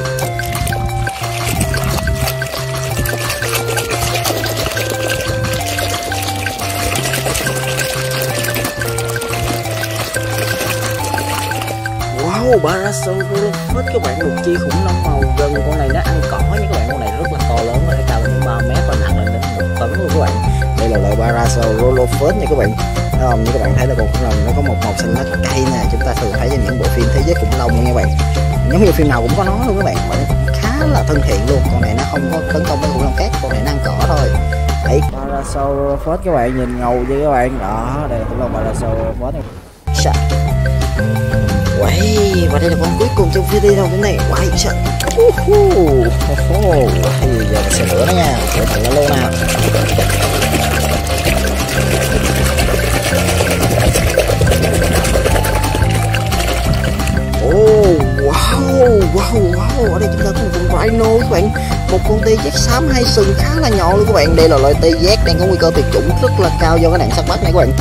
Parasaurolophus các bạn, một chi khủng long màu gần, con này nó ăn cỏ nha các bạn, con này rất là to lớn, có thể cao đến 3 mét và nặng lên đến 1 tấn luôn các bạn. Đây là loại Parasaurolophus nha các bạn. Không, như các bạn thấy là con khủng long nó có một màu xanh lá cây nè, chúng ta thường thấy trên những bộ phim thế giới khủng long nha các bạn. Giống như phim nào cũng có nó luôn các bạn, nó cũng khá là thân thiện luôn. Con này nó không có tấn công với khủng long khác, con này nó ăn cỏ thôi. Đấy, Parasaurolophus các bạn, nhìn ngầu chứ các bạn. Đó, đây là khủng long Parasaurolophus. Wow, và đây là con cuối cùng trong video đâu cái này. Wow, sợ. Giờ mình sẽ rửa nó nha, rửa thẳng nó luôn nào. Wow, ở đây chúng ta có một con rhino các bạn. Một con tê giác xám hay sừng khá là nhỏ luôn các bạn. Đây là loại tê giác đang có nguy cơ tuyệt chủng rất là cao do cái nạn săn bắt này các bạn.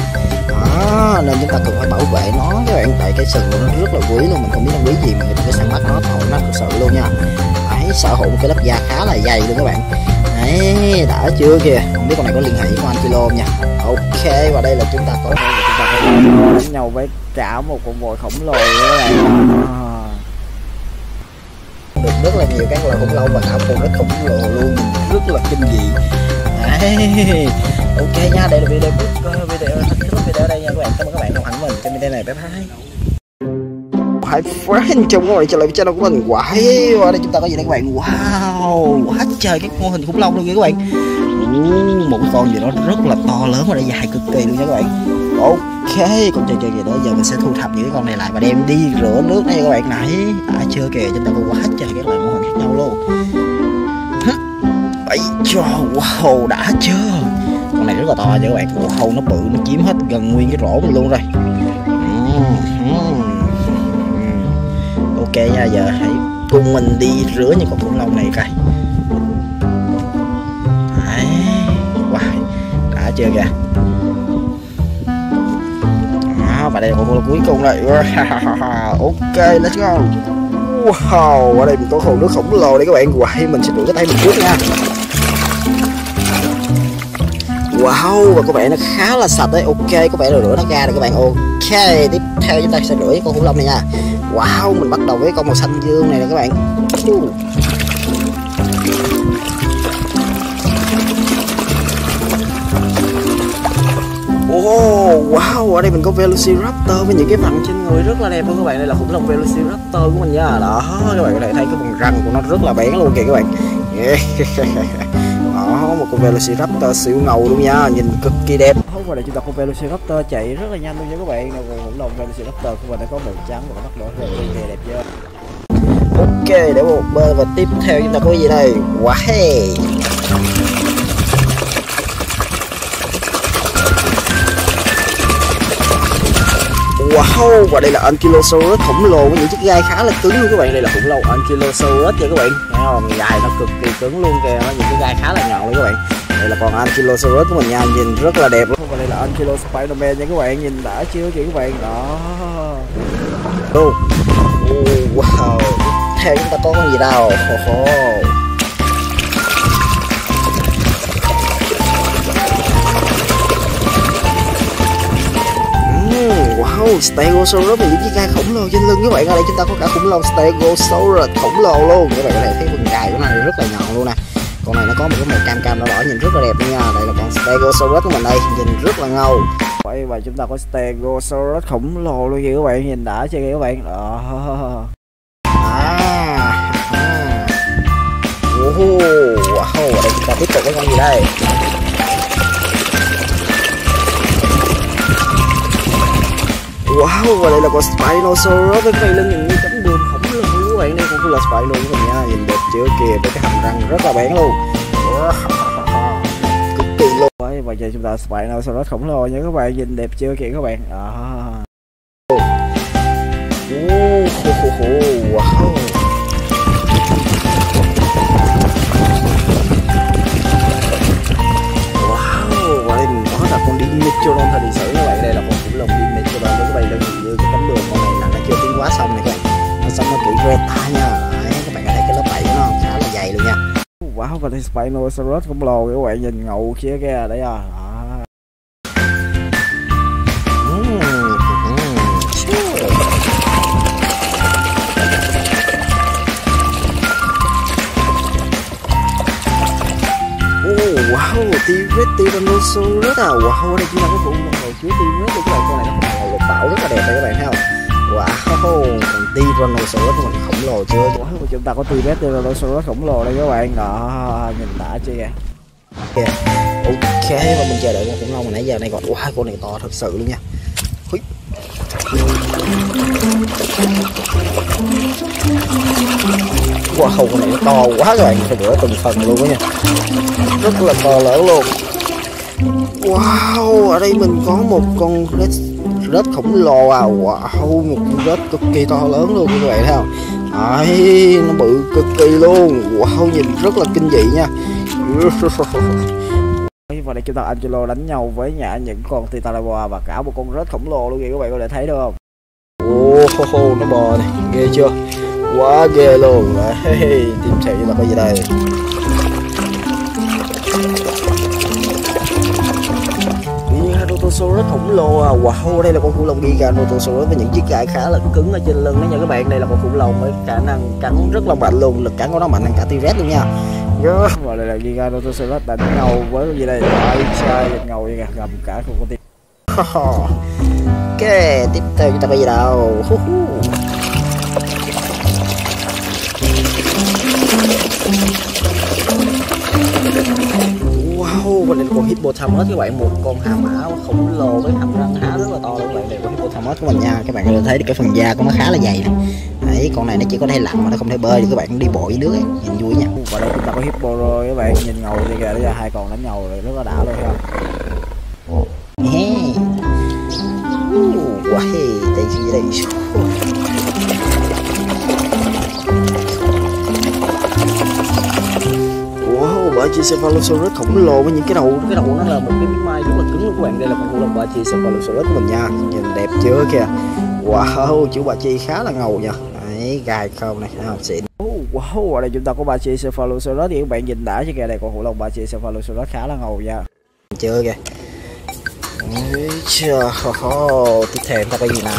Đó, nên chúng ta cần phải bảo vệ nó các bạn. Tại cái sừng của nó rất là quý luôn, mình không biết nó quý gì mà mình phải săn bắt nó, nó thật sự luôn nha. Đấy, sở hữu một cái lớp da khá là dày luôn các bạn. Đấy, đã chưa kìa, không biết con này có liên hệ với con Ankylo nha. Ok, và đây là chúng ta có đánh nhau với cả một con voi khổng lồ các bạn. Được rất là nhiều các loài khủng long và cả một con rất khổng lồ luôn, rất là kinh dị. Đấy. Ok nha, đây là video đây nha các bạn. Cảm ơn các bạn đồng hành với mình trong video này. Bye bye. Hãy friend trong các bạn trở lại với channel của mình. Wow, ở đây chúng ta có gì đây các bạn? Wow, quá trời các mô hình khủng long luôn nha các bạn. Một con gì đó rất là to lớn và dài cực kỳ luôn nha các bạn. Ok, con chơi chơi gì đó giờ mình sẽ thu thập những cái con này lại và đem đi rửa nước đây các bạn. Nãy đã chưa kìa, chúng ta có quá trời các loại mô hình khác nhau luôn. Ấy cho wow, đã chưa. Con này rất là to nha các bạn. Wow, nó bự, nó chiếm hết gần nguyên cái rổ mình luôn rồi. Ok nha, giờ hãy cùng mình đi rửa những con khủng long này coi. Đấy, wow, đã chưa kìa. Đó, và đây là con khủng long cuối cùng rồi. Ok, let's go. Wow, ở đây mình có hồ nước khổng lồ đây các bạn. Wow, mình sẽ rửa cái tay mình trước nha. Wow, và có vẻ nó khá là sạch đấy. Ok, có vẻ là rửa nó ra rồi các bạn. Ok, tiếp theo chúng ta sẽ rửa con khủng long này nha. Wow, mình bắt đầu với con màu xanh dương này nè các bạn. Oh, wow, ở đây mình có Velociraptor với những cái vằn trên người rất là đẹp luôn các bạn. Đây là khủng long Velociraptor của mình nha. Đó, các bạn có thể thấy cái vùng răng của nó rất là bén luôn kìa các bạn. Đó, một con Velociraptor siêu ngầu luôn nha, nhìn cực kỳ đẹp. Và đây chúng ta có Velociraptor chạy rất là nhanh luôn nha các bạn. Nào cùng khủng long Velociraptor của mình đã có màu trắng và mắt đỏ rất là đẹp chưa. Ok, để một bên và tiếp theo chúng ta có gì đây? Wow, hey. Wow, và đây là Ankylosaurus khổng lồ với những chiếc gai khá là cứng luôn các bạn. Đây là khủng long Ankylosaurus nha các bạn. Thấy không? Gai nó cực kỳ cứng luôn kìa, những cái gai khá là nhọn luôn các bạn. Đây là con Ankylosaurus của mình nha, nhìn rất là đẹp luôn. Và đây là Ankylo Spiderman nha các bạn, nhìn đã chưa kìa các bạn. Đó. Oh. Wow. Theo chúng ta có con gì đâu? Wow, Stegosaurus và những chiếc gai khổng lồ trên lưng các bạn. Ở đây chúng ta có cả khủng long Stegosaurus khổng lồ luôn. Các bạn có thể thấy phần gai của nó rất là nhọn luôn nè. Con này nó có một cái màu cam cam đỏ đỏ nhìn rất là đẹp nha. Đây là con Stegosaurus của mình đây, nhìn rất là ngầu. Vậy và chúng ta có Stegosaurus khổng lồ luôn kìa các bạn, nhìn đã chưa kìa các bạn. Wow, đây chúng ta tiếp tục với con gì đây? Wow, và đây là con Spinosaurus với cái lưng nhìn như cánh buồm khổng lồ các bạn. Đây cũng là Spinosaurus luôn nha, nhìn đẹp chưa kìa, với cái hàm răng rất là bén luôn. Cực kỳ luôn. Vậy và giờ chúng ta Spinosaurus khổng lồ nha các bạn, nhìn đẹp chưa kìa các bạn. Wow. Wow, và đây mình có là con Dimetrodon thời lịch sử các bạn. Đây là con khủng long Dimetrodon với các bạn, đơn giản như cái cánh đường con này là nó chưa tiến hóa xong này các bạn. Nó xong nó kỹ reta nha. Wow, và đây Spinosaurus khổng lồ các bạn, nhìn ngầu kia kìa đấy à. Wow, T-rex Tyrannosaurus à. Wow, đây chính là cái khủng long chứa T-rex của các bạn. Con này nó màu lục bảo rất là đẹp đấy các bạn thấy không? Wow, còn Titanoboa của mình khổng lồ chưa? Wow, chúng ta có Titanoboa khổng lồ đây các bạn. Đó, nhìn đã chưa kìa. Ok, và mình chờ đợi con khủng long hồi nãy giờ này còn. Wow, con này to thật sự luôn nha. Wow, con này nó to quá các bạn, phải rửa từng phần luôn đó nha. Rất là to lớn luôn. Wow, ở đây mình có một con rết khổng lồ à. Wow, một con rết cực kỳ to lớn luôn các bạn thấy không? Đấy, nó bự cực kỳ luôn. Wow, nhìn rất là kinh dị nha. Và đây chúng ta Angelo đánh nhau với những con Titanoboa và cả một con rết khổng lồ luôn kìa các bạn có thể thấy được không? Ô, nó bò này, ghê chưa? Quá ghê luôn. Đấy, tiếp thị là cái gì đây? Giganotosaurus khổng lồ à. Wow, đây là con khủng long Giganotosaurus với những chiếc gai khá là cứng ở trên lưng đó nha các bạn. Đây là con khủng long với khả năng cắn rất là mạnh luôn, lực cắn của nó mạnh hơn cả T-rex luôn nha. Và đây là Giganotosaurus đánh nhau với cái gì đây? Trai ngầu vậy kìa, gầm cả con tim. Ok, tiếp theo chúng ta bây giờ đâu? Wow, và đây là con Hippopotamus các bạn, một con hà mã khổng lồ với hàm răng há rất là to luôn các bạn. Đây là Hippopotamus của mình nha, các bạn có thể thấy được cái phần da của nó khá là dày này. Đấy, con này nó chỉ có thể lặn mà nó không thể bơi được các bạn, đi bộ dưới nước ấy, nhìn vui nha. Và đây chúng ta có hippo rồi các bạn, nhìn ngầu kìa, bây giờ hai con đánh nhau rồi, rất là đã luôn ha. Đây gì đây? Wow, Brachiosaurus khổng lồ với những cái đầu nó là một cái miếng mai rất là cứng luôn các bạn. Đây là con khủng long Brachiosaurus của mình nha, nhìn đẹp chưa kìa. Wow, chú bà Chi khá là ngầu nha. Đấy, gai không này, nó xịn. Wow, ở đây chúng ta có Cephalosaurus thì các bạn nhìn đã chứ kìa, đây con khủng long Cephalosaurus khá là ngầu nha. Chưa kìa. Trời ơi, tiếp theo ta cái gì nào?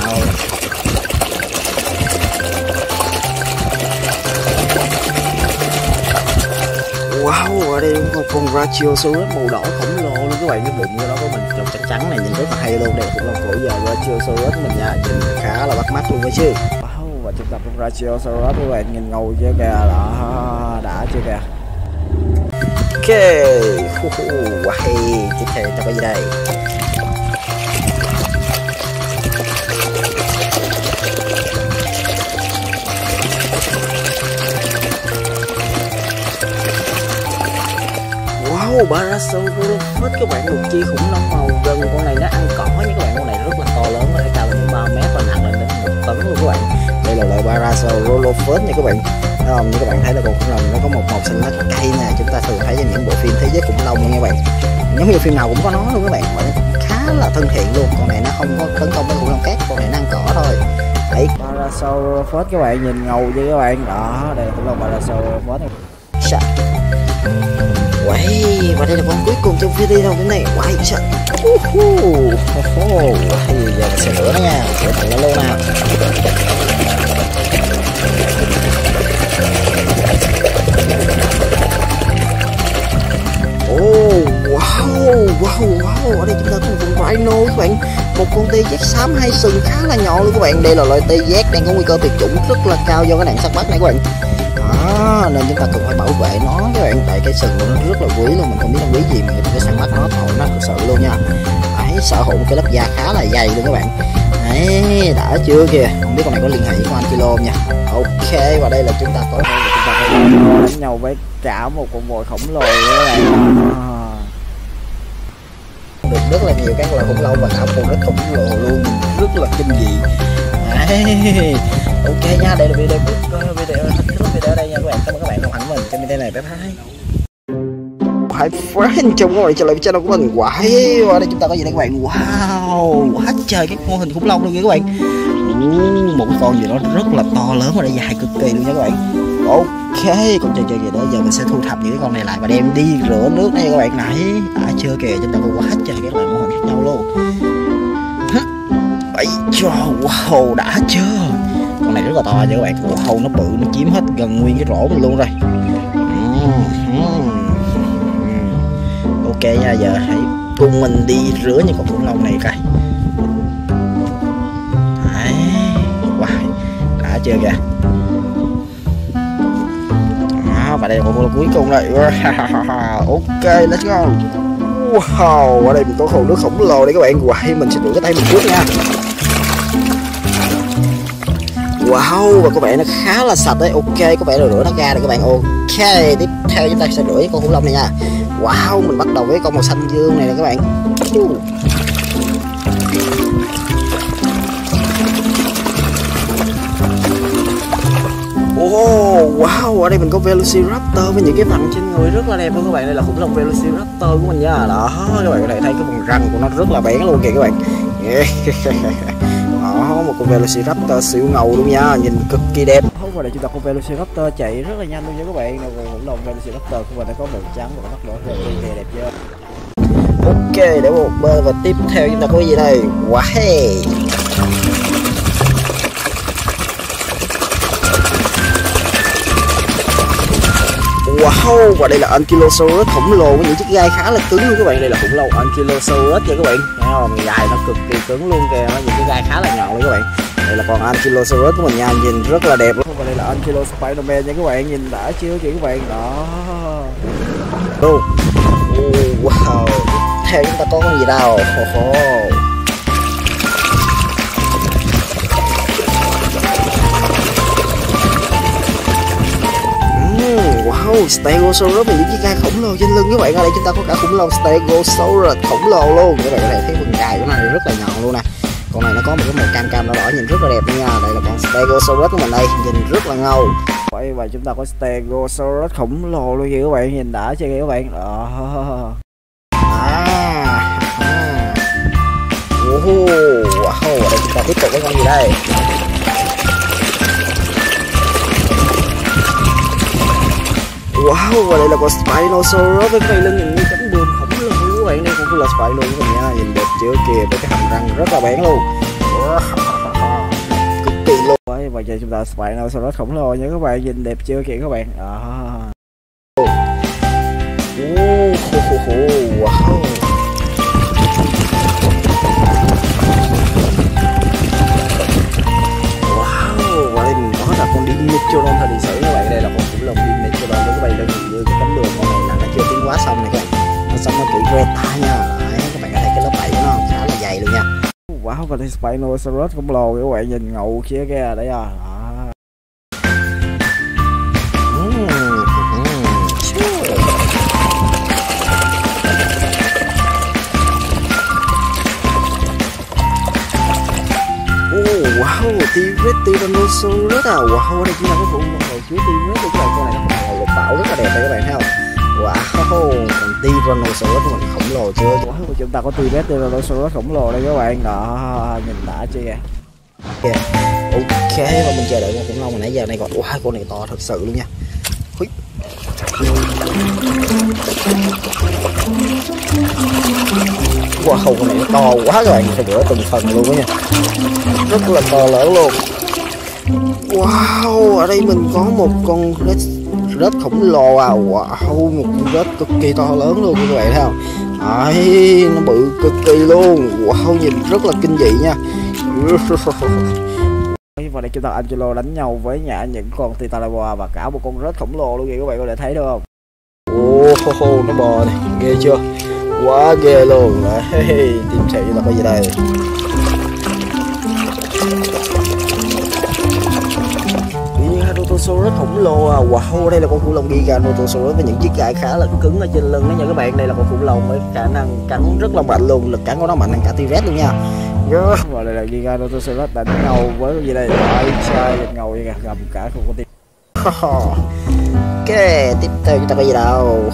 Wow, ở đây một con Brachiosaurus màu đỏ khổng lồ luôn các bạn, cái bụng của nó có mình trông chắc chắn này, nhìn rất là hay luôn. Đây cũng là cổ giờ Brachiosaurus mình nha, nhìn khá là bắt mắt luôn đấy chứ. Wow, và chúng ta con Brachiosaurus các bạn nhìn ngầu chưa kìa, đó đã chưa kìa. Ok, wow, tiếp theo ta có gì đây? Parasaurolophus các bạn, một chi khủng long màu rừng, con này nó ăn cỏ nha các bạn, con này rất là to lớn, nó cao lên 3 mét và nặng lên đến 1 tấn luôn các bạn. Đây là loại Parasaurolophus nha các bạn. Như các bạn thấy là con khủng long nó có một màu xanh lá cây nè, chúng ta thường thấy trong những bộ phim thế giới khủng long nha các bạn. Giống như phim nào cũng có nó luôn các bạn, nó cũng khá là thân thiện luôn. Con này nó không có tấn công với khủng long khác, con này nó ăn cỏ thôi. Đấy, Parasaurolophus các bạn nhìn ngầu vậy các bạn. Đó, đây là khủng long Parasaurolophus. Wow, và đây là con cuối cùng trong video này. Wow, trời. Giờ mình sẽ lửa nó nha, lửa thẳng nó luôn nào. Wow, ở đây chúng ta có một con rhino các bạn, một con T-rex xám hai sừng khá là nhỏ luôn các bạn. Đây là loại T-rex đang có nguy cơ tuyệt chủng rất là cao do cái nạn săn bắt này các bạn. Nên chúng ta cần phải bảo vệ nó các bạn, tại cái sừng của nó rất là quý luôn, mình không biết nó quý gì mà mình phải săn bắt nó, thôi nó thực sự luôn nha. Đấy, sở hữu cái lớp da khá là dày luôn các bạn. Đấy, đã chưa kìa, không biết con này có liên hệ với Ankylo nha. Ok, và đây là chúng ta có đánh nhau với cả một con voi khổng lồ các bạn. Được rất là nhiều các loại khủng long và cả con rất khổng lồ luôn, rất là kinh dị. Đấy. Ok nha, đây là video video đây nha các bạn, cảm ơn các bạn đồng hành với mình trong video này, bye bye. Hãy friend trong các bạn trở lại với channel của mình. Wow, ở đây chúng ta có gì đây các bạn? Wow, quá trời cái mô hình khủng long luôn nha các bạn. Một con gì đó rất là to lớn và dài cực kỳ luôn nha các bạn. Ok, con chơi gì đó, giờ mình sẽ thu thập những cái con này lại và đem đi rửa nước đây các bạn. Nãy đã chưa kìa, chúng ta có quá trời các loại mô hình khác nhau luôn. Ấy trời, wow, đã chưa? Con này rất là to nha các bạn, hầu nó bự, nó chiếm hết gần nguyên cái rổ mình luôn rồi. Ok nha, giờ hãy cùng mình đi rửa những con khủng long này coi. Đấy, wow, đã chưa kìa. Và đây là con khủng long cuối cùng rồi. Ok, let's go. Wow, ở đây mình có hồ nước khổng lồ đây các bạn. Wow, mình sẽ rửa cái tay mình trước nha. Wow, và có vẻ nó khá là sạch đấy. Ok, có vẻ là rửa nó ra rồi các bạn. Ok, tiếp theo chúng ta sẽ rửa con khủng long này nha. Wow, mình bắt đầu với con màu xanh dương này nè các bạn. Wow, ở đây mình có Velociraptor với những cái vằn trên người rất là đẹp luôn các bạn. Đây là khủng long Velociraptor của mình nha. Đó, các bạn có thể thấy cái vùng răng của nó rất là bén luôn kìa các bạn. Đó, một con Velociraptor siêu ngầu luôn nha, nhìn cực kỳ đẹp. Và đây chúng ta có Velociraptor chạy rất là nhanh luôn nha các bạn. Rồi khủng long Velociraptor của mình đã có màu trắng và mắt đỏ rất là đẹp chưa. Ok, để một bên và tiếp theo chúng ta có cái gì đây? Wow. Wow, và đây là Ankylosaurus khổng lồ với những chiếc gai khá là cứng luôn các bạn. Đây là khủng long Ankylosaurus nha các bạn. Thấy không? Gai nó cực kỳ cứng luôn kìa, những cái gai khá là nhọn luôn các bạn. Đây là con Ankylosaurus của mình nha, nhìn rất là đẹp luôn. Và đây là Ankylosaurus Spiderman nha các bạn, nhìn đã chưa kìa các bạn. Đó. Oh. Wow. Theo chúng ta có con gì đâu? Wow, Stegosaurus và những chiếc gai khổng lồ trên lưng các bạn. Ở đây chúng ta có cả khủng long Stegosaurus khổng lồ luôn. Các bạn có thể thấy phần gai của nó này rất là nhọn luôn nè. Con này nó có một cái màu cam đỏ đỏ nhìn rất là đẹp nha. Đây là con Stegosaurus của mình đây, nhìn rất là ngầu. Và chúng ta có Stegosaurus khổng lồ luôn kìa các bạn, nhìn đã chơi kìa các bạn. Đó. Wow, ở đây chúng ta tiếp tục với con gì đây? Wow, và đây là con Spinosaurus với cái lưng nhìn như cánh bướm khổng lồ các bạn. Đây cũng là Spino của mình nha, nhìn đẹp chưa kìa, với cái hàm răng rất là bén luôn. Cực kỳ luôn. Và giờ chúng ta Spinosaurus khổng lồ nha các bạn, nhìn đẹp chưa kìa các bạn. Wow. Wow, và đây mình có đặt con Dimetrodon thời điện sử các bạn. Đây là con khủng long Dimetrodon của các bạn, đơn giản như cái cánh đường con này là nó chưa tiến hóa xong này các bạn. Nó xong nó kỹ que ta nha. Đấy, các bạn có thấy cái lớp vảy của nó khá là dày luôn nha. Wow, và đây Spinosaurus khổng lồ các bạn, nhìn ngầu kia kìa đấy à. Wow, T-rex, Tyrannosaurus à. Wow, đây chính là cái vụ hồi chứa T-rex của các bạn. Con này nó màu lục bảo rất là đẹp đây các bạn thấy không? Wow, còn Tyrannosaurus của mình khổng lồ chưa? Wow, của chúng ta có T-rex, Tyrannosaurus khổng lồ đây các bạn. Đó, nhìn đã chưa kìa. Ok, và mình chờ đợi con khủng long hồi nãy giờ này còn. Wow, con này to thật sự luôn nha. Húi. Wow, con này nó to quá các bạn, phải rửa từng phần luôn đó nha, rất là to lớn luôn. Wow, ở đây mình có một con rết khổng lồ à. Wow, một con rết cực kỳ to lớn luôn các bạn thấy không? Đấy, nó bự cực kỳ luôn. Wow, nhìn rất là kinh dị nha. Và đây chúng ta Angelo đánh nhau với những con Titanoboa và cả một con rết khổng lồ luôn kìa các bạn, có thể thấy được không? Oh, nó bò này, ghê chưa? Quá ghê luôn. Đấy, tìm xem chúng ta có gì đây. Giganotosaurus khổng lồ à. Wow, đây là con khủng long Giganotosaurus với những chiếc gai khá là cứng ở trên lưng đó nha các bạn. Đây là con khủng long với khả năng cắn rất là mạnh luôn, lực cắn của nó mạnh hơn cả T-rex luôn nha. Và đây là Giganotosaurus đánh ngầu với cái gì đây? Trai ngầu vậy kìa, gầm cả con tim. Ok, tiếp theo chúng ta có gì đâu?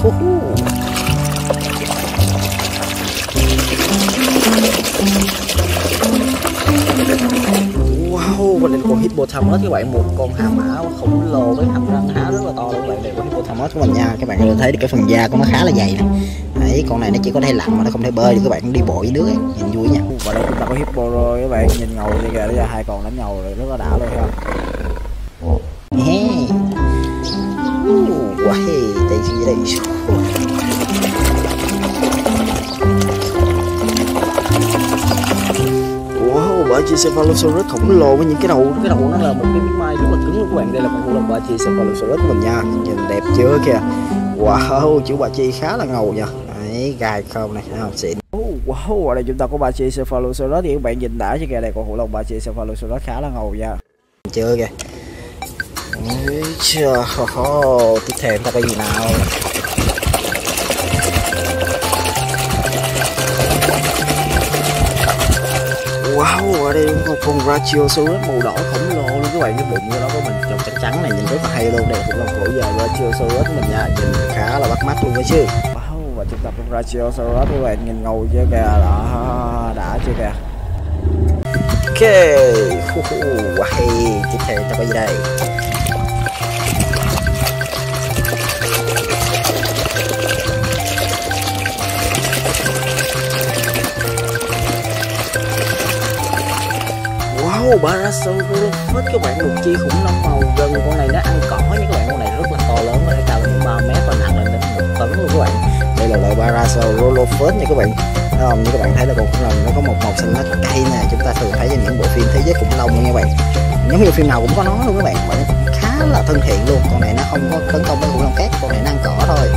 Wow, và đây là con Hippopotamus các bạn, một con hà mã khổng lồ với hàm răng há rất là to luôn các bạn. Đây là con Hippopotamus của mình nha, các bạn có thể thấy được cái phần da của nó khá là dày này. Đấy, con này nó chỉ có thể lặn mà nó không thể bơi được các bạn, đi bộ dưới nước ấy, nhìn vui nha. Và đây chúng ta có Hippo rồi các bạn, nhìn ngầu vậy kìa, hai con đánh nhau rồi rất là đã luôn ha. Wow, đây gì đây? Cephalosaurus khổng lồ với những cái đầu nó là một cái miếng mai rất là cứng luôn các bạn. Đây là con khủng long Brachiosaurus của mình nha, nhìn đẹp chưa kìa. Wow, chữ Brachi khá là ngầu nha. Đấy, gai không này, thấy không, xịn. Wow, ở đây chúng ta có Brachiosaurus thì các bạn nhìn đã chứ kìa, đây con khủng long Brachiosaurus khá là ngầu nha. Chưa kìa. Chưa. Tiếp theo ta cái gì nào? Wow, ở đây một con Brachiosaurus màu đỏ khổng lồ luôn các bạn, cái bụng của nó có mình trông trắng trắng này nhìn rất là hay luôn. Đây cũng là cổ giờ Brachiosaurus mình nha, nhìn khá là bắt mắt luôn đấy chứ. Wow, và chúng ta con Brachiosaurus các bạn, nhìn ngầu chưa kìa, đó đã chưa kìa. Ok, wow, tiếp theo ta có gì đây? Parasaurolophus các bạn, lục chi khủng long màu gần, con này nó ăn cỏ nha các bạn, con này rất là to lớn, nó cao lên 3 mét và nặng lên đến 1 tấn luôn các bạn. Đây là loại Parasaurolophus nha các bạn. Như các bạn thấy là con khủng long nó có một màu xanh lá cây nè, chúng ta thường thấy trên những bộ phim thế giới khủng long nha các bạn, giống như phim nào cũng có nó luôn các bạn, và nó cũng khá là thân thiện luôn. Con này nó không có tấn công với khủng long khác, con này nó ăn cỏ thôi.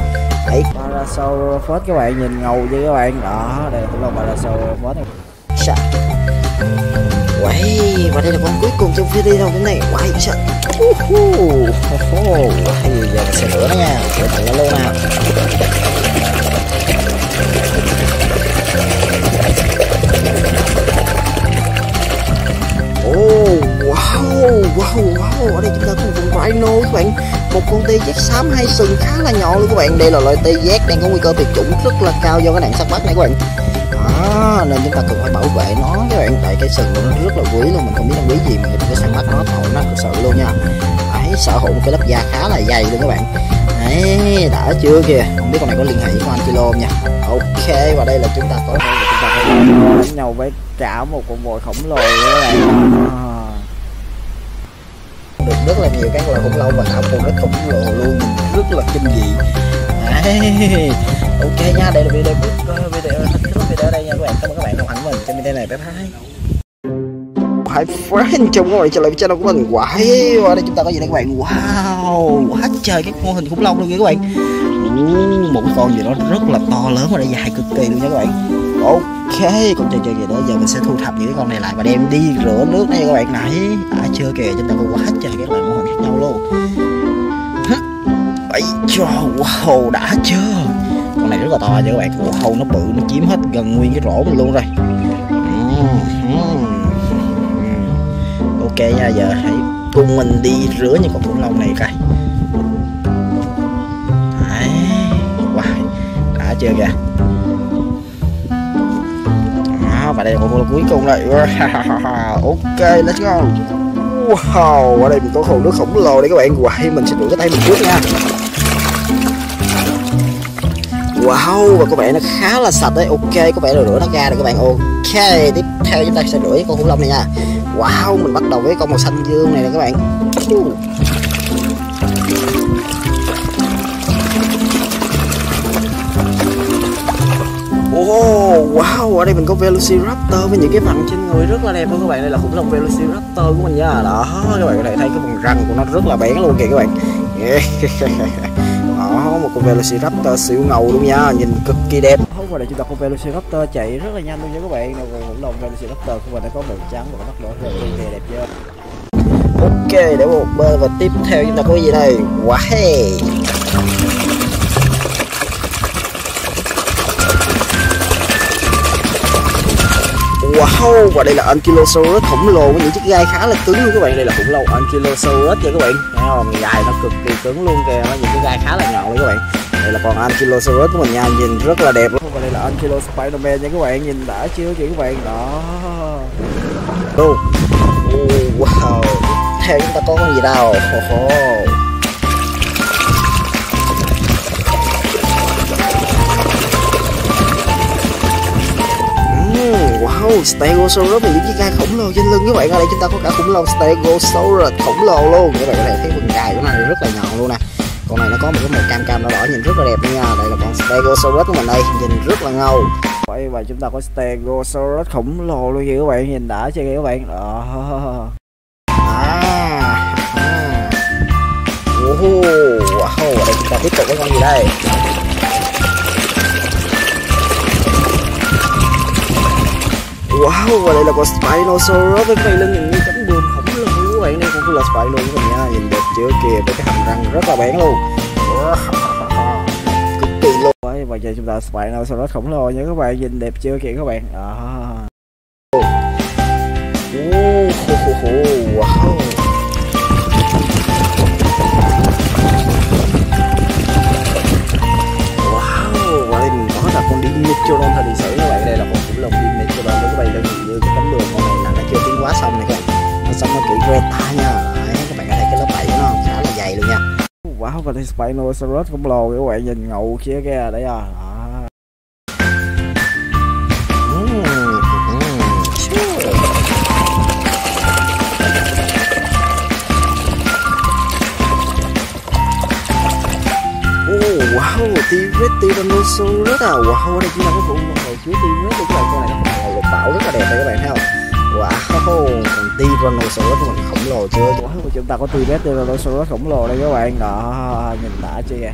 Đấy, Parasaurolophus các bạn, nhìn ngầu với các bạn, đó đây là khủng long Parasaurolophus. Wow, và đây là con cuối cùng trong video hôm nay. Wow, sợ. Giờ mình sẽ lửa nó nha, để thẳng nó lâu nào. Wow, ở đây chúng ta có một con rhino các bạn, một con T-rex xám hai sừng khá là nhọn luôn các bạn. Đây là loại T-rex đang có nguy cơ tuyệt chủng rất là cao do cái nạn săn bắt này các bạn. Nên chúng ta cần phải bảo vệ nó các bạn, tại cái sừng của nó rất là quý luôn, mình không biết nó quý gì mà đừng có săn bắt nó, tội nó thực sự luôn nha. Đấy, sở hữu một cái lớp da khá là dày luôn các bạn. Đấy, đã chưa kìa, không biết con này có liên hệ với con Ankylo nha. Ok, và đây là chúng ta có đánh nhau với cả một con voi khổng lồ các bạn. Được rất là nhiều các loài khủng long và cả con rất khổng lồ luôn, rất là kinh dị. Đấy. Ok nha, đây là video đây nha các bạn. Cảm ơn các bạn đồng hành với mình trong video này. Bye bye. Hi friend, chào mừng các bạn trở lại với channel của mình. Wow, ở đây chúng ta có gì đây các bạn? Wow, quá trời các mô hình khủng long luôn nha các bạn. Một con gì đó rất là to lớn và nó dài cực kỳ luôn nha các bạn. Ok, con chơi gì đó giờ mình sẽ thu thập những cái con này lại và đem đi rửa nước đây các bạn. Nãy đã chưa kìa, chúng ta có quá trời các loại mô hình khác nhau luôn. Ấy cho, wow, đã chưa? Con này rất là to chứ các bạn, wow, nó bự, nó chiếm hết gần nguyên cái rổ mình luôn rồi. Ok nha, giờ hãy cùng mình đi rửa những con khủng long này coi. Đấy, wow, đã chưa kìa. Và đây là con cuối cùng rồi. Ok, let's go. Wow, ở đây mình có hồ nước khổng lồ đây các bạn. Wow, mình sẽ rửa cái tay mình trước nha. Wow, và có vẻ nó khá là sạch đấy. Ok, có vẻ là rửa nó ra rồi các bạn. Ok, tiếp theo chúng ta sẽ rửa con khủng long này nha. Wow, mình bắt đầu với con màu xanh dương này nè các bạn. Wow, ở đây mình có Velociraptor với những cái phần trên người rất là đẹp luôn các bạn. Đây là khủng long Velociraptor của mình nha. Đó, các bạn có thể thấy cái vùng răng của nó rất là bén luôn kìa các bạn. Đó, một con Velociraptor siêu ngầu luôn nha, nhìn cực kỳ đẹp. Và đây chúng ta có Velociraptor chạy rất là nhanh luôn nha các bạn. Khủng long Velociraptor của mình đã có màu trắng và mắt đỏ rất là đẹp chưa. Ok, để một bên và tiếp theo chúng ta có gì đây? Wow. Wow, và đây là Ankylosaurus khổng lồ với những chiếc gai khá là cứng luôn các bạn. Đây là khủng long Ankylosaurus nha các bạn. Thấy không? Gai nó cực kỳ cứng luôn kìa, nó những cái gai khá là nhọn luôn các bạn. Đây là con Ankylosaurus của mình nha, nhìn rất là đẹp luôn. Và đây là Ankylosaurus Spiderman nha các bạn, nhìn đã chưa chị các bạn. Đó. Wow. Theo chúng ta có con gì đâu? Wow, Stegosaurus và những chiếc gai khổng lồ trên lưng các bạn. Ở đây chúng ta có cả khủng long Stegosaurus khổng lồ luôn. Các bạn có thể thấy phần gai của nó rất là nhọn luôn nè. Con này nó có một cái màu cam đỏ đỏ nhìn rất là đẹp luôn nha. Đây là con Stegosaurus của mình đây, nhìn rất là ngầu. Vậy và chúng ta có Stegosaurus khổng lồ luôn kìa các bạn, nhìn đã chưa kìa các bạn. Wow, đây chúng ta tiếp tục với con gì đây? Wow, và đây là con Spinosaurus với cái lưng những cánh buồm khổng lồ các bạn. Đây cũng là Spino của mình nha, nhìn đẹp chưa kìa, với cái hàm răng rất là bén luôn. Cực kỳ luôn. Đấy, và giờ chúng ta Spinosaurus khổng lồ nha các bạn, nhìn đẹp chưa kìa các bạn. cool. Wow. Wow. Và đây mình có là con Dimetrodon thời sự các bạn. Đây là một khủng long Dimetrodon nó bay lên như cái cánh buồm này là nó chưa tiến hóa xong này các bạn. Nó xong nó kỹ Greta nha. Đấy, các bạn có thấy cái lớp 7 của nó không? Khá là dày luôn nha. Wow, và đây Spinosaurus khổng lồ các bạn nhìn ngầu kia kìa đấy à. Wow, T-rex Tyrannosaurus à. Wow, đây chính là cái vụ hồi chứa T-rex của các bạn. Con này nó màu lục bảo rất là đẹp đấy các bạn thấy không. Wow, còn Tyrannosaurus mình khổng lồ chưa. Wow, chúng ta có T-rex Tyrannosaurus khổng lồ đây các bạn. Đó, nhìn đã chưa kìa.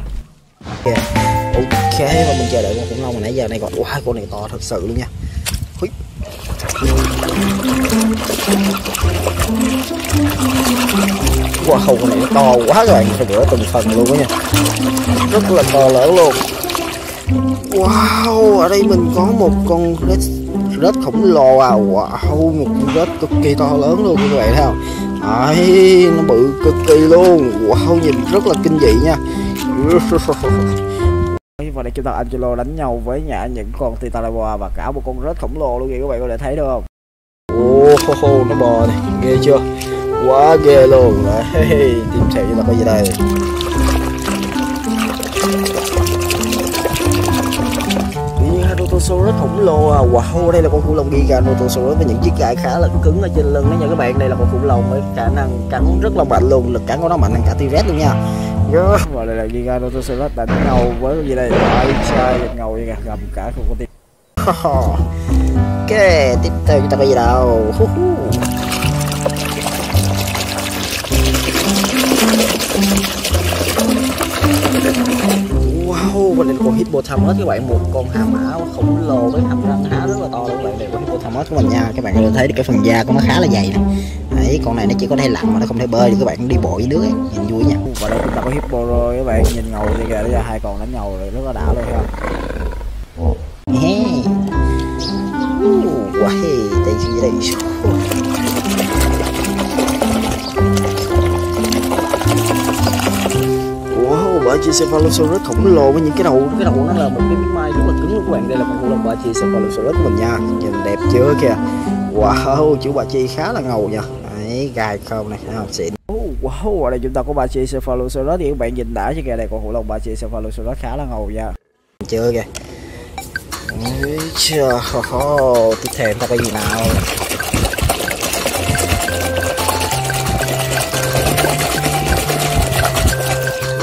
Ok, và mình chờ đợi con khủng long hồi nãy giờ này còn. Wow, con này to thật sự luôn nha. Wow, con này nó to quá các bạn, phải rửa từng phần luôn đó nha. Rất là to lớn luôn. Wow, ở đây mình có một con rết khổng lồ à. Wow, một con rết cực kỳ to lớn luôn các bạn thấy không. Đấy, nó bự cực kỳ luôn. Wow, nhìn rất là kinh dị nha. Và đây chúng ta Ankylo đánh nhau với những con Titanoboa và cả một con rết khổng lồ luôn kìa các bạn có thể thấy được không. Oh, nó bò này, ghê chưa. Quá ghê luôn. Đấy, tìm sẽ là cái gì đây. Giganotosaurus khổng lồ à. Wow, đây là con khủng long Giganotosaurus với những chiếc gai khá là cứng ở trên lưng đó nha các bạn. Đây là con khủng long với khả năng cắn rất là mạnh luôn, lực cắn của nó mạnh hơn cả T-rex luôn nha. Yeah. Và đây là Giganotosaurus đánh ngầu với cái gì đây. Ai trai ngầu vậy kìa, gầm cả con con tim. Ok, tiếp theo chúng ta có gì đâu. Wow, mình lên con Hippopotamus các bạn, một con hà mã khổng lồ với hàm răng há rất là to luôn các bạn. Đây con Hippopotamus của mình nha, các bạn có thể thấy được cái phần da của nó khá là dày này. Đấy, con này nó chỉ có thể lặn mà nó không thể bơi được các bạn, đi bộ dưới nước ấy, nhìn vui nha. Và đây chúng ta có Hippo rồi các bạn, nhìn ngầu như kìa, bây giờ hai con đánh nhau rồi rất là đã luôn ha. Wow, đây gì đây. Cephalosaurus khổng lồ với những cái đầu nó là một cái miếng mai rất là cứng luôn các bạn. Đây là con khủng long Brachiosaurus của mình nha, nhìn đẹp chưa kìa. Wow, chữ Brachi khá là ngầu nha. Đấy, gai không này, thấy không, xịn. Wow, ở đây chúng ta có Brachiosaurus thì các bạn nhìn đã chứ kìa. Đây con khủng long Brachiosaurus khá là ngầu nha. Chưa kìa. Chưa. Tiếp theo ta có gì nào.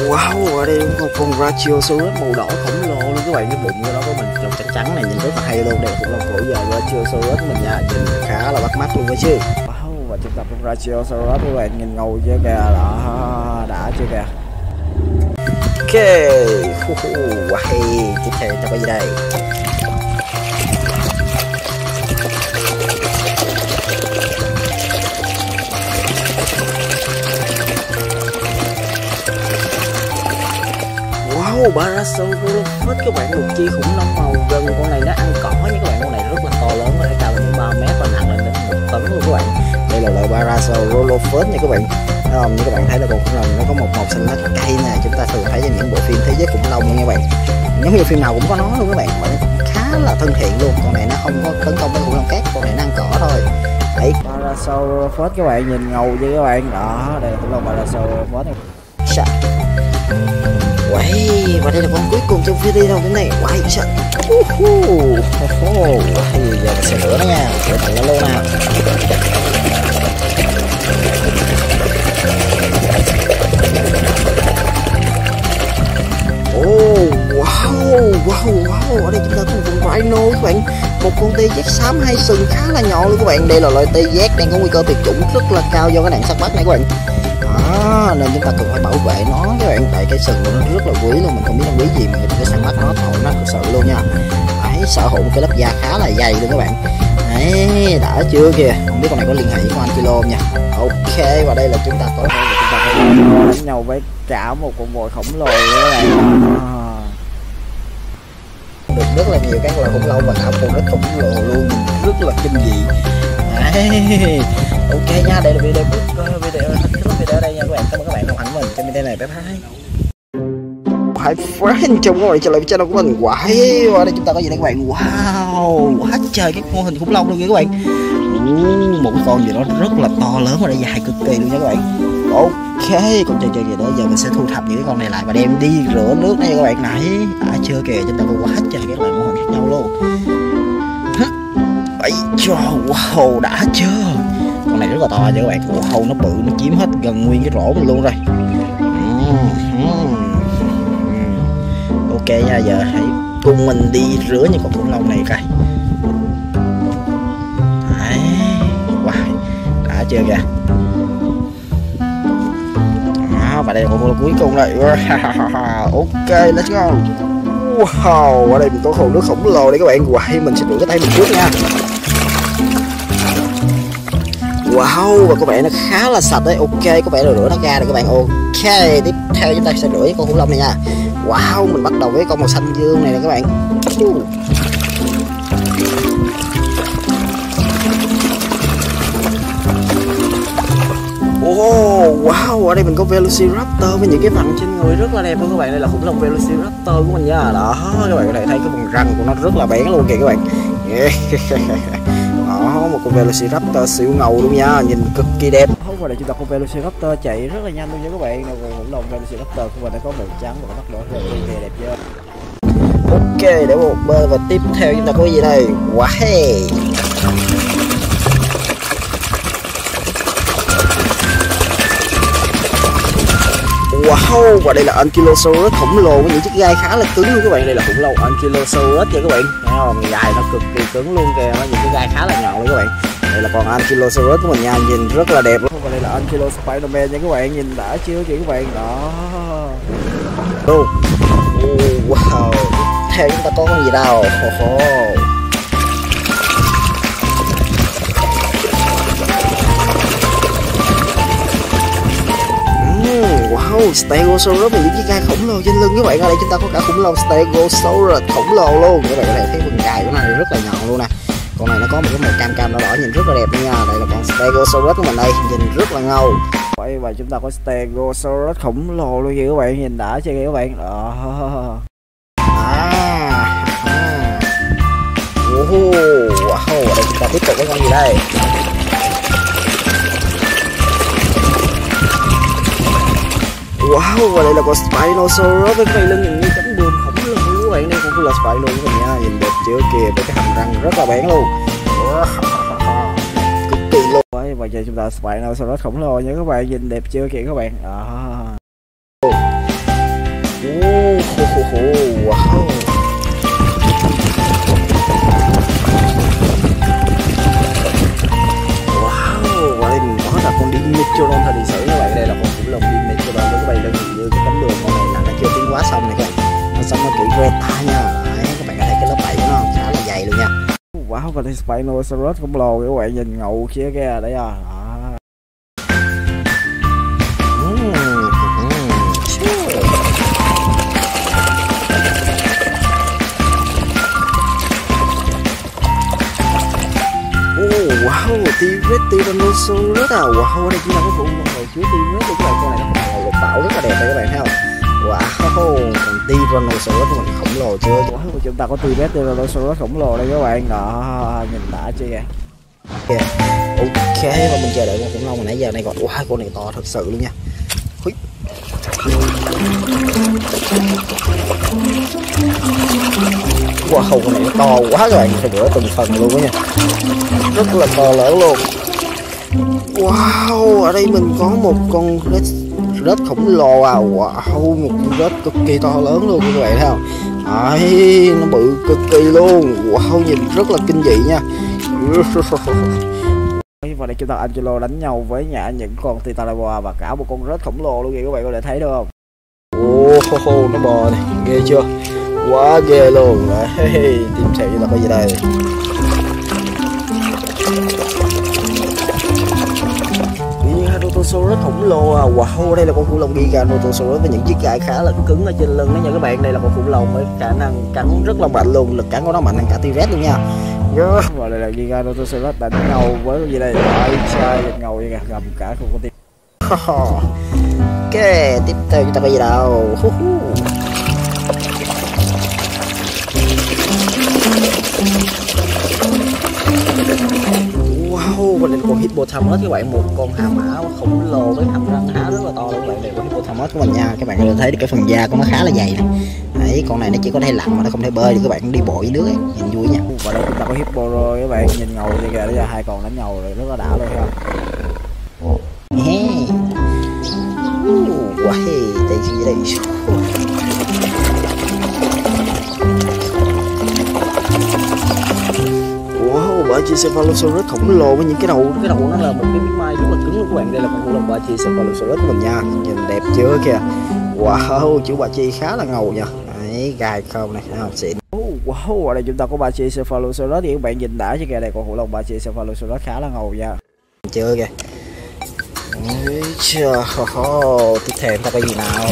Wow, ở đây một con Brachiosaurus màu đỏ khổng lồ luôn các bạn, cái bụng của nó có mình trong trắng trắng này nhìn rất là hay luôn. Đây cũng là cổ giờ Brachiosaurus của mình nha, nhìn khá là bắt mắt luôn đó chứ. Wow, và chúng ta con Brachiosaurus các bạn nhìn ngầu chưa kìa, đó đã chưa kìa. Ok, wow, tiếp theo ta có gì đây. Parasaurolophus các bạn, một chi khủng long màu gần, con này nó ăn cỏ nha các bạn, con này rất là to lớn, có thể cao đến 3 mét và nặng lên đến 1 tấn luôn các bạn. Đây là loại Parasaurolophus nha các bạn. Không, như các bạn thấy là con khủng long nó có một màu xanh lá cây nè, chúng ta thường thấy trong những bộ phim thế giới khủng long nha các bạn. Giống như phim nào cũng có nó luôn các bạn, mà nó cũng khá là thân thiện luôn. Con này nó không có tấn công với khủng long khác, con này nó ăn cỏ thôi. Đấy, Parasaurolophus các bạn nhìn ngầu chứ các bạn. Đó, đây là khủng long Parasaurolophus này. Wow, và đây là con cuối cùng trong video đâu cái này. Wow, sợ. Giờ mình sẽ rửa nó nha, rửa thử nó luôn nào. Wow, ở đây chúng ta có một con rhino các bạn, một con T-rex xám hai sừng khá là nhỏ luôn các bạn. Đây là loại T-rex đang có nguy cơ tuyệt chủng rất là cao do cái nạn săn bắt này các bạn. Đó, nên chúng ta cần phải bảo vệ nó các bạn, tại cái sừng của nó rất là quý luôn, mình không biết nó quý gì mà mình săn bắt nó thôi, nó thật sự luôn nha. Đấy, sở hữu cái lớp da khá là dày luôn các bạn. Đấy, đã chưa kìa, không biết con này có liên hệ với con Ankylo nha. Ok, và đây là chúng ta có đánh nhau với cả một con voi khổng lồ các bạn. Được rất là nhiều các loài khủng long và cả một con rết khổng lồ luôn, rất là kinh dị. Đấy. Ok nha, đây là video kết thúc video ở đây nha các bạn. Cảm ơn các bạn đồng hành với mình trong video này. Bye bye. Hãy friend, chào mừng các bạn trở lại với channel của mình. Wow, ở đây chúng ta có gì đây các bạn? Wow, quá trời cái mô hình khủng long luôn nha các bạn. Một con gì đó rất là to lớn và dài cực kỳ luôn nha các bạn. Ok, con chơi chơi gì đó giờ mình sẽ thu thập những cái con này lại và đem đi rửa nước đây các bạn. Nãy chưa kìa, chúng ta có quá trời các loại mô hình khác nhau luôn. Ấy cho wow, đã chưa, con này rất là to nha các bạn. Wow, nó bự, nó chiếm hết gần nguyên cái rổ mình luôn rồi. Ok nha, giờ hãy cùng mình đi rửa những con khủng long này coi. Đấy, wow, đã chưa kìa. Đó, và đây là con khủng long cuối cùng này. Ok, let's go. Wow, ở đây mình có hồ nước khổng lồ đây các bạn. Wow, mình sẽ rửa cái tay mình trước nha. Wow, và các bạn nó khá là sạch đấy. Ok, có vẻ là rửa nó ra rồi các bạn. Ok, tiếp theo chúng ta sẽ rửa con khủng long này nha. Wow, mình bắt đầu với con màu xanh dương này nè các bạn. Oh, wow, ở đây mình có Velociraptor với những cái vằn trên người rất là đẹp luôn các bạn. Đây là khủng long Velociraptor của mình nha. Đó, các bạn có thể thấy cái vùng răng của nó rất là bén luôn kìa các bạn. Yeah. Đó, một con Velociraptor siêu ngầu luôn nha, nhìn cực kỳ đẹp. Và đây chúng ta có Velociraptor chạy rất là nhanh luôn nha các bạn. Nào, khủng long Velociraptor của mình đã có màu trắng và mắt đỏ rất là đẹp chưa. Ok, để một bên và tiếp theo chúng ta có gì đây? Wow. Wow, và đây là Ankylosaurus khổng lồ với những chiếc gai khá là cứng luôn các bạn. Đây là khủng long Ankylosaurus nha các bạn. Thấy không? Gai nó cực kỳ cứng luôn kìa, nó những cái gai khá là nhọn luôn các bạn. Đây là con Ankylosaurus của mình nha, nhìn rất là đẹp luôn. Và đây là Ankylosaurus Spiderman nha các bạn, nhìn đã chưa kìa các bạn. Đó. Oh. Wow. Theo chúng ta có con gì đâu? Wow, Stegosaurus với những chiếc gai khổng lồ trên lưng các bạn. Ở đây chúng ta có cả khủng long Stegosaurus khổng lồ luôn. Các bạn có thể thấy phần gai của nó rất là nhọn luôn nè. Con này nó có một cái màu cam cam đỏ đỏ nhìn rất là đẹp nha. Đây là con Stegosaurus của mình đây, nhìn rất là ngầu. Vậy và chúng ta có Stegosaurus khổng lồ luôn kìa các bạn, nhìn đã chưa kìa các bạn. Đó. Wow, ở đây chúng ta tiếp tục với con gì đây? Wow, và đây là con Spinosaurus với cái lưng nhìn như cánh buồm khổng lồ các bạn. Đây cũng là Spinosaurus mình nha, nhìn đẹp chưa kìa, với cái hàm răng rất là bén luôn. Cực kỳ luôn. Vậy và giờ chúng ta Spinosaurus khổng lồ nha các bạn, nhìn đẹp chưa kìa các bạn. Wow. Wow, và đây mình có là con Dimetrodon thời điện sử các bạn. Đây là con khủng long Dimetrodon các bạn, đơn giản như cái cánh đường con này là nó chưa tiến hóa xong này các bạn. Nó xong nó kỹ reta nha. Đấy, các bạn có thấy cái lớp vảy của nó khá là dày luôn nha. Wow, và đây Spinosaurus khổng lồ các bạn, nhìn ngầu kia kìa đấy à. Wow, T-rex, Tyrannosaurus à. Wow, đây chúng ta có khủng long chứa T-rex các bạn. Con này nó màu lục bảo rất là đẹp đấy các bạn thấy không? Wow, còn Tyrannosaurus của mình khổng lồ chưa? Wow, chúng ta có T-rex, Tyrannosaurus khổng lồ đây các bạn. Đó, nhìn đã chưa kìa. Ok, và mình chờ đợi con khủng long hồi nãy giờ này còn. Wow, con này to thật sự luôn nha. Húi. Wow, con này nó to quá các bạn, phải rửa từng phần luôn đó nha, rất là to lớn luôn. Wow, ở đây mình có một con rết khổng lồ à. Wow, một con rết cực kỳ to lớn luôn các bạn thấy không? Đấy, nó bự cực kỳ luôn. Wow, nhìn rất là kinh dị nha. Và đây chúng ta Angelo đánh nhau với những con Titanoboa và cả một con rết khổng lồ luôn kìa các bạn, có thể thấy được không? Oh, nó bò này, ghê chưa? Quá ghê luôn. Đấy, tiếp theo chúng ta có gì đây? Giganotosaurus khổng lồ à. Wow, đây là con khủng long Giganotosaurus với những chiếc gai khá là cứng ở trên lưng đó nha các bạn. Đây là con khủng long với khả năng cắn rất là mạnh luôn, lực cắn của nó mạnh hơn cả T-rex luôn nha. Và đây là Giganotosaurus đánh ngầu với cái gì đây? Ai trai ngầu vậy kìa, gầm cả không có tiền. Ok, tiếp theo chúng ta bây giờ đâu? Wow, mình lên con Hippopotamus các bạn, một con hà mã khổng lồ với hàm răng há rất là to luôn các bạn. Đây con Hippopotamus của mình nha, các bạn có thể thấy được cái phần da của nó khá là dày này. Đấy, con này nó chỉ có thể lặn mà nó không thể bơi được các bạn, đi bộ dưới nước ấy, nhìn vui nha. Và đây chúng ta có Hippo rồi các bạn, nhìn ngầu kìa, bây giờ hai con đánh ngầu rồi, rất là đã luôn ha. Wow, đây gì đây? Cephalosaurus khổng lồ với những cái đầu nó là một cái miếng mai rất là cứng luôn các bạn. Đây là con lồng Brachiosaurus của mình nha, nhìn đẹp chưa kìa. Wow, chú bà chi khá là ngầu nha. Đấy, gai không này, không xịn. Wow, ở đây chúng ta có Brachiosaurus thì các bạn nhìn đã chứ kìa, đây con khủng long Brachiosaurus khá là ngầu nha. Chưa kìa. Chưa. Tiếp theo ta cái gì nào?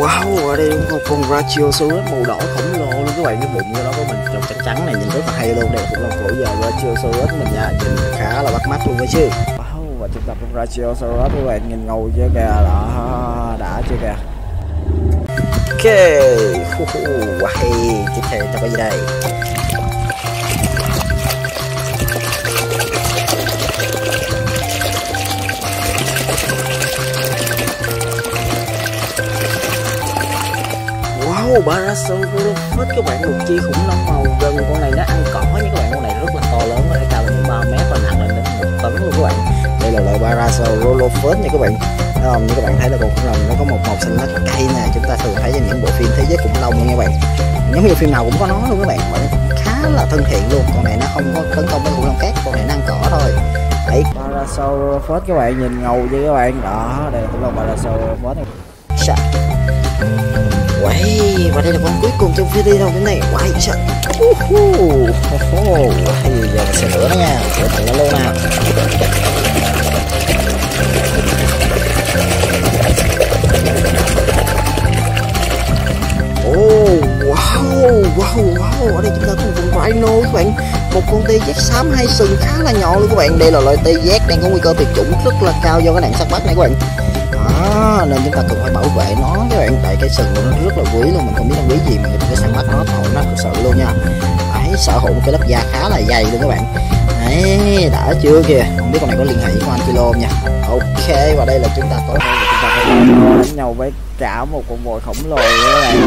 Wow, ở đây có con Brachiosaurus màu đỏ khổng lồ luôn các bạn, cái bụng của nó có mình trồng trắng trắng này nhìn rất là hay luôn. Đây cũng là cổ giờ Brachiosaurus mình nha, nhìn khá là bắt mắt luôn đấy chứ. Wow, và chúng ta có Brachiosaurus các bạn, nhìn ngầu chưa kìa, đó đã chưa kìa. Ok, wow, tiếp theo ta có gì đây? Parasaurolophus các bạn, một chi khủng long màu gần, con này nó ăn cỏ nha các bạn, con này rất là to lớn, nó cao lên 3 mét và nặng lên đến 1 tấn luôn các bạn. Đây là loại Parasaurolophus nha các bạn. Như các bạn thấy là con khủng long nó có một màu xanh lá cây nè, chúng ta thường thấy trong những bộ phim thế giới khủng long nha các bạn. Giống như phim nào cũng có nó luôn các bạn, mà nó cũng khá là thân thiện luôn. Con này nó không có tấn công với khủng long khác, con này nó ăn cỏ thôi. Đấy, Parasaurolophus các bạn, nhìn ngầu vậy các bạn. Đó, đây là khủng long Parasaurolophus. Wow, và đây là con cuối cùng trong video hôm nay. Wow, trời. Giờ mình sẽ rửa nó nha, rửa thẳng nó luôn nào. Wow, ở đây chúng ta có một con rhino các bạn, một con T-rex xám hai sừng khá là nhỏ luôn các bạn. Đây là loại T-rex đang có nguy cơ tuyệt chủng rất là cao do cái nạn săn bắt này các bạn. Nên chúng ta cần phải bảo vệ nó các bạn, tại cái sừng của nó rất là quý luôn, mình không biết nó quý gì mà mình phải săn bắt nó, tội nó thực sự luôn nha. Đấy, sở hữu một cái lớp da khá là dày luôn các bạn. Đấy, đã chưa kìa, không biết con này có liên hệ với con Ankylo nha. Ok, và đây là chúng ta có đánh nhau với cả một con voi khổng lồ các bạn.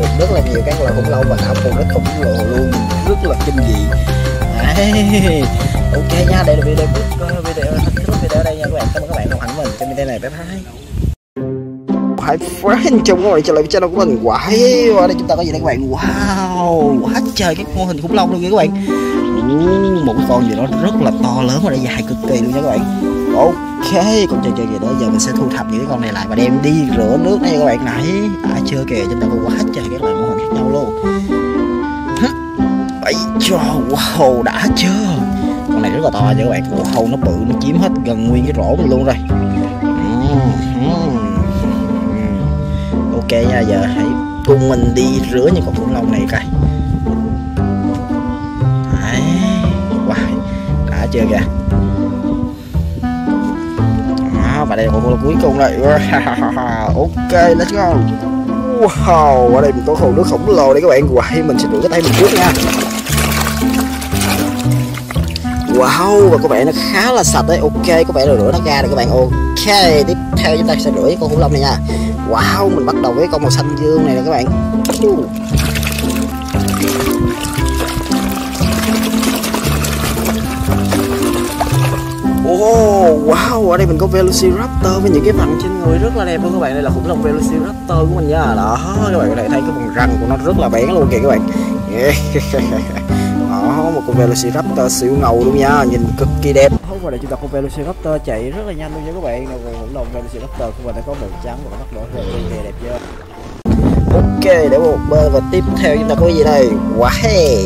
Được rất là nhiều các loài khủng long và cả một con rất khổng lồ luôn, rất là kinh dị. Đấy. Ok nha, đây là video video đây nha các bạn, cảm ơn các bạn đồng hành với mình trong video này, bye bye. Hãy friend trong các bạn trở lại với channel của mình. Wow, ở đây chúng ta có gì đây các bạn? Wow, quá trời cái mô hình khủng long luôn nha các bạn. Một con gì đó rất là to lớn và dài cực kỳ luôn nha các bạn. Ok, con chơi gì đó, giờ mình sẽ thu thập những cái con này lại và đem đi rửa nước đây các bạn. Nãy đã chưa kìa, chúng ta có quá trời các loại mô hình khác nhau luôn. Ấy trời, wow, đã chưa? Con này rất là to nha các bạn, hầu nó bự, nó chiếm hết gần nguyên cái rổ mình luôn rồi. Ok nha, giờ hãy cùng mình đi rửa những con khủng long này coi. Đấy, wow, đã chưa kìa. Đó, và đây là con khủng long cuối cùng rồi. Ok, let's go. Wow, ở đây mình có hồ nước khổng lồ đây các bạn. Wow, mình sẽ rửa cái tay mình trước nha. Wow, và có vẻ nó khá là sạch đấy. Ok, có vẻ là rửa nó ra rồi các bạn. Ok, tiếp theo chúng ta sẽ rửa con khủng long này nha. Wow, mình bắt đầu với con màu xanh dương này nè các bạn. Wow, ở đây mình có Velociraptor với những cái vằn trên người rất là đẹp luôn các bạn. Đây là khủng long Velociraptor của mình nha. Đó, các bạn có thể thấy cái vùng răng của nó rất là bén luôn kìa các bạn. Đó, một con Velociraptor siêu ngầu luôn nha, nhìn cực kỳ đẹp. Và đây chúng ta có Velociraptor chạy rất là nhanh luôn nha các bạn. Đây khủng long Velociraptor của mình đã có màu trắng và mắt đỏ rất đẹp chưa. Ok, để một bên và tiếp theo chúng ta có cái gì đây? Wow.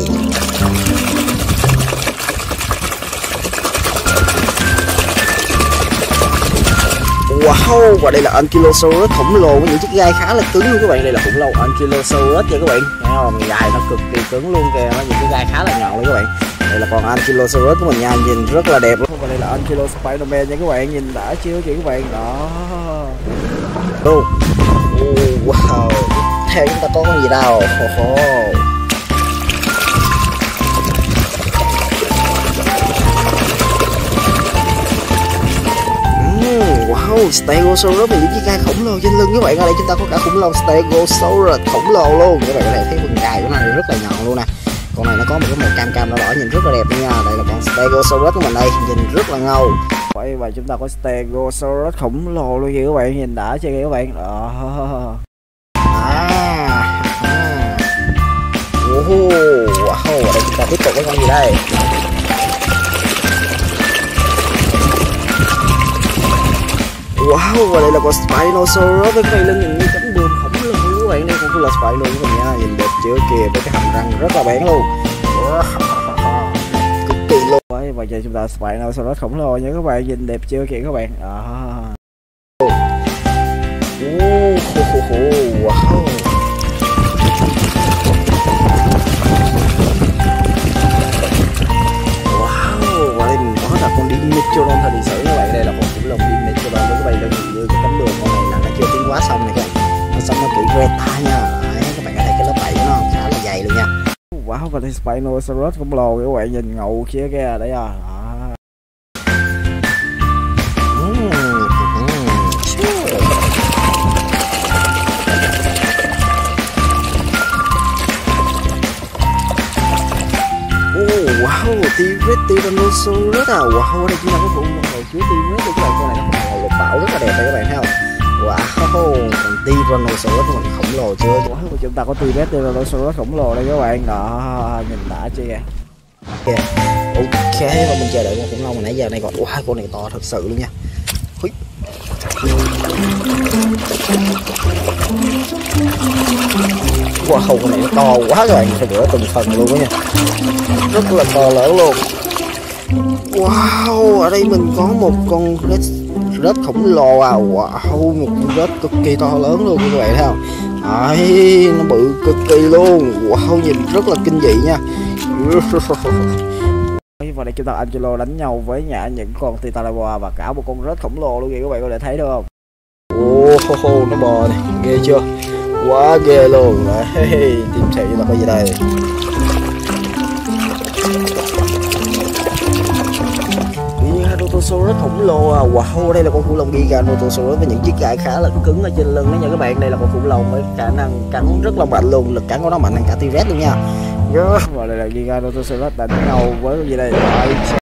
Wow, và đây là Ankylosaurus khổng lồ với những chiếc gai khá là cứng luôn các bạn. Đây là khủng long Ankylosaurus nha các bạn. Thấy không? Gai nó cực kỳ cứng luôn kìa, nó những cái gai khá là nhọn luôn các bạn. Đây là con Ankylosaurus của mình nha, nhìn rất là đẹp luôn. Và đây là Ankylosaurus Spiderman nha các bạn, nhìn đã chưa kìa các bạn. Đó. Oh. Wow. Theo chúng ta có con gì đâu. Wow, Stegosaurus là những chiếc gai khổng lồ trên lưng các bạn. Ở đây chúng ta có cả khủng long Stegosaurus khổng lồ luôn. Các bạn có thể thấy phần gai của nó này rất là nhọn luôn nè. Con này nó có một cái màu cam đỏ đỏ nhìn rất là đẹp nha. Đây là con Stegosaurus của mình đây, nhìn rất là ngầu. Và chúng ta có Stegosaurus khổng lồ luôn kìa các bạn, nhìn đã chưa kìa các bạn. Đó. Wow, ở đây chúng ta tiếp tục với con gì đây? Wow, và đây là con Spinosaurus với cái lưng nhìn như cánh bướm khổng lồ các bạn. Đây cũng là Spino của mình nha, nhìn đẹp chưa kìa, với cái hàm răng rất là bén luôn, cực kỳ luôn. Và giờ chúng ta Spinosaurus khổng lồ nha các bạn, nhìn đẹp chưa kìa các bạn. Wow. Wow, và đây mình có là con Dimetrodon thời lịch sử các bạn. Đây là con khủng long Dimetrodon với các bạn, lưng như cái cánh bướm. Con này là nó chưa tiến hóa xong này các bạn, nó sống nó kỹ Greta nha. Đấy, các bạn có thấy cái lớp vảy của nó khá là dày luôn nha. Wow, và đây Spinosaurus khổng lồ các bạn, nhìn ngầu kia kìa đấy à. Wow, T-rex Tyrannosaurus à. Wow, đây chúng ta có vụ hồi chứa T-rex của các bạn. Con này nó màu lục bảo rất là đẹp đây các bạn thấy không. Wow, còn Tyrannosaurus của mình khổng lồ chưa. Wow, chúng ta có T-rex Tyrannosaurus khổng lồ đây các bạn. Đó, nhìn đã chưa kìa. Ok, và mình chờ đợi con khủng long hồi nãy giờ này còn. Wow, con này to thật sự luôn nha. Wow, con này nó to quá các bạn, phải rửa từng phần luôn đó nha, rất là to lớn luôn. Wow, ở đây mình có một con rết khổng lồ à. Wow, một con rết cực kỳ to lớn luôn các bạn thấy không. Đấy, nó bự cực kỳ luôn. Wow, nhìn rất là kinh dị nha. Và đây chúng ta Angelo đánh nhau với những con Titanoboa và cả một con rết khổng lồ luôn kìa các bạn, có thể thấy được không. Oh, nó bò này, ghê chưa, quá ghê luôn. Đấy, tìm xem chúng ta có gì đây. Giganotosaurus khổng lồ à. Wow, đây là con khủng long Giganotosaurus với những chiếc gai khá là cứng ở trên lưng đó nha các bạn. Đây là con khủng long với khả năng cắn rất là mạnh luôn, lực cắn của nó mạnh hơn cả T-rex luôn nha. Và đây là Giganotosaurus đánh nhau với cái gì đây.